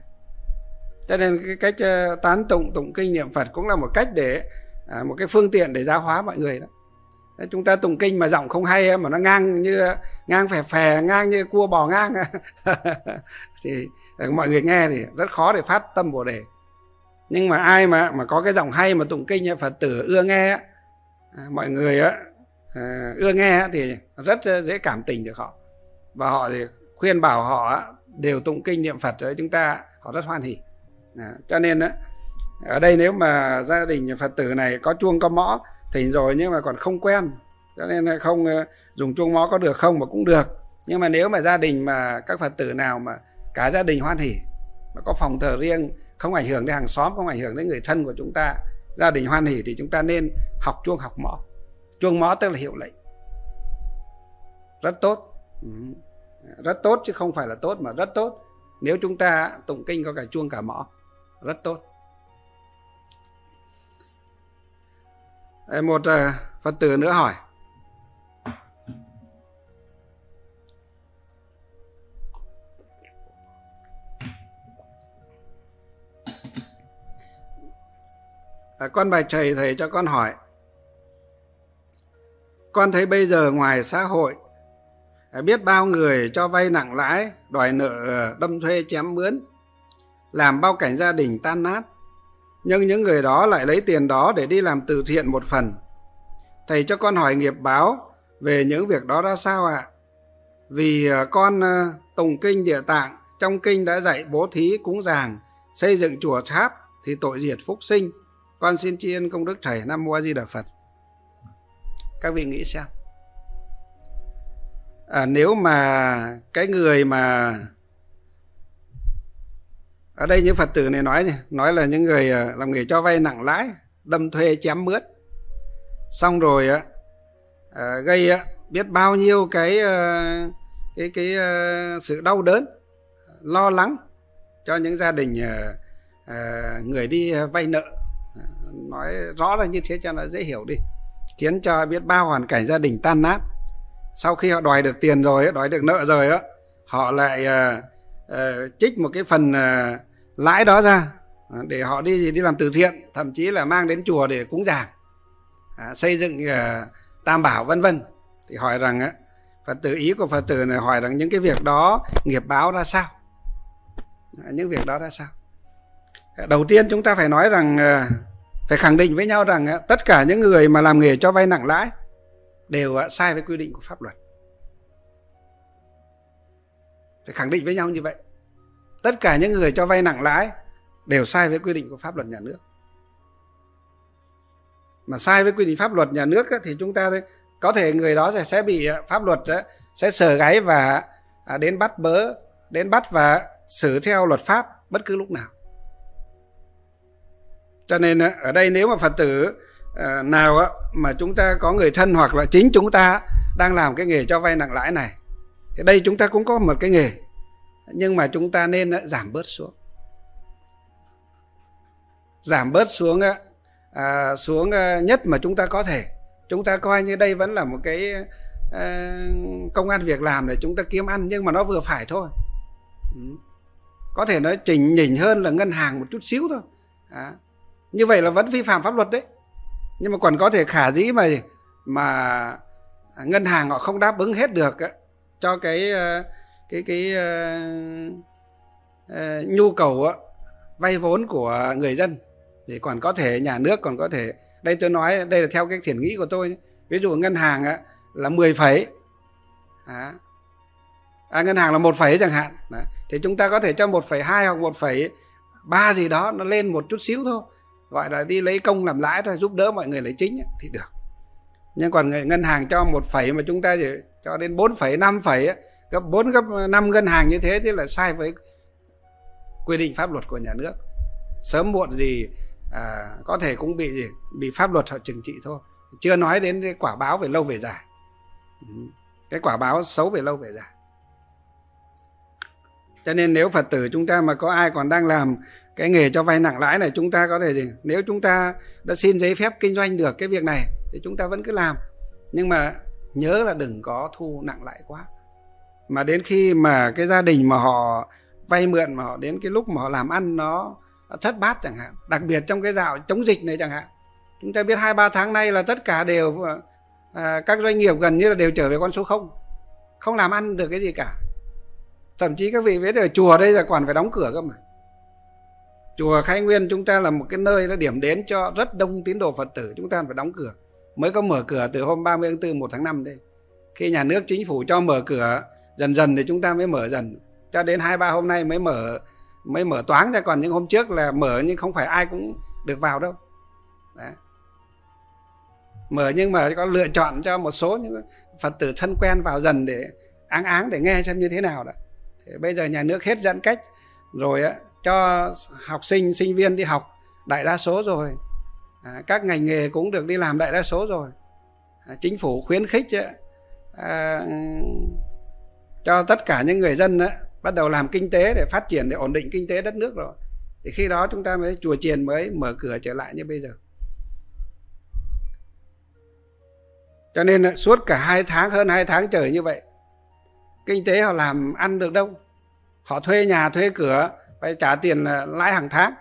Cho nên cái cách tán tụng, tụng kinh niệm Phật cũng là một cách để, một cái phương tiện để giáo hóa mọi người đó. Chúng ta tụng kinh mà giọng không hay, mà nó ngang như, ngang phè phè, ngang như cua bò ngang thì mọi người nghe thì rất khó để phát tâm Bồ Đề. Nhưng mà ai mà mà có cái giọng hay mà tụng kinh, Phật tử ưa nghe, mọi người ưa nghe thì rất dễ cảm tình được họ. Và họ thì khuyên bảo họ đều tụng kinh niệm Phật với chúng ta, họ rất hoan hỉ. À, cho nên đó, ở đây nếu mà gia đình Phật tử này có chuông có mõ thỉnh rồi nhưng mà còn không quen, cho nên không dùng chuông mõ có được không mà cũng được. Nhưng mà nếu mà gia đình mà các Phật tử nào mà cả gia đình hoan hỉ, mà có phòng thờ riêng, không ảnh hưởng đến hàng xóm, không ảnh hưởng đến người thân của chúng ta, gia đình hoan hỉ thì chúng ta nên học chuông học mõ. Chuông mõ tức là hiệu lệnh, rất tốt. rất tốt, chứ không phải là tốt mà rất tốt. Nếu chúng ta tụng kinh có cả chuông cả mõ, rất tốt. Một Phật tử nữa hỏi: con bạch thầy, thầy cho con hỏi, con thấy bây giờ ngoài xã hội biết bao người cho vay nặng lãi, đòi nợ, đâm thuê, chém mướn, làm bao cảnh gia đình tan nát. Nhưng những người đó lại lấy tiền đó để đi làm từ thiện một phần. Thầy cho con hỏi nghiệp báo về những việc đó ra sao ạ? À? Vì con tùng kinh Địa Tạng, trong kinh đã dạy bố thí, cúng giàng, xây dựng chùa tháp thì tội diệt phúc sinh. Con xin tri ân công đức thầy. Nam Mô A Di Đà Phật. Các vị nghĩ xem, à, nếu mà cái người mà ở đây những Phật tử này nói nói là những người làm nghề cho vay nặng lãi, đâm thuê, chém mướn, xong rồi à, gây biết bao nhiêu cái cái cái sự đau đớn, lo lắng cho những gia đình à, người đi vay nợ. Nói rõ là như thế cho nó dễ hiểu đi, khiến cho biết bao hoàn cảnh gia đình tan nát. Sau khi họ đòi được tiền rồi, đòi được nợ rồi, họ lại trích một cái phần lãi đó ra để họ đi gì đi làm từ thiện, thậm chí là mang đến chùa để cúng giàng, xây dựng tam bảo vân vân. Thì hỏi rằng Phật tử, ý của Phật tử này hỏi rằng những cái việc đó nghiệp báo ra sao, những việc đó ra sao. Đầu tiên chúng ta phải nói rằng, phải khẳng định với nhau rằng tất cả những người mà làm nghề cho vay nặng lãi đều sai với quy định của pháp luật. Phải khẳng định với nhau như vậy. Tất cả những người cho vay nặng lãi đều sai với quy định của pháp luật nhà nước. Mà sai với quy định pháp luật nhà nước thì chúng ta có thể người đó sẽ bị pháp luật sẽ sờ gáy và đến bắt bớ, đến bắt và xử theo luật pháp bất cứ lúc nào. Cho nên ở đây nếu mà Phật tử nào mà chúng ta có người thân hoặc là chính chúng ta đang làm cái nghề cho vay nặng lãi này, thì đây chúng ta cũng có một cái nghề, nhưng mà chúng ta nên giảm bớt xuống. Giảm bớt xuống xuống nhất mà chúng ta có thể. Chúng ta coi như đây vẫn là một cái công ăn việc làm để chúng ta kiếm ăn, nhưng mà nó vừa phải thôi. Có thể nó chỉnh nhỉnh hơn là ngân hàng một chút xíu thôi. Như vậy là vẫn vi phạm pháp luật đấy. Nhưng mà còn có thể khả dĩ mà mà ngân hàng họ không đáp ứng hết được cho cái cái cái nhu cầu vay vốn của người dân, thì còn có thể nhà nước còn có thể, đây tôi nói đây là theo cái thiện nghĩ của tôi, ví dụ ngân hàng là mười phẩy à, ngân hàng là một phẩy chẳng hạn, thì chúng ta có thể cho một phẩy hai hoặc một phẩy ba gì đó nó lên một chút xíu thôi, gọi là đi lấy công làm lãi thôi, giúp đỡ mọi người lấy chính thì được. Nhưng còn ngân hàng cho một phẩy mà chúng ta chỉ cho đến bốn phẩy, năm phẩy, gấp bốn gấp năm ngân hàng như thế, thì là sai với quy định pháp luật của nhà nước. Sớm muộn gì à, có thể cũng bị gì bị pháp luật họ trừng trị thôi. Chưa nói đến cái quả báo về lâu về dài, cái quả báo xấu về lâu về dài. Cho nên nếu Phật tử chúng ta mà có ai còn đang làm cái nghề cho vay nặng lãi này, chúng ta có thể gì, nếu chúng ta đã xin giấy phép kinh doanh được cái việc này thì chúng ta vẫn cứ làm, nhưng mà nhớ là đừng có thu nặng lãi quá. Mà đến khi mà cái gia đình mà họ vay mượn, mà họ đến cái lúc mà họ làm ăn nó thất bát chẳng hạn, đặc biệt trong cái dạo chống dịch này chẳng hạn, chúng ta biết hai ba tháng nay là tất cả đều à, các doanh nghiệp gần như là đều trở về con số không, không làm ăn được cái gì cả. Thậm chí các vị biết ở chùa đây là còn phải đóng cửa cơ mà. Chùa Khai Nguyên chúng ta là một cái nơi nó điểm đến cho rất đông tín đồ Phật tử, chúng ta phải đóng cửa. Mới có mở cửa từ hôm ba mươi tháng tư, một tháng năm đây. Khi nhà nước chính phủ cho mở cửa dần dần thì chúng ta mới mở dần. Cho đến hai ba hôm nay mới mở mới mở toáng ra, còn những hôm trước là mở nhưng không phải ai cũng được vào đâu. Đấy. Mở nhưng mà có lựa chọn cho một số những Phật tử thân quen vào dần để áng áng để nghe xem như thế nào đó. Thì bây giờ nhà nước hết giãn cách rồi á, cho học sinh, sinh viên đi học đại đa số rồi, à, các ngành nghề cũng được đi làm đại đa số rồi, à, chính phủ khuyến khích à, cho tất cả những người dân đó, bắt đầu làm kinh tế để phát triển, để ổn định kinh tế đất nước rồi. Thì khi đó chúng ta mới, chùa chiền mới mở cửa trở lại như bây giờ. Cho nên suốt cả hai tháng, hơn hai tháng trời như vậy, kinh tế họ làm ăn được đâu. Họ thuê nhà, thuê cửa, phải trả tiền lãi hàng tháng.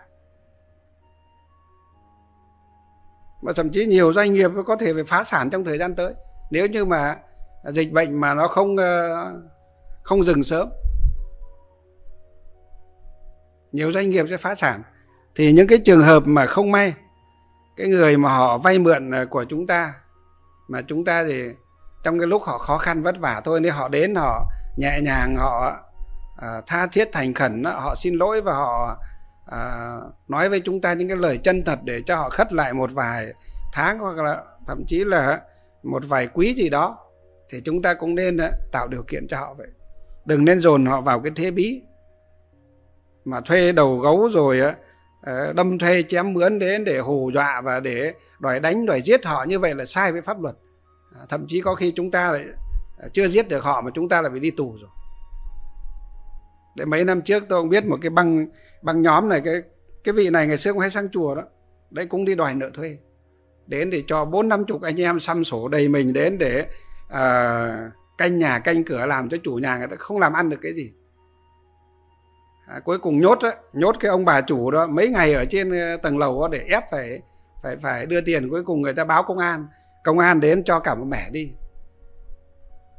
Mà thậm chí nhiều doanh nghiệp có thể phải phá sản trong thời gian tới, nếu như mà dịch bệnh mà nó không, không dừng sớm. Nhiều doanh nghiệp sẽ phá sản. Thì những cái trường hợp mà không may, cái người mà họ vay mượn của chúng ta, mà chúng ta thì trong cái lúc họ khó khăn vất vả thôi, nên họ đến họ nhẹ nhàng, họ à, tha thiết thành khẩn, họ xin lỗi và họ à, nói với chúng ta những cái lời chân thật để cho họ khất lại một vài tháng hoặc là thậm chí là một vài quý gì đó. Thì chúng ta cũng nên tạo điều kiện cho họ vậy. Đừng nên dồn họ vào cái thế bí mà thuê đầu gấu rồi đâm thuê chém mướn đến để hù dọa và để đòi đánh đòi giết họ, như vậy là sai với pháp luật. Thậm chí có khi chúng ta lại chưa giết được họ mà chúng ta lại bị đi tù rồi. Để mấy năm trước tôi không biết một cái băng băng nhóm này, cái cái vị này ngày xưa cũng hay sang chùa đó, đấy cũng đi đòi nợ thuê. Đến để cho bốn năm chục anh em xăm sổ đầy mình đến để à, canh nhà canh cửa, làm cho chủ nhà người ta không làm ăn được cái gì. À, cuối cùng nhốt đó, nhốt cái ông bà chủ đó mấy ngày ở trên tầng lầu đó để ép phải phải phải đưa tiền. Cuối cùng người ta báo công an, công an đến cho cả một mẻ đi.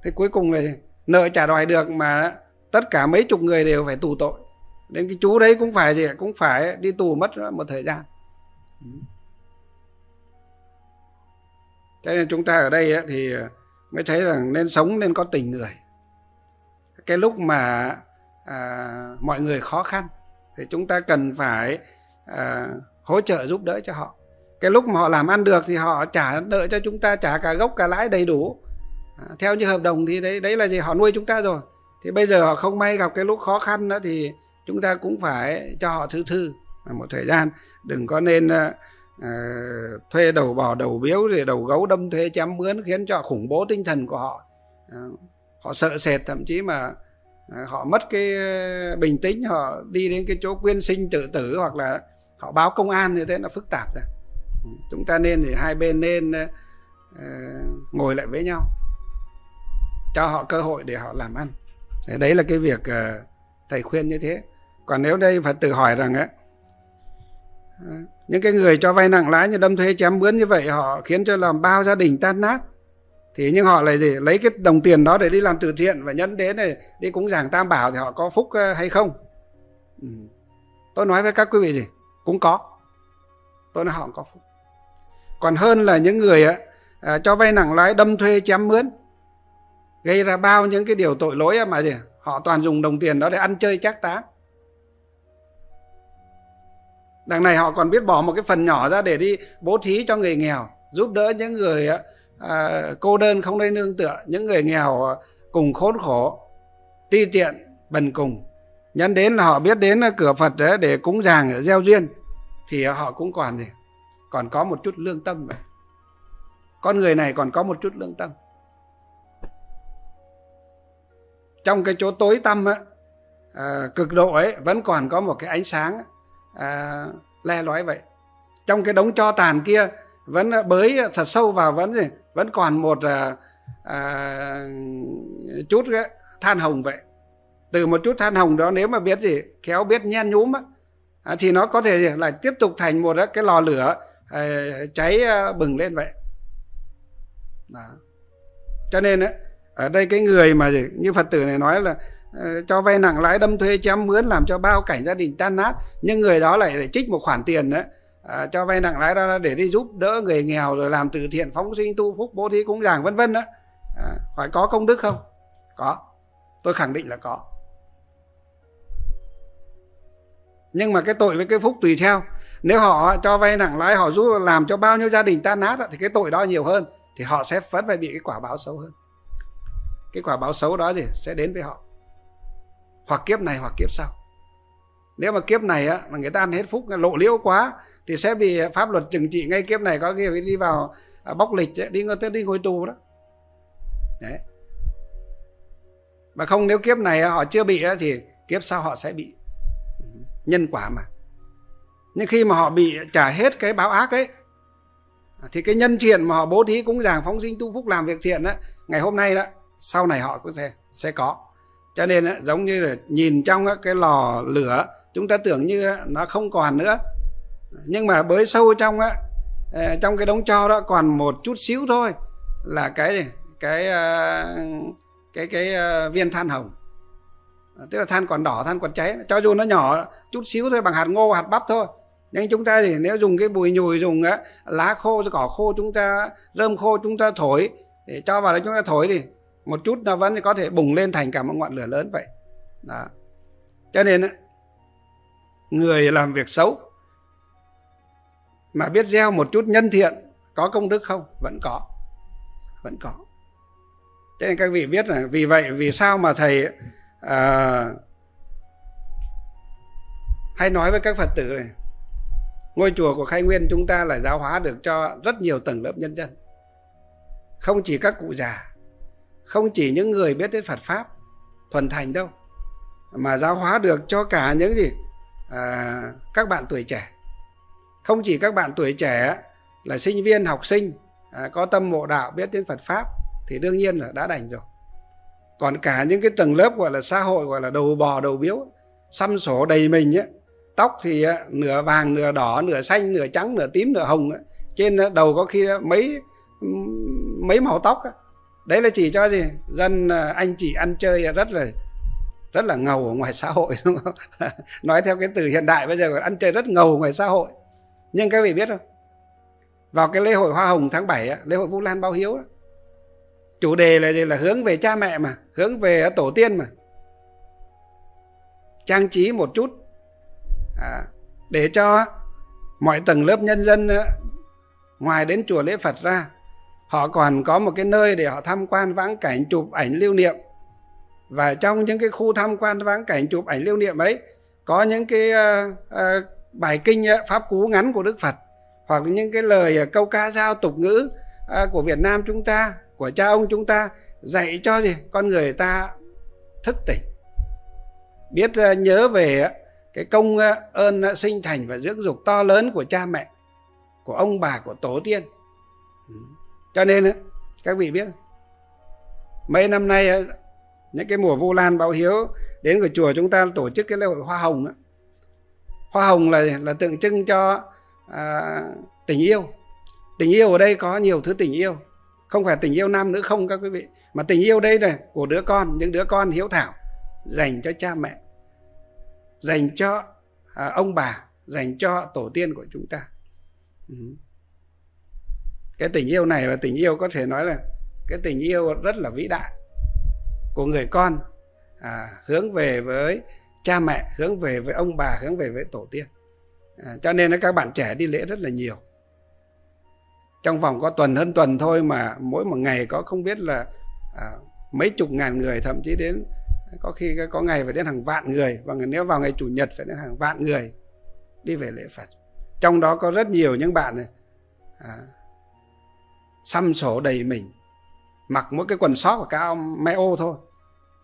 Thế cuối cùng là nợ trả đòi được mà tất cả mấy chục người đều phải tù tội. Đến cái chú đấy cũng phải gì cũng phải đi tù mất một thời gian. Thế nên chúng ta ở đây thì mới thấy rằng nên sống nên có tình người. Cái lúc mà à, mọi người khó khăn thì chúng ta cần phải à, hỗ trợ giúp đỡ cho họ. Cái lúc mà họ làm ăn được thì họ trả nợ cho chúng ta, trả cả gốc cả lãi đầy đủ à, theo như hợp đồng. Thì đấy đấy là gì, họ nuôi chúng ta rồi. Thì bây giờ họ không may gặp cái lúc khó khăn đó thì chúng ta cũng phải cho họ thứ thư một thời gian. Đừng có nên uh, thuê đầu bò đầu biếu rồi đầu gấu đâm thuê chém mướn, khiến cho khủng bố tinh thần của họ. Uh, họ sợ sệt, thậm chí mà uh, họ mất cái bình tĩnh, họ đi đến cái chỗ quyên sinh tự tử hoặc là họ báo công an, như thế là phức tạp rồi. Uh, chúng ta nên thì hai bên nên uh, ngồi lại với nhau, cho họ cơ hội để họ làm ăn. Đấy là cái việc thầy khuyên như thế. Còn nếu đây Phật tử hỏi rằng ấy, những cái người cho vay nặng lãi như đâm thuê chém mướn như vậy, họ khiến cho làm bao gia đình tan nát. Thì nhưng họ lại gì, lấy cái đồng tiền đó để đi làm từ thiện và nhẫn đến này, đi cúng giảng tam bảo, thì họ có phúc hay không? Ừ. Tôi nói với các quý vị gì cũng có. Tôi nói họ có phúc. Còn hơn là những người ấy, cho vay nặng lãi đâm thuê chém mướn, gây ra bao những cái điều tội lỗi mà gì, họ toàn dùng đồng tiền đó để ăn chơi trác táng. Đằng này họ còn biết bỏ một cái phần nhỏ ra để đi bố thí cho người nghèo, giúp đỡ những người à, cô đơn không nơi nương tựa, những người nghèo cùng khốn khổ, ti tiện, bần cùng. Nhân đến là họ biết đến cửa Phật đấy để cúng dường gieo duyên, thì họ cũng còn gì, còn có một chút lương tâm. Con người này còn có một chút lương tâm. Trong cái chỗ tối tăm á, à, cực độ ấy, vẫn còn có một cái ánh sáng à, le lói vậy. Trong cái đống tro tàn kia vẫn bới thật sâu vào, vẫn gì, vẫn còn một à, à, chút ấy, than hồng vậy. Từ một chút than hồng đó, nếu mà biết gì khéo biết nhen nhúm á, à, thì nó có thể gì, lại tiếp tục thành một cái lò lửa à, cháy bừng lên vậy. Đó. Cho nên á, ở đây cái người mà như Phật tử này nói là cho vay nặng lãi đâm thuê chém mướn làm cho bao cảnh gia đình tan nát, nhưng người đó lại để trích một khoản tiền đó, à, cho vay nặng lãi đó để đi giúp đỡ người nghèo, rồi làm từ thiện phóng sinh tu phúc bố thí cúng dường vân vân đó, à, hỏi có công đức không? Có, tôi khẳng định là có. Nhưng mà cái tội với cái phúc tùy theo. Nếu họ cho vay nặng lãi, họ giúp làm cho bao nhiêu gia đình tan nát đó, thì cái tội đó nhiều hơn, thì họ sẽ vẫn phải bị cái quả báo xấu hơn. Cái quả báo xấu đó gì sẽ đến với họ, hoặc kiếp này hoặc kiếp sau. Nếu mà kiếp này á, mà người ta ăn hết phúc lộ liễu quá thì sẽ bị pháp luật trừng trị ngay kiếp này, có khi phải đi vào bóc lịch, đi ngồi, đi ngồi tù đó. Đấy. Mà không, nếu kiếp này họ chưa bị thì kiếp sau họ sẽ bị. Nhân quả mà. Nhưng khi mà họ bị trả hết cái báo ác ấy, thì cái nhân thiện mà họ bố thí cúng dường phóng sinh tu phúc làm việc thiện đó, ngày hôm nay đó, sau này họ cũng sẽ, sẽ có. Cho nên đó, giống như là nhìn trong cái lò lửa, chúng ta tưởng như nó không còn nữa, nhưng mà bới sâu trong đó, trong cái đống tro đó còn một chút xíu thôi là cái cái cái cái, cái viên than hồng, tức là than còn đỏ, than còn cháy. Cho dù nó nhỏ chút xíu thôi, bằng hạt ngô, hạt bắp thôi, nhưng chúng ta thì nếu dùng cái bùi nhùi, dùng lá khô, cỏ khô, chúng ta rơm khô, chúng ta thổi để cho vào đấy, chúng ta thổi thì một chút nó vẫn có thể bùng lên thành cả một ngọn lửa lớn vậy đó. Cho nên người làm việc xấu mà biết gieo một chút nhân thiện, có công đức không? Vẫn có, vẫn có. Cho nên các vị biết là vì vậy, vì sao mà thầy à, hay nói với các Phật tử này, ngôi chùa của Khai Nguyên chúng ta là giáo hóa được cho rất nhiều tầng lớp nhân dân. Không chỉ các cụ già, không chỉ những người biết đến Phật Pháp thuần thành đâu, mà giáo hóa được cho cả những gì à, các bạn tuổi trẻ. Không chỉ các bạn tuổi trẻ là sinh viên, học sinh à, có tâm mộ đạo, biết đến Phật Pháp thì đương nhiên là đã đành rồi. Còn cả những cái tầng lớp gọi là xã hội, gọi là đầu bò, đầu biếu, xăm sổ đầy mình ấy, tóc thì ấy, nửa vàng, nửa đỏ, nửa xanh, nửa trắng, nửa tím, nửa hồng ấy. Trên đầu có khi mấy mấy màu tóc ấy. Đấy là chỉ cho gì? Dân anh chị ăn chơi rất là rất là ngầu ở ngoài xã hội, đúng không? Nói theo cái từ hiện đại bây giờ, ăn chơi rất ngầu ngoài xã hội. Nhưng các vị biết không? Vào cái lễ hội Hoa Hồng tháng bảy, ấy, lễ hội Vu Lan Báo Hiếu đó, chủ đề là gì? Là hướng về cha mẹ mà, hướng về tổ tiên mà. Trang trí một chút à, để cho mọi tầng lớp nhân dân, ngoài đến chùa lễ Phật ra, họ còn có một cái nơi để họ tham quan vãng cảnh, chụp ảnh lưu niệm. Và trong những cái khu tham quan vãng cảnh, chụp ảnh lưu niệm ấy, có những cái uh, uh, bài kinh Pháp Cú ngắn của Đức Phật, hoặc những cái lời câu ca dao tục ngữ uh, của Việt Nam chúng ta, của cha ông chúng ta, dạy cho gì? Con người ta thức tỉnh, biết nhớ về cái công ơn sinh thành và dưỡng dục to lớn của cha mẹ, của ông bà, của tổ tiên. Cho nên các vị biết, mấy năm nay những cái mùa Vu Lan Báo Hiếu đến của chùa chúng ta tổ chức cái lễ hội Hoa Hồng. Hoa hồng là là tượng trưng cho à, tình yêu. Tình yêu ở đây có nhiều thứ tình yêu, không phải tình yêu nam nữ không các quý vị, mà tình yêu đây này của đứa con, những đứa con hiếu thảo dành cho cha mẹ, dành cho à, ông bà, dành cho tổ tiên của chúng ta. Ừ. Cái tình yêu này là tình yêu có thể nói là cái tình yêu rất là vĩ đại của người con à, hướng về với cha mẹ, hướng về với ông bà, hướng về với tổ tiên. À, cho nên các bạn trẻ đi lễ rất là nhiều. Trong vòng có tuần hơn tuần thôi mà mỗi một ngày có không biết là à, mấy chục ngàn người, thậm chí đến có khi có ngày phải đến hàng vạn người, và nếu vào ngày Chủ nhật phải đến hàng vạn người đi về lễ Phật. Trong đó có rất nhiều những bạn này à, xăm sổ đầy mình, mặc mỗi cái quần sót của cao me ô thôi.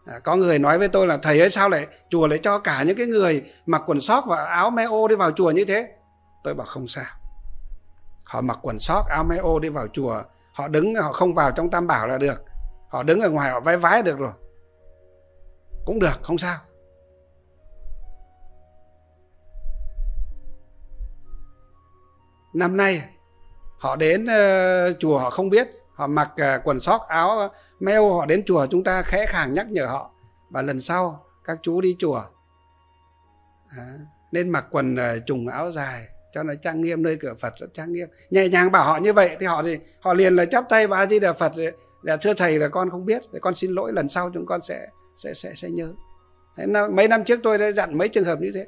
À, có người nói với tôi là thầy ấy, sao lại chùa lại cho cả những cái người mặc quần sót và áo me ô đi vào chùa như thế? Tôi bảo không sao, họ mặc quần sót áo me ô đi vào chùa, họ đứng, họ không vào trong Tam Bảo là được, họ đứng ở ngoài họ vái vái được rồi, cũng được, không sao. Năm nay họ đến uh, chùa họ không biết, họ mặc uh, quần sót áo uh, me ô, họ đến chùa chúng ta khẽ khàng nhắc nhở họ, và lần sau các chú đi chùa à, nên mặc quần uh, trùng áo dài cho nó trang nghiêm, nơi cửa Phật rất trang nghiêm. Nhẹ nhàng bảo họ như vậy thì họ thì họ liền là chắp tay và A Di Đà Phật, là thưa thầy là con không biết, con xin lỗi, lần sau chúng con sẽ sẽ sẽ sẽ nhớ. Thế nó, mấy năm trước tôi đã dặn mấy trường hợp như thế,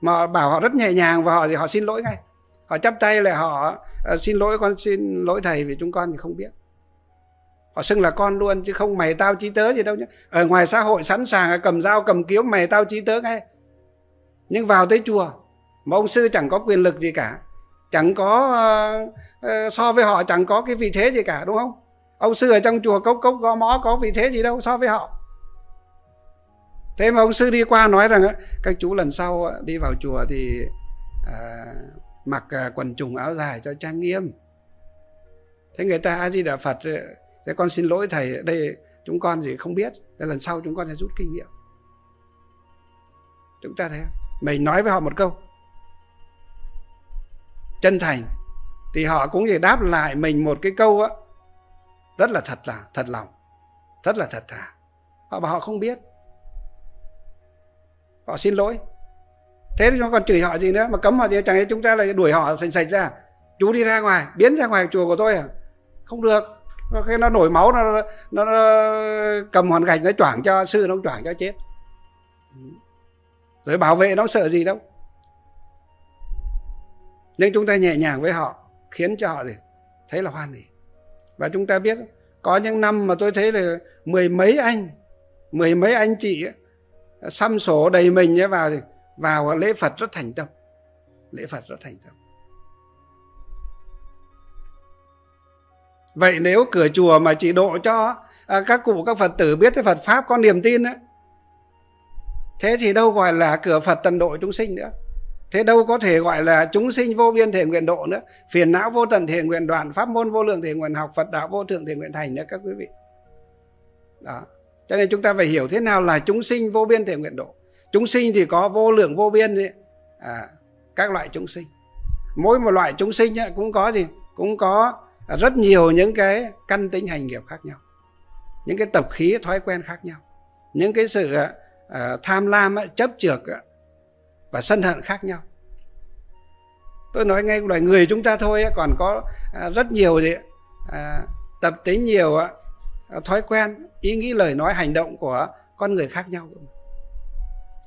mà bảo họ rất nhẹ nhàng và họ thì họ xin lỗi ngay, họ chắp tay là họ xin lỗi, con xin lỗi thầy vì chúng con thì không biết. Họ xưng là con luôn chứ không mày tao chí tớ gì đâu nhé. Ở ngoài xã hội sẵn sàng cầm dao cầm kiếm mày tao chí tớ ngay, nhưng vào tới chùa mà ông sư chẳng có quyền lực gì cả, chẳng có uh, so với họ chẳng có cái vị thế gì cả, đúng không? Ông sư ở trong chùa cốc cốc gõ mõ có vị thế gì đâu so với họ. Thế mà ông sư đi qua nói rằng các chú lần sau đi vào chùa thì à, mặc quần trùng áo dài cho trang nghiêm. Thế người ta A Di Đà Phật, thế con xin lỗi thầy, đây chúng con gì không biết, thế lần sau chúng con sẽ rút kinh nghiệm. Chúng ta thấy không? Mình nói với họ một câu chân thành thì họ cũng gì đáp lại mình một cái câu á rất là thật là thật lòng, rất là thật thà. Họ bảo họ không biết, họ xin lỗi. Thế thì nó còn chửi họ gì nữa, mà cấm họ gì, chẳng lẽ chúng ta lại đuổi họ sành sạch ra? Chú đi ra ngoài, biến ra ngoài chùa của tôi à? Không được. Khi nó nổi máu, nó, nó, nó cầm hòn gạch, nó choảng cho sư, nó choảng cho chết. Rồi bảo vệ nó sợ gì đâu. Nhưng chúng ta nhẹ nhàng với họ, khiến cho họ gì thấy là hoan hỉ. Và chúng ta biết, có những năm mà tôi thấy là mười mấy anh, mười mấy anh chị xăm sổ đầy mình vào thì vào lễ Phật rất thành tâm, lễ Phật rất thành tâm. Vậy nếu cửa chùa mà chỉ độ cho à, các cụ các Phật tử biết cái Phật pháp có niềm tin á, thế thì đâu gọi là cửa Phật tận độ chúng sinh nữa. Thế đâu có thể gọi là chúng sinh vô biên thể nguyện độ nữa, phiền não vô tận thể nguyện đoạn, pháp môn vô lượng thể nguyện học, Phật đạo vô thượng thể nguyện thành nữa các quý vị. Đó. Cho nên chúng ta phải hiểu thế nào là chúng sinh vô biên thể nguyện độ. Chúng sinh thì có vô lượng vô biên đấy. À, các loại chúng sinh, mỗi một loại chúng sinh ấy, cũng có gì cũng có rất nhiều những cái căn tính hành nghiệp khác nhau, những cái tập khí thói quen khác nhau, những cái sự uh, tham lam ấy, chấp chược ấy, và sân hận khác nhau. Tôi nói ngay loài người chúng ta thôi ấy, còn có uh, rất nhiều gì uh, tập tính nhiều uh, thói quen, ý nghĩ, lời nói, hành động của con người khác nhau.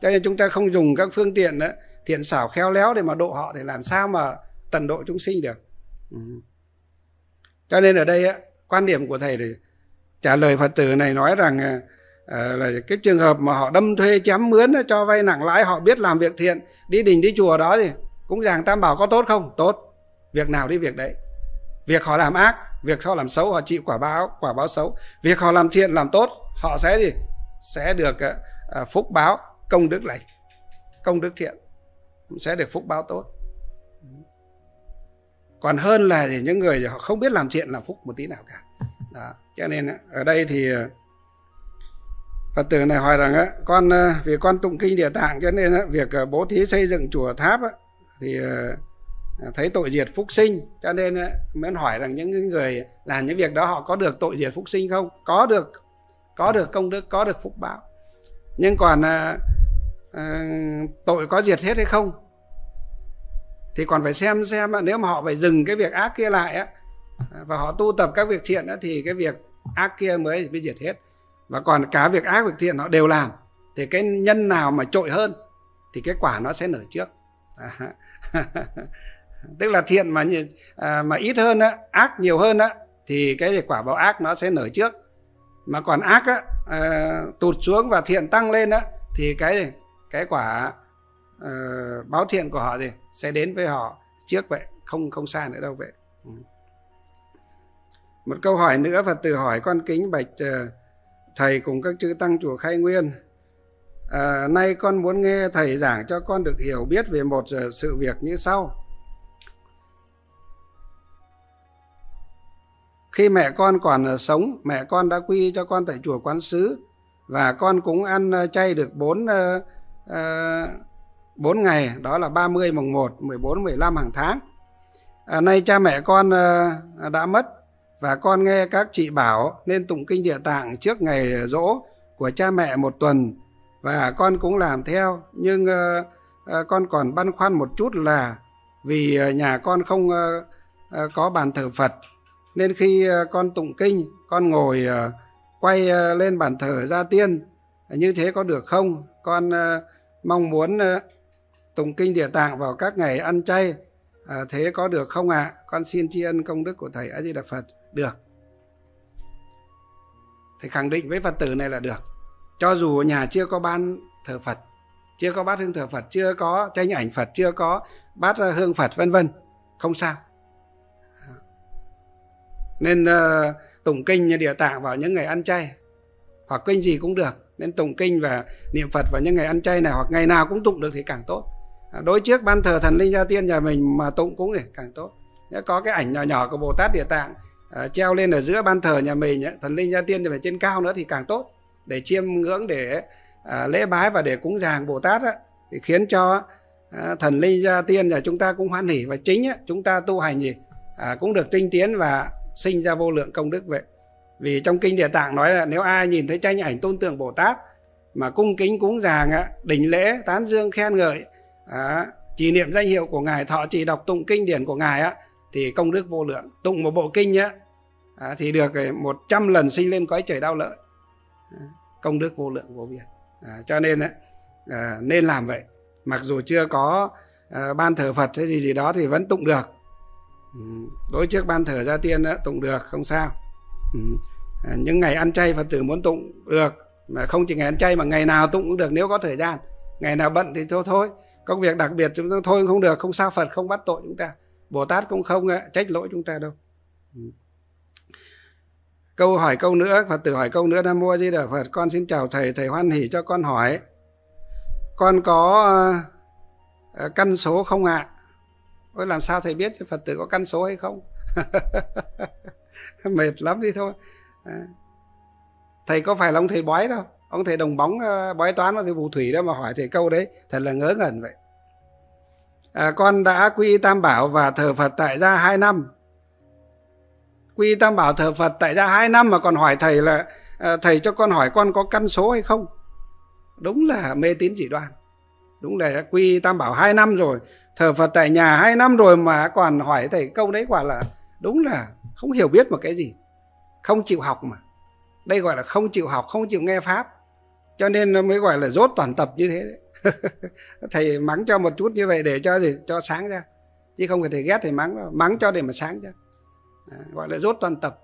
Cho nên chúng ta không dùng các phương tiện ấy, thiện xảo khéo léo để mà độ họ thì làm sao mà tận độ chúng sinh được. Ừ. Cho nên ở đây ấy, quan điểm của thầy thì trả lời Phật tử này nói rằng à, là cái trường hợp mà họ đâm thuê chém mướn cho vay nặng lãi, họ biết làm việc thiện, đi đình đi chùa đó thì cũng giảng Tam Bảo có tốt không? Tốt. Việc nào đi việc đấy. Việc họ làm ác, việc họ làm xấu họ chịu quả báo, quả báo xấu. Việc họ làm thiện làm tốt, họ sẽ gì? Sẽ được à, phúc báo công đức lành, công đức thiện, sẽ được phúc báo tốt. Còn hơn là những người họ không biết làm thiện làm phúc một tí nào cả. Đó. Cho nên ở đây thì Phật tử này hỏi rằng con vì con tụng kinh Địa Tạng cho nên việc bố thí xây dựng chùa tháp thì thấy tội diệt phúc sinh, cho nên mới hỏi rằng những người làm những việc đó họ có được tội diệt phúc sinh không? Có được, có được công đức, có được phúc báo. Nhưng còn tội có diệt hết hay không thì còn phải xem xem nếu mà họ phải dừng cái việc ác kia lại á, và họ tu tập các việc thiện á, thì cái việc ác kia mới bị diệt hết. Và còn cả việc ác việc thiện họ đều làm thì cái nhân nào mà trội hơn thì cái quả nó sẽ nở trước. Tức là thiện mà mà ít hơn á, ác nhiều hơn á, thì cái quả báo ác nó sẽ nở trước. Mà còn ác á, à, tụt xuống và thiện tăng lên á, thì cái cái quả Uh, báo thiện của họ thì sẽ đến với họ trước vậy, không không xa nữa đâu vậy. Ừ. Một câu hỏi nữa Phật tử hỏi: con kính bạch uh, thầy cùng các chư tăng chùa Khai Nguyên, uh, nay con muốn nghe thầy giảng cho con được hiểu biết về một uh, sự việc như sau. Khi mẹ con còn uh, sống, mẹ con đã quy cho con tại chùa Quán Sứ, và con cũng ăn uh, chay được bốn uh, uh, bốn ngày, đó là ba mươi, mùng một, mười bốn, mười lăm hàng tháng. À, nay cha mẹ con à, đã mất, và con nghe các chị bảo nên tụng kinh Địa Tạng trước ngày giỗ của cha mẹ một tuần, và con cũng làm theo. Nhưng à, à, con còn băn khoăn một chút là vì à, nhà con không à, à, có bàn thờ Phật, nên khi à, con tụng kinh, con ngồi à, quay à, lên bàn thờ gia tiên, à, như thế có được không? Con à, mong muốn à, tụng kinh Địa Tạng vào các ngày ăn chay, à, thế có được không ạ? À? Con xin tri ân công đức của thầy A Di Đà Phật. Được. Thầy khẳng định với Phật tử này là được. Cho dù nhà chưa có ban thờ Phật, chưa có bát hương thờ Phật, chưa có tranh ảnh Phật, chưa có bát hương Phật vân vân, không sao. Nên à, tụng kinh Địa Tạng vào những ngày ăn chay, hoặc kinh gì cũng được, Nên tụng kinh và niệm Phật vào những ngày ăn chay này, hoặc ngày nào cũng tụng được thì càng tốt. Đối trước ban thờ thần linh gia tiên nhà mình mà tụng cũng để càng tốt. Có cái ảnh nhỏ nhỏ của Bồ Tát Địa Tạng treo lên ở giữa ban thờ nhà mình, thần linh gia tiên về trên cao nữa thì càng tốt, để chiêm ngưỡng, để lễ bái và để cúng dường Bồ Tát, thì khiến cho thần linh gia tiên nhà chúng ta cũng hoan hỉ, và chính chúng ta tu hành gì cũng được tinh tiến và sinh ra vô lượng công đức vậy. Vì trong kinh Địa Tạng nói là nếu ai nhìn thấy tranh ảnh tôn tượng Bồ Tát mà cung kính cúng dường, đỉnh lễ, tán dương khen ngợi, chỉ niệm danh hiệu của Ngài, thọ trì đọc tụng kinh điển của Ngài á, thì công đức vô lượng. Tụng một bộ kinh nhá, thì được một trăm lần sinh lên cõi trời Đao Lợi, công đức vô lượng vô biên. Cho nên nên làm vậy. Mặc dù chưa có ban thờ Phật hay gì gì đó thì vẫn tụng được. Đối trước ban thờ gia tiên tụng được, không sao. Những ngày ăn chay Phật tử muốn tụng được, mà không chỉ ngày ăn chay mà ngày nào tụng cũng được nếu có thời gian. Ngày nào bận thì thôi thôi. Công việc đặc biệt chúng ta thôi không được, không sao, Phật không bắt tội chúng ta, Bồ Tát cũng không trách lỗi chúng ta đâu. Câu hỏi câu nữa, Phật tử hỏi câu nữa: Nam Mô A Di Đà Phật, con xin chào thầy, thầy hoan hỉ cho con hỏi, con có căn số không ạ? À? Ôi, làm sao thầy biết Phật tử có căn số hay không? Mệt lắm đi thôi. Thầy có phải là ông thầy bói đâu, ông thầy đồng bóng bói toán và thầy phù thủy đó mà hỏi thầy câu đấy, thật là ngớ ngẩn vậy. À, con đã quy Tam Bảo và thờ Phật tại gia hai năm. Quy Tam Bảo thờ Phật tại gia hai năm mà còn hỏi thầy là à, thầy cho con hỏi con có căn số hay không? Đúng là mê tín dị đoan. Đúng là quy Tam Bảo hai năm rồi, thờ Phật tại nhà hai năm rồi mà còn hỏi thầy câu đấy, quả là đúng là không hiểu biết một cái gì. Không chịu học mà. Đây gọi là không chịu học, không chịu nghe Pháp. Cho nên mới gọi là dốt toàn tập như thế đấy. Thầy mắng cho một chút như vậy để cho gì, cho sáng ra, chứ không phải thầy ghét thầy mắng đâu. Mắng cho để mà sáng ra, à, gọi là dốt toàn tập.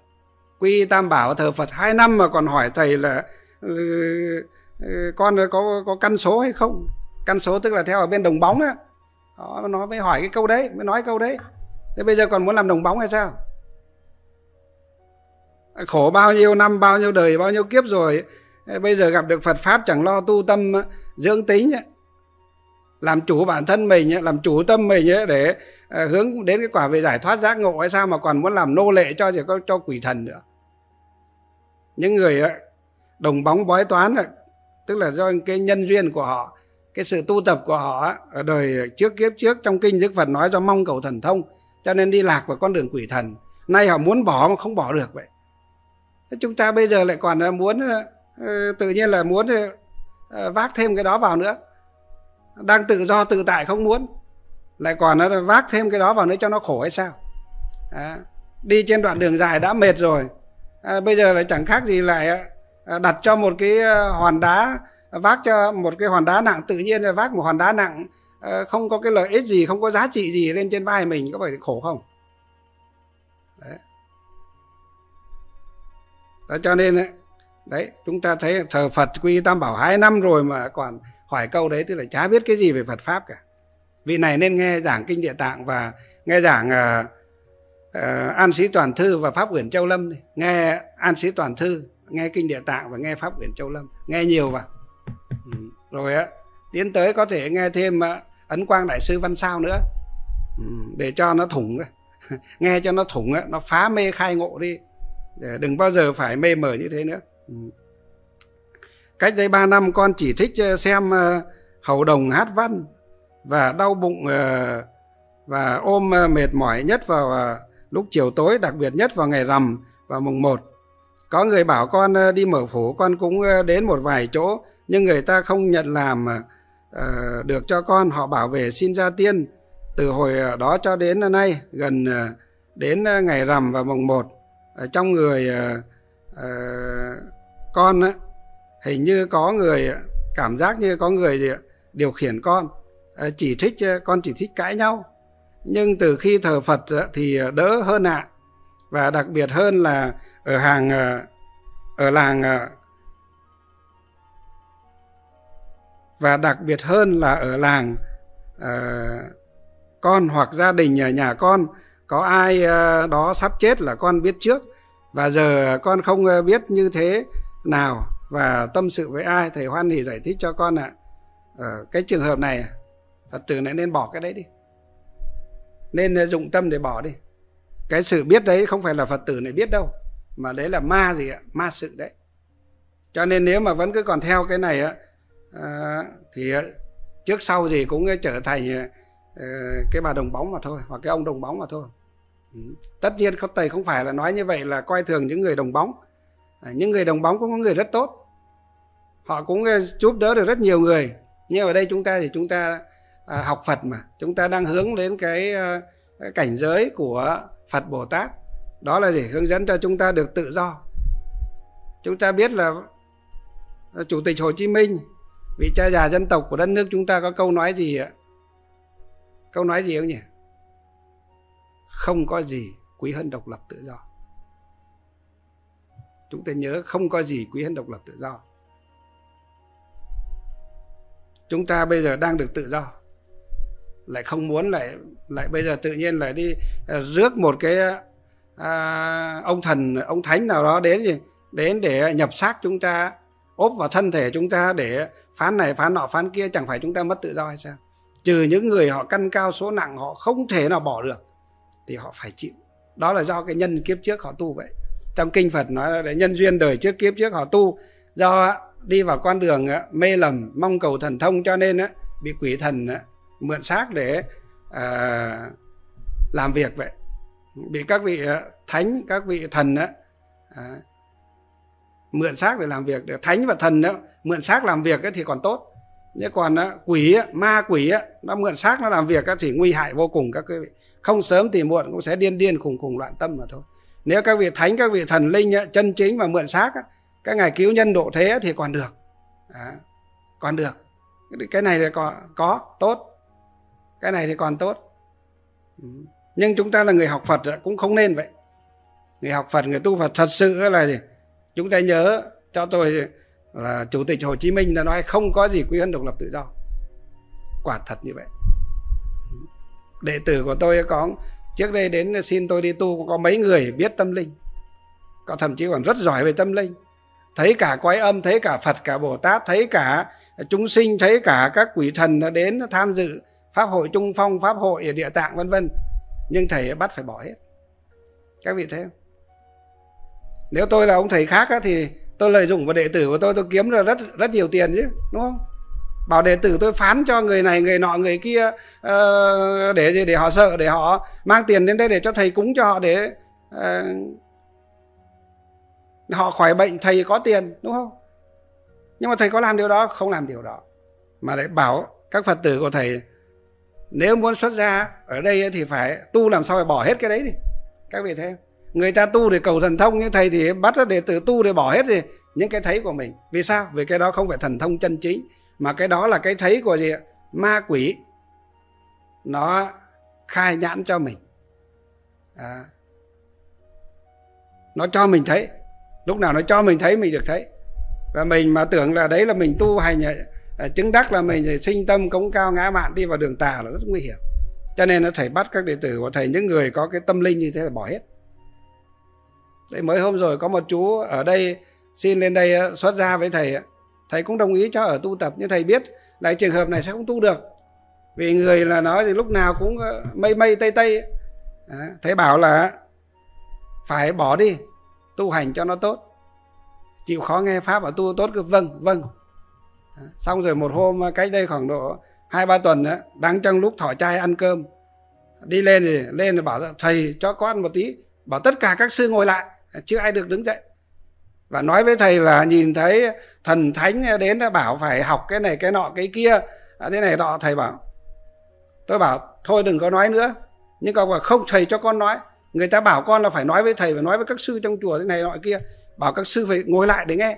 Quy Tam Bảo thờ Phật hai năm mà còn hỏi thầy là ừ, con có có căn số hay không? Căn số tức là theo ở bên đồng bóng á, nó mới hỏi cái câu đấy, mới nói câu đấy. Thế bây giờ còn muốn làm đồng bóng hay sao? Khổ bao nhiêu năm, bao nhiêu đời, bao nhiêu kiếp rồi, bây giờ gặp được Phật Pháp chẳng lo tu tâm dưỡng tính, làm chủ bản thân mình, làm chủ tâm mình để hướng đến cái quả về giải thoát giác ngộ hay sao mà còn muốn làm nô lệ cho cho quỷ thần nữa. Những người đồng bóng bói toán tức là do cái nhân duyên của họ, cái sự tu tập của họ ở đời trước, kiếp trước. Trong kinh Đức Phật nói do mong cầu thần thông cho nên đi lạc vào con đường quỷ thần, nay họ muốn bỏ mà không bỏ được vậy. Chúng ta bây giờ lại còn muốn, tự nhiên là muốn vác thêm cái đó vào nữa. Đang tự do tự tại không muốn, lại còn vác thêm cái đó vào nữa cho nó khổ hay sao? à, Đi trên đoạn đường dài đã mệt rồi, à, bây giờ lại chẳng khác gì lại đặt cho một cái hòn đá, vác cho một cái hòn đá nặng. Tự nhiên là vác một hòn đá nặng, không có cái lợi ích gì, không có giá trị gì lên trên vai mình, có phải khổ không? Đấy. Đó, cho nên đấy, chúng ta thấy thờ Phật quy Tam Bảo hai năm rồi mà còn hỏi câu đấy, tức là chả biết cái gì về Phật Pháp cả. Vị này nên nghe giảng kinh Địa Tạng và nghe giảng uh, uh, An Sĩ Toàn Thư và Pháp Uyển Châu Lâm. Nghe An Sĩ Toàn Thư, nghe kinh Địa Tạng và nghe Pháp Uyển Châu Lâm, nghe nhiều vào. Ừ. Rồi á, tiến tới có thể nghe thêm uh, Ấn Quang Đại Sư Văn Sao nữa. Ừ. Để cho nó thủng, nghe cho nó thủng, nó phá mê khai ngộ đi, để đừng bao giờ phải mê mờ như thế nữa. Ừ. Cách đây ba năm con chỉ thích xem uh, Hầu Đồng hát văn và đau bụng uh, và ôm uh, mệt mỏi nhất vào uh, lúc chiều tối, đặc biệt nhất vào ngày rằm và mùng một. Có người bảo con uh, đi mở phủ, con cũng uh, đến một vài chỗ nhưng người ta không nhận làm uh, được cho con. Họ bảo về xin gia tiên. Từ hồi uh, đó cho đến uh, nay gần uh, đến uh, ngày rằm và mùng một, uh, trong người uh, uh, con á, uh, hình như có người, cảm giác như có người gì, điều khiển con. Chỉ thích, con chỉ thích cãi nhau. Nhưng từ khi thờ Phật thì đỡ hơn ạ. À. Và đặc biệt hơn là ở hàng, ở làng, và đặc biệt hơn là ở làng con hoặc gia đình nhà, nhà con có ai đó sắp chết là con biết trước. Và giờ con không biết như thế nào. và tâm sự với ai, thầy hoan hỉ giải thích cho con ạ. Ở cái trường hợp này Phật tử này nên bỏ cái đấy đi, nên dụng tâm để bỏ đi. Cái sự biết đấy không phải là Phật tử này biết đâu, mà đấy là ma gì ạ, ma sự đấy. Cho nên nếu mà vẫn cứ còn theo cái này á, thì trước sau gì cũng trở thành cái bà đồng bóng mà thôi, hoặc cái ông đồng bóng mà thôi. Tất nhiên thầy không phải là nói như vậy là coi thường những người đồng bóng. Những người đồng bóng cũng có người rất tốt, họ cũng giúp đỡ được rất nhiều người. Nhưng ở đây chúng ta thì chúng ta học Phật mà, chúng ta đang hướng đến cái cảnh giới của Phật Bồ Tát. Đó là gì? Hướng dẫn cho chúng ta được tự do. Chúng ta biết là Chủ tịch Hồ Chí Minh, vị cha già dân tộc của đất nước chúng ta có câu nói gì ạ? Câu nói gì không nhỉ? Không có gì quý hơn độc lập tự do. Chúng ta nhớ, không có gì quý hơn độc lập tự do. Chúng ta bây giờ đang được tự do, lại không muốn, lại lại bây giờ tự nhiên lại đi rước một cái à, ông thần, ông thánh nào đó đến gì? Đến để nhập xác chúng ta, ốp vào thân thể chúng ta để phán này phán nọ phán kia. Chẳng phải chúng ta mất tự do hay sao? Trừ những người họ căn cao số nặng, họ không thể nào bỏ được thì họ phải chịu. Đó là do cái nhân kiếp trước họ tu vậy. Trong kinh Phật nói là nhân duyên đời trước kiếp trước họ tu, do đi vào con đường mê lầm, mong cầu thần thông, cho nên bị quỷ thần mượn xác để làm việc vậy. Bị các vị thánh, các vị thần mượn xác để làm việc. Thánh và thần mượn xác làm việc thì còn tốt, nhưng còn quỷ, ma quỷ nó mượn xác nó làm việc thì nguy hại vô cùng các quý vị. Không sớm thì muộn cũng sẽ điên điên khùng khùng loạn tâm mà thôi. Nếu các vị thánh, các vị thần linh chân chính và mượn xác, các ngài cứu nhân độ thế thì còn được. Đó, còn được. Cái này thì có, có, tốt. Cái này thì còn tốt. Nhưng chúng ta là người học Phật cũng không nên vậy. Người học Phật, người tu Phật thật sự là gì? Chúng ta nhớ cho tôi là Chủ tịch Hồ Chí Minh đã nói không có gì quý hơn độc lập tự do. Quả thật như vậy. Đệ tử của tôi có trước đây đến xin tôi đi tu, có mấy người biết tâm linh, có thậm chí còn rất giỏi về tâm linh, thấy cả quái âm, thấy cả Phật, cả Bồ Tát, thấy cả chúng sinh, thấy cả các quỷ thần đã đến tham dự pháp hội Trung Phong, pháp hội Địa Tạng vân vân. Nhưng thầy bắt phải bỏ hết. Các vị thấy không? Nếu tôi là ông thầy khác á, thì tôi lợi dụng vào đệ tử của tôi, tôi kiếm ra rất rất nhiều tiền chứ, đúng không? Bảo đệ tử tôi phán cho người này, người nọ, người kia uh, để gì, để họ sợ, để họ mang tiền đến đây để cho thầy cúng cho họ, để uh, họ khỏi bệnh, thầy có tiền, đúng không? Nhưng mà thầy có làm điều đó? Không làm điều đó. Mà lại bảo các Phật tử của thầy nếu muốn xuất gia ở đây thì phải tu làm sao phải bỏ hết cái đấy đi. Các vị thấy không? Người ta tu để cầu thần thông, như thầy thì bắt đệ tử tu để bỏ hết gì? Những cái thấy của mình. Vì sao? Vì cái đó không phải thần thông chân chính, mà cái đó là cái thấy của gì? Ma quỷ. Nó khai nhãn cho mình à. Nó cho mình thấy. Lúc nào nó cho mình thấy mình được thấy. Và mình mà tưởng là đấy là mình tu hành chứng đắc, là mình sinh tâm cống cao ngã mạn đi vào đường tà là rất nguy hiểm. Cho nên nó thầy bắt các đệ tử của thầy, những người có cái tâm linh như thế là bỏ hết. Đấy, mới hôm rồi có một chú ở đây xin lên đây xuất gia với thầy, thầy cũng đồng ý cho ở tu tập, nhưng thầy biết là trường hợp này sẽ không tu được, vì người là nói thì lúc nào cũng mây mây tây tây. Thầy bảo là phải bỏ đi, tu hành cho nó tốt, chịu khó nghe pháp và tu tốt, cứ vâng vâng. Xong rồi một hôm cách đây khoảng độ hai ba tuần, đang trong lúc thỏ chai ăn cơm đi lên thì lên thì bảo thầy cho con một tí, bảo tất cả các sư ngồi lại, chưa ai được đứng dậy, và nói với thầy là nhìn thấy thần thánh đến đã bảo phải học cái này cái nọ cái kia thế này nọ. Thầy bảo, tôi bảo thôi đừng có nói nữa, nhưng còn không, thầy cho con nói, người ta bảo con là phải nói với thầy và nói với các sư trong chùa thế này nọ kia, bảo các sư phải ngồi lại để nghe.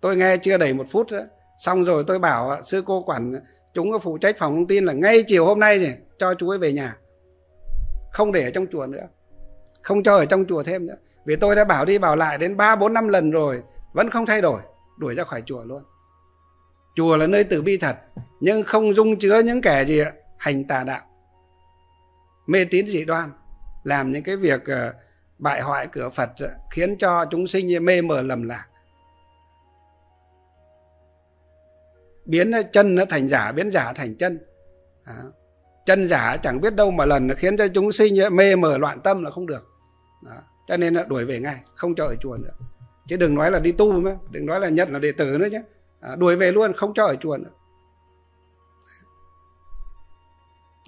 Tôi nghe chưa đầy một phút đó. Xong rồi tôi bảo sư cô quản chúng phụ trách phòng thông tin là ngay chiều hôm nay thì cho chú ấy về nhà, không để ở trong chùa nữa, không cho ở trong chùa thêm nữa. Vì tôi đã bảo đi bảo lại đến ba, bốn, năm lần rồi, vẫn không thay đổi, đuổi ra khỏi chùa luôn. Chùa là nơi từ bi thật, nhưng không dung chứa những kẻ gì hành tà đạo, mê tín dị đoan, làm những cái việc bại hoại cửa Phật, khiến cho chúng sinh mê mờ lầm lạc, biến chân nó thành giả, biến giả thành chân. Đó. Chân giả chẳng biết đâu mà lần, khiến cho chúng sinh mê mờ loạn tâm là không được. Đó. Cho nên là đuổi về ngay, không cho ở chùa nữa. Chứ đừng nói là đi tu nữa, đừng nói là nhận là đệ tử nữa nhé. À, đuổi về luôn, không cho ở chùa nữa.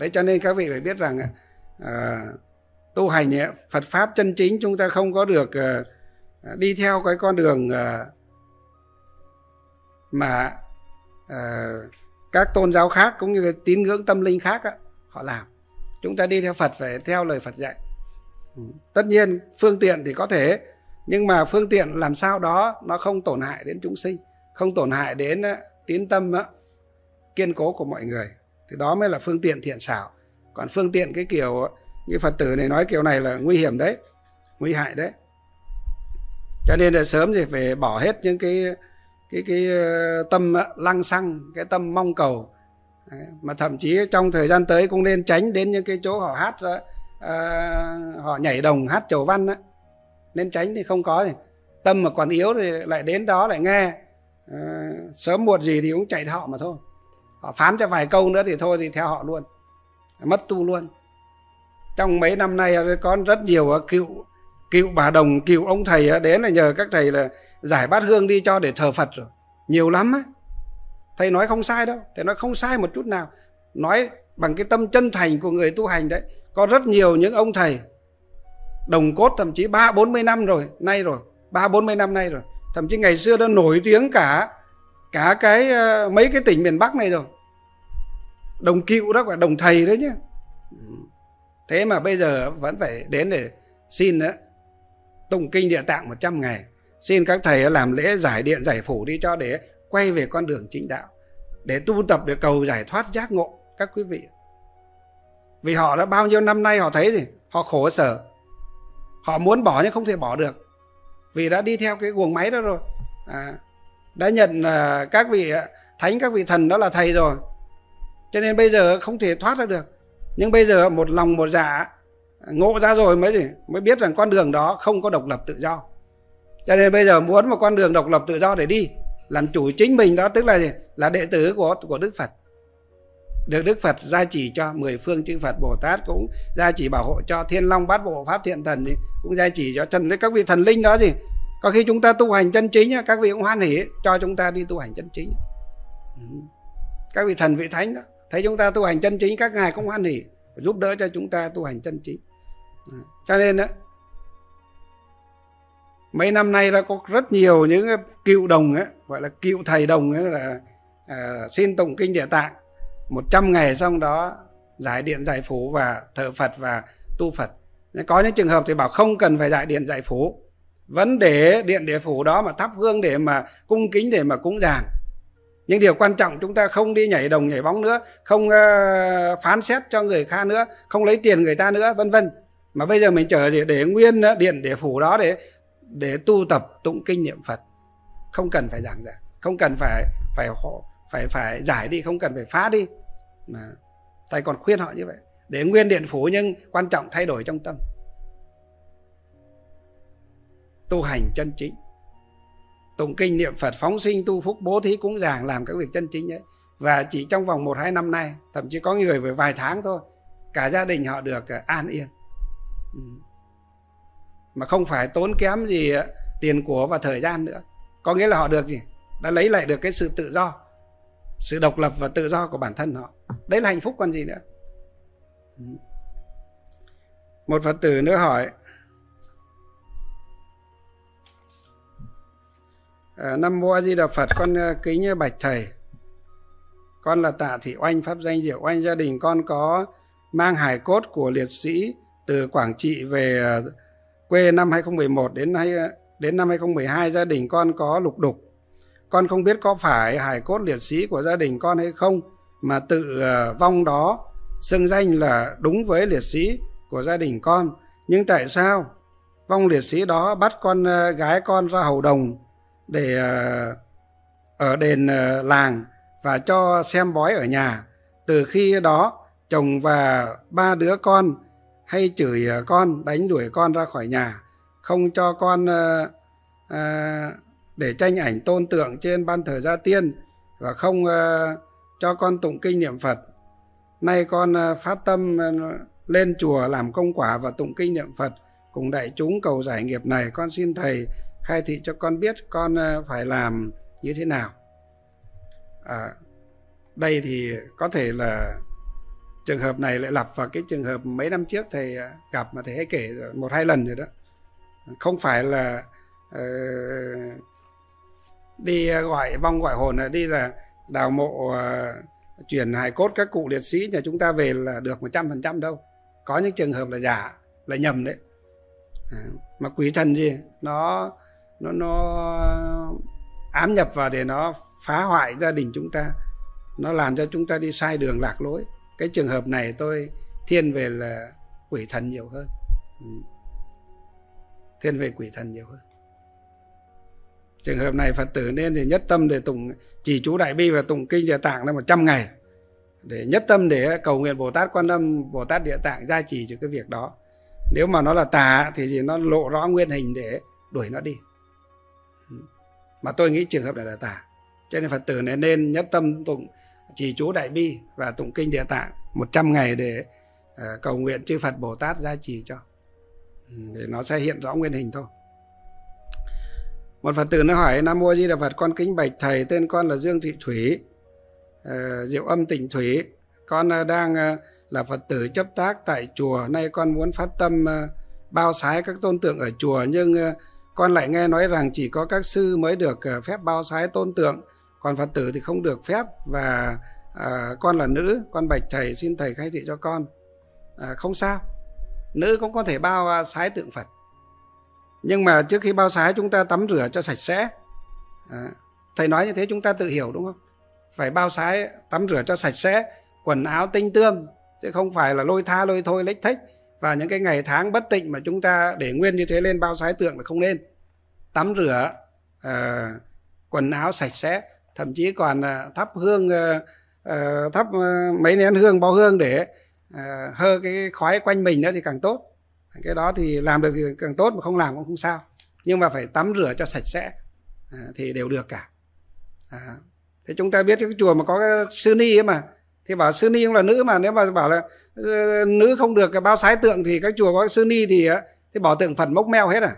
Đấy, cho nên các vị phải biết rằng à, tu hành Phật Pháp chân chính chúng ta không có được à, đi theo cái con đường à, mà à, các tôn giáo khác cũng như tín ngưỡng tâm linh khác á, họ làm. Chúng ta đi theo Phật phải theo lời Phật dạy. Ừ. Tất nhiên phương tiện thì có thể, nhưng mà phương tiện làm sao đó nó không tổn hại đến chúng sinh, không tổn hại đến tín tâm kiên cố của mọi người, thì đó mới là phương tiện thiện xảo. Còn phương tiện cái kiểu như Phật tử này nói kiểu này là nguy hiểm đấy, nguy hại đấy. Cho nên là sớm thì phải bỏ hết những cái cái cái tâm lăng xăng, cái tâm mong cầu, mà thậm chí trong thời gian tới cũng nên tránh đến những cái chỗ họ hát, họ nhảy đồng hát chầu văn đó. Nên tránh thì không có gì. Tâm mà còn yếu thì lại đến đó lại nghe, sớm muộn gì thì cũng chạy họ mà thôi. Họ phán cho vài câu nữa thì thôi thì theo họ luôn, mất tu luôn. Trong mấy năm nay có rất nhiều cựu cựu bà đồng, cựu ông thầy đến là nhờ các thầy là giải bát hương đi cho để thờ Phật rồi. Nhiều lắm ấy. Thầy nói không sai đâu, thầy nói không sai một chút nào, nói bằng cái tâm chân thành của người tu hành đấy. Có rất nhiều những ông thầy đồng cốt thậm chí ba bốn mươi năm rồi, nay rồi, ba bốn mươi năm nay rồi. Thậm chí ngày xưa nó nổi tiếng cả Cả cái mấy cái tỉnh miền Bắc này rồi. Đồng cựu đó, đồng thầy đấy nhá. Thế mà bây giờ vẫn phải đến để xin đó, tụng kinh Địa Tạng một trăm ngày, xin các thầy làm lễ giải điện giải phủ đi cho để quay về con đường chính đạo, để tu tập để cầu giải thoát giác ngộ các quý vị. Vì họ đã bao nhiêu năm nay họ thấy gì, họ khổ sở, họ muốn bỏ nhưng không thể bỏ được, vì đã đi theo cái guồng máy đó rồi. À, đã nhận à, các vị thánh, các vị thần đó là thầy rồi, cho nên bây giờ không thể thoát ra được. Nhưng bây giờ một lòng một dạ ngộ ra rồi mới gì, mới biết rằng con đường đó không có độc lập tự do. Cho nên bây giờ muốn một con đường độc lập tự do để đi, làm chủ chính mình đó, tức là gì, là đệ tử của của Đức Phật, được Đức Phật gia trì cho, mười phương chư Phật Bồ Tát cũng gia trì bảo hộ cho, Thiên Long Bát Bộ Pháp Thiện Thần thì cũng gia trì cho, thần các vị thần linh đó gì. Có khi chúng ta tu hành chân chính, các vị cũng hoan hỉ cho chúng ta đi tu hành chân chính. Các vị thần vị thánh đó thấy chúng ta tu hành chân chính, các ngài cũng hoan hỉ giúp đỡ cho chúng ta tu hành chân chính. Cho nên đó, mấy năm nay đã có rất nhiều những cựu đồng ấy, gọi là cựu thầy đồng ấy, là à, xin tụng kinh Địa Tạng một trăm ngày, xong đó giải điện giải phủ và thờ Phật và tu Phật. Có những trường hợp thì bảo không cần phải giải điện giải phủ, vẫn để điện để phủ đó mà thắp hương, để mà cung kính, để mà cúng dường. Nhưng điều quan trọng chúng ta không đi nhảy đồng nhảy bóng nữa, không uh, phán xét cho người khác nữa, không lấy tiền người ta nữa, vân vân. Mà bây giờ mình chờ gì, để nguyên điện để phủ đó để để tu tập tụng kinh niệm Phật, không cần phải giảng giải, không cần phải phải họ phải phải giải đi, không cần phải phá đi. Mà thầy còn khuyên họ như vậy, để nguyên điện phủ nhưng quan trọng thay đổi trong tâm, tu hành chân chính, tụng kinh niệm Phật, phóng sinh tu phúc, bố thí cúng dường, làm các việc chân chính ấy. Và chỉ trong vòng một hai năm nay, thậm chí có người về vài tháng thôi, cả gia đình họ được an yên, mà không phải tốn kém gì tiền của và thời gian nữa. Có nghĩa là họ được gì, đã lấy lại được cái sự tự do, sự độc lập và tự do của bản thân họ. Đấy là hạnh phúc còn gì nữa. Một Phật tử nữa hỏi: Nam Mô A Di Đà Phật, con kính bạch thầy, con là Tạ Thị Oanh, pháp danh Diệu Oanh. Gia đình con có mang hài cốt của liệt sĩ từ Quảng Trị về quê năm hai không một một đến đến năm hai không một hai. Gia đình con có lục đục. Con không biết có phải hài cốt liệt sĩ của gia đình con hay không, mà tự vong đó xưng danh là đúng với liệt sĩ của gia đình con. Nhưng tại sao vong liệt sĩ đó bắt con gái con ra hầu đồng để ở đền làng và cho xem bói ở nhà? Từ khi đó chồng và ba đứa con hay chửi con, đánh đuổi con ra khỏi nhà, không cho con à, à, để tranh ảnh tôn tượng trên ban thờ gia tiên, và không à, cho con tụng kinh niệm Phật. Nay con à, phát tâm à, lên chùa làm công quả và tụng kinh niệm Phật cùng đại chúng cầu giải nghiệp này. Con xin Thầy khai thị cho con biết con à, phải làm như thế nào. À, đây thì có thể là trường hợp này lại lặp vào cái trường hợp mấy năm trước Thầy gặp mà Thầy hay kể một hai lần rồi đó. Không phải là uh, đi gọi vong gọi hồn, là đi là đào mộ, uh, chuyển hài cốt các cụ liệt sĩ nhà chúng ta về là được một trăm phần trăm đâu. Có những trường hợp là giả, là nhầm đấy. À, mà quỷ thần gì nó, nó, nó ám nhập vào để nó phá hoại gia đình chúng ta, nó làm cho chúng ta đi sai đường lạc lối. Cái trường hợp này tôi thiên về là quỷ thần nhiều hơn. Ừ. Thiên về quỷ thần nhiều hơn. Trường hợp này Phật tử nên thì nhất tâm để tụng chỉ chú Đại Bi và tụng kinh Địa Tạng là một trăm ngày. Để nhất tâm để cầu nguyện Bồ Tát Quan Âm, Bồ Tát Địa Tạng gia trì cho cái việc đó. Nếu mà nó là tà thì nó lộ rõ nguyên hình để đuổi nó đi. Ừ. Mà tôi nghĩ trường hợp này là tà. Cho nên Phật tử này nên nhất tâm tụng chỉ chú Đại Bi và tụng kinh Địa Tạng một trăm ngày để uh, cầu nguyện chư Phật Bồ Tát gia trì cho. Để nó sẽ hiện rõ nguyên hình thôi. Một Phật tử nó hỏi: Nam Mô A Di Đà Phật, con kính bạch Thầy, tên con là Dương Thị Thủy, uh, Diệu Âm Tịnh Thủy. Con uh, đang uh, là Phật tử chấp tác tại chùa. Nay con muốn phát tâm uh, bao sái các tôn tượng ở chùa, nhưng uh, con lại nghe nói rằng chỉ có các sư mới được uh, phép bao sái tôn tượng, còn Phật tử thì không được phép. Và uh, con là nữ, con bạch Thầy xin Thầy khai thị cho con. uh, Không sao, nữ cũng có thể bao sái tượng Phật. Nhưng mà trước khi bao sái chúng ta tắm rửa cho sạch sẽ. à, Thầy nói như thế chúng ta tự hiểu đúng không? Phải bao sái tắm rửa cho sạch sẽ, quần áo tinh tươm, chứ không phải là lôi tha lôi thôi lếch thếch. Và những cái ngày tháng bất tịnh mà chúng ta để nguyên như thế lên bao sái tượng là không nên. Tắm rửa, à, quần áo sạch sẽ, thậm chí còn thắp hương, à, thắp mấy nén hương, bao hương để À, hơ cái khói quanh mình nữa thì càng tốt. Cái đó thì làm được thì càng tốt, mà không làm cũng không sao. Nhưng mà phải tắm rửa cho sạch sẽ à, thì đều được cả. à, Thế chúng ta biết cái chùa mà có cái sư ni ấy mà, thì bảo sư ni cũng là nữ mà. Nếu mà bảo là uh, nữ không được bao sái tượng thì các chùa có sư ni thì, uh, thì bỏ tượng Phật mốc meo hết à.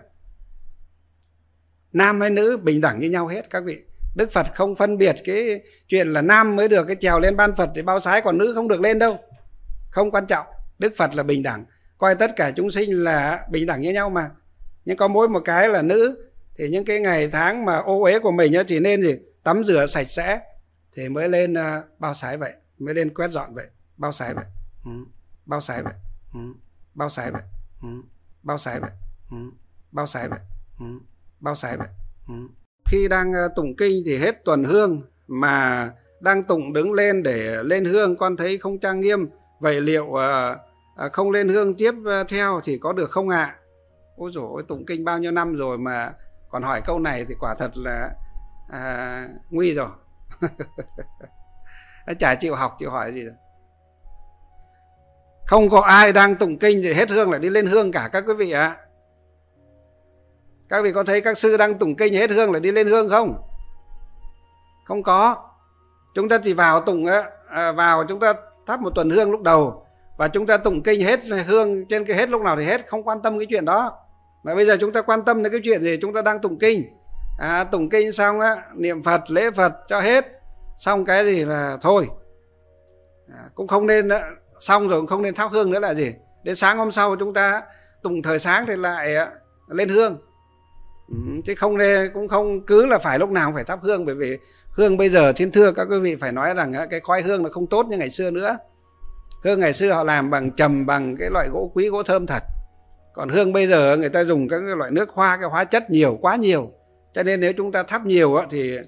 Nam hay nữ bình đẳng như nhau hết các vị. Đức Phật không phân biệt cái chuyện là nam mới được cái trèo lên ban Phật để bao sái, còn nữ không được lên đâu. Không quan trọng, Đức Phật là bình đẳng, coi tất cả chúng sinh là bình đẳng như nhau mà. Nhưng có mỗi một cái là nữ, thì những cái ngày tháng mà ô uế của mình thì nên gì tắm rửa sạch sẽ thì mới lên bao sái vậy, mới lên quét dọn vậy, bao sái vậy, bao sái vậy, bao sái vậy, bao sái vậy, bao sái vậy, bao sái vậy. Khi đang tụng kinh thì hết tuần hương, mà đang tụng đứng lên để lên hương con thấy không trang nghiêm. Vậy liệu uh, không lên hương tiếp theo thì có được không ạ? À? Ôi dồi ôi, tụng kinh bao nhiêu năm rồi mà còn hỏi câu này thì quả thật là uh, nguy rồi. Chả chịu học, chịu hỏi gì rồi. Không có ai đang tụng kinh thì hết hương lại đi lên hương cả các quý vị ạ. À. Các vị có thấy các sư đang tụng kinh hết hương lại đi lên hương không? Không có. Chúng ta chỉ vào tụng, uh, vào chúng ta thắp một tuần hương lúc đầu và chúng ta tụng kinh hết hương trên cái hết lúc nào thì hết, không quan tâm cái chuyện đó. Mà bây giờ chúng ta quan tâm đến cái chuyện gì? Chúng ta đang tụng kinh, à, tụng kinh xong á, niệm Phật, lễ Phật cho hết, xong cái gì là thôi, à, cũng không nên đó. Xong rồi cũng không nên thắp hương nữa là gì, đến sáng hôm sau chúng ta tụng thời sáng thì lại lên hương. ừ, Chứ không nên, cũng không cứ là phải lúc nào cũng phải thắp hương. Bởi vì hương bây giờ, xin thưa các quý vị, phải nói rằng cái khói hương nó không tốt như ngày xưa nữa. Hương ngày xưa họ làm bằng trầm, bằng cái loại gỗ quý, gỗ thơm thật. Còn hương bây giờ người ta dùng các loại nước hoa, cái hóa chất nhiều, quá nhiều. Cho nên nếu chúng ta thắp nhiều thì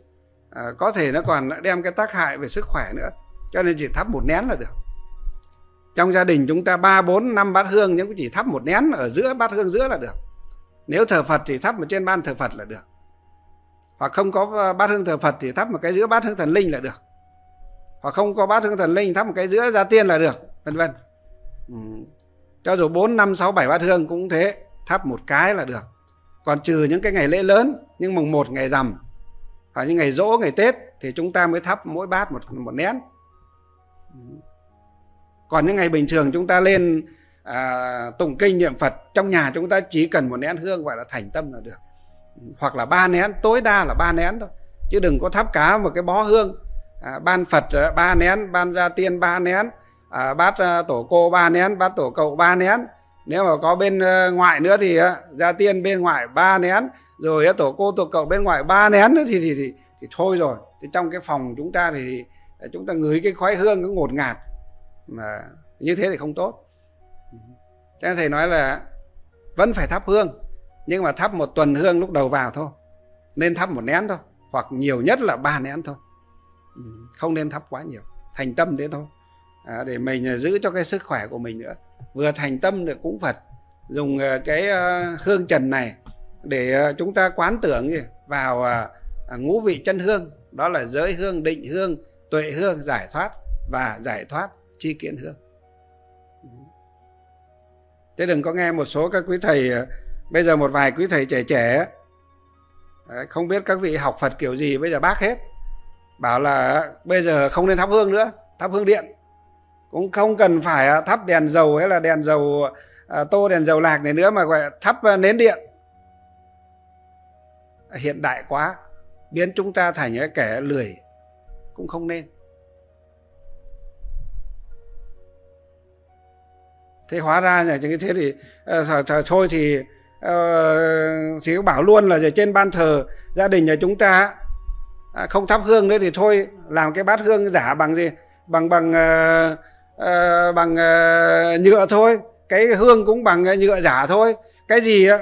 có thể nó còn đem cái tác hại về sức khỏe nữa. Cho nên chỉ thắp một nén là được. Trong gia đình chúng ta ba, bốn, năm bát hương, nhưng cũng chỉ thắp một nén ở giữa, bát hương giữa là được. Nếu thờ Phật thì thắp ở trên ban thờ Phật là được. Hoặc không có bát hương thờ Phật thì thắp một cái giữa bát hương thần linh là được. Hoặc không có bát hương thần linh thắp một cái giữa gia tiên là được, vân vân. Cho dù bốn, năm, sáu, bảy bát hương cũng thế, thắp một cái là được. Còn trừ những cái ngày lễ lớn, nhưng mùng một ngày rằm hoặc những ngày giỗ, ngày Tết thì chúng ta mới thắp mỗi bát một, một nén. Còn những ngày bình thường chúng ta lên à, tụng kinh niệm Phật trong nhà, chúng ta chỉ cần một nén hương gọi là thành tâm là được. Hoặc là ba nén, tối đa là ba nén thôi. Chứ đừng có thắp cả một cái bó hương. À, ban Phật ba nén, ban gia tiên ba nén, à, bát tổ cô ba nén, bát tổ cậu ba nén. Nếu mà có bên ngoại nữa thì gia tiên bên ngoại ba nén, rồi tổ cô tổ cậu bên ngoại ba nén nữa thì, thì, thì, thì thôi rồi. Thì trong cái phòng chúng ta thì chúng ta ngửi cái khói hương nó ngột ngạt, mà như thế thì không tốt. Cho nên thầy nói là vẫn phải thắp hương, nhưng mà thắp một tuần hương lúc đầu vào thôi, nên thắp một nén thôi, hoặc nhiều nhất là ba nén thôi, không nên thắp quá nhiều. Thành tâm thế thôi, à, để mình giữ cho cái sức khỏe của mình nữa, vừa thành tâm được cúng Phật, dùng cái hương trần này để chúng ta quán tưởng vào ngũ vị chân hương, đó là giới hương, định hương, tuệ hương, giải thoát và giải thoát chi kiến hương. Thế đừng có nghe một số các quý thầy bây giờ, một vài quý thầy trẻ trẻ không biết các vị học Phật kiểu gì, bây giờ bác hết, bảo là bây giờ không nên thắp hương nữa, thắp hương điện, cũng không cần phải thắp đèn dầu hay là đèn dầu tô, đèn dầu lạc này nữa, mà gọi thắp nến điện. Hiện đại quá, biến chúng ta thành những kẻ lười, cũng không nên. Thế hóa ra là như thế thì thôi thì thì bảo luôn là trên ban thờ gia đình nhà chúng ta không thắp hương nữa thì thôi, làm cái bát hương giả bằng gì, bằng bằng uh, bằng uh, nhựa thôi, cái hương cũng bằng nhựa giả thôi, cái gì uh,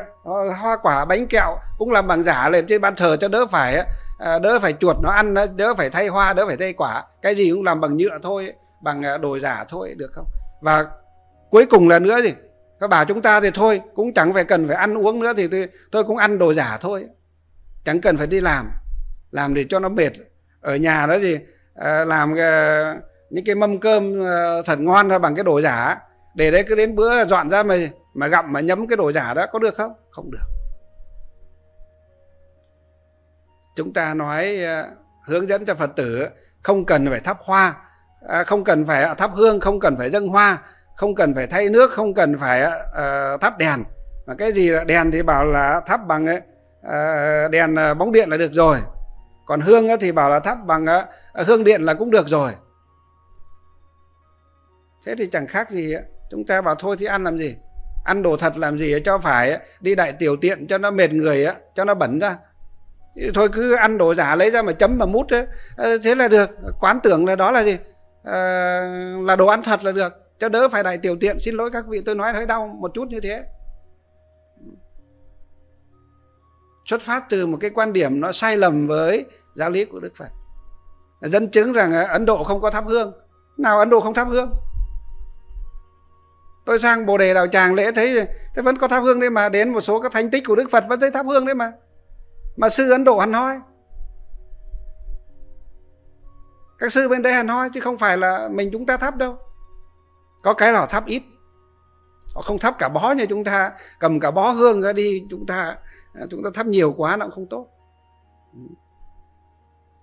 hoa quả bánh kẹo cũng làm bằng giả lên trên ban thờ cho đỡ phải uh, đỡ phải chuột nó ăn, đỡ phải thay hoa, đỡ phải thay quả, cái gì cũng làm bằng nhựa thôi, bằng đồ giả thôi, được không? Và cuối cùng là nữa gì, các bà chúng ta thì thôi cũng chẳng phải cần phải ăn uống nữa thì tôi, tôi cũng ăn đồ giả thôi, chẳng cần phải đi làm làm để cho nó mệt. Ở nhà đó gì uh, làm uh, những cái mâm cơm uh, thật ngon ra bằng cái đồ giả, để đấy cứ đến bữa dọn ra mà mà gặm mà nhấm cái đồ giả đó, có được không? Không được. Chúng ta nói uh, hướng dẫn cho Phật tử không cần phải thắp hoa, uh, không cần phải thắp hương, không cần phải dâng hoa, không cần phải thay nước, không cần phải uh, thắp đèn. Mà cái gì đèn thì bảo là thắp bằng uh, đèn uh, bóng điện là được rồi, còn hương thì bảo là thắp bằng uh, hương điện là cũng được rồi. Thế thì chẳng khác gì, chúng ta bảo thôi thì ăn làm gì, ăn đồ thật làm gì cho phải đi đại tiểu tiện cho nó mệt người, cho nó bẩn ra. Thôi cứ ăn đồ giả lấy ra mà chấm mà mút, thế là được, quán tưởng là đó là gì, à, là đồ ăn thật là được, cho đỡ phải đại tiểu tiện. Xin lỗi các vị, tôi nói hơi đau một chút như thế. Xuất phát từ một cái quan điểm nó sai lầm với giáo lý của Đức Phật. Dẫn chứng rằng Ấn Độ không có thắp hương. Nào Ấn Độ không thắp hương? Tôi sang Bồ Đề Đào Tràng lễ thấy thế vẫn có thắp hương đấy mà, đến một số các thánh tích của Đức Phật vẫn thấy thắp hương đấy mà. Mà sư Ấn Độ hẳn hoi, các sư bên đấy hẳn hoi, chứ không phải là mình chúng ta thắp đâu. Có cái là họ thắp ít, họ không thắp cả bó như chúng ta, cầm cả bó hương ra đi, chúng ta chúng ta thắp nhiều quá nó cũng không tốt.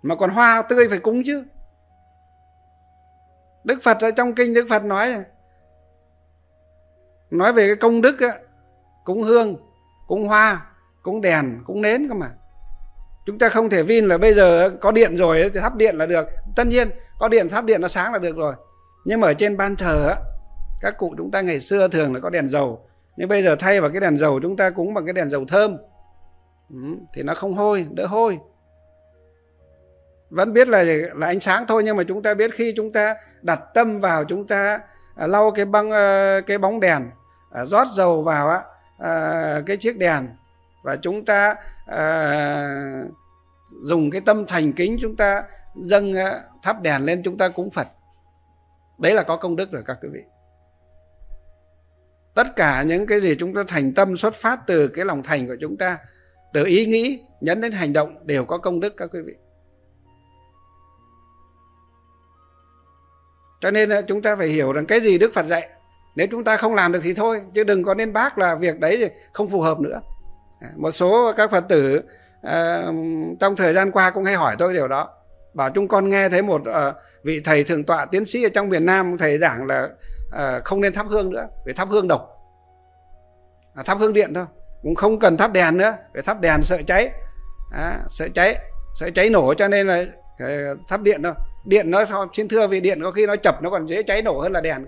Mà còn hoa tươi phải cúng chứ. Đức Phật trong kinh Đức Phật nói nói về cái công đức á, cúng hương, cúng hoa, cúng đèn, cúng nến cơ mà. Chúng ta không thể vin là bây giờ có điện rồi thì thắp điện là được. Tất nhiên có điện thắp điện nó sáng là được rồi. Nhưng mà ở trên ban thờ á, các cụ chúng ta ngày xưa thường là có đèn dầu, nhưng bây giờ thay vào cái đèn dầu chúng ta cúng bằng cái đèn dầu thơm, ừ, thì nó không hôi, đỡ hôi. Vẫn biết là là ánh sáng thôi, nhưng mà chúng ta biết khi chúng ta đặt tâm vào, chúng ta à, lau cái băng à, cái bóng đèn, à, rót dầu vào á, à, cái chiếc đèn, và chúng ta à, dùng cái tâm thành kính, chúng ta dâng à, thắp đèn lên, chúng ta cúng Phật. Đấy là có công đức rồi các quý vị. Tất cả những cái gì chúng ta thành tâm xuất phát từ cái lòng thành của chúng ta, từ ý nghĩ nhấn đến hành động đều có công đức các quý vị. Cho nên chúng ta phải hiểu rằng cái gì Đức Phật dạy, Nếu chúng ta không làm được thì thôi, chứ đừng có nên bác là việc đấy thì không phù hợp nữa. Một số các Phật tử à, trong thời gian qua cũng hay hỏi tôi điều đó. Bảo chúng con nghe thấy một à, vị thầy thượng tọa tiến sĩ ở trong miền Nam, thầy giảng là à, không nên thắp hương nữa, phải thắp hương độc, à, thắp hương điện thôi, cũng không cần thắp đèn nữa, phải thắp đèn sợ cháy, à, sợ cháy, sợ cháy nổ, cho nên là thắp điện thôi. Điện nó, xin thưa vì điện có khi nó chập nó còn dễ cháy nổ hơn là đèn.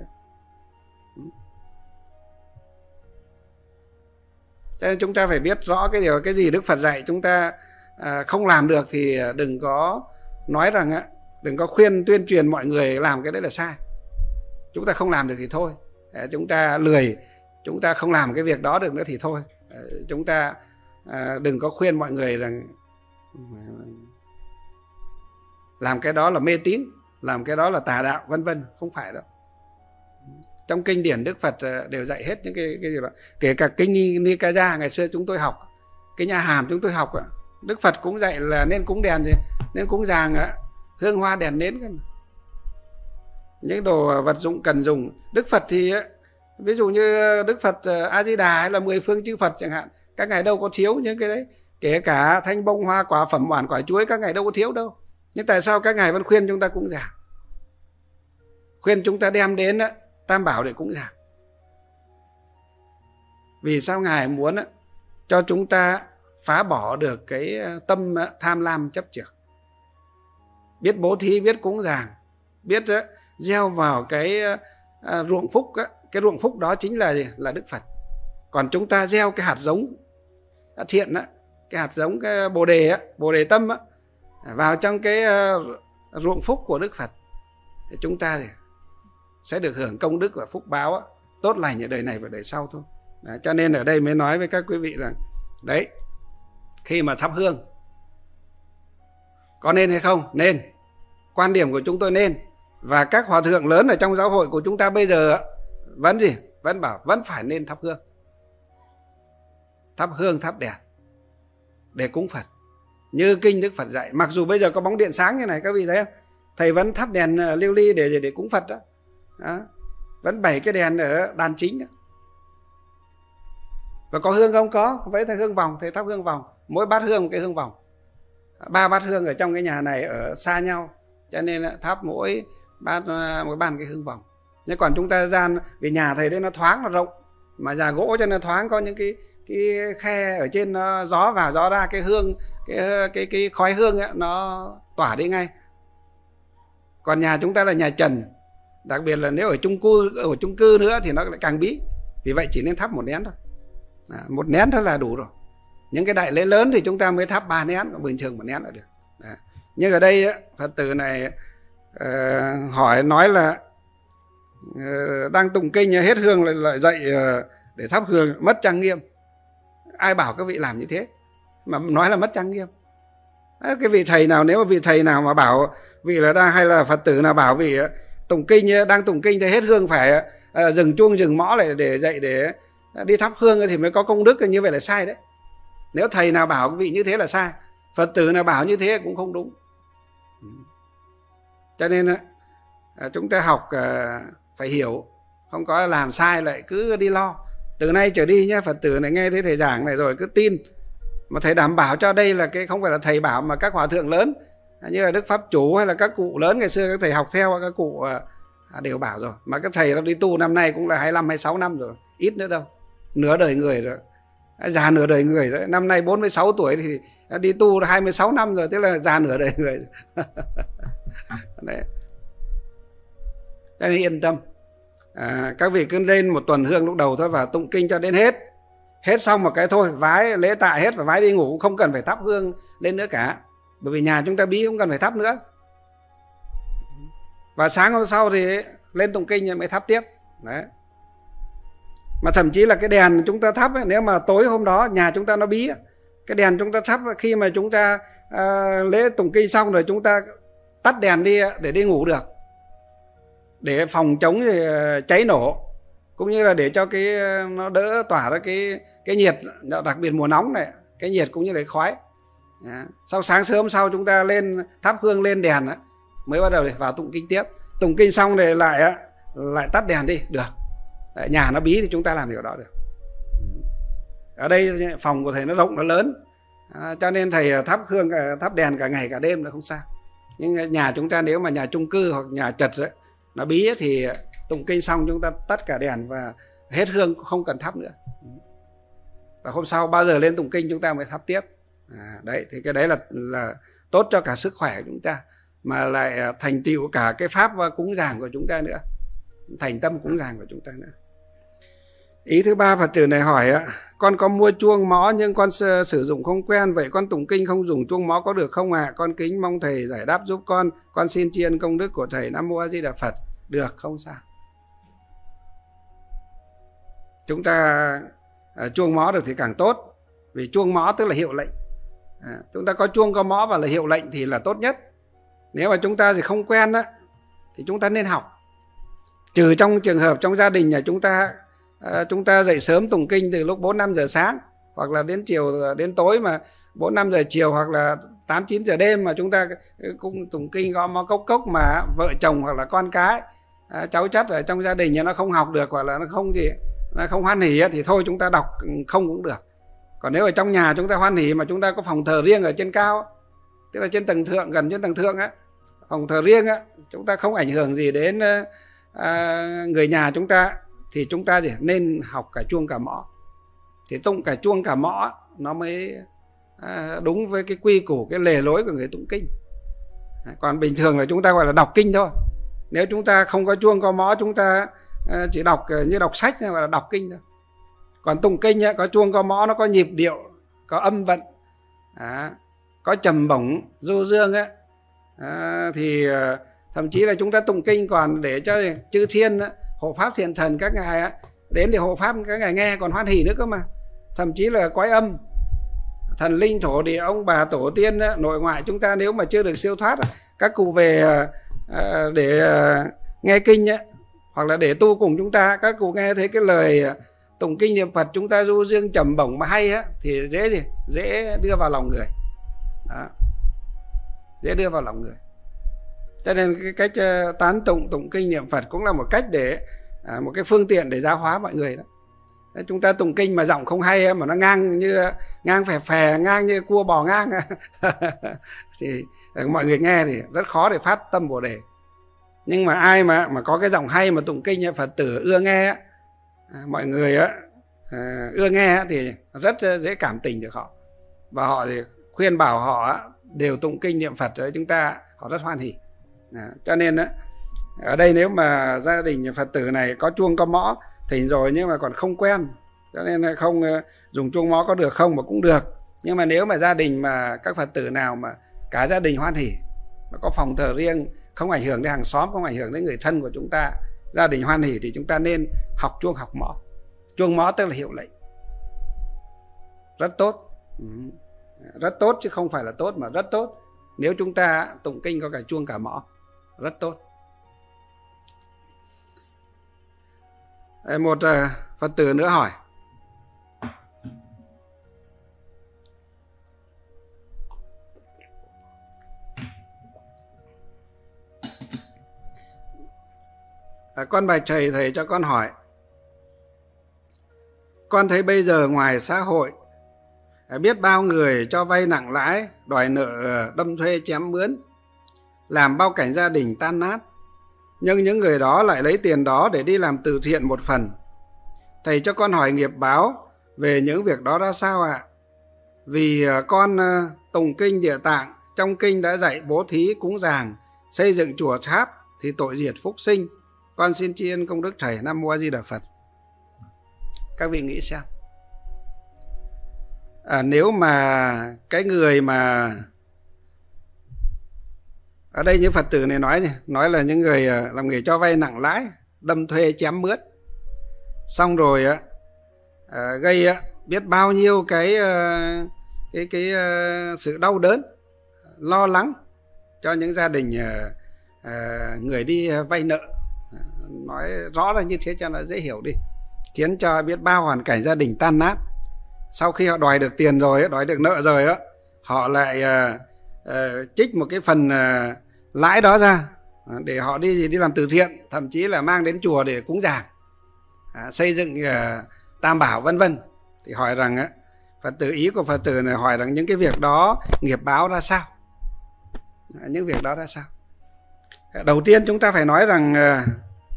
Cho nên chúng ta phải biết rõ cái điều, cái gì Đức Phật dạy chúng ta à, không làm được thì đừng có nói rằng, đừng có khuyên tuyên truyền mọi người làm cái đấy là sai. Chúng ta không làm được thì thôi, à, chúng ta lười, chúng ta không làm cái việc đó được nữa thì thôi. À, chúng ta à, đừng có khuyên mọi người rằng làm cái đó là mê tín, làm cái đó là tà đạo, vân vân, không phải đâu. Trong kinh điển Đức Phật đều dạy hết những cái, cái gì đó. Kể cả kinh Nikaya ngày xưa chúng tôi học, cái nhà hàm chúng tôi học, Đức Phật cũng dạy là nên cúng đèn gì, nên cúng giàng, hương hoa đèn nến, những đồ vật dụng cần dùng. Đức Phật thì ví dụ như Đức Phật A Di Đà hay là mười phương chư Phật chẳng hạn, các ngài đâu có thiếu những cái đấy. Kể cả thanh bông hoa quả phẩm oản quả chuối, các ngài đâu có thiếu đâu. Nhưng tại sao các ngài vẫn khuyên chúng ta cúng giàng, khuyên chúng ta đem đến Tam Bảo để cúng giàng? Vì sao ngài muốn cho chúng ta phá bỏ được cái tâm tham lam chấp chược, biết bố thí, biết cúng giàng, biết gieo vào cái ruộng phúc. Cái ruộng phúc đó chính là gì? Là Đức Phật. Còn chúng ta gieo cái hạt giống thiện, cái hạt giống cái bồ đề, bồ đề tâm vào trong cái ruộng phúc của Đức Phật thì chúng ta sẽ được hưởng công đức và phúc báo tốt lành ở đời này và đời sau thôi. Đấy, cho nên ở đây mới nói với các quý vị rằng đấy, khi mà thắp hương có nên hay không? Nên. Quan điểm của chúng tôi nên. Và các hòa thượng lớn ở trong giáo hội của chúng ta bây giờ vẫn gì? Vẫn bảo vẫn phải nên thắp hương, thắp hương thắp đèn để cúng Phật như kinh Đức Phật dạy. Mặc dù bây giờ có bóng điện sáng như này, các vị thấy không, thầy vẫn thắp đèn lưu ly để để cúng Phật đó. Đó, vẫn bảy cái đèn ở đàn chính đó. Và có hương không? Có, vậy thầy hương vòng, thầy thắp hương vòng, mỗi bát hương một cái hương vòng, ba bát hương ở trong cái nhà này ở xa nhau, cho nên thắp mỗi bát mỗi bàn cái hương vòng. Nhưng còn chúng ta gian vì nhà thầy đấy nó thoáng, nó rộng, mà nhà gỗ cho nên thoáng, có những cái cái khe ở trên nó gió vào gió ra, cái hương cái cái cái khói hương ấy, nó tỏa đi ngay. Còn nhà chúng ta là nhà trần, đặc biệt là nếu ở chung cư ở chung cư nữa thì nó lại càng bí. Vì vậy chỉ nên thắp một nén thôi, à, một nén thôi là đủ rồi. Những cái đại lễ lớn thì chúng ta mới thắp ba nén, bình thường một nén là được. À, nhưng ở đây Phật tử này uh, hỏi nói là uh, đang tụng kinh hết hương lại, lại dậy uh, để thắp hương, mất trang nghiêm. Ai bảo các vị làm như thế mà nói là mất trang nghiêm? À, cái vị thầy nào, nếu mà vị thầy nào mà bảo vị là đang, hay là Phật tử nào bảo vị tụng kinh, đang tụng kinh thì hết hương phải à, dừng chuông dừng mõ lại để dậy để đi thắp hương thì mới có công đức, như vậy là sai đấy. Nếu thầy nào bảo vị như thế là sai, Phật tử nào bảo như thế cũng không đúng. Cho nên à, chúng ta học à, phải hiểu, không có làm sai lại cứ đi lo. Từ nay trở đi nhé, Phật tử này nghe thấy thầy giảng này rồi cứ tin. Mà thầy đảm bảo cho đây là cái không phải là thầy bảo mà các hòa thượng lớn như là Đức Pháp Chủ hay là các cụ lớn ngày xưa các thầy học theo các cụ đều bảo rồi. Mà các thầy nó đi tu năm nay cũng là hai mươi lăm, hai mươi sáu năm rồi, ít nữa đâu, nửa đời người rồi, già nửa đời người rồi. Năm nay bốn mươi sáu tuổi thì đi tu hai mươi sáu năm rồi, tức là già nửa đời người rồi. Đấy. Cho nên yên tâm, à, các vị cứ lên một tuần hương lúc đầu thôi và tụng kinh cho đến hết. Hết xong một cái thôi, vái lễ tạ hết và vái đi ngủ, cũng không cần phải thắp hương lên nữa cả. Bởi vì nhà chúng ta bí, không cần phải thắp nữa. Và sáng hôm sau thì lên tụng kinh mới thắp tiếp. Đấy. Mà thậm chí là cái đèn chúng ta thắp ấy, nếu mà tối hôm đó nhà chúng ta nó bí, cái đèn chúng ta thắp khi mà chúng ta uh, lễ tụng kinh xong rồi chúng ta tắt đèn đi để đi ngủ được, để phòng chống cháy nổ, cũng như là để cho cái nó đỡ tỏa ra cái cái nhiệt, đặc biệt mùa nóng này, cái nhiệt cũng như là khói. À, sau sáng sớm sau chúng ta lên thắp hương lên đèn á, mới bắt đầu vào tụng kinh tiếp. Tụng kinh xong rồi lại á, lại tắt đèn đi được. Nhà nó bí thì chúng ta làm điều đó được. Ở đây phòng của thầy nó rộng, nó lớn, à, cho nên thầy thắp hương, thắp đèn cả ngày cả đêm là không sao. Nhưng nhà chúng ta nếu mà nhà chung cư hoặc nhà chật ấy, nó bí ấy, thì tụng kinh xong chúng ta tắt cả đèn và hết hương, không cần thắp nữa. Và hôm sau bao giờ lên tụng kinh chúng ta mới thắp tiếp. À, đấy, thì cái đấy là, là tốt cho cả sức khỏe của chúng ta, mà lại thành tựu cả cái pháp cúng giảng của chúng ta nữa, thành tâm cúng giảng của chúng ta nữa. Ý thứ ba Phật tử này hỏi: con có mua chuông mõ nhưng con sử dụng không quen, vậy con tụng kinh không dùng chuông mõ có được không ạ? À? Con kính mong thầy giải đáp giúp con. Con xin tri ân công đức của thầy. Nam Mô A Di Đà Phật. Được, không sao. Chúng ta uh, chuông mõ được thì càng tốt, vì chuông mõ tức là hiệu lệnh. À, chúng ta có chuông có mõ và là hiệu lệnh thì là tốt nhất. Nếu mà chúng ta thì không quen đó, thì chúng ta nên học. Trừ trong trường hợp trong gia đình nhà chúng ta, à, chúng ta dậy sớm tụng kinh từ lúc bốn năm giờ sáng, hoặc là đến chiều đến tối mà bốn năm giờ chiều, hoặc là tám chín giờ đêm mà chúng ta cũng tụng kinh gõ mõ cốc cốc, mà vợ chồng hoặc là con cái, à, cháu chắt ở trong gia đình nhà nó không học được, hoặc là nó không gì nó không hoan hỉ thì thôi chúng ta đọc không cũng được. Còn nếu ở trong nhà chúng ta hoan hỉ mà chúng ta có phòng thờ riêng ở trên cao, tức là trên tầng thượng, gần trên tầng thượng á, phòng thờ riêng á, chúng ta không ảnh hưởng gì đến à, người nhà chúng ta, thì chúng ta chỉ nên học cả chuông cả mõ. Thì tụng cả chuông cả mõ nó mới à, đúng với cái quy củ, cái lề lối của người tụng kinh. Còn bình thường là chúng ta gọi là đọc kinh thôi. Nếu chúng ta không có chuông có mõ, chúng ta à, chỉ đọc như đọc sách, gọi là đọc kinh thôi. Còn tụng kinh á, có chuông có mõ, nó có nhịp điệu, có âm vận, à, có trầm bổng du dương á, à, thì à, thậm chí là chúng ta tụng kinh còn để cho chư thiên á, hộ pháp thiện thần các ngài á, đến để hộ pháp các ngài nghe còn hoan hỉ nữa cơ mà. Thậm chí là quái âm, thần linh thổ địa, ông bà tổ tiên á, nội ngoại chúng ta nếu mà chưa được siêu thoát á, các cụ về à, để à, nghe kinh á, hoặc là để tu cùng chúng ta, các cụ nghe thấy cái lời tụng kinh niệm Phật chúng ta du dương trầm bổng mà hay á, thì dễ gì dễ đưa vào lòng người. Đó, dễ đưa vào lòng người. Cho nên cái cách tán tụng tụng kinh niệm Phật cũng là một cách để à, một cái phương tiện để giáo hóa mọi người đó. Chúng ta tụng kinh mà giọng không hay, mà nó ngang như ngang phè phè, ngang như cua bò ngang thì mọi người nghe thì rất khó để phát tâm Bồ Đề. Nhưng mà ai mà mà có cái giọng hay mà tụng kinh Phật tử ưa nghe, mọi người ưa nghe thì rất dễ cảm tình được họ, và họ thì khuyên bảo họ đều tụng kinh niệm Phật với chúng ta, họ rất hoan hỉ. Cho nên ở đây nếu mà gia đình Phật tử này có chuông có mõ thỉnh rồi nhưng mà còn không quen, cho nên không dùng chuông mõ có được không mà cũng được. Nhưng mà nếu mà gia đình mà các Phật tử nào mà cả gia đình hoan hỉ, mà có phòng thờ riêng, không ảnh hưởng đến hàng xóm, không ảnh hưởng đến người thân của chúng ta, gia đình hoan hỉ, thì chúng ta nên học chuông học mõ. Chuông mõ tức là hiệu lệnh, rất tốt, rất tốt chứ không phải là tốt mà rất tốt. Nếu chúng ta tụng kinh có cả chuông cả mõ, rất tốt. Một Phật tử nữa hỏi: à, con bạch thầy, thầy cho con hỏi, con thấy bây giờ ngoài xã hội biết bao người cho vay nặng lãi, đòi nợ đâm thuê chém mướn, làm bao cảnh gia đình tan nát. Nhưng những người đó lại lấy tiền đó để đi làm từ thiện một phần. Thầy cho con hỏi nghiệp báo về những việc đó ra sao ạ? À? Vì con tùng kinh Địa Tạng, trong kinh đã dạy bố thí cúng giàng, xây dựng chùa tháp thì tội diệt phúc sinh. Con xin tri ân công đức thầy. Nam Mô A Di Đà Phật. Các vị nghĩ xem, à, nếu mà cái người mà ở đây những Phật tử này nói nói là những người làm nghề cho vay nặng lãi, đâm thuê chém mướn, xong rồi à, gây biết bao nhiêu cái cái cái sự đau đớn, lo lắng cho những gia đình à, người đi vay nợ, nói rõ là như thế cho nó dễ hiểu đi, khiến cho biết bao hoàn cảnh gia đình tan nát. Sau khi họ đòi được tiền rồi, đòi được nợ rồi, họ lại Uh, trích một cái phần uh, lãi đó ra để họ đi gì đi làm từ thiện, thậm chí là mang đến chùa để cúng giảng. à, xây dựng uh, tam bảo vân vân. Thì hỏi rằng á, Phật tử, ý của Phật tử này hỏi rằng những cái việc đó nghiệp báo ra sao? Những việc đó ra sao? Đầu tiên chúng ta phải nói rằng,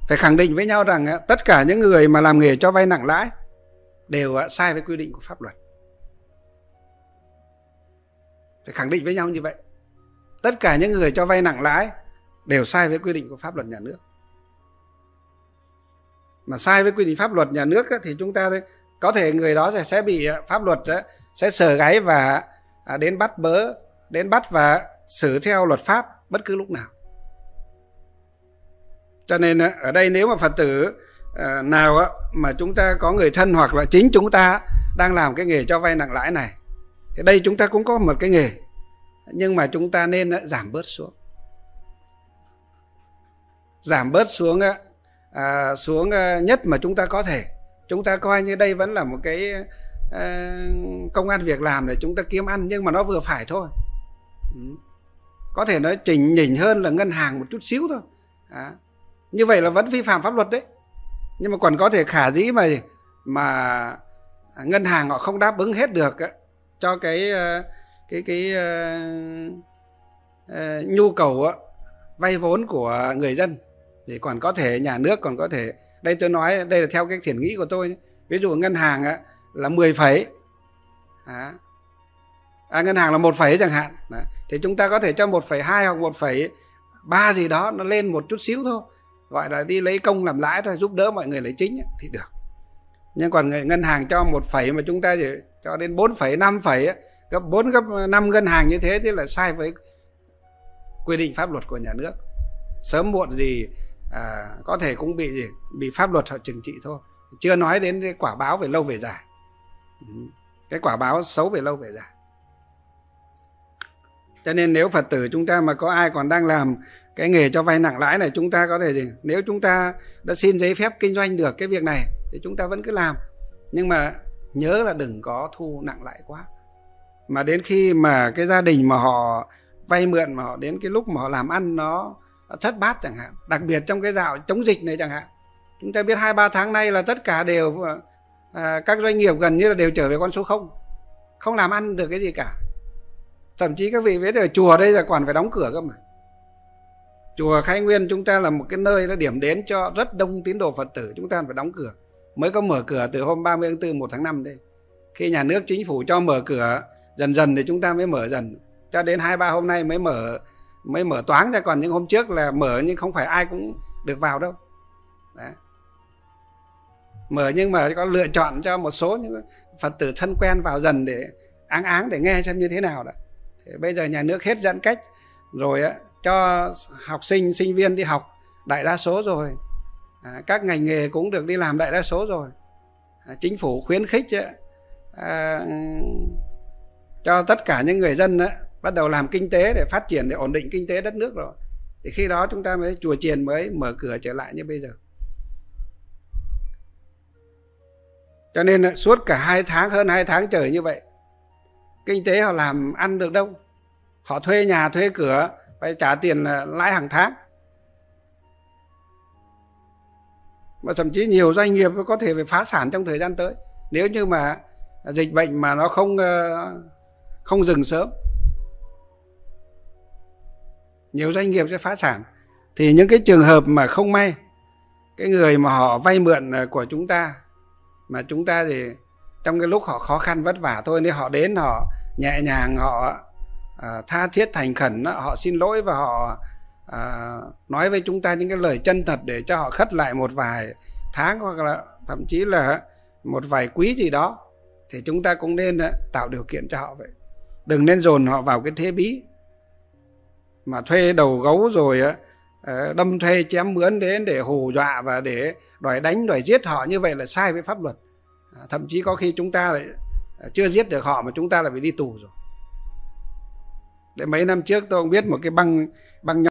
phải khẳng định với nhau rằng tất cả những người mà làm nghề cho vay nặng lãi đều sai với quy định của pháp luật. Phải khẳng định với nhau như vậy. Tất cả những người cho vay nặng lãi đều sai với quy định của pháp luật nhà nước. Mà sai với quy định pháp luật nhà nước thì chúng ta có thể người đó sẽ bị pháp luật sẽ sờ gáy và đến bắt bớ, đến bắt và xử theo luật pháp bất cứ lúc nào. Cho nên ở đây nếu mà Phật tử nào mà chúng ta có người thân hoặc là chính chúng ta đang làm cái nghề cho vay nặng lãi này, thì đây chúng ta cũng có một cái nghề, nhưng mà chúng ta nên giảm bớt xuống. Giảm bớt xuống xuống nhất mà chúng ta có thể. Chúng ta coi như đây vẫn là một cái công ăn việc làm để chúng ta kiếm ăn, nhưng mà nó vừa phải thôi. Có thể nói chỉnh nhỉnh hơn là ngân hàng một chút xíu thôi. Đó. Như vậy là vẫn vi phạm pháp luật đấy. Nhưng mà còn có thể khả dĩ mà mà ngân hàng họ không đáp ứng hết được cho cái cái cái uh, nhu cầu vay vốn của người dân, thì còn có thể nhà nước còn có thể, đây tôi nói đây là theo cái thiện nghĩ của tôi, ví dụ ngân hàng là mười phẩy à, ngân hàng là một phẩy chẳng hạn, thì chúng ta có thể cho một phẩy hai hoặc một phẩy ba gì đó nó lên một chút xíu thôi, gọi là đi lấy công làm lãi thôi, giúp đỡ mọi người lấy chính thì được. Nhưng còn người, ngân hàng cho một phẩy mà chúng ta chỉ cho đến bốn phẩy năm phẩy, gấp bốn gấp năm ngân hàng như thế, thế là sai với quy định pháp luật của nhà nước. Sớm muộn gì à, có thể cũng bị gì bị pháp luật họ trừng trị thôi, chưa nói đến cái quả báo về lâu về dài, cái quả báo xấu về lâu về dài. Cho nên nếu Phật tử chúng ta mà có ai còn đang làm cái nghề cho vay nặng lãi này, chúng ta có thể gì, nếu chúng ta đã xin giấy phép kinh doanh được cái việc này thì chúng ta vẫn cứ làm, nhưng mà nhớ là đừng có thu nặng lãi quá. Mà đến khi mà cái gia đình mà họ vay mượn, mà họ đến cái lúc mà họ làm ăn nó thất bát chẳng hạn, đặc biệt trong cái dạo chống dịch này chẳng hạn, chúng ta biết hai ba tháng nay là tất cả đều à, các doanh nghiệp gần như là đều trở về con số không, không làm ăn được cái gì cả. Thậm chí các vị biết ở chùa đây là còn phải đóng cửa cơ mà. Chùa Khai Nguyên chúng ta là một cái nơi nó điểm đến cho rất đông tín đồ Phật tử, chúng ta phải đóng cửa. Mới có mở cửa từ hôm ba mươi tháng tư, một tháng năm đây. Khi nhà nước chính phủ cho mở cửa dần dần thì chúng ta mới mở dần. Cho đến hai ba hôm nay mới mở mới mở toáng ra, còn những hôm trước là mở nhưng không phải ai cũng được vào đâu. Đấy. Mở nhưng mà có lựa chọn cho một số những Phật tử thân quen vào dần để áng áng để nghe xem như thế nào đó. Thì bây giờ nhà nước hết giãn cách rồi á, cho học sinh, sinh viên đi học đại đa số rồi. À, các ngành nghề cũng được đi làm đại đa số rồi. À, chính phủ khuyến khích à, cho tất cả những người dân á, bắt đầu làm kinh tế để phát triển, để ổn định kinh tế đất nước rồi. Thì khi đó chúng ta mới, chùa chiền mới mở cửa trở lại như bây giờ. Cho nên suốt cả hai tháng, hơn hai tháng trời như vậy, kinh tế họ làm ăn được đâu. Họ thuê nhà, thuê cửa, phải trả tiền lãi hàng tháng. Mà thậm chí nhiều doanh nghiệp có thể phải phá sản trong thời gian tới, nếu như mà dịch bệnh mà nó không không dừng sớm. Nhiều doanh nghiệp sẽ phá sản. Thì những cái trường hợp mà không may, cái người mà họ vay mượn của chúng ta, mà chúng ta thì trong cái lúc họ khó khăn vất vả thôi, nên họ đến họ nhẹ nhàng, họ À, tha thiết thành khẩn, họ xin lỗi và họ à, nói với chúng ta những cái lời chân thật để cho họ khất lại một vài tháng hoặc là thậm chí là một vài quý gì đó, thì chúng ta cũng nên tạo điều kiện cho họ vậy. Đừng nên dồn họ vào cái thế bí mà thuê đầu gấu rồi đâm thuê chém mướn đến để hù dọa và để đòi đánh đòi giết họ, như vậy là sai với pháp luật. Thậm chí có khi chúng ta lại chưa giết được họ mà chúng ta lại phải đi tù rồi. Để mấy năm trước tôi không biết một cái băng băng